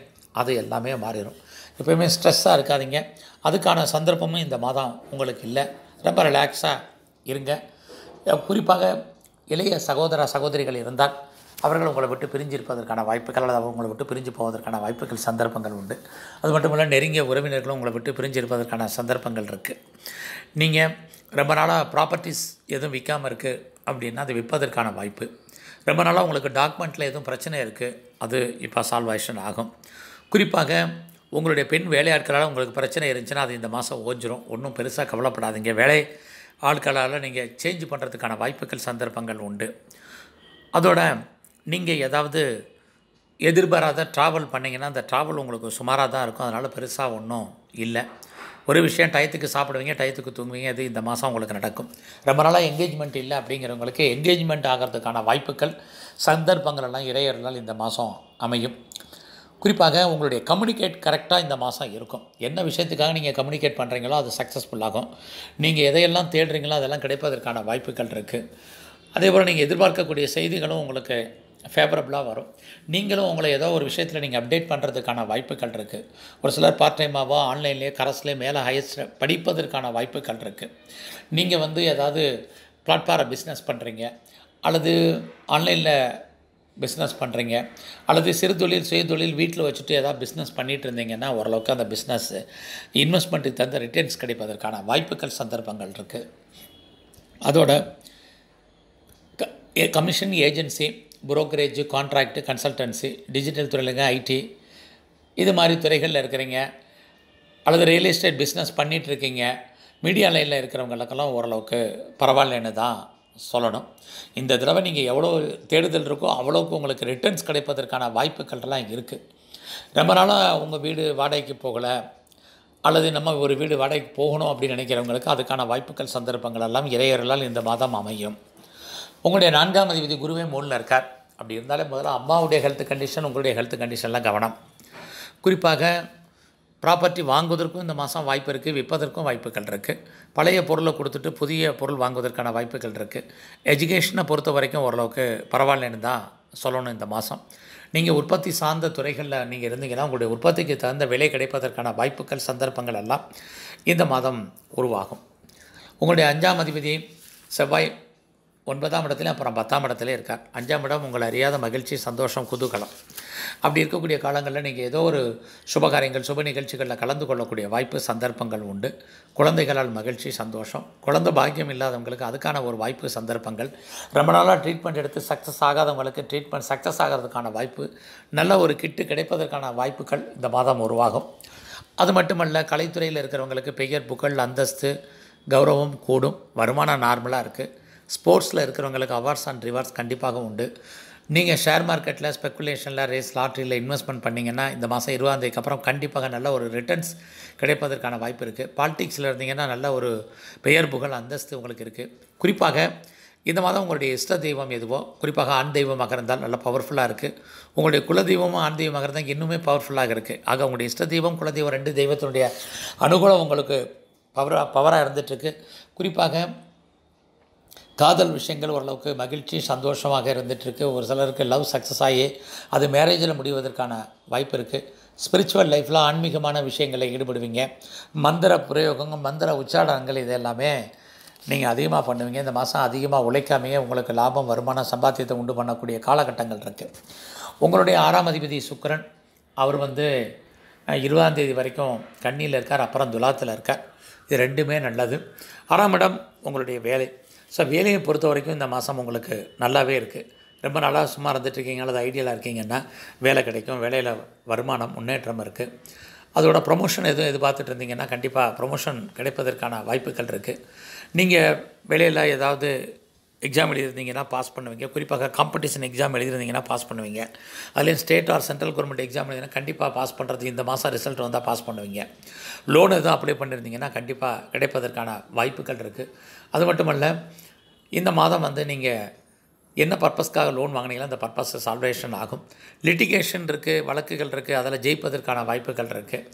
அது எல்லாமே மாறிடும். எப்போயுமே ஸ்ட்ரெஸ்ஸாக இருக்காதிங்க, அதுக்கான சந்தர்ப்பமும் இந்த மாதம் உங்களுக்கு இல்லை. ரொம்ப ரிலாக்ஸாக இருங்க. குறிப்பாக இளைய சகோதர சகோதரிகள் இருந்தால் அவர்கள் உங்களை விட்டு பிரிஞ்சிருப்பதற்கான வாய்ப்புகள் அல்லது அவங்களை விட்டு பிரிஞ்சு போவதற்கான வாய்ப்புகள், சந்தர்ப்பங்கள் உண்டு. அது மட்டும் இல்லை, நெருங்கிய உறவினர்களும் உங்களை விட்டு பிரிஞ்சிருப்பதற்கான சந்தர்ப்பங்கள் இருக்குது. நீங்கள் ரொம்ப நாளாக ப்ராப்பர்ட்டிஸ் எதுவும் விற்காமல் இருக்குது அப்படின்னா அது விற்பதற்கான வாய்ப்பு. ரொம்ப நாளாக உங்களுக்கு டாக்குமெண்ட்டில் எதுவும் பிரச்சனை இருக்குது, அது இப்போ சால்வேஷன் ஆகும். குறிப்பாக உங்களுடைய பெண் வேலையாட்களால் உங்களுக்கு பிரச்சனை இருந்துச்சுன்னா அது இந்த மாதம் ஓஞ்சிரும். ஒன்றும் பெருசாக கவலைப்படாதீங்க. வேலை ஆட்களால் நீங்கள் சேஞ்ச் பண்ணுறதுக்கான வாய்ப்புகள், சந்தர்ப்பங்கள் உண்டு. அதோட நீங்கள் ஏதாவது எதிர்பாராத ட்ராவல் பண்ணிங்கன்னா அந்த ட்ராவல் உங்களுக்கு சுமாராக தான் இருக்கும், அதனால் பெருசாக ஒன்றும் இல்லை. ஒரு விஷயம், டயத்துக்கு சாப்பிடுவீங்க, டயத்துக்கு தூங்குவீங்க, அது இந்த மாதம் உங்களுக்கு நடக்கும். ரொம்ப நாளாக என்கேஜ்மெண்ட் இல்லை அப்படிங்கிறவங்களுக்கு என்கேஜ்மெண்ட் ஆகிறதுக்கான வாய்ப்புகள், சந்தர்ப்பங்கள் எல்லாம் இறையர்களால் இந்த மாதம் அமையும். குறிப்பாக உங்களுடைய கம்யூனிகேட் கரெக்டாக இந்த மாதம் இருக்கும். என்ன விஷயத்துக்காக நீங்கள் கம்யூனிகேட் பண்ணுறீங்களோ அது சக்ஸஸ்ஃபுல்லாகும். நீங்கள் எதையெல்லாம் தேடுறீங்களோ அதெல்லாம் கிடைப்பதற்கான வாய்ப்புகள் இருக்குது. அதேபோல் நீங்கள் எதிர்பார்க்கக்கூடிய செய்திகளும் உங்களுக்கு ஃபேவரபுளாக வரும். நீங்களும் உங்களை ஏதோ ஒரு விஷயத்தில் நீங்கள் அப்டேட் பண்ணுறதுக்கான வாய்ப்புகள் இருக்குது. ஒரு சிலர் பார்ட் டைமாவோ ஆன்லைன்லேயே கரஸ்லேயே மேலே ஹையஸ்ட் படிப்பதற்கான வாய்ப்புகள் இருக்குது. நீங்கள் ஏதாவது பிளாட்ஃபார பிஸ்னஸ் பண்ணுறீங்க, அல்லது ஆன்லைனில் பிஸ்னஸ் பண்ணுறீங்க, அல்லது சிறு தொழில் சுயதொழில் வீட்டில் வச்சுட்டு ஏதாவது பிஸ்னஸ் பண்ணிகிட்டு இருந்தீங்கன்னா ஓரளவுக்கு அந்த பிஸ்னஸ் இன்வெஸ்ட்மெண்ட்டுக்கு தகுந்த ரிட்டர்ன்ஸ் கிடைப்பதற்கான வாய்ப்புகள் சந்தர்ப்பங்கள் இருக்குது. அதோட commission agency, brokerage, contract, consultancy, digital துறையிலங்க ஐடி இது மாதிரி துறைகளில் இருக்கிறீங்க, அல்லது ரியல் எஸ்டேட் பிஸ்னஸ் பண்ணிகிட்ருக்கீங்க, மீடியா லைனில் இருக்கிறவங்களுக்கெல்லாம் ஓரளவுக்கு பரவாயில்லன்னு தான் சொல்லணும். இந்த தடவை நீங்கள் எவ்வளோ தேடுதல் இருக்கோ அவ்வளோக்கு உங்களுக்கு ரிட்டர்ன்ஸ் கிடைப்பதற்கான வாய்ப்புகள்லாம் இருக்குது. ரொம்ப நாளாக உங்கள் வீடு வாடகைக்கு போகலை, அல்லது நம்ம ஒரு வீடு வாடகைக்கு போகணும் அப்படின்னு நினைக்கிறவங்களுக்கு அதுக்கான வாய்ப்புகள் சந்தர்ப்பங்கள் எல்லாம் இறையர்களால் இந்த மாதம் அமையும். உங்களுடைய 4ஆம் அதிபதி குருவே 3ல் இருக்கார். அப்படி இருந்தாலே முதல்ல அம்மாவுடைய ஹெல்த் கண்டிஷன், உங்களுடைய ஹெல்த் கண்டிஷன்லாம் கவனம். குறிப்பாக ப்ராப்பர்ட்டி வாங்குவதற்கும் இந்த மாதம் வாய்ப்பு இருக்குது, விற்பதற்கும் வாய்ப்புகள் இருக்குது. பழைய பொருளை கொடுத்துட்டு புதிய பொருள் வாங்குவதற்கான வாய்ப்புகள் இருக்குது. எஜுகேஷனை பொறுத்த வரைக்கும் ஓரளவுக்கு பரவாயில்லன்னு தான் சொல்லணும். இந்த மாதம் நீங்கள் உற்பத்தி சார்ந்த துறைகளில் நீங்கள் இருந்தீங்கன்னா உங்களுடைய உற்பத்திக்கு தகுந்த விலை கிடைப்பதற்கான வாய்ப்புகள் சந்தர்ப்பங்கள் எல்லாம் இந்த மாதம் உருவாகும். உங்களுடைய 5ஆம் அதிபதி செவ்வாய் 9ஆம் இடத்துல அப்புறம் 10ஆம் இடத்துல இருக்கார். 5ஆம் இடம் உங்களை அறியாத மகிழ்ச்சி, சந்தோஷம், குதூகலம். அப்படி இருக்கக்கூடிய காலங்களில் நீங்கள் ஏதோ ஒரு சுபகாரியங்கள், சுப நிகழ்ச்சிகளில் கலந்து கொள்ளக்கூடிய வாய்ப்பு சந்தர்ப்பங்கள் உண்டு. குழந்தைகளால் மகிழ்ச்சி, சந்தோஷம். குழந்தை பாக்கியம் இல்லாதவங்களுக்கு அதுக்கான ஒரு வாய்ப்பு சந்தர்ப்பங்கள். ரொம்ப நாளாக ட்ரீட்மெண்ட் எடுத்து சக்ஸஸ் ஆகாதவங்களுக்கு ட்ரீட்மெண்ட் சக்ஸஸ் ஆகிறதுக்கான வாய்ப்பு, நல்ல ஒரு கிட்டு கிடைப்பதற்கான வாய்ப்புகள் இந்த மாதம் உருவாகும். அது மட்டுமல்ல, கலைத்துறையில் இருக்கிறவங்களுக்கு பெயர், புகழ், அந்தஸ்து, கௌரவம் கூடும். வருமானம் நார்மலாக இருக்குது. ஸ்போர்ட்ஸில் இருக்கிறவங்களுக்கு அவார்ட்ஸ் அண்ட் ரிவார்ட்ஸ் கண்டிப்பாக உண்டு. நீங்கள் ஷேர் மார்க்கெட்டில், ஸ்பெக்குலேஷனில், ரேஸ், லாட்ரியில் இன்வெஸ்ட்மெண்ட் பண்ணிங்கன்னா இந்த மாதம் 20ஆம் தேதிக்கு அப்புறம் கண்டிப்பாக நல்ல ஒரு ரிட்டர்ன்ஸ் கிடைப்பதற்கான வாய்ப்பு இருக்குது. பாலிடிக்ஸில் இருந்தீங்கன்னா நல்ல ஒரு பெயர், புகழ், அந்தஸ்து உங்களுக்கு இருக்குது. குறிப்பாக இந்த மாதம் உங்களுடைய இஷ்ட தெய்வம் எதுவோ, குறிப்பாக ஆண் தெய்வமாக இருந்தால் நல்லா பவர்ஃபுல்லாக இருக்குது. உங்களுடைய குலதெய்வமும் ஆண் தெய்வமாக இருந்தால் இன்னுமே பவர்ஃபுல்லாக இருக்குது. ஆக உங்களுடைய இஷ்ட தெய்வம், குலதெய்வம் ரெண்டு தெய்வத்தினுடைய அனுகூலம் உங்களுக்கு பவராக இருந்துகிட்ருக்கு. குறிப்பாக காதல் விஷயங்கள் ஓரளவுக்கு மகிழ்ச்சி, சந்தோஷமாக இருந்துகிட்ருக்கு. ஒரு சிலருக்கு லவ் சக்ஸஸ் ஆகி அது மேரேஜில் முடிவதற்கான வாய்ப்பு இருக்குது. ஸ்பிரிச்சுவல் லைஃப்பில் ஆன்மீகமான விஷயங்களை ஈடுபடுவீங்க. மந்திர பிரயோகங்கள், மந்திர உச்சாடனங்கள் இது எல்லாமே நீங்கள் அதிகமாக பண்ணுவீங்க. இந்த மாதம் அதிகமாக உழைக்காமையே உங்களுக்கு லாபம், வருமானம், சம்பாத்தியத்தை உண்டு பண்ணக்கூடிய காலகட்டங்கள் இருக்குது. உங்களுடைய 6ஆம் அதிபதி சுக்கிரன், அவர் 20ஆம் தேதி வரைக்கும் கன்னியில் இருக்கார், அப்புறம் துலாத்தில் இருக்கார். இது ரெண்டுமே நல்லது. 6ஆம் இடம் உங்களுடைய வேலை. ஸோ வேலையை பொறுத்த வரைக்கும் இந்த மாதம் உங்களுக்கு நல்லாவே இருக்குது. ரொம்ப நாளாக சும்மா இருந்துகிட்ருக்கீங்க, அல்லது ஐடியலாக இருக்கீங்கன்னா வேலை கிடைக்கும். வேலையில் வருமானம், முன்னேற்றம் இருக்குது. அதோட ப்ரொமோஷன் எதுவும் எதிர்பார்த்துட்டு இருந்தீங்கன்னா கண்டிப்பாக ப்ரொமோஷன் கிடைப்பதற்கான வாய்ப்புகள் இருக்குது. நீங்கள் வேலையில் ஏதாவது எக்ஸாம் எழுதியிருந்தீங்கன்னா பாஸ் பண்ணுவீங்க. குறிப்பாக காம்படிஷன் எக்ஸாம் எழுதியிருந்தீங்கன்னா பாஸ் பண்ணுவீங்க. அதுலேயும் state or central government exam எழுதினா கண்டிப்பாக பாஸ் பண்ணுறதுக்கு இந்த மாதம் ரிசல்ட் வந்தால் பாஸ் பண்ணுவீங்க. லோன் எதுவும் அப்ளை பண்ணியிருந்தீங்கன்னா கண்டிப்பாக கிடைப்பதற்கான வாய்ப்புகள் இருக்குது. அது மட்டுமல்ல, இந்த மாதம் நீங்கள் என்ன பர்பஸ்க்காக லோன் வாங்கினீங்களோ அந்த பர்பஸ் சால்வேஷன் ஆகும். லிட்டிகேஷன் இருக்குது, வழக்குகள் இருக்குது, அதில் ஜெயிப்பதற்கான வாய்ப்புகள் இருக்குது.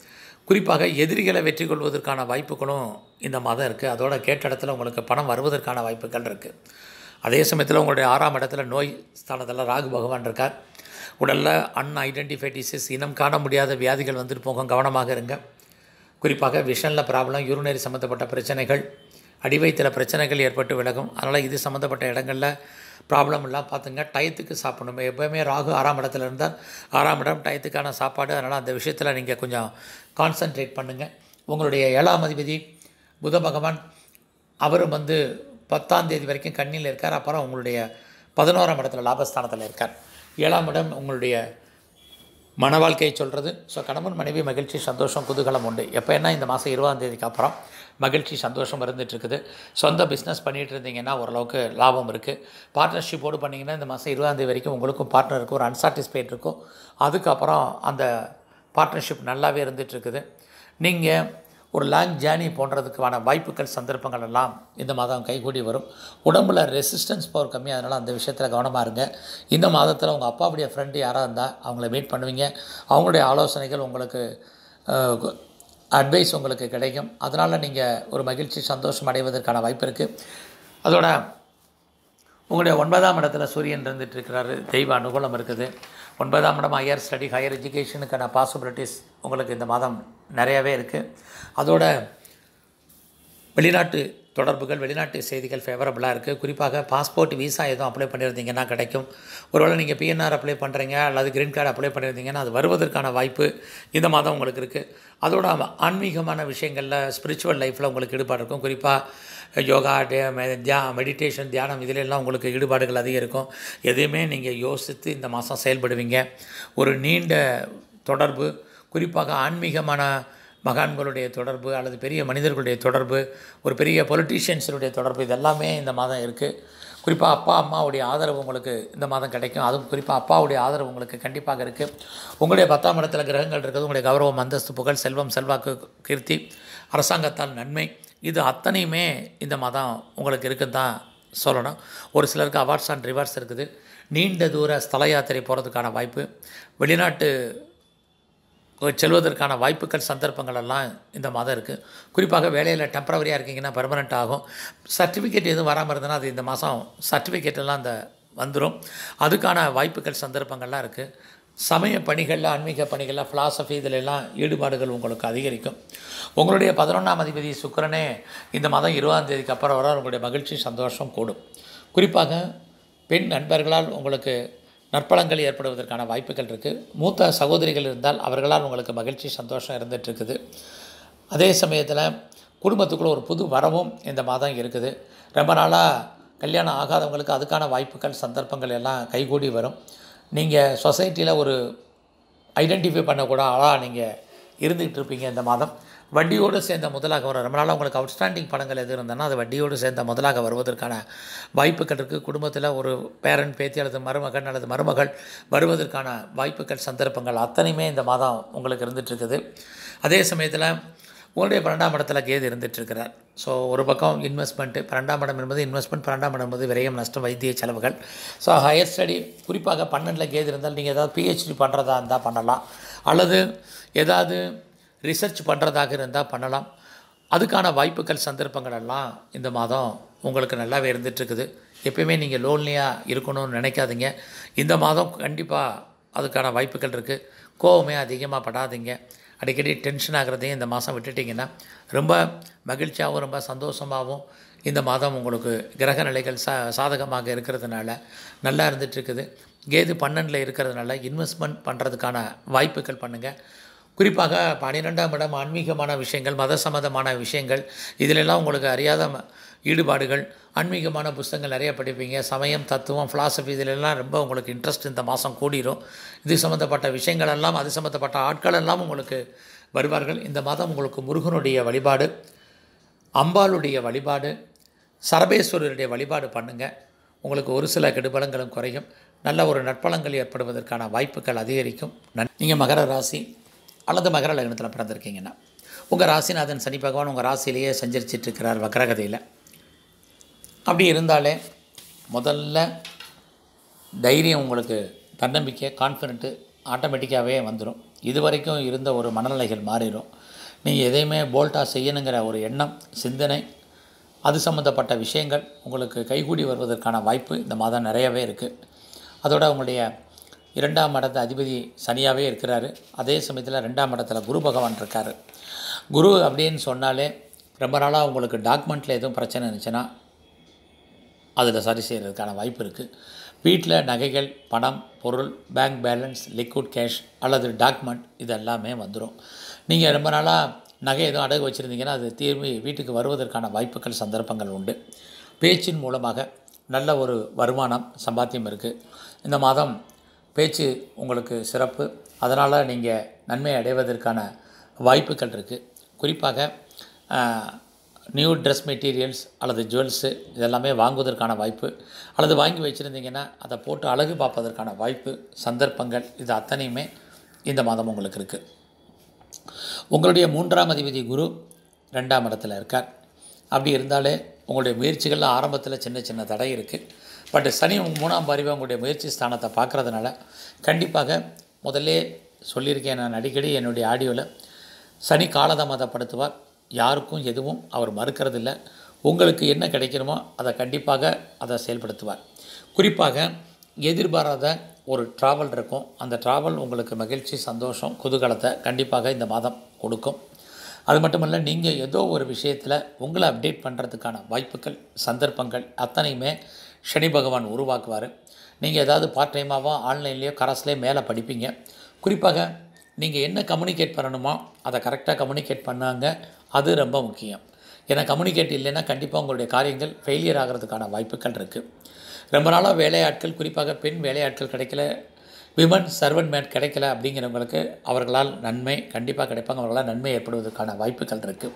குறிப்பாக எதிரிகளை வெற்றி கொள்வதற்கான வாய்ப்புகளும் இந்த மாதம் இருக்குது. அதோட கேட்ட இடத்துல உங்களுக்கு பணம் வருவதற்கான வாய்ப்புகள் இருக்குது. அதே சமயத்தில் உங்களுடைய 6ஆம் இடத்துல நோய் ஸ்தானத்தில் ராகு பகவான் இருக்கார். உடலில் அன்ஐடென்டிஃபை டிசீஸ், இனம் காண முடியாத வியாதிகள் வந்துட்டு போகும். கவனமாக இருங்க. குறிப்பாக விஷனில் ப்ராப்ளம், யூரினரி சம்மந்தப்பட்ட பிரச்சனைகள், அடிவயிற்றில் பிரச்சனைகள் ஏற்பட்டு விலகும். அதனால் இது சம்மந்தப்பட்ட இடங்களில் ப்ராப்ளம் எல்லாம் பார்த்துங்க. டயத்துக்கு சாப்பிடணும். எப்போயுமே ராகு 6ஆம் இடத்துல இருந்தால் 6ஆம் இடம் டயத்துக்கான சாப்பாடு. அதனால் அந்த விஷயத்தில் நீங்கள் கொஞ்சம் கான்சன்ட்ரேட் பண்ணுங்கள். உங்களுடைய 7ஆம் அதிபதி புத பகவான், அவரும் 10ஆம் தேதி வரைக்கும் கண்ணியில் இருக்கார். அப்புறம் உங்களுடைய 11ஆம் இடத்துல லாபஸ்தானத்தில் இருக்கார். 7ஆம் இடம் உங்களுடைய மன வாழ்க்கையை சொல்கிறது. ஸோ கணவன் மனைவி மகிழ்ச்சி, சந்தோஷம், குதூகலம் உண்டு. எப்போ என்ன இந்த மாதம் 20ஆம் தேதிக்கு அப்புறம் மகிழ்ச்சி, சந்தோஷம் இருந்துகிட்ருக்குது. சொந்த பிஸ்னஸ் பண்ணிகிட்டு இருந்தீங்கன்னா ஓரளவுக்கு லாபம் இருக்குது. பார்ட்னர்ஷிப்போடு பண்ணிங்கன்னா இந்த மாதம் 20ஆம் தேதி வரைக்கும் உங்களுக்கும் பார்ட்னருக்கும் ஒரு அன்சாட்டிஸ்ஃபைட் இருக்கும். அதுக்கப்புறம் அந்த பார்ட்னர்ஷிப் நல்லாவே இருந்துகிட்ருக்குது. நீங்கள் और लांग जर्नी போன்றதுக்கான வாய்ப்புகள் சந்தர்ப்பங்கள் எல்லாம் இந்த மாதம் கைகூடி வரும். உடம்புல ரெசிஸ்டன்ஸ் பவர் கம்மியா அதனால அந்த விஷயத்துல கவனமா இருங்க. இந்த மாதத்துல உங்க அப்பாவுடைய ஃப்ரெண்ட் யாரா இருந்தா அவங்களை மீட் பண்ணுவீங்க. அவங்களுடைய ஆலோசனைகள் உங்களுக்கு அட்வைஸ் உங்களுக்கு கிடைக்கும். அதனால நீங்க ஒரு மகிழ்ச்சி சந்தோஷம் அடைவதற்கான வாய்ப்பு இருக்கு. அதோட உங்களுடைய 9ஆம் இடத்துல சூரியன் இருந்துட்டு இருக்கிறாரு. தெய்வ அனுகூலம் இருக்குது. 9ஆம் இடம் ஹையர் ஸ்டடி ஹையர் எஜுகேஷனுக்கான பாசிபிலிட்டிஸ் உங்களுக்கு இந்த மாதம் நிறையவே இருக்குது. அதோட வெளிநாட்டு தொடர்புகள் வெளிநாட்டு செய்திகள் ஃபேவரபுளாக இருக்குது. குறிப்பாக பாஸ்போர்ட் வீசா எதுவும் அப்ளை பண்ணியிருந்தீங்கன்னா கிடைக்கும். ஒருவேளை நீங்கள் பிஎன்ஆர் அப்ளை பண்ணுறீங்க அல்லது க்ரீன் கார்டு அப்ளை பண்ணியிருந்தீங்கன்னா அது வருவதற்கான வாய்ப்பு இந்த மாதம் உங்களுக்கு இருக்குது. அதோட ஆன்மீகமான விஷயங்களில் ஸ்பிரிச்சுவல் லைஃப்பில் உங்களுக்கு ஈடுபாடு இருக்கும். குறிப்பாக யோகா மெடிடேஷன் தியானம் இதிலெல்லாம் உங்களுக்கு ஈடுபாடுகள் அதிகம் இருக்கும். எதையுமே நீங்கள் யோசித்து இந்த மாதம் செயல்படுவீங்க. ஒரு நீண்ட தொடர்பு குறிப்பாக ஆன்மீகமான மகான்களுடைய தொடர்பு அல்லது பெரிய மனிதர்களுடைய தொடர்பு ஒரு பெரிய பொலிட்டீஷியன்ஸுடைய தொடர்பு இதெல்லாமே இந்த மாதம் இருக்குது. குறிப்பாக அப்பா அம்மாவுடைய ஆதரவு உங்களுக்கு இந்த மாதம் கிடைக்கும். அதுவும் குறிப்பாக அப்பாவுடைய ஆதரவு உங்களுக்கு கண்டிப்பாக இருக்குது. உங்களுடைய 10ஆம் இடத்துல கிரகங்கள் இருக்கிறது உங்களுடைய கௌரவம் அந்தஸ்து புகழ் செல்வம் செல்வாக்கு கீர்த்தி அரசாங்கத்தால் நன்மை இது அத்தனையுமே இந்த மாதம் உங்களுக்கு இருக்குன்னு தான் சொல்லணும். ஒரு சிலருக்கு அவார்ட்ஸ் அண்ட் ரிவார்ட்ஸ் இருக்குது. நீண்ட தூர ஸ்தல யாத்திரை போகிறதுக்கான வாய்ப்பு வெளிநாட்டு செல்வதற்கான வாய்ப்புகள் சந்தர்ப்பங்கள் எல்லாம் இந்த மாதம் இருக்குது. குறிப்பாக வேலையில் டெம்பரவரியாக இருக்கீங்கன்னா பெர்மனெண்ட் ஆகும். சர்டிஃபிகேட் எதுவும் வராமல் இருந்ததுன்னா அது இந்த மாதம் சர்டிஃபிகேட்டெல்லாம் அந்த வந்துடும். அதுக்கான வாய்ப்புகள் சந்தர்ப்பங்கள்லாம் இருக்குது. சமய பணிகளில் ஆன்மீக பணிகளில் ஃபிலாசபி இதிலெல்லாம் ஈடுபாடுகள் உங்களுக்கு அதிகரிக்கும். உங்களுடைய 11ஆம் அதிபதி சுக்கிரனே இந்த மாதம் 20ஆம் தேதிக்கு அப்புறம் வர உங்களுடைய மகிழ்ச்சி சந்தோஷம் கூடும். குறிப்பாக பெண் நண்பர்களால் உங்களுக்கு நற்பலங்கள் ஏற்படுவதற்கான வாய்ப்புகள் இருக்குது. மூத்த சகோதரிகள் இருந்தால் அவர்களால் உங்களுக்கு மகிழ்ச்சி சந்தோஷம் இருந்துகிட்ருக்குது. அதே சமயத்தில் குடும்பத்துக்குள்ளே ஒரு புது வரவும் இந்த மாதம் இருக்குது. ரொம்ப நாளாக கல்யாணம் ஆகாதவங்களுக்கு அதுக்கான வாய்ப்புகள் சந்தர்ப்பங்கள் எல்லாம் கைகூடி வரும். நீங்கள் சொசைட்டியில் ஒரு ஐடென்டிஃபை பண்ணக்கூட ஆளாக நீங்கள் இருந்துகிட்டு இருப்பீங்க இந்த மாதம். வட்டியோடு சேர்ந்த முதலாக வரும். ரொம்ப நாளாக உங்களுக்கு அவுட்ஸ்டாண்டிங் பணங்கள் எது இருந்ததுன்னா அது வட்டியோடு சேர்ந்த முதலாக வருவதற்கான வாய்ப்புகள் இருக்குது. குடும்பத்தில் ஒரு பேரண்ட் பேத்தி அல்லது மருமகன் அல்லது மருமகள் வருவதற்கான வாய்ப்புகள் சந்தர்ப்பங்கள் அத்தனையுமே இந்த மாதம் உங்களுக்கு இருந்துகிட்ருக்குது. அதே சமயத்தில் உங்களுடைய 12ஆம் இடத்துல கேது இருந்துகிட்ருக்கிறார். ஸோ ஒரு பக்கம் இன்வெஸ்ட்மெண்ட்டு 12ஆம் இடம் என்பது இன்வெஸ்ட்மெண்ட் 12ஆம் இடம் என்பது விரயம் நஷ்டம் வைத்திய செலவுகள். ஸோ ஹையர் ஸ்டடி குறிப்பாக 12ல் கேது இருந்தால் நீங்கள் ஏதாவது பிஹெச்டி பண்ணுறதா இருந்தால் பண்ணலாம் அல்லது ஏதாவது ரிசர்ச் பண்ணுறதாக இருந்தால் பண்ணலாம். அதுக்கான வாய்ப்புகள் சந்தர்ப்பங்கள் எல்லாம் இந்த மாதம் உங்களுக்கு நல்லாவே இருந்துகிட்ருக்குது. எப்பயுமே நீங்கள் லோன்லியாக இருக்கணும்னு நினைக்காதீங்க. இந்த மாதம் கண்டிப்பாக அதுக்கான வாய்ப்புகள் இருக்குது. கோவமே அதிகமாக படாதீங்க. அடிக்கடி டென்ஷன் ஆகிறதையும் இந்த மாதம் விட்டுட்டிங்கன்னா ரொம்ப மகிழ்ச்சியாகவும் ரொம்ப சந்தோஷமாகவும் இந்த மாதம் உங்களுக்கு கிரக நிலைகள் சாதகமாக இருக்கிறதுனால நல்லா இருந்துகிட்ருக்குது. கேது 12ல் இருக்கிறதுனால இன்வெஸ்ட்மெண்ட் பண்ணுறதுக்கான வாய்ப்புகள் பண்ணுங்கள். குறிப்பாக 12ஆம் இடம் ஆன்மீகமான விஷயங்கள் மத சம்மந்தமான விஷயங்கள் இதிலெல்லாம் உங்களுக்கு அறியாத ஈடுபாடுகள் ஆன்மீகமான புத்தகங்கள் நிறைய படிப்பீங்க. சமயம் தத்துவம் ஃபிலாசபி இதிலெல்லாம் ரொம்ப உங்களுக்கு இன்ட்ரெஸ்ட் இந்த மாதம் கூடிரும். இது சம்மந்தப்பட்ட விஷயங்கள் எல்லாம் அது சம்மந்தப்பட்ட ஆட்கள் எல்லாம் உங்களுக்கு வருவார்கள். இந்த மாதம் உங்களுக்கு முருகனுடைய வழிபாடு அம்பாளுடைய வழிபாடு சரபேஸ்வரருடைய வழிபாடு பண்ணுங்கள். உங்களுக்கு ஒரு சில கெடுபலங்களும் குறையும். நல்ல ஒரு நற்பலங்கள் ஏற்படுவதற்கான வாய்ப்புகள் அதிகரிக்கும். நீங்கள் மகர ராசி அல்லது மகர லக்னத்தில் பிறந்திருக்கீங்கன்னா உங்கள் ராசிநாதன் சனி பகவான் உங்கள் ராசியிலேயே சஞ்சரிச்சிட்ருக்கிறார் வக்ரகதியில். அப்படி இருந்தாலே முதல்ல தைரியம் உங்களுக்கு தன்னம்பிக்கை கான்ஃபிடென்ட்டு ஆட்டோமேட்டிக்காகவே வந்துடும். இது வரைக்கும் இருந்த ஒரு மனநிலைகள் மாறிடும். நீங்கள் எதையுமே போல்ட்டாக செய்யணுங்கிற ஒரு எண்ணம் சிந்தனை அது சம்மந்தப்பட்ட விஷயங்கள் உங்களுக்கு கைகூடி வருவதற்கான வாய்ப்பு இந்த மாதம் நிறையவே இருக்குது. அதோட உங்களுடைய 2ஆம் இடத்து அதிபதி சனியாகவே இருக்கிறாரு. அதே சமயத்தில் 2ஆம் இடத்துல குரு பகவான் இருக்கார். குரு அப்படின்னு சொன்னாலே ரொம்ப நாளாக உங்களுக்கு டாக்குமெண்ட்டில் எதுவும் பிரச்சனை இருந்துச்சுன்னா அதில் சரி செய்கிறதுக்கான வாய்ப்பு இருக்குது. வீட்டில் நகைகள் பணம் பொருள் பேங்க் பேலன்ஸ் லிக்விட் கேஷ் அல்லது டாக்குமெண்ட் இது எல்லாமே வந்துடும். நீங்கள் ரொம்ப நாளாக நகை எதுவும் அடகு வச்சுருந்தீங்கன்னா அது திரும்பி வீட்டுக்கு வருவதற்கான வாய்ப்புகள் சந்தர்ப்பங்கள் உண்டு. பேச்சின் மூலமாக நல்ல ஒரு வருமானம் சம்பாத்தியம் இருக்குது. இந்த மாதம் பேச்சு உங்களுக்கு சிறப்பு. அதனால் நீங்கள் நன்மை அடைவதற்கான வாய்ப்புகள் இருக்குது. குறிப்பாக நியூ ட்ரெஸ் மெட்டீரியல்ஸ் அல்லது ஜுவல்ஸு இதெல்லாமே வாங்குவதற்கான வாய்ப்பு அல்லது வாங்கி வச்சுருந்தீங்கன்னா அதை போட்டு அழகு பார்ப்பதற்கான வாய்ப்பு சந்தர்ப்பங்கள் இது அத்தனையுமே இந்த மாதம் உங்களுக்கு இருக்குது. உங்களுடைய 3ஆம் அதிபதி குரு ரெண்டாம் இடத்துல இருக்கார். அப்படி இருந்தாலே உங்களுடைய முயற்சிகளில் ஆரம்பத்தில் சின்ன சின்ன தடை இருக்குது. பட் சனி மூணாம் பார்வை உங்களுடைய முயற்சி ஸ்தானத்தை பார்க்குறதுனால கண்டிப்பாக முதல்லே சொல்லியிருக்கேன் நான் அடிக்கடி என்னுடைய ஆடியோவில், சனி காலதாமதப்படுத்துவார், யாருக்கும் எதுவும் அவர் மறுக்கிறதில்லை. உங்களுக்கு என்ன கிடைக்கணுமோ அதை கண்டிப்பாக அதை செயல்படுத்துவார். குறிப்பாக எதிர்பாராத ஒரு ட்ராவல் இருக்கும், அந்த ட்ராவல் உங்களுக்கு மகிழ்ச்சி, சந்தோஷம், குதூகலத்தை கண்டிப்பாக இந்த மாதம் கொடுக்கும். அது மட்டுமல்ல, நீங்கள் ஏதோ ஒரு விஷயத்தில் உங்களை அப்டேட் பண்ணுறதுக்கான வாய்ப்புகள், சந்தர்ப்பங்கள் அத்தனையுமே சனி பகவான் உருவாக்குவார். நீங்கள் ஏதாவது பார்ட் டைமாகவோ ஆன்லைன்லேயோ கரஸ்லேயோ மேலே படிப்பீங்க. குறிப்பாக நீங்கள் என்ன கம்யூனிகேட் பண்ணணுமோ அதை கரெக்டாக கம்யூனிகேட் பண்ணாங்க, அது ரொம்ப முக்கியம். ஏன்னா கம்யூனிகேட் இல்லைன்னா கண்டிப்பாக உங்களுடைய காரியங்கள் ஃபெயிலியர் ஆகிறதுக்கான வாய்ப்புகள் இருக்குது. ரொம்ப நாளாக வேலையாட்கள், குறிப்பாக பெண் வேலையாட்கள் கிடைக்கல, விமன் சர்வன்ட் மேன் கிடைக்கல அப்படிங்கிறவங்களுக்கு அவர்களால் நன்மை கண்டிப்பாக கிடைப்பாங்க. அவர்களால் நன்மை ஏற்படுவதற்கான வாய்ப்புகள் இருக்குது.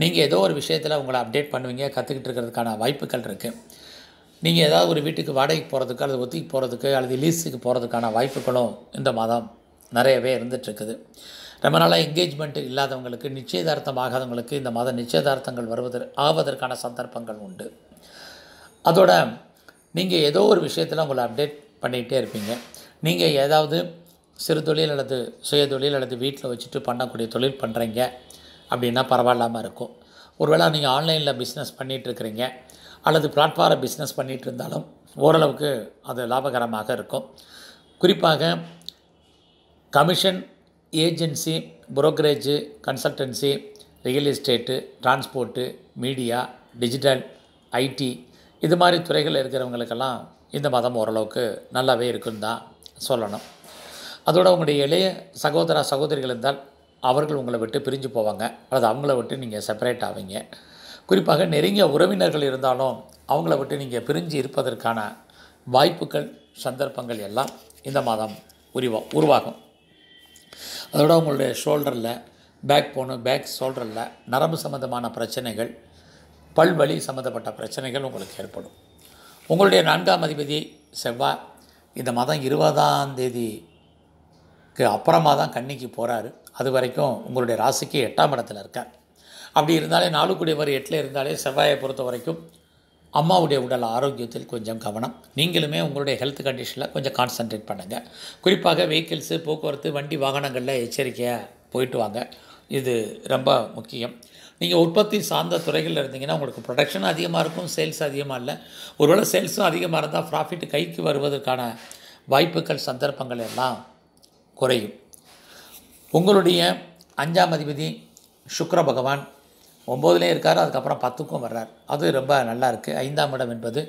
நீங்கள் ஏதோ ஒரு விஷயத்தில் உங்களை அப்டேட் பண்ணுவீங்க, கற்றுக்கிட்டு இருக்கிறதுக்கான வாய்ப்புகள் இருக்குது. நீங்கள் ஏதாவது ஒரு வீட்டுக்கு வாடகைக்கு போகிறதுக்கு அல்லது ஒத்திக்கு போகிறதுக்கு அல்லது லீஸுக்கு போகிறதுக்கான வாய்ப்புகளும் இந்த மாதம் நிறையவே இருந்துகிட்ருக்குது. ரொம்ப நாளாக என்கேஜ்மெண்ட் இல்லாதவங்களுக்கு, நிச்சயதார்த்தம் ஆகாதவங்களுக்கு இந்த மாதம் நிச்சயதார்த்தங்கள் ஆவதற்கான சந்தர்ப்பங்கள் உண்டு. அதோட நீங்கள் ஏதோ ஒரு விஷயத்தில் உங்களை அப்டேட் பண்ணிகிட்டே இருப்பீங்க. நீங்கள் ஏதாவது சிறு தொழில் அல்லது சுயதொழில் அல்லது வீட்டில் வச்சுட்டு பண்ணக்கூடிய தொழில் பண்ணுறீங்க அப்படின்னா பரவாயில்லாமல் இருக்கும். ஒருவேளை நீங்கள் ஆன்லைனில் பிஸ்னஸ் பண்ணிகிட்ருக்கிறீங்க அல்லது பிளாட்ஃபார பிஸ்னஸ் பண்ணிகிட்டு இருந்தாலும் ஓரளவுக்கு அது லாபகரமாக இருக்கும். குறிப்பாக commission, agency, brokerage, consultancy, real estate, transport, media, digital, IT, இது மாதிரி துறைகள் இருக்கிறவங்களுக்கெல்லாம் இந்த மாதம் ஓரளவுக்கு நல்லாவே இருக்குன்னு தான் சொல்லணும். அதோடு உங்களுடைய இளைய சகோதர சகோதரிகள் இருந்தால் அவர்கள் உங்களை விட்டு பிரிஞ்சு போவாங்க அல்லது அவங்கள விட்டு நீங்கள் செப்பரேட் ஆவீங்க. குறிப்பாக நெருங்கிய உறவினர்கள் இருந்தாலும் அவங்கள விட்டு நீங்கள் பிரிஞ்சு இருப்பதற்கான வாய்ப்புகள், சந்தர்ப்பங்கள் எல்லாம் இந்த மாதம் உருவாகும். அதோட உங்களுடைய ஷோல்டரில், பேக் போனு, பேக் ஷோல்டரில் நரம்பு சம்மந்தமான பிரச்சனைகள், பல்வலி சம்மந்தப்பட்ட பிரச்சனைகள் உங்களுக்கு ஏற்படும். உங்களுடைய நான்காம் அதிபதி செவ்வாய் இந்த மாதம் 20ஆம் தேதிக்கு அப்புறமா தான் கன்னிக்கு போகிறாரு. அது வரைக்கும் உங்களுடைய ராசிக்கு 8ஆம் இடத்துல இருக்கார். அப்படி இருந்தாலே 4 கூடியவர் 8ல் இருந்தாலே செவ்வாயை பொறுத்த வரைக்கும் அம்மாவுடைய உடல் ஆரோக்கியத்தில் கொஞ்சம் கவனம். நீங்களுமே உங்களுடைய ஹெல்த் கண்டிஷனில் கொஞ்சம் கான்சன்ட்ரேட் பண்ணுங்கள். குறிப்பாக வெஹிக்கிள்ஸு, போக்குவரத்து, வண்டி வாகனங்களில் எச்சரிக்கையாக போயிட்டு வாங்க, இது ரொம்ப முக்கியம். நீங்கள் உற்பத்தி சார்ந்த துறைகளில் இருந்தீங்கன்னா உங்களுக்கு ப்ரொடக்ஷன் அதிகமாக இருக்கும், சேல்ஸ் அதிகமாக இல்லை. ஒருவேளை சேல்ஸும் அதிகமாக இருந்தால் ப்ராஃபிட் கைக்கு வருவதற்கான வாய்ப்புகள், சந்தர்ப்பங்கள் எல்லாம் குறையும். உங்களுடைய 5ஆம் அதிபதி சுக்கிர பகவான் 9லேயும் இருக்கார், அதுக்கப்புறம் 10க்கும் வர்றார். அது ரொம்ப நல்லா இருக்குது. 5ஆம் இடம் என்பது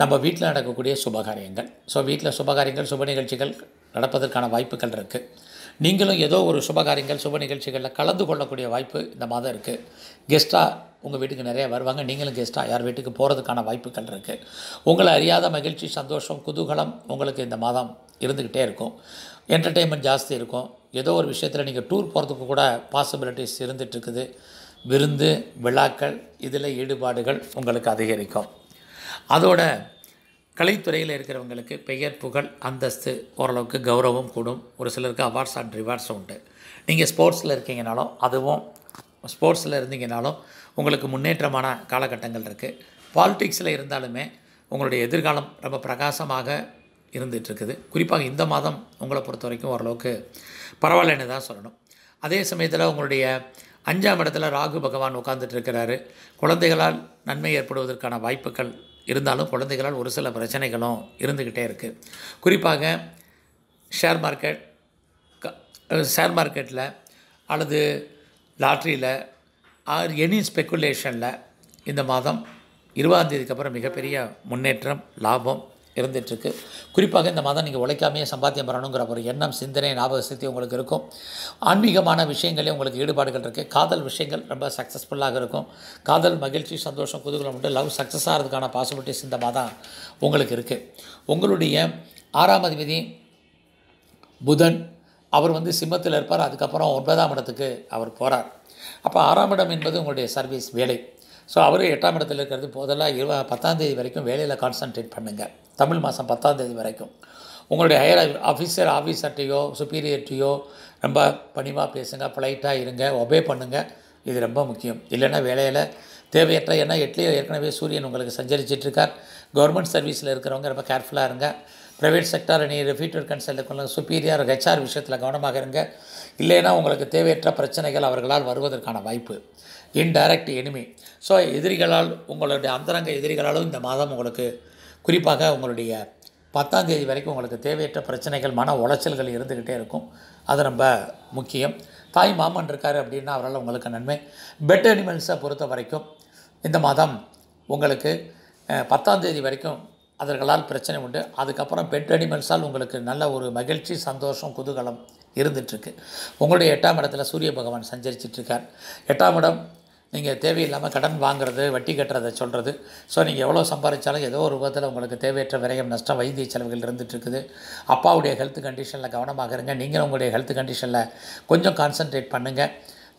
நம்ம வீட்டில் நடக்கக்கூடிய சுபகாரியங்கள். ஸோ வீட்டில் சுபகாரியங்கள், சுப நிகழ்ச்சிகள் நடப்பதற்கான வாய்ப்புகள் இருக்குது. நீங்களும் ஏதோ ஒரு சுபகாரியங்கள், சுப நிகழ்ச்சிகளில் கலந்து கொள்ளக்கூடிய வாய்ப்பு இந்த மாதம் இருக்குது. கெஸ்ட்டாக உங்கள் வீட்டுக்கு நிறையா வருவாங்க, நீங்களும் கெஸ்ட்டாக யார் வீட்டுக்கு போகிறதுக்கான வாய்ப்புகள் இருக்குது. உங்களை அறியாத மகிழ்ச்சி, சந்தோஷம், குதூகலம் உங்களுக்கு இந்த மாதம் இருந்துக்கிட்டே இருக்கும். என்டர்டெயின்மெண்ட் ஜாஸ்தி இருக்கும். ஏதோ ஒரு விஷயத்தில் நீங்கள் டூர் போகிறதுக்கு கூட பாசிபிலிட்டிஸ் இருந்துகிட்ருக்குது. விருந்து, விழாக்கள், இதில் ஈடுபாடுகள் உங்களுக்கு அதிகரிக்கும். அதோட கலைத்துறையில் இருக்கிறவங்களுக்கு பெயர், புகழ், அந்தஸ்து, ஓரளவுக்கு கௌரவம் கூடும். ஒரு சிலருக்கு அவார்ட்ஸ் அண்ட் ரிவார்ட்ஸ் உண்டு. நீங்கள் ஸ்போர்ட்ஸில் இருக்கீங்கனாலும், அதுவும் ஸ்போர்ட்ஸில் இருந்தீங்கனாலும் உங்களுக்கு முன்னேற்றமான காலகட்டங்கள் இருக்குது. பாலிடிக்ஸில் இருந்தாலுமே உங்களுடைய எதிர்காலம் ரொம்ப பிரகாசமாக இருந்துகிட்ருக்குது. குறிப்பாக இந்த மாதம் உங்களை பொறுத்த வரைக்கும் ஓரளவுக்கு பரவாயில்லன்னு தான் சொல்லணும். அதே சமயத்தில் உங்களுடைய 5ஆம் இடத்துல ராகு பகவான் உட்கார்ந்துட்டு இருக்கிறாரு. குழந்தைகளால் நன்மை ஏற்படுவதற்கான வாய்ப்புகள் இருந்தாலும் குழந்தைகளால் ஒரு சில பிரச்சனைகளும் இருந்துக்கிட்டே இருக்குது. குறிப்பாக ஷேர் மார்க்கெட்டில் அல்லது லாட்ரியில் ஆர் எனி ஸ்பெக்குலேஷனில் இந்த மாதம் 20ஆம் தேதிக்கு அப்புறம் மிகப்பெரிய முன்னேற்றம், லாபம் இருந்துகிட்ருக்கு. குறிப்பாக இந்த மாதம் நீங்கள் உழைக்காமையே சம்பாத்தியம் பண்ணணுங்கிற ஒரு எண்ணம், சிந்தனை, ஞாபகசக்தி உங்களுக்கு இருக்கும். ஆன்மீகமான விஷயங்களே உங்களுக்கு ஈடுபாடுகள் இருக்குது. காதல் விஷயங்கள் ரொம்ப சக்ஸஸ்ஃபுல்லாக இருக்கும். காதல் மகிழ்ச்சி, சந்தோஷம், குதூகலம் உண்டு. லவ் சக்ஸஸ் ஆகிறதுக்கான பாசிபிலிட்டிஸ் இந்த மாதம் உங்களுக்கு இருக்குது. உங்களுடைய 6ஆம் அதிபதி புதன், அவர் சிம்மத்தில் இருப்பார். அதுக்கப்புறம் 9ஆம் இடத்துக்கு அவர் போகிறார். அப்போ 6ஆம் இடம் என்பது உங்களுடைய சர்வீஸ், வேலை. ஸோ அவர் 8ஆம் இடத்துல இருக்கிறது போதெல்லாம் 10ஆம் தேதி வரைக்கும் வேலையில் கான்சன்ட்ரேட் பண்ணுங்கள். தமிழ் மாதம் 10ஆம் தேதி வரைக்கும் உங்களுடைய ஹையர் ஆஃபீஸர்ட்டையோ, சுப்பீரியர்ட்டையோ ரொம்ப பணிவாக பேசுங்க, பொலைட்டாக இருங்க, ஒபே பண்ணுங்கள். இது ரொம்ப முக்கியம். இல்லைன்னா வேலையில் தேவையற்ற, ஏன்னா எட்லேயே ஏற்கனவே சூரியன் உங்களுக்கு சஞ்சரிச்சிட்ருக்கார். கவர்மெண்ட் சர்வீஸில் இருக்கிறவங்க ரொம்ப கேர்ஃபுல்லாக இருங்க. ப்ரைவேட் செக்டார் நீ ஃபியூச்சர் கன்சல்ட் சுப்பீரியர் ஹெச்ஆர் விஷயத்தில் கவனமாக இருங்க. இல்லைன்னா உங்களுக்கு தேவையற்ற பிரச்சனைகள் அவர்களால் வருவதற்கான வாய்ப்பு. இன்டைரக்ட் எனிமி, ஸோ எதிரிகளால் உங்களுடைய அந்தரங்க எதிரிகளாலும் இந்த மாதம் உங்களுக்கு குறிப்பாக உங்களுடைய 10ஆம் தேதி வரைக்கும் உங்களுக்கு தேவையற்ற பிரச்சனைகள் மன உளைச்சல்கள் இருந்துக்கிட்டே இருக்கும். அது ரொம்ப முக்கியம். தாய் மாமன் இருக்கார் அப்படின்னா அவரால் உங்களுக்கு நன்மை. பெட் அனிமல்ஸை பொறுத்த வரைக்கும் இந்த மாதம் உங்களுக்கு 10ஆம் தேதி வரைக்கும் அதற்கால் பிரச்சனை உண்டு. அதுக்கப்புறம் பெட் அனிமல்ஸால் உங்களுக்கு நல்ல ஒரு மகிழ்ச்சி சந்தோஷம் குதூகலம் இருந்துகிட்ருக்கு. உங்களுடைய 8ஆம் இடத்துல சூரிய பகவான் சஞ்சரிச்சிட்ருக்கார். 8ஆம் இடம் நீங்கள் தேவையில்லாமல் கடன் வாங்குறது வட்டி கட்டுறதை சொல்கிறது. ஸோ நீங்கள் எவ்வளோ சம்பாதிச்சாலும் ஏதோ ஒரு விதத்தில் உங்களுக்கு தேவையற்ற விரயம் நஷ்டம் வைத்திய செலவுகள் இருந்துகிட்ருக்குது. அப்பாவுடைய ஹெல்த் கண்டிஷனில் கவனமாக இருங்க. நீங்களும் உங்களுடைய ஹெல்த் கண்டிஷனில் கொஞ்சம் கான்சன்ட்ரேட் பண்ணுங்கள்.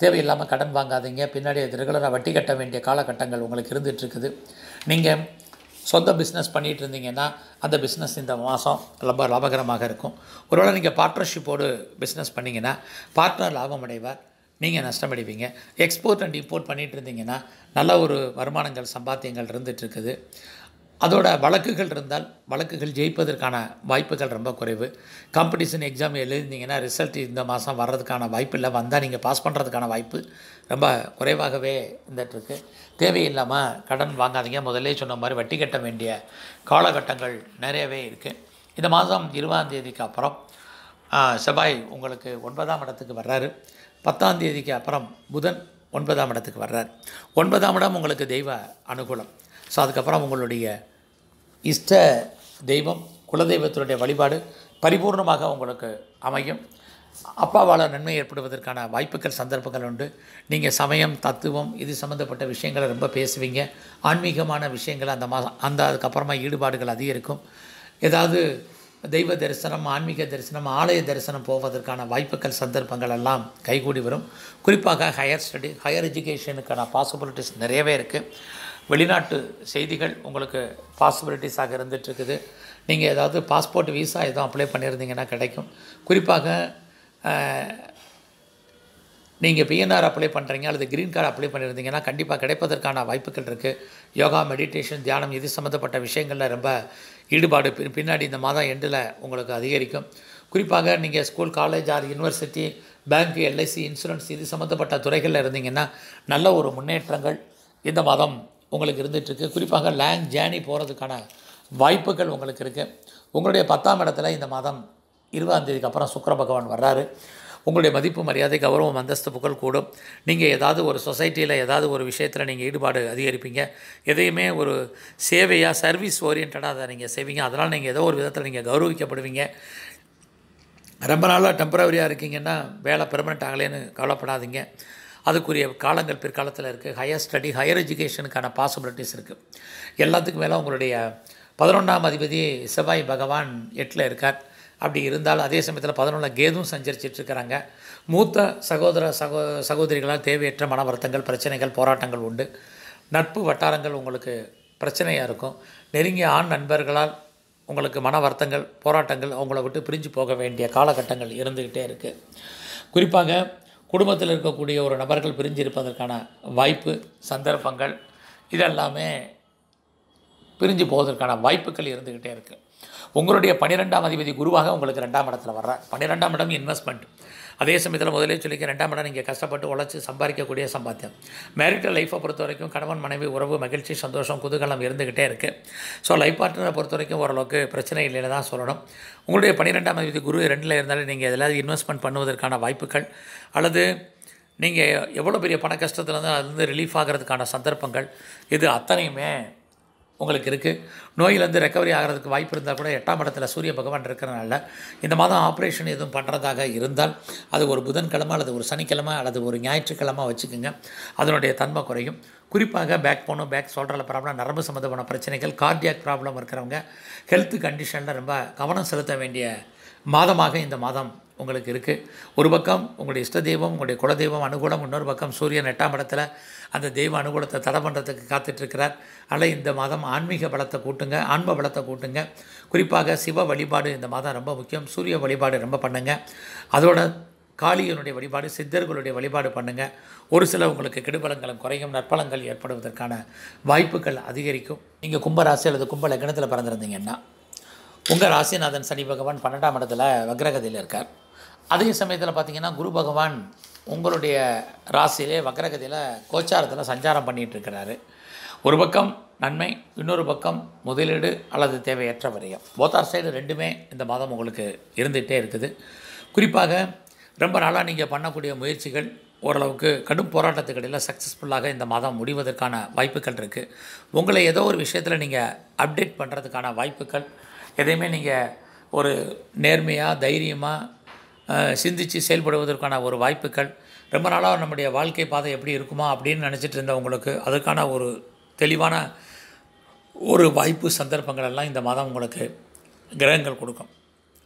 தேவையில்லாமல் கடன் வாங்காதீங்க. பின்னாடி ரெகுலராக வட்டி கட்ட வேண்டிய காலகட்டங்கள் உங்களுக்கு இருந்துகிட்ருக்குது. நீங்கள் சொந்த பிஸ்னஸ் பண்ணிகிட்டு இருந்தீங்கன்னா அந்த பிஸ்னஸ் இந்த மாதம் ரொம்ப லாபகரமாக இருக்கும். ஒருவேளை நீங்கள் பார்ட்னர்ஷிப்போடு பிஸ்னஸ் பண்ணிங்கன்னா பார்ட்னர் லாபம் அடைவார், நீங்கள் நஷ்டமடைவீங்க. எக்ஸ்போர்ட் அண்ட் இம்போர்ட் பண்ணிகிட்டு இருந்தீங்கன்னா நல்ல ஒரு வருமானங்கள் சம்பாத்தியங்கள் இருந்துகிட்ருக்குது. அதோட வழக்குகள் இருந்தால் வழக்குகள் ஜெயிப்பதற்கான வாய்ப்புகள் ரொம்ப குறைவு. காம்படிஷன் எக்ஸாம் எழுதிங்கன்னா ரிசல்ட் இந்த மாதம் வர்றதுக்கான வாய்ப்பு இல்லை. வந்தால் நீங்கள் பாஸ் பண்ணுறதுக்கான வாய்ப்பு ரொம்ப குறைவாகவே இருந்துகிட்ருக்கு. தேவையில்லாமல் கடன் வாங்காதீங்க. முதல்ல சொன்ன மாதிரி வட்டி கட்ட வேண்டிய காலகட்டங்கள் நிறையவே இருக்குது. இந்த மாதம் 20ஆம் தேதிக்கு அப்புறம் செவ்வாய் உங்களுக்கு 9ஆம் இடத்துக்கு வர்றாரு. 10ஆம் தேதிக்கு அப்புறம் புதன் 9ஆம் இடத்துக்கு வர்றார். 9ஆம் இடம் உங்களுக்கு தெய்வ அனுகூலம். ஸோ அதுக்கப்புறம் உங்களுடைய இஷ்ட தெய்வம் குலதெய்வத்தினுடைய வழிபாடு பரிபூர்ணமாக உங்களுக்கு அமையும். அப்பாவால் நன்மை ஏற்படுவதற்கான வாய்ப்புகள் சந்தர்ப்பங்கள் உண்டு. நீங்கள் சமயம் தத்துவம் இது சம்மந்தப்பட்ட விஷயங்களை ரொம்ப பேசுவீங்க. ஆன்மீகமான விஷயங்கள் அந்த மாதம் அந்த அதுக்கப்புறமா ஈடுபாடுகள் அதிகரிக்கும். ஏதாவது தெய்வ தரிசனம் ஆன்மீக தரிசனம் ஆலய தரிசனம் போவதற்கான வாய்ப்புகள் சந்தர்ப்பங்கள் எல்லாம் கைகூடி வரும். குறிப்பாக ஹையர் எஜுகேஷனுக்கான பாசிபிலிட்டிஸ் நிறையவே இருக்குது. வெளிநாட்டு செய்திகள் உங்களுக்கு பாசிபிலிட்டிஸாக இருந்துகிட்ருக்குது. நீங்கள் ஏதாவது பாஸ்போர்ட் விசா எதுவும் அப்ளை பண்ணியிருந்தீங்கன்னா கிடைக்கும். குறிப்பாக நீங்கள் பிஎன்ஆர் அப்ளை பண்ணுறீங்க அல்லது க்ரீன் கார்டு அப்ளை பண்ணியிருந்தீங்கன்னா கண்டிப்பாக கிடைப்பதற்கான வாய்ப்புகள் இருக்குது. யோகா மெடிடேஷன் தியானம் இது சம்மந்தப்பட்ட விஷயங்களில் ரொம்ப ஈடுபாடு பின்னாடி இந்த மாதம் எண்டில் உங்களுக்கு அதிகரிக்கும். குறிப்பாக நீங்கள் school college or university bank LIC insurance இது சம்மந்தப்பட்ட துறைகளில் இருந்தீங்கன்னா நல்ல ஒரு முன்னேற்றங்கள் இந்த மாதம் உங்களுக்கு இருந்துகிட்ருக்கு. குறிப்பாக லாங் ஜேர்னி போகிறதுக்கான வாய்ப்புகள் உங்களுக்கு இருக்குது. உங்களுடைய 10ஆம் இடத்துல இந்த மாதம் 20ஆம் தேதிக்கு அப்புறம் சுக்கிர பகவான் வர்றாரு. உங்களுடைய மதிப்பு மரியாதை கௌரவம் அந்தஸ்து புகழ் கூடும். நீங்கள் ஏதாவது ஒரு சொசைட்டியில் ஏதாவது ஒரு விஷயத்தில் நீங்கள் ஈடுபாடு அதிகரிப்பீங்க. எதையுமே ஒரு சேவையாக சர்வீஸ் ஓரியன்டாக அதை நீங்கள் செய்வீங்க. அதனால் நீங்கள் ஏதோ ஒரு விதத்தில் நீங்கள் கௌரவிக்கப்படுவீங்க. ரொம்ப நாளாக டெம்பரவரியாக இருக்கீங்கன்னா வேலை பெர்மனெண்ட் ஆகலேன்னு கவலைப்படாதீங்க. அதுக்குரிய காலங்கள் பிற்காலத்தில் இருக்குது. ஹையர் எஜுகேஷனுக்கான பாசிபிலிட்டிஸ் இருக்குது. எல்லாத்துக்கு மேலே உங்களுடைய 11ஆம் அதிபதி செவ்வாய் பகவான் 8ல் இருக்கார். அப்படி இருந்தாலும் அதே சமயத்தில் 11 கேதும் சஞ்சரிச்சிட்ருக்கிறாங்க. மூத்த சகோதர சகோதரிகளால் தேவையற்ற மன வருத்தங்கள் பிரச்சனைகள் போராட்டங்கள் உண்டு. நட்பு வட்டாரங்கள் உங்களுக்கு பிரச்சனையாக இருக்கும். நெருங்கிய ஆண் நண்பர்களால் உங்களுக்கு மன வருத்தங்கள் போராட்டங்கள் அவங்கள விட்டு பிரிஞ்சு போக வேண்டிய காலகட்டங்கள் இருந்துக்கிட்டே இருக்குது. குறிப்பாக குடும்பத்தில் இருக்கக்கூடிய ஒரு நபர்கள் பிரிஞ்சிருப்பதற்கான வாய்ப்பு சந்தர்ப்பங்கள் இதெல்லாமே பிரிஞ்சு போவதற்கான வாய்ப்புகள் இருந்துக்கிட்டே இருக்குது. உங்களுடைய 12ஆம் அதிபதி குருவாக உங்களுக்கு 2ஆம் இடத்துல வர்றார். 12ஆம் இடம் இன்வெஸ்ட்மெண்ட். அதே சமயத்தில் முதலே சொல்லிக்க 2ஆம் இடம் நீங்கள் கஷ்டப்பட்டு உழைச்சி சம்பாதிக்கக்கூடிய சம்பாத்தியம். மேரிட்டல் லைஃப்பை பொறுத்த வரைக்கும் கணவன் மனைவி உறவு மகிழ்ச்சி சந்தோஷம் குதூகலம் இருந்துக்கிட்டே இருக்குது. ஸோ லைஃப் பார்ட்னரை பொறுத்த வரைக்கும் ஓரளவுக்கு பிரச்சனை இல்லைன்னு தான் சொல்லணும். உங்களுடைய 12ஆம் அதிபதி குரு 2ல் இருந்தாலும் நீங்கள் எதாவது இன்வெஸ்ட்மெண்ட் பண்ணுவதற்கான வாய்ப்புகள் அல்லது நீங்கள் எவ்வளோ பெரிய பண கஷ்டத்தில் இருந்தாலும் அதுலேருந்து ரிலீஃப் ஆகிறதுக்கான சந்தர்ப்பங்கள் இது அத்தனையுமே உங்களுக்கு இருக்குது. நோயிலேருந்து ரெக்கவரி ஆகிறதுக்கு வாய்ப்பு இருந்தால் கூட 8ஆம் இடத்துல சூரிய பகவான் இருக்கிறனால இந்த மாதம் ஆப்ரேஷன் எதுவும் பண்ணுறதாக இருந்தால் அது ஒரு புதன்கிழமை அல்லது ஒரு சனிக்கிழமை அல்லது ஒரு ஞாயிற்றுக்கிழமை வச்சுக்கோங்க. அதனுடைய தன்மை குறையும். குறிப்பாக பேக் போனும் பேக் ஷோல்டரில் ப்ராப்ளம் நரம்பு சம்மந்தமான பிரச்சனைகள் கார்டியாக் ப்ராப்ளம் இருக்கிறவங்க ஹெல்த் கண்டிஷனில் ரொம்ப கவனம் செலுத்த வேண்டிய மாதமாக இந்த மாதம் உங்களுக்கு இருக்குது. ஒரு பக்கம் உங்களுடைய இஷ்ட தெய்வம் உங்களுடைய குலதெய்வம் அனுகூலம், இன்னொரு பக்கம் சூரியன் 8ஆம் இடத்துல அந்த தெய்வ அனுகூலத்தை தடை பண்ணுறதுக்கு காத்துட்ருக்கிறார். அதில் இந்த மாதம் ஆன்மீக பலத்தை கூட்டுங்க, ஆன்ம பலத்தை கூட்டுங்க. குறிப்பாக சிவ வழிபாடு இந்த மாதம் ரொம்ப முக்கியம். சூரிய வழிபாடு ரொம்ப பண்ணுங்கள். அதோட காளியனுடைய வழிபாடு, சித்தர்களுடைய வழிபாடு பண்ணுங்கள். ஒரு சில உங்களுக்கு கெடுபலங்களும் குறையும், நற்பலங்கள் ஏற்படுவதற்கான வாய்ப்புகள் அதிகரிக்கும். நீங்கள் கும்பராசி அல்லது கும்ப லக்னத்தில் பிறந்திருந்தீங்கன்னா உங்கள் ராசிநாதன் சனி பகவான் 12ஆம் இடத்துல வக்ரகதியில் இருக்கார். அதே சமயத்தில் பார்த்திங்கன்னா குரு பகவான் உங்களுடைய ராசியிலே வக்ரகதியில் கோச்சாரத்தில் சஞ்சாரம் பண்ணிகிட்டு இருக்கிறாரு. ஒரு பக்கம் நன்மை, இன்னொரு பக்கம் முதலீடு அல்லது தேவையற்ற விரயம். போத்தார் சைடு ரெண்டுமே இந்த மாதம் உங்களுக்கு இருந்துகிட்டே இருக்குது. குறிப்பாக ரொம்ப நாளாக நீங்கள் பண்ணக்கூடிய முயற்சிகள் ஓரளவுக்கு கடும் போராட்டத்துக்கிடையில் சக்ஸஸ்ஃபுல்லாக இந்த மாதம் முடிவதற்கான வாய்ப்புகள் இருக்குது. உங்களை ஏதோ ஒரு விஷயத்தில் நீங்கள் அப்டேட் பண்ணுறதுக்கான வாய்ப்புகள், எதையுமே நீங்கள் ஒரு நேர்மையாக தைரியமாக சிந்தித்து செயல்படுவதற்கான ஒரு வாய்ப்புகள், ரொம்ப நாளாக நம்முடைய வாழ்க்கை பாதை எப்படி இருக்குமா அப்படின்னு நினச்சிட்டு இருந்த உங்களுக்கு அதற்கான ஒரு தெளிவான ஒரு வாய்ப்பு சந்தர்ப்பங்கள் எல்லாம் இந்த மாதம் உங்களுக்கு கிரகங்கள் கொடுக்கும்.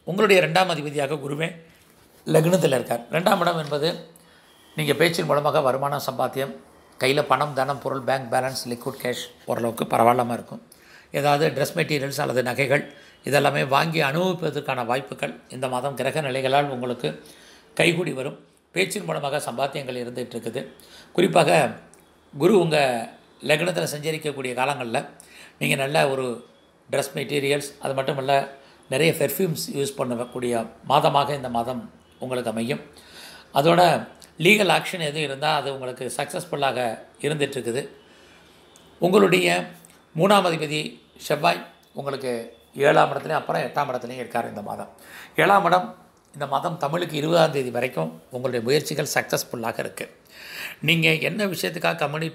உங்களுடைய 2ஆம் அதிபதியாக குருவே லக்னத்தில் இருக்கார். 2ஆம் இடம் என்பது நீங்கள் பேச்சின் மூலமாக வருமானம், சம்பாத்தியம், கையில் பணம், தனம், பொருள், பேங்க் பேலன்ஸ், லிக்விட் கேஷ் ஓரளவுக்கு பரவாயில்லாமல் இருக்கும். ஏதாவது ட்ரெஸ் மெட்டீரியல்ஸ் அல்லது நகைகள் இதெல்லாமே வாங்கி அனுபவிப்பதற்கான வாய்ப்புகள் இந்த மாதம் கிரக நிலைகளால் உங்களுக்கு கைகூடி வரும். பேச்சின் மூலமாக சம்பாத்தியங்கள் இருந்துகிட்டு இருக்குது. குறிப்பாக குரு உங்கள் லக்னத்தில் சஞ்சரிக்கக்கூடிய காலங்களில் நீங்கள் நல்ல ஒரு ட்ரெஸ் மெட்டீரியல்ஸ், அது மட்டும் இல்லை நிறைய பெர்ஃப்யூம்ஸ் யூஸ் பண்ணக்கூடிய மாதமாக இந்த மாதம் உங்களுக்கு அமையும். அதோட லீகல் ஆக்ஷன் எதுவும் இருந்தால் அது உங்களுக்கு சக்ஸஸ்ஃபுல்லாக இருந்துகிட்ருக்குது. உங்களுடைய 3ஆம் அதிபதி செவ்வாய் உங்களுக்கு 7ஆம் இடத்துலையும் அப்புறம் 8ஆம் இடத்துலையும் இருக்கார் இந்த மாதம். 7ஆம் இடம் இந்த மாதம் தமிழுக்கு 20ஆம் தேதி வரைக்கும் உங்களுடைய முயற்சிகள் சக்ஸஸ்ஃபுல்லாக இருக்குது. நீங்கள் என்ன விஷயத்துக்காக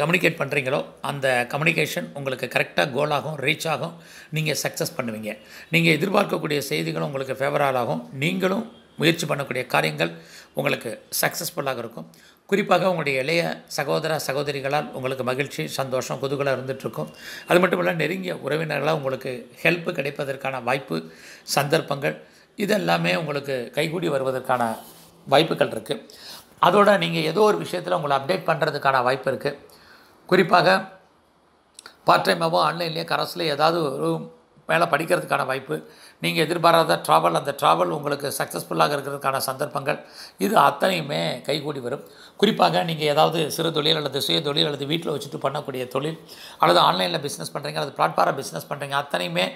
கம்யூனிகேட் பண்ணுறீங்களோ அந்த கம்யூனிகேஷன் உங்களுக்கு கரெக்டாக கோல் ஆகும், ரீச் ஆகும், நீங்கள் சக்ஸஸ் பண்ணுவீங்க. நீங்கள் எதிர்பார்க்கக்கூடிய செய்திகளும் உங்களுக்கு ஃபேவரால் ஆகும். நீங்களும் முயற்சி பண்ணக்கூடிய காரியங்கள் உங்களுக்கு சக்ஸஸ்ஃபுல்லாக இருக்கும். குறிப்பாக உங்களுடைய இளைய சகோதர சகோதரிகளால் உங்களுக்கு மகிழ்ச்சி, சந்தோஷம், குதூகலாக இருந்துகிட்ருக்கும். அது மட்டும் இல்லை நெருங்கிய உறவினர்களால் உங்களுக்கு ஹெல்ப் கிடைப்பதற்கான வாய்ப்பு, சந்தர்ப்பங்கள் இதெல்லாமே உங்களுக்கு கைகூடி வருவதற்கான வாய்ப்புகள் இருக்குது. அதோடு நீங்கள் ஏதோ ஒரு விஷயத்தில் உங்களை அப்டேட் பண்ணுறதுக்கான வாய்ப்பு இருக்குது. குறிப்பாக பார்ட் டைமாகவும் ஆன்லைன்லேயே கரஸ்லேயே ஏதாவது ஒரு மேலே படிக்கிறதுக்கான வாய்ப்பு, நீங்கள் எதிர்பாராத ட்ராவல், அந்த ட்ராவல் உங்களுக்கு சக்ஸஸ்ஃபுல்லாக இருக்கிறதுக்கான சந்தர்ப்பங்கள் இது அத்தனையுமே கைகூடி வரும். குறிப்பாக நீங்கள் ஏதாவது சிறு தொழில் அல்லது சுய தொழில் அல்லது வீட்டில் வச்சுட்டு பண்ணக்கூடிய தொழில் அல்லது ஆன்லைனில் பிஸ்னஸ் பண்ணுறீங்க அல்லது பிளாட்ஃபார்மில் பிஸ்னஸ் பண்ணுறீங்க அத்தனையுமே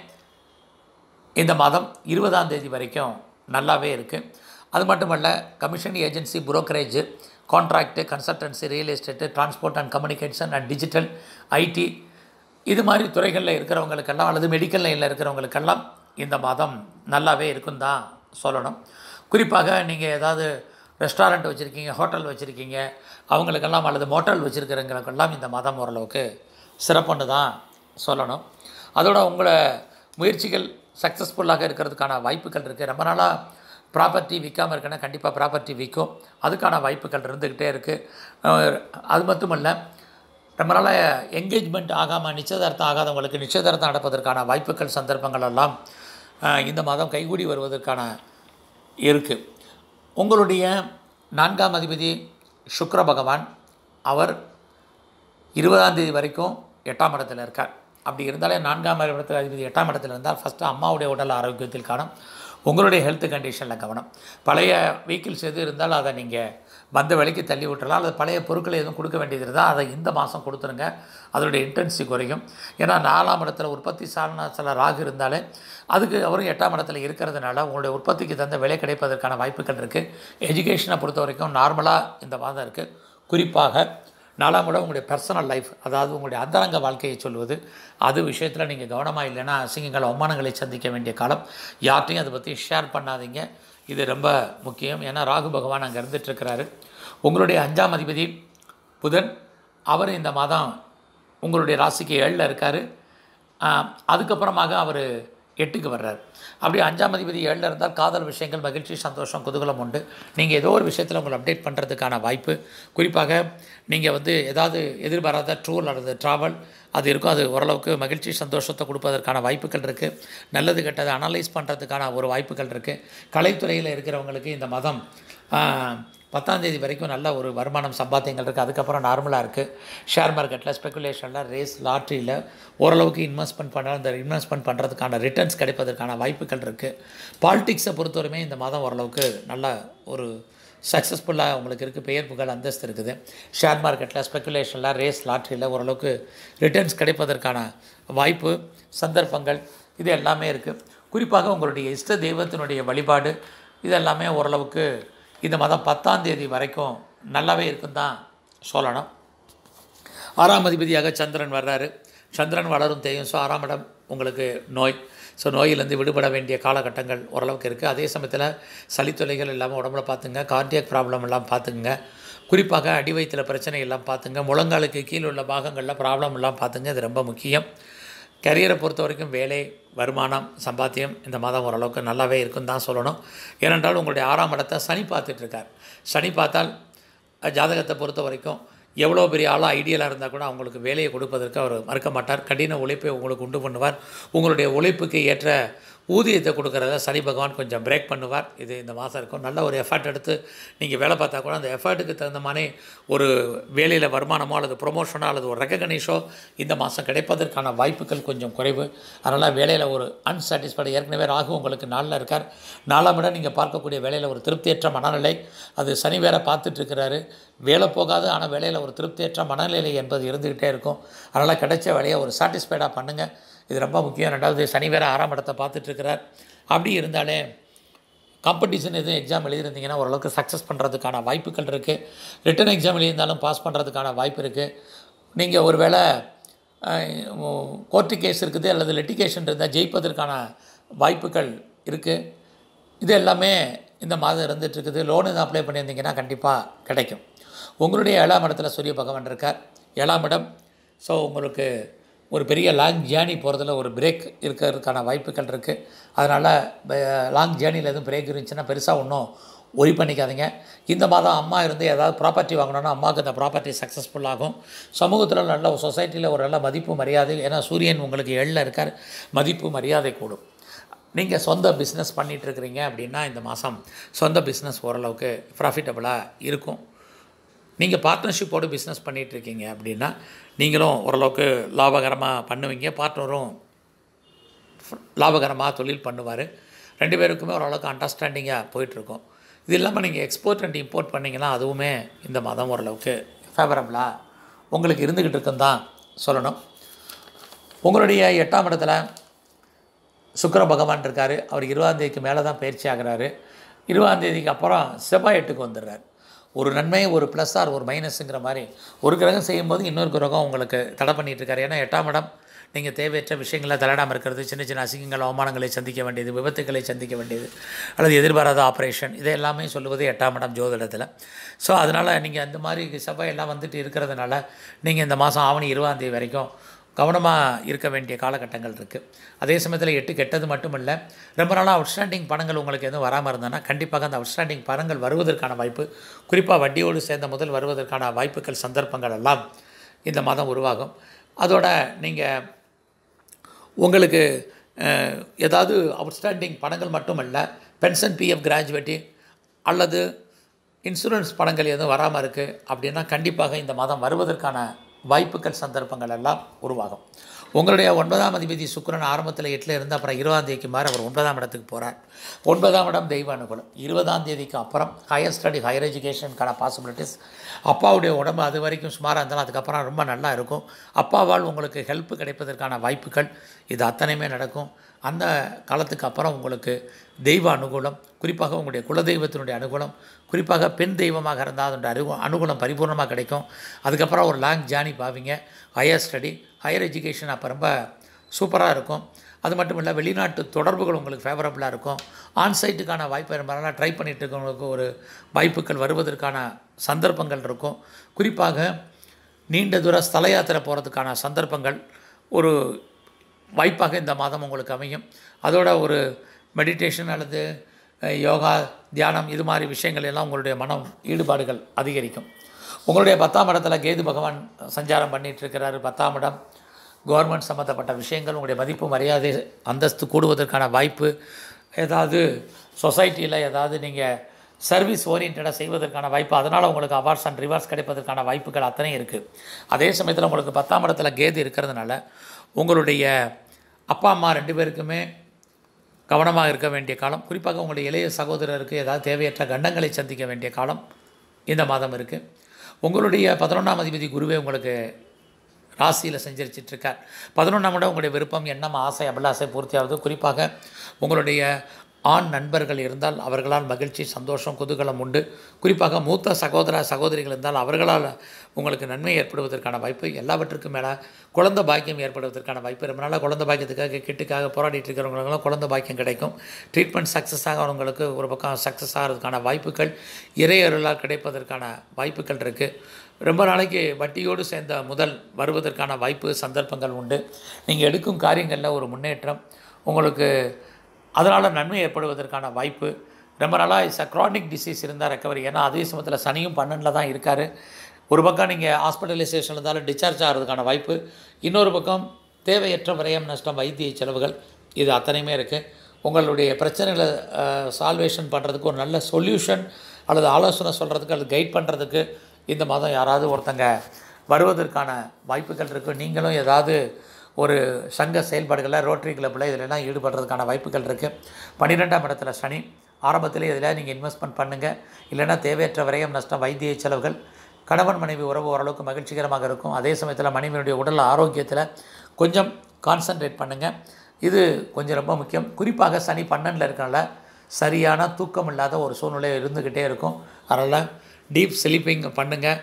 இந்த மாதம் 20ஆம் தேதி வரைக்கும் நல்லாவே இருக்குது. அது மட்டுமல்ல commission agency, brokerage, contract, consultancy, real estate, transport and communication and digital, IT இது மாதிரி துறைகளில் இருக்கிறவங்களுக்கெல்லாம் அல்லது மெடிக்கல் லைனில் இருக்கிறவங்களுக்கெல்லாம் இந்த மாதம் நல்லாவே இருக்குன்னு தான் சொல்லணும். குறிப்பாக நீங்கள் ஏதாவது ரெஸ்டாரண்ட் வச்சுருக்கீங்க, ஹோட்டல் வச்சுருக்கீங்க அவங்களுக்கெல்லாம் அல்லது மோட்டல் வச்சுருக்கிறவங்களுக்கெல்லாம் இந்த மாதம் ஓரளவுக்கு சிறப்புன்னு தான் சொல்லணும். அதோட உங்களை முயற்சிகள் சக்ஸஸ்ஃபுல்லாக இருக்கிறதுக்கான வாய்ப்புகள் இருக்குது. ரொம்ப நாளாக ப்ராப்பர்ட்டி விற்காமல் இருக்குன்னா கண்டிப்பாக ப்ராப்பர்ட்டி விற்கும், அதுக்கான வாய்ப்புகள் இருந்துக்கிட்டே இருக்குது. அது மட்டும் இல்லை ரொம்ப நாளாக என்கேஜ்மெண்ட் ஆகாமல் நிச்சயதார்த்தம் ஆகாதவங்களுக்கு நிச்சயதார்த்தம் நடப்பதற்கான வாய்ப்புகள், சந்தர்ப்பங்கள் எல்லாம் இந்த மாதம் கைகூடி வருவதற்கான இருக்குது. உங்களுடைய 4ஆம் அதிபதி சுக்கிர பகவான் அவர் 20ஆம் தேதி வரைக்கும் 8ஆம் இடத்துல இருக்கார். அப்படி இருந்தாலே 4ஆம் இடத்துல அதிபதி 8ஆம் இடத்துல இருந்தால் ஃபஸ்ட்டு அம்மாவுடைய உடல் ஆரோக்கியத்தில் கவனம், உங்களுடைய ஹெல்த் கண்டிஷனில் கவனம். பழைய வெஹிக்கிள்ஸ் எது இருந்தாலும் அதை நீங்கள் வந்த விலைக்கு தள்ளி விட்டுறலாம் அல்லது பழைய பொருட்களை எதுவும் கொடுக்க வேண்டியது இருந்தால் அதை இந்த மாதம் கொடுத்துருங்க, அதனுடைய இன்டென்சி குறையும். ஏன்னா 4ஆம் இடத்துல உற்பத்தி சாரணத்தில் ராகு இருந்தாலே அதுக்கு அவரும் 8ஆம் இடத்துல இருக்கிறதுனால உங்களுடைய உற்பத்திக்கு தந்த விலை கிடைப்பதற்கான வாய்ப்புகள் இருக்குது. எஜுகேஷனை பொறுத்த வரைக்கும் நார்மலாக இந்த மாதம் இருக்குது. குறிப்பாக 4ஆம் இடம் உங்களுடைய பர்சனல் லைஃப், அதாவது உங்களுடைய அந்தரங்க வாழ்க்கையை சொல்வது, அது விஷயத்தில் நீங்கள் கவனமாக இல்லைன்னா அசிங்கங்கள், அவமானங்களை சந்திக்க வேண்டிய காலம். யார்ட்டையும் அதை பற்றி ஷேர் பண்ணாதீங்க, இது ரொம்ப முக்கியம். ஏன்னா ராகு பகவான் அங்கே இருந்துகிட்ருக்கிறாரு. உங்களுடைய 5ஆம் அதிபதி புதன் அவர் இந்த மாதம் உங்களுடைய ராசிக்கு 7ல் இருக்கார். அதுக்கப்புறமாக அவர் 8க்கு வர்றார். அப்படி 5ஆம் அதிபதி 7ல் இருந்தால் காதல் விஷயங்கள், மகிழ்ச்சி, சந்தோஷம், குதூகலம் உண்டு. நீங்கள் ஏதோ ஒரு விஷயத்தில் உங்களை அப்டேட் பண்ணுறதுக்கான வாய்ப்பு, குறிப்பாக நீங்கள் ஏதாவது எதிர்பாராத டூர் அல்லது ட்ராவல் அது இருக்கும், அது ஓரளவுக்கு மகிழ்ச்சி, சந்தோஷத்தை கொடுப்பதற்கான வாய்ப்புகள் இருக்குது. நல்லது கெட்டதை அனலைஸ் பண்ணுறதுக்கான ஒரு வாய்ப்புகள் இருக்குது. கலைத்துறையில் இருக்கிறவங்களுக்கு இந்த மாதம் 10 வரைக்கும் நல்ல ஒரு வருமானம் சம்பாத்தியங்கள் இருக்குது. அதுக்கப்புறம் நார்மலாக இருக்குது. ஷேர் மார்க்கெட்டில் ஸ்பெக்குலேஷனில் ரேஸ் லாட்ரியில் ஓரளவுக்கு இன்வெஸ்ட்மெண்ட் பண்ண அந்த இன்வெஸ்ட்மெண்ட் பண்ணுறதுக்கான ரிட்டர்ன்ஸ் கிடைப்பதற்கான வாய்ப்புகள் இருக்குது. பாலிடிக்ஸை பொறுத்தவரையுமே இந்த மாதம் ஓரளவுக்கு நல்ல ஒரு சக்ஸஸ்ஃபுல்லாக உங்களுக்கு இருக்குது. பெயர் புகழ் அந்தஸ்து இருக்குது. ஷேர் மார்க்கெட்டில் ஸ்பெக்குலேஷனில் ரேஸ் லாட்ரியில் ஓரளவுக்கு ரிட்டர்ன்ஸ் கிடைப்பதற்கான வாய்ப்பு சந்தர்ப்பங்கள் இது எல்லாமே இருக்குது. குறிப்பாக உங்களுடைய இஷ்ட தெய்வத்தினுடைய வழிபாடு இதெல்லாமே ஓரளவுக்கு இந்த மாதம் 10 வரைக்கும் நல்லாவே இருக்குன்னு தான் சொல்லணும். 6ஆம் அதிபதியாக சந்திரன் வர்றாரு. சந்திரன் வளரும் தெரியும். ஸோ 6ஆம் இடம் உங்களுக்கு நோய். ஸோ நோயிலேருந்து விடுபட வேண்டிய காலகட்டங்கள் ஓரளவுக்கு இருக்குது. அதே சமயத்தில் சளித்தொலைகள் இல்லாமல் உடம்புல பார்த்துங்க. கார்டியாக் ப்ராப்ளம் எல்லாம் பார்த்துங்க. குறிப்பாக அடிவயிற்றில் பிரச்சனை எல்லாம் பார்த்துங்க. முழங்காலுக்கு கீழே உள்ள பாகங்களில் ப்ராப்ளம் எல்லாம் பார்த்துங்க. இது ரொம்ப முக்கியம். கரியரை பொறுத்த வரைக்கும் வேலை வருமானம் சம்பாத்தியம் இந்த மாதம் ஓரளவுக்கு நல்லாவே இருக்குன்னு தான் சொல்லணும். ஏனென்றால் உங்களுடைய 6ஆம் இடத்தை சனி பார்த்துட்ருக்கார். சனி பார்த்தால் ஜாதகத்தை பொறுத்த வரைக்கும் எவ்வளோ பெரிய ஆளாக ஐடியலாக இருந்தால் கூட அவங்களுக்கு வேலையை கொடுப்பதற்கு அவர் மறுக்க மாட்டார். கடின உழைப்பை உங்களுக்கு உண்டு பண்ணுவார். உங்களுடைய உழைப்புக்கு ஏற்ற ஊதியத்தை கொடுக்குறத சனி பகவான் கொஞ்சம் பிரேக் பண்ணுவார். இது இந்த மாதம் இருக்கும். நல்ல ஒரு எஃபர்ட் எடுத்து நீங்கள் வேலை பார்த்தா கூட அந்த எஃபர்ட்டுக்கு தகுந்த மாதிரி ஒரு வேலையில் வருமானமோ அல்லது ப்ரொமோஷனோ அல்லது ஒரு ரெக்கக்னைஸோ இந்த மாதம் கிடைப்பதற்கான வாய்ப்புகள் கொஞ்சம் குறைவு. அதனால் வேலையில் ஒரு அன்சாட்டிஸ்ஃபைடு. ஏற்கனவே ராகு உங்களுக்கு 4ல் இருக்கார். 4ஆம் இடம் நீங்கள் பார்க்கக்கூடிய வேலையில் ஒரு திருப்தியற்ற மனநிலை. அது சனி வேலை பார்த்துட்ருக்கிறாரு. வேலை போகாது, ஆனால் வேலையில் ஒரு திருப்தியற்ற மனநிலை என்பது இருந்துக்கிட்டே இருக்கும். அதனால் கிடைச்ச வேலையை ஒரு சாட்டிஸ்ஃபைடாக பண்ணுங்கள். இது ரொம்ப முக்கியம். 2வது சனி வேறு 6ஆம் இடத்தை பார்த்துட்ருக்கிறார். அப்படி இருந்தாலே காம்படிஷன் எதுவும் எக்ஸாம் எழுதியிருந்தீங்கன்னா ஓரளவுக்கு சக்ஸஸ் பண்ணுறதுக்கான வாய்ப்புகள் இருக்குது. ரிட்டன் எக்ஸாம் எழுதியிருந்தாலும் பாஸ் பண்ணுறதுக்கான வாய்ப்பு இருக்குது. நீங்கள் ஒரு வேளை கோர்ட்டு கேஸ் இருக்குது அல்லது லிட்டிகேஷன் இருந்தால் ஜெயிப்பதற்கான வாய்ப்புகள் இருக்குது. இது எல்லாமே இந்த மாதம் இருந்துகிட்ருக்குது. லோன் எதுவும் அப்ளை பண்ணியிருந்தீங்கன்னா கண்டிப்பாக கிடைக்கும். உங்களுடைய 7ஆம் இடத்துல சூரிய பகவான் இருக்கார். 7ஆம் இடம் ஸோ உங்களுக்கு ஒரு பெரிய லாங் ஜேர்னி போகிறதுல ஒரு பிரேக் இருக்கிறதுக்கான வாய்ப்புகள் இருக்குது. அதனால் லாங் ஜேர்னியில் எதுவும் பிரேக் இருந்துச்சுன்னா பெருசாக ஒன்றும் ஒரி பண்ணிக்காதீங்க. இந்த மாதம் அம்மா இருந்து ஏதாவது ப்ராப்பர்ட்டி வாங்கினோன்னா அம்மாவுக்கு அந்த ப்ராப்பர்ட்டி சக்ஸஸ்ஃபுல்லாகும். சமூகத்தில் நல்ல சொசைட்டியில் ஒரு நல்ல மதிப்பு மரியாதை. ஏன்னா சூரியன் உங்களுக்கு 7ல் இருக்கார். மதிப்பு மரியாதை கூடும். நீங்கள் சொந்த பிஸ்னஸ் பண்ணிகிட்ருக்கிறீங்க அப்படின்னா இந்த மாதம் சொந்த பிஸ்னஸ் ஓரளவுக்கு ப்ராஃபிட்டபுளாக இருக்கும். நீங்கள் பார்ட்னர்ஷிப்போடு பிஸ்னஸ் பண்ணிகிட்ருக்கீங்க அப்படின்னா நீங்களும் ஓரளவுக்கு லாபகரமாக பண்ணுவீங்க. பார்ட்னரும் லாபகரமாக தொழில் பண்ணுவார். 2 பேருக்குமே ஓரளவுக்கு அண்டர்ஸ்டாண்டிங்காக போயிட்டுருக்கோம். இது இல்லாமல் நீங்கள் எக்ஸ்போர்ட் அண்ட் இம்போர்ட் பண்ணிங்கன்னா அதுவுமே இந்த மாதம் ஓரளவுக்கு ஃபேவரபுளாக உங்களுக்கு இருந்துக்கிட்டு இருக்குன்னு தான் சொல்லணும். உங்களுடைய 8ஆம் இடத்துல சுக்கிர பகவான் இருக்கார். அவர் 20 மேலே தான் பயிற்சி ஆகிறாரு. 20 அப்புறம் செவ்வாய் 8க்கு வந்துடுறார். ஒரு நன்மை ஒரு ப்ளஸ் ஆர் ஒரு மைனஸுங்கிற மாதிரி ஒரு கிரகம் செய்யும்போது இன்னொரு கிரகம் உங்களுக்கு தடை பண்ணிகிட்ருக்காரு. ஏன்னா 8ஆம் இடம் நீங்கள் தேவையற்ற விஷயங்களை தலையிடாமல் இருக்கிறது, சின்ன சின்ன அசிங்கங்கள் அவமானங்களை சந்திக்க வேண்டியது, விபத்துக்களை சந்திக்க வேண்டியது அல்லது எதிர்பாராத ஆப்ரேஷன் இதை எல்லாமே சொல்லுவது 8ஆம் இடம் ஜோதிடத்தில். ஸோ அதனால் நீங்கள் அந்த மாதிரி செவ்வாய் எல்லாம் வந்துட்டு இருக்கிறதுனால நீங்கள் இந்த மாதம் ஆவணி 20 வரைக்கும் கவனமாக இருக்க வேண்டிய காலகட்டங்கள் இருக்குது. அதே சமயத்தில் 8 கெட்டது மட்டும் இல்லை. ரொம்ப நாளாக அவுட்ஸ்டாண்டிங் பணங்கள் உங்களுக்கு எதுவும் வராமல் இருந்ததுன்னா கண்டிப்பாக அந்த அவுட்ஸ்டாண்டிங் பணங்கள் வருவதற்கான வாய்ப்பு, குறிப்பாக வட்டியோடு சேர்ந்த முதல் வருவதற்கான வாய்ப்புகள் சந்தர்ப்பங்கள் எல்லாம் இந்த மாதம் உருவாகும். அதோட நீங்கள் உங்களுக்கு ஏதாவது அவுட்ஸ்டாண்டிங் பணங்கள் மட்டும் இல்லை, பென்ஷன் பிஎஃப் கிராஜுவேட்டி அல்லது இன்சூரன்ஸ் பணங்கள் எதுவும் வராமல் இருக்குது அப்படின்னா கண்டிப்பாக இந்த மாதம் வருவதற்கான வாய்ப்புகள் சந்தர்ப்பங்கள் எல்லாம் உருவாகும். உங்களுடைய 9ஆம் அதிபதி சுக்கிரன் ஆரம்பத்தில் 8ல் இருந்து அப்புறம் 20 மாறி அவர் 9ஆம் இடத்துக்கு போகிறார். 9ஆம் இடம் தெய்வ அனுகூலம். 20 அப்புறம் ஹையர் ஸ்டடி ஹையர் எஜுகேஷனுக்கான பாசிபிலிட்டிஸ். அப்பாவுடைய உடம்பு அது வரைக்கும் சுமாராக இருந்தாலும் அதுக்கப்புறம் ரொம்ப நல்லா இருக்கும். அப்பாவால் உங்களுக்கு ஹெல்ப் கிடைப்பதற்கான வாய்ப்புகள் இது அத்தனையுமே நடக்கும். அந்த காலத்துக்கு அப்புறம் உங்களுக்கு தெய்வ அனுகூலம், குறிப்பாக உங்களுடைய குலதெய்வத்தினுடைய அனுகூலம், குறிப்பாக பெண் தெய்வமாக இருந்தால் அதனுடைய அனுகூலம் பரிபூர்ணமாக கிடைக்கும். அதுக்கப்புறம் ஒரு லாங் ஜேர்னி பாவீங்க. ஹையர் ஸ்டடி ஹையர் எஜுகேஷன் அப்போ ரொம்ப சூப்பராக இருக்கும். அது மட்டும் இல்லை வெளிநாட்டு தொடர்புகள் உங்களுக்கு ஃபேவரபுளாக இருக்கும். ஆன்சைட்டுக்கான வாய்ப்பு இருந்தாலும் ட்ரை பண்ணிகிட்டு இருக்கவங்களுக்கு ஒரு வாய்ப்புகள் வருவதற்கான சந்தர்ப்பங்கள் இருக்கும். குறிப்பாக நீண்ட தூர ஸ்தல யாத்திரை போகிறதுக்கான சந்தர்ப்பங்கள் ஒரு வாய்ப்பாக இந்த மாதம் உங்களுக்கு அமையும். அதோட ஒரு மெடிடேஷன் அல்லது யோகா தியானம் இது மாதிரி விஷயங்கள் எல்லாம் உங்களுடைய மனம் ஈடுபாடுகள் அதிகரிக்கும். உங்களுடைய 10ஆம் இடத்துல கேது பகவான் சஞ்சாரம் பண்ணிகிட்ருக்கிறாரு. 10ஆம் இடம் கவர்மெண்ட் சம்மந்தப்பட்ட விஷயங்கள், உங்களுடைய மதிப்பு மரியாதை அந்தஸ்து கூடுவதற்கான வாய்ப்பு, ஏதாவது சொசைட்டியில் ஏதாவது நீங்கள் சர்வீஸ் ஓரியன்டடா செய்வதற்கான வாய்ப்பு, அதனால் உங்களுக்கு அவார்ட்ஸ் அண்ட் ரிவார்ட்ஸ் கிடைப்பதற்கான வாய்ப்புகள் அத்தனை இருக்குது. அதே சமயத்தில் உங்களுக்கு 10ஆம் இடத்துல கேது இருக்கிறதுனால உங்களுடைய அப்பா அம்மா ரெண்டு பேருக்குமே கவனமாக இருக்க வேண்டிய காலம். குறிப்பாக உங்களுடைய இளைய சகோதரருக்கு ஏதாவது தேவையற்ற கண்டங்களை சந்திக்க வேண்டிய காலம் இந்த மாதம் இருக்குது. உங்களுடைய 11ஆம் அதிபதி குருவே உங்களுக்கு ராசியில் செஞ்சரிச்சிட்ருக்கார். 11ஆம் இடம் உங்களுடைய விருப்பம், எண்ணம், ஆசை, அபிலாசை பூர்த்தியாவது. குறிப்பாக உங்களுடைய ஆண் நண்பர்கள் இருந்தால் அவர்களால் மகிழ்ச்சி, சந்தோஷம், குதூகலம் உண்டு. குறிப்பாக மூத்த சகோதர சகோதரிகள் இருந்தால் அவர்களால் உங்களுக்கு நன்மை ஏற்படுவதற்கான வாய்ப்பு. எல்லாவற்றுக்கும் மேலே குழந்த பாக்கியம் ஏற்படுவதற்கான வாய்ப்பு. ரொம்ப நாளாக குழந்தை பாக்கியத்துக்காக கிட்டுக்காக போராடிட்டு இருக்கிறவங்களுக்கெல்லாம் குழந்தை பாக்கியம் கிடைக்கும். ட்ரீட்மெண்ட் சக்ஸஸாக அவங்களுக்கு ஒரு பக்கம் சக்ஸஸ் ஆகிறதுக்கான வாய்ப்புகள், இறையருளால் கிடைப்பதற்கான வாய்ப்புகள் இருக்குது. ரொம்ப நாளைக்கு வட்டியோடு சேர்ந்த முதல் வருவதற்கான வாய்ப்பு, சந்தர்ப்பங்கள் உண்டு. நீங்கள் எடுக்கும் காரியங்களில் ஒரு முன்னேற்றம் உங்களுக்கு, அதனால் நன்மை ஏற்படுவதற்கான வாய்ப்பு. ரொம்ப நாளாக இஸ் க்ரானிக் டிசீஸ் இருந்தால் ரெக்கவரி. ஏன்னா அதே சமயத்தில் சனியும் 12ல் தான் இருக்கார். ஒரு பக்கம் நீங்கள் ஹாஸ்பிட்டலைசேஷன் இருந்தாலும் டிஸ்சார்ஜ் ஆகிறதுக்கான வாய்ப்பு, இன்னொரு பக்கம் தேவையற்ற விரயம், நஷ்டம், வைத்திய செலவுகள், இது அத்தனையுமே இருக்குது. உங்களுடைய பிரச்சனைகளை சால்வேஷன் பண்ணுறதுக்கு ஒரு நல்ல சொல்யூஷன் அல்லது ஆலோசனை சொல்கிறதுக்கு அல்லது கைட் பண்ணுறதுக்கு இந்த மாதம் யாராவது ஒருத்தங்க வருவதற்கான வாய்ப்புகள் இருக்குது. நீங்களும் ஏதாவது ஒரு சங்க செயல்பாடுகளில், ரோட்டரி கிளப்பில் இதிலெல்லாம் ஈடுபடுறதுக்கான வாய்ப்புகள் இருக்குது. 12ஆம் இடத்துல சனி ஆரம்பத்திலே இதில் நீங்கள் இன்வெஸ்ட்மெண்ட் பண்ணுங்கள். இல்லைன்னா தேவையற்ற விரயம், நஷ்டம், வைத்திய செலவுகள். கணவன் மனைவி உறவு ஓரளவுக்கு மகிழ்ச்சிகரமாக இருக்கும். அதே சமயத்தில் மனைவியினுடைய உடல் ஆரோக்கியத்தில் கொஞ்சம் கான்சன்ட்ரேட் பண்ணுங்கள், இது கொஞ்சம் ரொம்ப முக்கியம். குறிப்பாக சனி 12ல் இருக்கனால சரியான தூக்கம் இல்லாத ஒரு சூழ்நிலை இருந்துக்கிட்டே இருக்கும். அதனால் டீப் ஸ்லீப்பிங் பண்ணுங்கள்,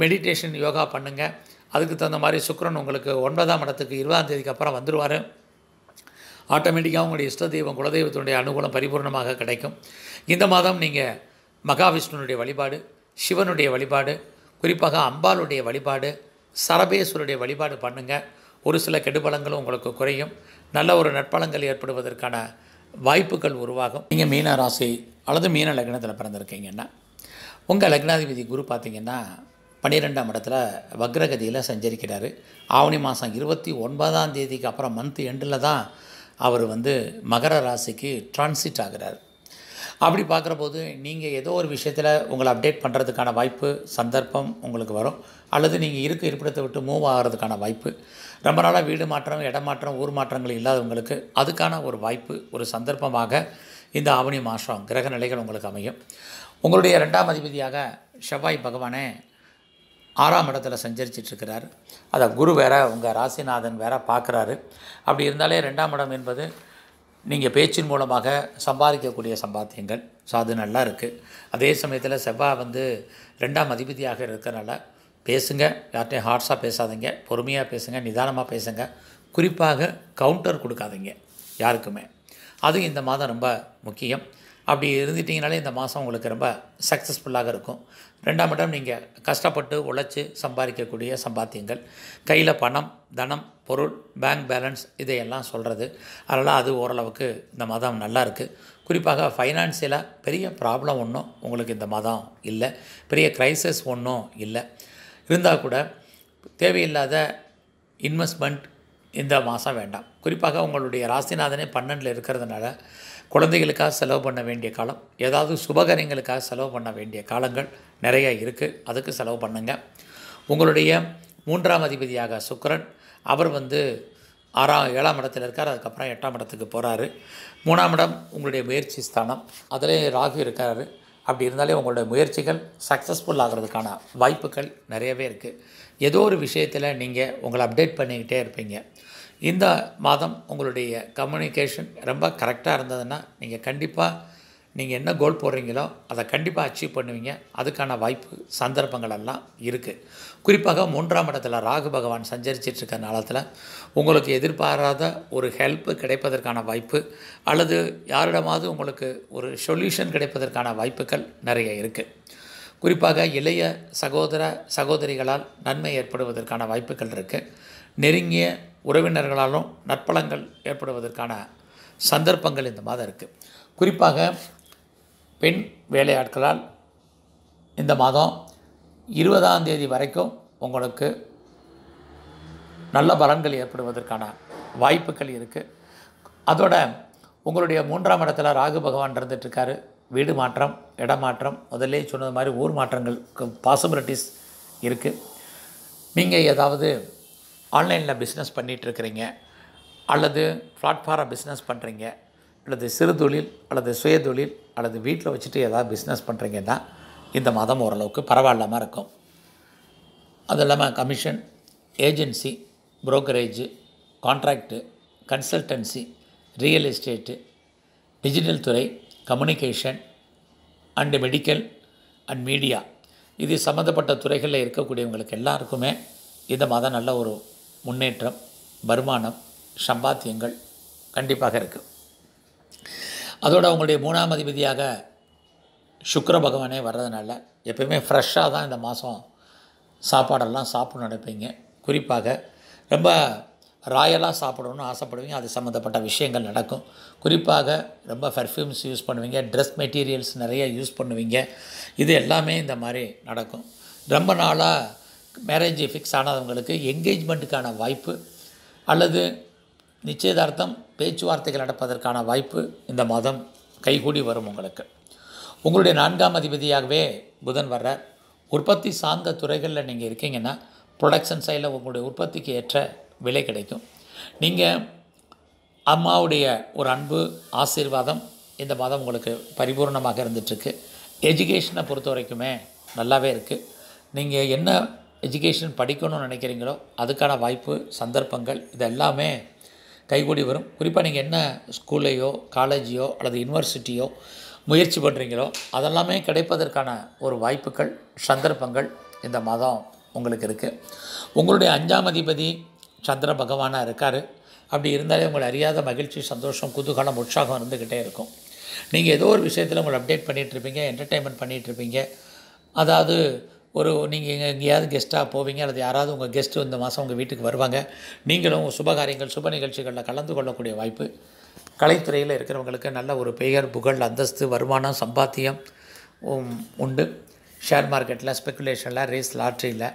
மெடிடேஷன், யோகா பண்ணுங்கள். அதுக்கு தகுந்த மாதிரி சுக்கிரன் உங்களுக்கு 9ஆம் இடத்துக்கு 20ஆம் தேதிக்கு அப்புறம் வந்துடுவார். ஆட்டோமேட்டிக்காக உங்களுடைய இஷ்ட தெய்வம் குலதெய்வத்தினுடைய அனுகூலம் பரிபூர்ணமாக கிடைக்கும். இந்த மாதம் நீங்கள் மகாவிஷ்ணுனுடைய வழிபாடு, சிவனுடைய வழிபாடு, குறிப்பாக அம்பாளுடைய வழிபாடு, சரபேஸ்வருடைய வழிபாடு பண்ணுங்கள். ஒரு சில கெடுபலங்களும் உங்களுக்கு குறையும். நல்ல ஒரு நற்பலங்கள் ஏற்படுவதற்கான வாய்ப்புகள் உருவாகும். நீங்கள் மீன ராசி அல்லது மீன லக்னத்தில் பிறந்திருக்கீங்கன்னா உங்கள் லக்னாதிபதி குரு பார்த்திங்கன்னா 12ஆம் இடத்துல வக்ரகதியில் சஞ்சரிக்கிறார். ஆவணி மாதம் 29ஆம் தேதிக்கு அப்புறம் மந்த் எண்டில் தான் அவர் வந்து மகர ராசிக்கு டிரான்சிட் ஆகிறார். அப்படி பார்க்குற போது நீங்கள் ஏதோ ஒரு விஷயத்தில் உங்களை அப்டேட் பண்ணுறதுக்கான வாய்ப்பு, சந்தர்ப்பம் உங்களுக்கு வரும். அல்லது நீங்கள் இருப்பிடத்தை விட்டு மூவ் ஆகிறதுக்கான வாய்ப்பு. ரொம்ப நாளாக வீடு மாற்றம், இடமாற்றம், ஊர் மாற்றங்கள் இல்லாதவங்களுக்கு அதுக்கான ஒரு வாய்ப்பு, ஒரு சந்தர்ப்பமாக இந்த ஆவணி மாதம் கிரக நிலைகள் உங்களுக்கு அமையும். உங்களுடைய 2ஆம் அதிபதியாக செவ்வாய் பகவானே 6ஆம் இடத்துல சஞ்சரிச்சிட்ருக்கிறார். அதை குரு வேற, உங்கள் ராசிநாதன் வேற பார்க்குறாரு. அப்படி இருந்தாலே 2ஆம் இடம் என்பது நீங்கள் பேச்சின் மூலமாக சம்பாதிக்கக்கூடிய சம்பாத்தியங்கள், ஸோ அது நல்லா இருக்குது. அதே சமயத்தில் செவ்வாய் வந்து 2ஆம் அதிபதியாக இருக்கிறனால பேசுங்க, யார்ட்டையும் ஹார்ட்ஸாக பேசாதீங்க, பொறுமையாக பேசுங்க, நிதானமாக பேசுங்க. குறிப்பாக கவுண்டர் கொடுக்காதீங்க யாருக்குமே, அது இந்த மாதம் ரொம்ப முக்கியம். அப்படி இருந்துட்டிங்கனாலே இந்த மாதம் உங்களுக்கு ரொம்ப சக்ஸஸ்ஃபுல்லாக இருக்கும். 2ஆம் இடம் நீங்கள் கஷ்டப்பட்டு உழைச்சி சம்பாதிக்கக்கூடிய சம்பாத்தியங்கள், கையில் பணம், தனம், பொருள், பேங்க் பேலன்ஸ், இதையெல்லாம் சொல்கிறது. அதனால் அது ஓரளவுக்கு இந்த மாதம் நல்லா இருக்குது. குறிப்பாக ஃபைனான்சியலாக பெரிய ப்ராப்ளம் ஒன்றும் உங்களுக்கு இந்த மாதம் இல்லை, பெரிய க்ரைசஸ் ஒன்றும் இல்லை. இருந்தால் கூட தேவையில்லாத இன்வெஸ்ட்மெண்ட் இந்த மாதம் வேண்டாம். குறிப்பாக உங்களுடைய ராசிநாதனே 12ல் இருக்கிறதுனால குழந்தைகளுக்காக செலவு பண்ண வேண்டிய காலம், ஏதாவது சுபகரியங்களுக்காக செலவு பண்ண வேண்டிய காலங்கள் நிறைய இருக்குது, அதுக்கு செலவு பண்ணுங்கள். உங்களுடைய 3ஆம் அதிபதியாக சுக்கிரன், அவர் வந்து 7ஆம் இடத்துல இருக்கார். அதுக்கப்புறம் 8ஆம் இடத்துக்கு போகிறாரு. 3ஆம் இடம் உங்களுடைய முயற்சி ஸ்தானம், அதிலே ராகு இருக்கார். அப்படி இருந்தாலே உங்களுடைய முயற்சிகள் சக்ஸஸ்ஃபுல் ஆகிறதுக்கான வாய்ப்புகள் நிறையவே இருக்குது. ஏதோ ஒரு விஷயத்தில் நீங்கள் உங்களை அப்டேட் பண்ணிக்கிட்டே இருப்பீங்க. இந்த மாதம் உங்களுடைய கம்யூனிகேஷன் ரொம்ப கரெக்டாக இருந்ததுன்னா நீங்கள் கண்டிப்பாக நீங்கள் என்ன கோல் போடுறீங்களோ அதை கண்டிப்பாக அச்சீவ் பண்ணுவீங்க. அதுக்கான வாய்ப்பு, சந்தர்ப்பங்கள் எல்லாம் இருக்குது. குறிப்பாக 3ஆம் இடத்துல ராகு பகவான் சஞ்சரிச்சிட்ருக்க நாளத்தில் உங்களுக்கு எதிர்பாராத ஒரு ஹெல்ப்பு கிடைப்பதற்கான வாய்ப்பு, அல்லது யாரிடமாவது உங்களுக்கு ஒரு சொல்யூஷன் கிடைப்பதற்கான வாய்ப்புகள் நிறைய இருக்குது. குறிப்பாக இளைய சகோதர சகோதரிகளால் நன்மை ஏற்படுவதற்கான வாய்ப்புகள் இருக்குது. நெருங்கிய உறவினர்களாலும் நற்பலங்கள் ஏற்படுவதற்கான சந்தர்ப்பங்கள் இந்த மாதம் இருக்குது. குறிப்பாக பெண் வேலையாட்களால் இந்த மாதம் 20ஆம் தேதி வரைக்கும் உங்களுக்கு நல்ல பலன்கள் ஏற்படுவதற்கான வாய்ப்புகள் இருக்குது. அதோட உங்களுடைய 3ஆம் இடத்துல ராகு பகவான் இருந்துகிட்ருக்காரு. वीडु मात्तम इडम मात्तम मुदल्ले सोन्नदु मारी ऊर मात्तंगळुक्कु पॉसिबिलिटीज इरुक्कु नींगे एदावदु ऑनलाइन बिजनेस पण्णिट्टु इरुक्किरींगे அல்லது பிளாட்ஃபார்ம் பிஸ்னஸ் பண்ணுறீங்க அல்லது சிறு தொழில் அல்லது சுய தொழில் அல்லது வீட்டில் வச்சுட்டு ஏதாவது பிஸ்னஸ் பண்ணுறீங்கன்னா இந்த மாதம் ஓரளவுக்கு பரவாயில்லாமல் இருக்கும். அது இல்லாமல் commission agency brokerage contract consultancy real estate digital துறை communication and medical and media இது சம்மந்தப்பட்ட துறைகளில் இருக்கக்கூடியவங்களுக்கு எல்லாருக்குமே இந்த மாதம் நல்ல ஒரு முன்னேற்றம் வருமானம் சம்பாத்தியங்கள் கண்டிப்பாக இருக்குது. அதோடு அவங்களுடைய மூணாம் அதிபதியாக சுக்கிர பகவானே வர்றதுனால எப்பயுமே ஃப்ரெஷ்ஷாக தான் இந்த மாதம் சாப்பாடெல்லாம் சாப்பிட நினைப்பீங்க. குறிப்பாக ரொம்ப ராயலாக சாப்பிடணும்னு ஆசைப்படுவீங்க, அது சம்மந்தப்பட்ட விஷயங்கள் நடக்கும். குறிப்பாக ரொம்ப பெர்ஃப்யூம்ஸ் யூஸ் பண்ணுவீங்க, ட்ரெஸ் மெட்டீரியல்ஸ் நிறைய யூஸ் பண்ணுவீங்க, இது எல்லாமே இந்த மாதிரி நடக்கும். ரொம்ப நாளாக மேரேஜ் ஃபிக்ஸ் ஆனவங்களுக்கு என்கேஜ்மெண்ட்டுக்கான வாய்ப்பு அல்லது நிச்சயதார்த்தம் பேச்சுவார்த்தைகள் நடப்பதற்கான வாய்ப்பு இந்த மாதம் கைகூடி வரும். உங்களுக்கு உங்களுடைய நான்காம் அதிபதியாகவே புதன் வர்றார். உற்பத்தி சார்ந்த துறைகளில் நீங்கள் இருக்கீங்கன்னா ப்ரொடக்ஷன் சைடில் உங்களுடைய உற்பத்திக்கு ஏற்ற விலை கிடைக்கும். நீங்கள் அம்மாவுடைய ஒரு அன்பு ஆசீர்வாதம் இந்த மாதம் உங்களுக்கு பரிபூர்ணமாக இருந்துகிட்ருக்கு. எஜுகேஷனை பொறுத்த வரைக்குமே நல்லாவே இருக்குது. நீங்கள் என்ன எஜுகேஷன் படிக்கணும்னு நினைக்கிறீங்களோ அதுக்கான வாய்ப்பு சந்தர்ப்பங்கள் இது எல்லாமே கைகூடி வரும். குறிப்பாக நீங்கள் என்ன ஸ்கூல்லையோ காலேஜையோ அல்லது யூனிவர்சிட்டியோ முயற்சி பண்ணுறீங்களோ அதெல்லாமே கிடைப்பதற்கான ஒரு வாய்ப்புகள் சந்தர்ப்பங்கள் இந்த மாதம் உங்களுக்கு இருக்குது. உங்களுடைய அஞ்சாம் அதிபதி சந்திர பகவானாக இருக்கார். அப்படி இருந்தாலே உங்களை அறியாத மகிழ்ச்சி சந்தோஷம் குதூகலம் உற்சாகம் இருந்துக்கிட்டே இருக்கும். நீங்கள் ஏதோ ஒரு விஷயத்தில் உங்களை அப்டேட் பண்ணிகிட்ருப்பீங்க, என்டர்டெயின்மெண்ட் பண்ணிகிட்ருப்பீங்க. அதாவது ஒரு நீங்கள் எங்கேயாவது கெஸ்ட்டாக போவீங்க அல்லது யாராவது உங்கள் கெஸ்ட்டு இந்த மாதம் உங்கள் வீட்டுக்கு வருவாங்க. நீங்களும் சுபகாரியங்கள் சுப நிகழ்ச்சிகளில் கலந்து கொள்ளக்கூடிய வாய்ப்பு. கலைத்துறையில் இருக்கிறவங்களுக்கு நல்ல ஒரு பெயர் புகழ் அந்தஸ்து வருமானம் சம்பாத்தியம் உண்டு. ஷேர் மார்க்கெட்டில் ஸ்பெக்குலேஷனில் ரேஸ் லாட்ரியில்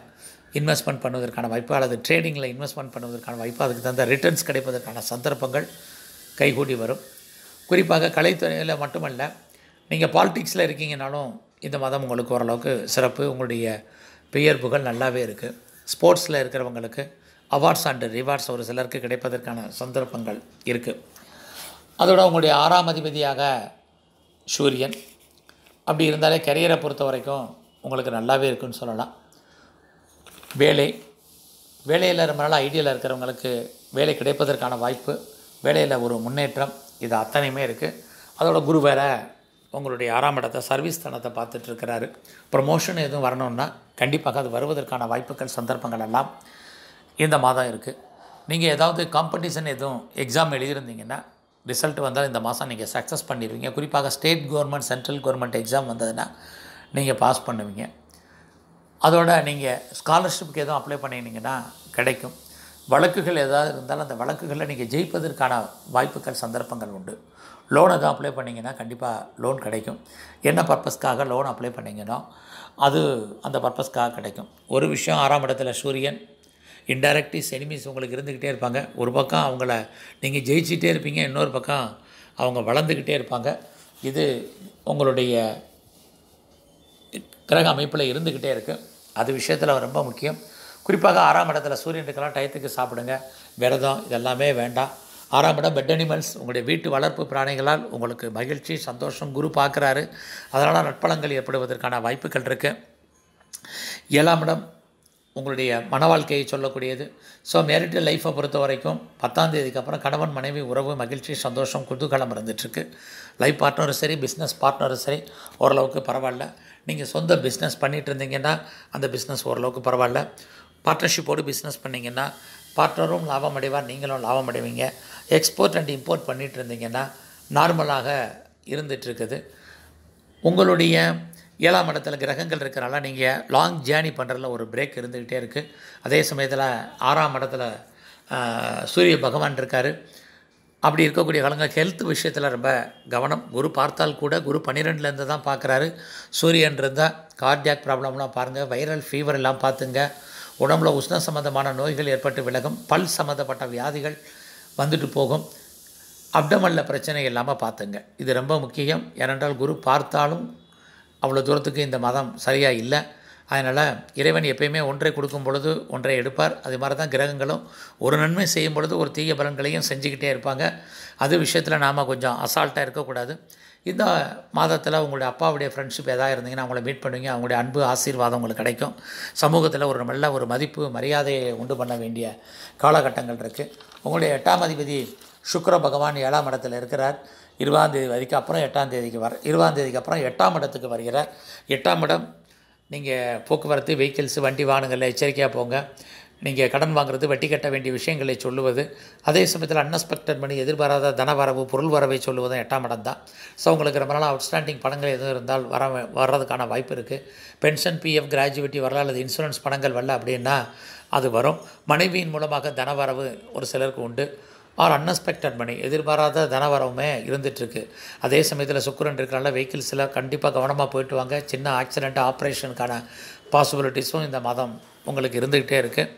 இன்வெஸ்ட்மெண்ட் பண்ணுவதற்கான வாய்ப்பு அல்லது ட்ரேடிங்கில் இன்வெஸ்ட்மெண்ட் பண்ணுவதற்கான வாய்ப்பு, அதுக்கு தகுந்த ரிட்டர்ன்ஸ் கிடைப்பதற்கான சந்தர்ப்பங்கள் கைகூடி வரும். குறிப்பாக கலைத்துறையில் மட்டுமல்ல, நீங்கள் பாலிடிக்ஸில் இருக்கீங்கனாலும் இந்த மாதம் உங்களுக்கு ஓரளவுக்கு சிறப்பு. உங்களுடைய பெயர் புகழ் நல்லாவே இருக்குது. ஸ்போர்ட்ஸில் இருக்கிறவங்களுக்கு அவார்ட்ஸ் அண்டு ரிவார்ட்ஸ் ஒரு சிலருக்கு கிடைப்பதற்கான சந்தர்ப்பங்கள் இருக்குது. அதோட உங்களுடைய ஆறாம் அதிபதியாக சூரியன். அப்படி இருந்தாலே கரியரை பொறுத்த வரைக்கும் உங்களுக்கு நல்லாவே இருக்குன்னு சொல்லலாம். வேலையில் ரொம்ப நாள் ஐடியாவில் இருக்கிறவங்களுக்கு வேலை கிடைப்பதற்கான வாய்ப்பு, வேலையில் ஒரு முன்னேற்றம் இது அத்தனையுமே இருக்குது. அதோட குரு வேறு உங்களுடைய ஆறாம் இடத்தை சர்வீஸ் தனத்தை பார்த்துட்டு இருக்கிறாரு. ப்ரொமோஷன் எதுவும் வரணுன்னா கண்டிப்பாக அது வருவதற்கான வாய்ப்புகள் சந்தர்ப்பங்கள் எல்லாம் இந்த மாதம் இருக்குது. நீங்கள் ஏதாவது காம்படிஷன் எதுவும் எக்ஸாம் எழுதியிருந்தீங்கன்னா ரிசல்ட் வந்தால் இந்த மாதம் நீங்கள் சக்ஸஸ் பண்ணிடுவீங்க. குறிப்பாக state government central government exam வந்ததுன்னா நீங்கள் பாஸ் பண்ணுவீங்க. அதோடு நீங்கள் ஸ்காலர்ஷிப்புக்கு எதுவும் அப்ளை பண்ணிங்கன்னா கிடைக்கும். வழக்குகள் ஏதாவது இருந்தாலும் அந்த வழக்குகளில் நீங்கள் ஜெயிப்பதற்கான வாய்ப்புகள் சந்தர்ப்பங்கள் உண்டு. லோன் எதுவும் அப்ளை பண்ணிங்கன்னா கண்டிப்பாக லோன் கிடைக்கும். என்ன பர்பஸ்க்காக லோன் அப்ளை பண்ணிங்கன்னா அது அந்த பர்பஸ்க்காக கிடைக்கும். ஒரு விஷயம், ஆறாம் இடத்துல சூரியன் இன்டைரக்டிஸ் எனிமீஸ் உங்களுக்கு இருந்துக்கிட்டே இருப்பாங்க. ஒரு பக்கம் அவங்கள நீங்கள் ஜெயிச்சிகிட்டே இருப்பீங்க, இன்னொரு பக்கம் அவங்க வளர்ந்துக்கிட்டே இருப்பாங்க. இது உங்களுடைய கிரக அமைப்பில் இருந்துக்கிட்டே இருக்குது. அது விஷயத்தில் ரொம்ப முக்கியம். குறிப்பாக ஆறாம் இடத்துல சூரியனுக்கெல்லாம் டயத்துக்கு சாப்பிடுங்க, விரதம் இதெல்லாமே வேண்டாம். ஆறாம் இடம் பெட் அனிமல்ஸ், உங்களுடைய வீட்டு வளர்ப்பு பிராணிகளால் உங்களுக்கு மகிழ்ச்சி சந்தோஷம் குரு பார்க்குறாரு. அதனால் நட்பலங்கள் ஏற்படுவதற்கான வாய்ப்புகள் இருக்குது. ஏழாம் இடம் உங்களுடைய மன வாழ்க்கையை சொல்லக்கூடியது. ஸோ மேரிட்டல் லைஃப்பை பொறுத்த வரைக்கும் 10ஆம் தேதிக்கு அப்புறம் கணவன் மனைவி உறவு மகிழ்ச்சி சந்தோஷம் குதூகலம் இருந்துகிட்ருக்கு. லைஃப் பார்ட்னரும் சரி பிஸ்னஸ் பார்ட்னரும் சரி ஓரளவுக்கு பரவாயில்ல. நீங்கள் சொந்த பிஸ்னஸ் பண்ணிகிட்டு இருந்தீங்கன்னா அந்த பிஸ்னஸ் ஓரளவுக்கு பரவாயில்ல. பார்ட்னர்ஷிப்போடு பிஸ்னஸ் பண்ணிங்கன்னா பார்ட்னரும் லாபம் அடைவார், நீங்களும் லாபம் அடைவீங்க. எக்ஸ்போர்ட் அண்ட் இம்போர்ட் பண்ணிகிட்டு இருந்தீங்கன்னா நார்மலாக இருந்துகிட்ருக்குது. உங்களுடைய ஏழாம் இடத்துல கிரகங்கள் இருக்கிறனால நீங்கள் லாங் ஜேர்னி பண்ணுறதுல ஒரு பிரேக் இருந்துக்கிட்டே இருக்குது. அதே சமயத்தில் ஆறாம் இடத்துல சூரிய பகவான் இருக்கார். அப்படி இருக்கக்கூடிய காலங்கள் ஹெல்த் விஷயத்தில் ரொம்ப கவனம். குரு பார்த்தால் கூட குரு 12லேருந்து தான் பார்க்குறாரு. சூரியன் இருந்தால் கார்டியாக் ப்ராப்ளம்லாம் பாருங்கள், வைரல் ஃபீவர் எல்லாம் பார்த்துங்க. உடம்புல உஷ்ண சம்மந்தமான நோய்கள் ஏற்பட்டு விலகும். பல் சம்மந்தப்பட்ட வியாதிகள் வந்துட்டு போகும். அப்டமல்ல பிரச்சனை இல்லாமல் பார்த்துங்க. இது ரொம்ப முக்கியம். ஏனென்றால் குரு பார்த்தாலும் அவ்வளோ தூரத்துக்கு இந்த மதம் சரியாக இல்லை. அதனால் இறைவன் எப்பயுமே ஒன்றை கொடுக்கும் பொழுது ஒன்றை எடுப்பார். அது மாதிரி தான் கிரகங்களும் ஒரு நன்மை செய்யும் பொழுது ஒரு தீய பலன்களையும் செஞ்சுக்கிட்டே இருப்பாங்க. அது விஷயத்தில் நாம் கொஞ்சம் அசால்ட்டாக இருக்கக்கூடாது. இந்த மாதத்தில் உங்களுடைய அப்பாவுடைய ஃப்ரெண்ட்ஷிப் எதாக இருந்தீங்கன்னா அவங்கள மீட் பண்ணுவீங்க. அவங்களுடைய அன்பு ஆசீர்வாதம் உங்களுக்கு கிடைக்கும். சமூகத்தில் ஒரு நல்ல ஒரு மதிப்பு மரியாதையை உண்டு பண்ண வேண்டிய காலகட்டங்கள் இருக்குது. உங்களுடைய 8ஆம் அதிபதி சுக்கிர பகவான் 7ஆம் இடத்தில் இருக்கிறார். 20ஆம் தேதிக்கு அப்புறம் 8ஆம் தேதிக்கு 20ஆம் தேதிக்கு அப்புறம் 8ஆம் இடத்துக்கு வருகிறார். 8ஆம் இடம் நீங்கள் போக்குவரத்து வெஹிக்கிள்ஸு வண்டி வாகனங்களில் எச்சரிக்கையாக போங்க. நீங்கள் கடன் வாங்குறது, வட்டி கட்ட வேண்டிய விஷயங்களை சொல்லுவது, அதே சமயத்தில் அன்எக்ஸ்பெக்டட் மணி எதிர்பாராத தனவரவு பொருள் வரவை சொல்லுவதும் 8ஆம் இடம் தான். ஸோ உங்களுக்கு ரொம்ப நாள் அவுட்ஸ்டாண்டிங் பணங்கள் எதுவும் இருந்தால் வர்றதுக்கான வாய்ப்பு இருக்குது. பென்ஷன், பிஎஃப், கிராஜுவிட்டி வரலாம், அல்லது இன்சூரன்ஸ் பணங்கள் வரல அப்படின்னா அது வரும். மனைவியின் மூலமாக தனவரவு ஒரு சிலருக்கு உண்டு. ஆர் அன்எக்ஸ்பெக்டட் மணி எதிர்பாராத தனவரவுமே இருந்துகிட்ருக்கு. அதே சமயத்தில் சுக்கிரன் இருக்கிறனால வெஹிக்கிள்ஸில் கண்டிப்பாக கவனமாக போயிட்டு வாங்க. சின்ன ஆக்சிடென்ட், ஆப்ரேஷனுக்கான பாசிபிலிட்டிஸும் இந்த மாதம் உங்களுக்கு இருந்துக்கிட்டே இருக்குது.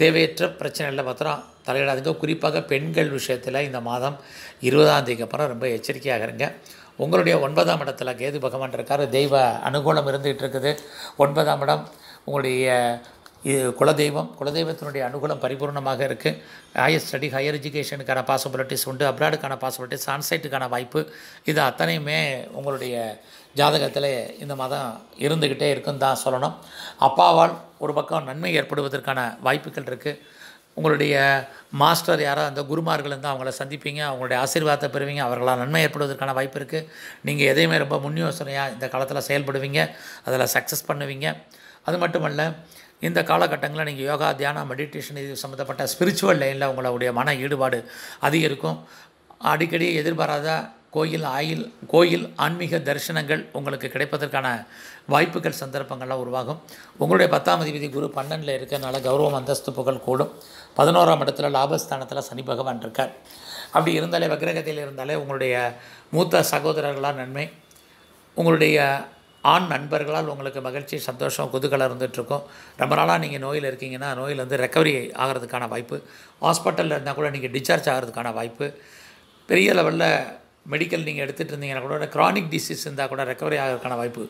தேவையற்ற பிரச்சனைகளில் மாத்திரம் தலையிடாதுங்க. குறிப்பாக பெண்கள் விஷயத்தில் இந்த மாதம் 20ஆம் தேதிக்கு அப்புறம் ரொம்ப எச்சரிக்கையாக இருங்க. உங்களுடைய 9ஆம் இடத்துல கேது பகவான் இருக்கார். தெய்வ அனுகூலம் இருந்துகிட்டு இருக்குது. 9ஆம் இடம் உங்களுடைய இது குலதெய்வம். குலதெய்வத்தினுடைய அனுகூலம் பரிபூர்ணமாக இருக்குது. ஹையர் ஸ்டடி, ஹையர் எஜுகேஷனுக்கான பாசிபிலிட்டிஸ் உண்டு. அப்ராடுக்கான பாசிபிலிட்டிஸ், ஆன்சைட்டுக்கான வாய்ப்பு, இது அத்தனையுமே உங்களுடைய ஜாதகத்தில் இந்த மாதம் இருந்துக்கிட்டே இருக்குன்னு தான் சொல்லணும். அப்பாவால் ஒரு பக்கம் நன்மை ஏற்படுவதற்கான வாய்ப்புகள் இருக்குது. உங்களுடைய மாஸ்டர் யாரோ அந்த குருமார்கள் இருந்தால் அவங்கள சந்திப்பீங்க. அவங்களுடைய ஆசீர்வாதத்தை பெறுவீங்க. அவர்களால் நன்மை ஏற்படுவதற்கான வாய்ப்பு இருக்குது. நீங்கள் எதையுமே ரொம்ப முன் யோசனையாக இந்த காலத்தில் செயல்படுவீங்க. அதில் சக்ஸஸ் பண்ணுவீங்க. அது மட்டுமல்ல, இந்த காலகட்டங்களில் நீங்கள் யோகா, தியானம், மெடிடேஷன் இது சம்மந்தப்பட்ட ஸ்பிரிச்சுவல் லைனில் உங்களுடைய மன ஈடுபாடு அதிகரிக்கும். அடிக்கடி எதிர்பாராத கோயில் ஆன்மீக தரிசனங்கள் உங்களுக்கு கிடைப்பதற்கான வாய்ப்புகள், சந்தர்ப்பங்கள்லாம் உருவாகும். உங்களுடைய 10ஆம் அதிபதி குரு 12ல் இருக்கிறதுனால கௌரவம், அந்தஸ்து, புகழ் கூடும். 11ஆம் இடத்துல லாபஸ்தானத்தில் சனி பகவான் இருக்கார். அப்படி இருந்தாலே வக்ரகதியில் இருந்தாலே உங்களுடைய மூத்த சகோதரர்களால் நன்மை, உங்களுடைய ஆண் நண்பர்களால் உங்களுக்கு மகிழ்ச்சி, சந்தோஷம், குதூகலம் இருந்துகிட்ருக்கும். ரொம்ப நாளாக நீங்கள் நோயில் இருக்கீங்கன்னா நோயிலேருந்து ரெக்கவரி ஆகிறதுக்கான வாய்ப்பு, ஹாஸ்பிட்டலில் இருந்தால் கூட நீங்கள் டிஸ்சார்ஜ் ஆகிறதுக்கான வாய்ப்பு, பெரிய லெவலில் மெடிக்கல் நீங்கள் எடுத்துகிட்டு இருந்தீங்கன்னா கூட க்ரானிக் டிசீஸ் இருந்தால் கூட ரெக்கவரி ஆகிறதுக்கான வாய்ப்பு.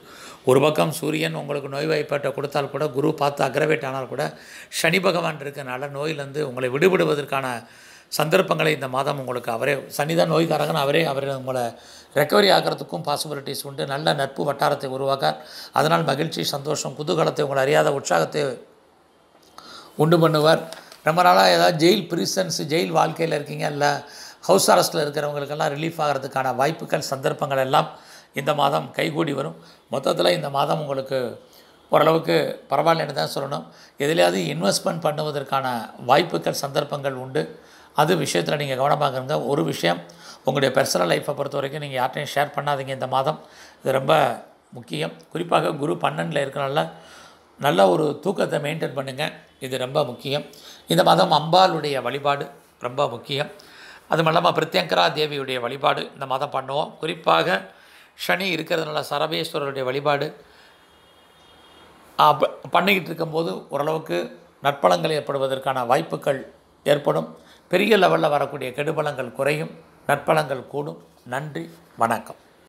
ஒரு பக்கம் சூரியன் உங்களுக்கு நோய் வாய்ப்பாட்டை கொடுத்தால் கூட, குரு பார்த்து அக்ரவேட் ஆனால் கூட, சனி பகவான் இருக்கிறனால நோயிலேருந்து உங்களை விடுபடுவதற்கான சந்தர்ப்பங்களை இந்த மாதம் உங்களுக்கு அவரே, சனிதான் நோய்க்காரகன், அவரே உங்களை ரெக்கவரி ஆகிறதுக்கும் பாசிபிலிட்டிஸ் உண்டு. நல்ல நட்பு வட்டாரத்தை உருவாக்க, அதனால் மகிழ்ச்சி, சந்தோஷம், குதூகலத்தை, உங்களை அறியாத உற்சாகத்தை உண்டு பண்ணுவார். ரொம்ப நாளாக ஏதாவது ஜெயில், பிரிசன்ஸ், ஜெயில் வாழ்க்கையில் இருக்கீங்க, இல்லை ஹவுஸ் அரெஸ்ட்டில் இருக்கிறவங்களுக்கெல்லாம் ரிலீஃப் ஆகிறதுக்கான வாய்ப்புகள், சந்தர்ப்பங்கள் எல்லாம் இந்த மாதம் கைகூடி வரும். மொத்தத்தில் இந்த மாதம் உங்களுக்கு ஓரளவுக்கு பரவாயில்லன்னு தான் சொல்லணும். எதிலையாவது இன்வெஸ்ட்மெண்ட் பண்ணுவதற்கான வாய்ப்புகள், சந்தர்ப்பங்கள் உண்டு. அது விஷயத்தில் நீங்கள் கவனமாக இருங்க. ஒரு விஷயம், உங்களுடைய பர்சனல் லைஃப்பை பொறுத்த வரைக்கும் நீங்கள் யார்ட்டையும் ஷேர் பண்ணாதீங்க இந்த மாதம். இது ரொம்ப முக்கியம். குறிப்பாக குரு 12ல் இருக்கிறனால நல்ல ஒரு தூக்கத்தை மெயின்டைன் பண்ணுங்கள். இது ரொம்ப முக்கியம். இந்த மாதம் அம்பாளுடைய வழிபாடு ரொம்ப முக்கியம். அது இல்லாமல் பிரத்யங்கரா தேவியுடைய வழிபாடு இந்த மாதம் பண்ணுவோம். குறிப்பாக சனி இருக்கிறதுனால சரபேஸ்வரருடைய வழிபாடு பண்ணிக்கிட்டு இருக்கும்போது ஓரளவுக்கு நற்பலங்கள் ஏற்படுவதற்கான வாய்ப்புகள் ஏற்படும். பெரிய லெவலில் வரக்கூடிய கெடுபலங்கள் குறையும், நற்பலங்கள் கூடும். நன்றி, வணக்கம்.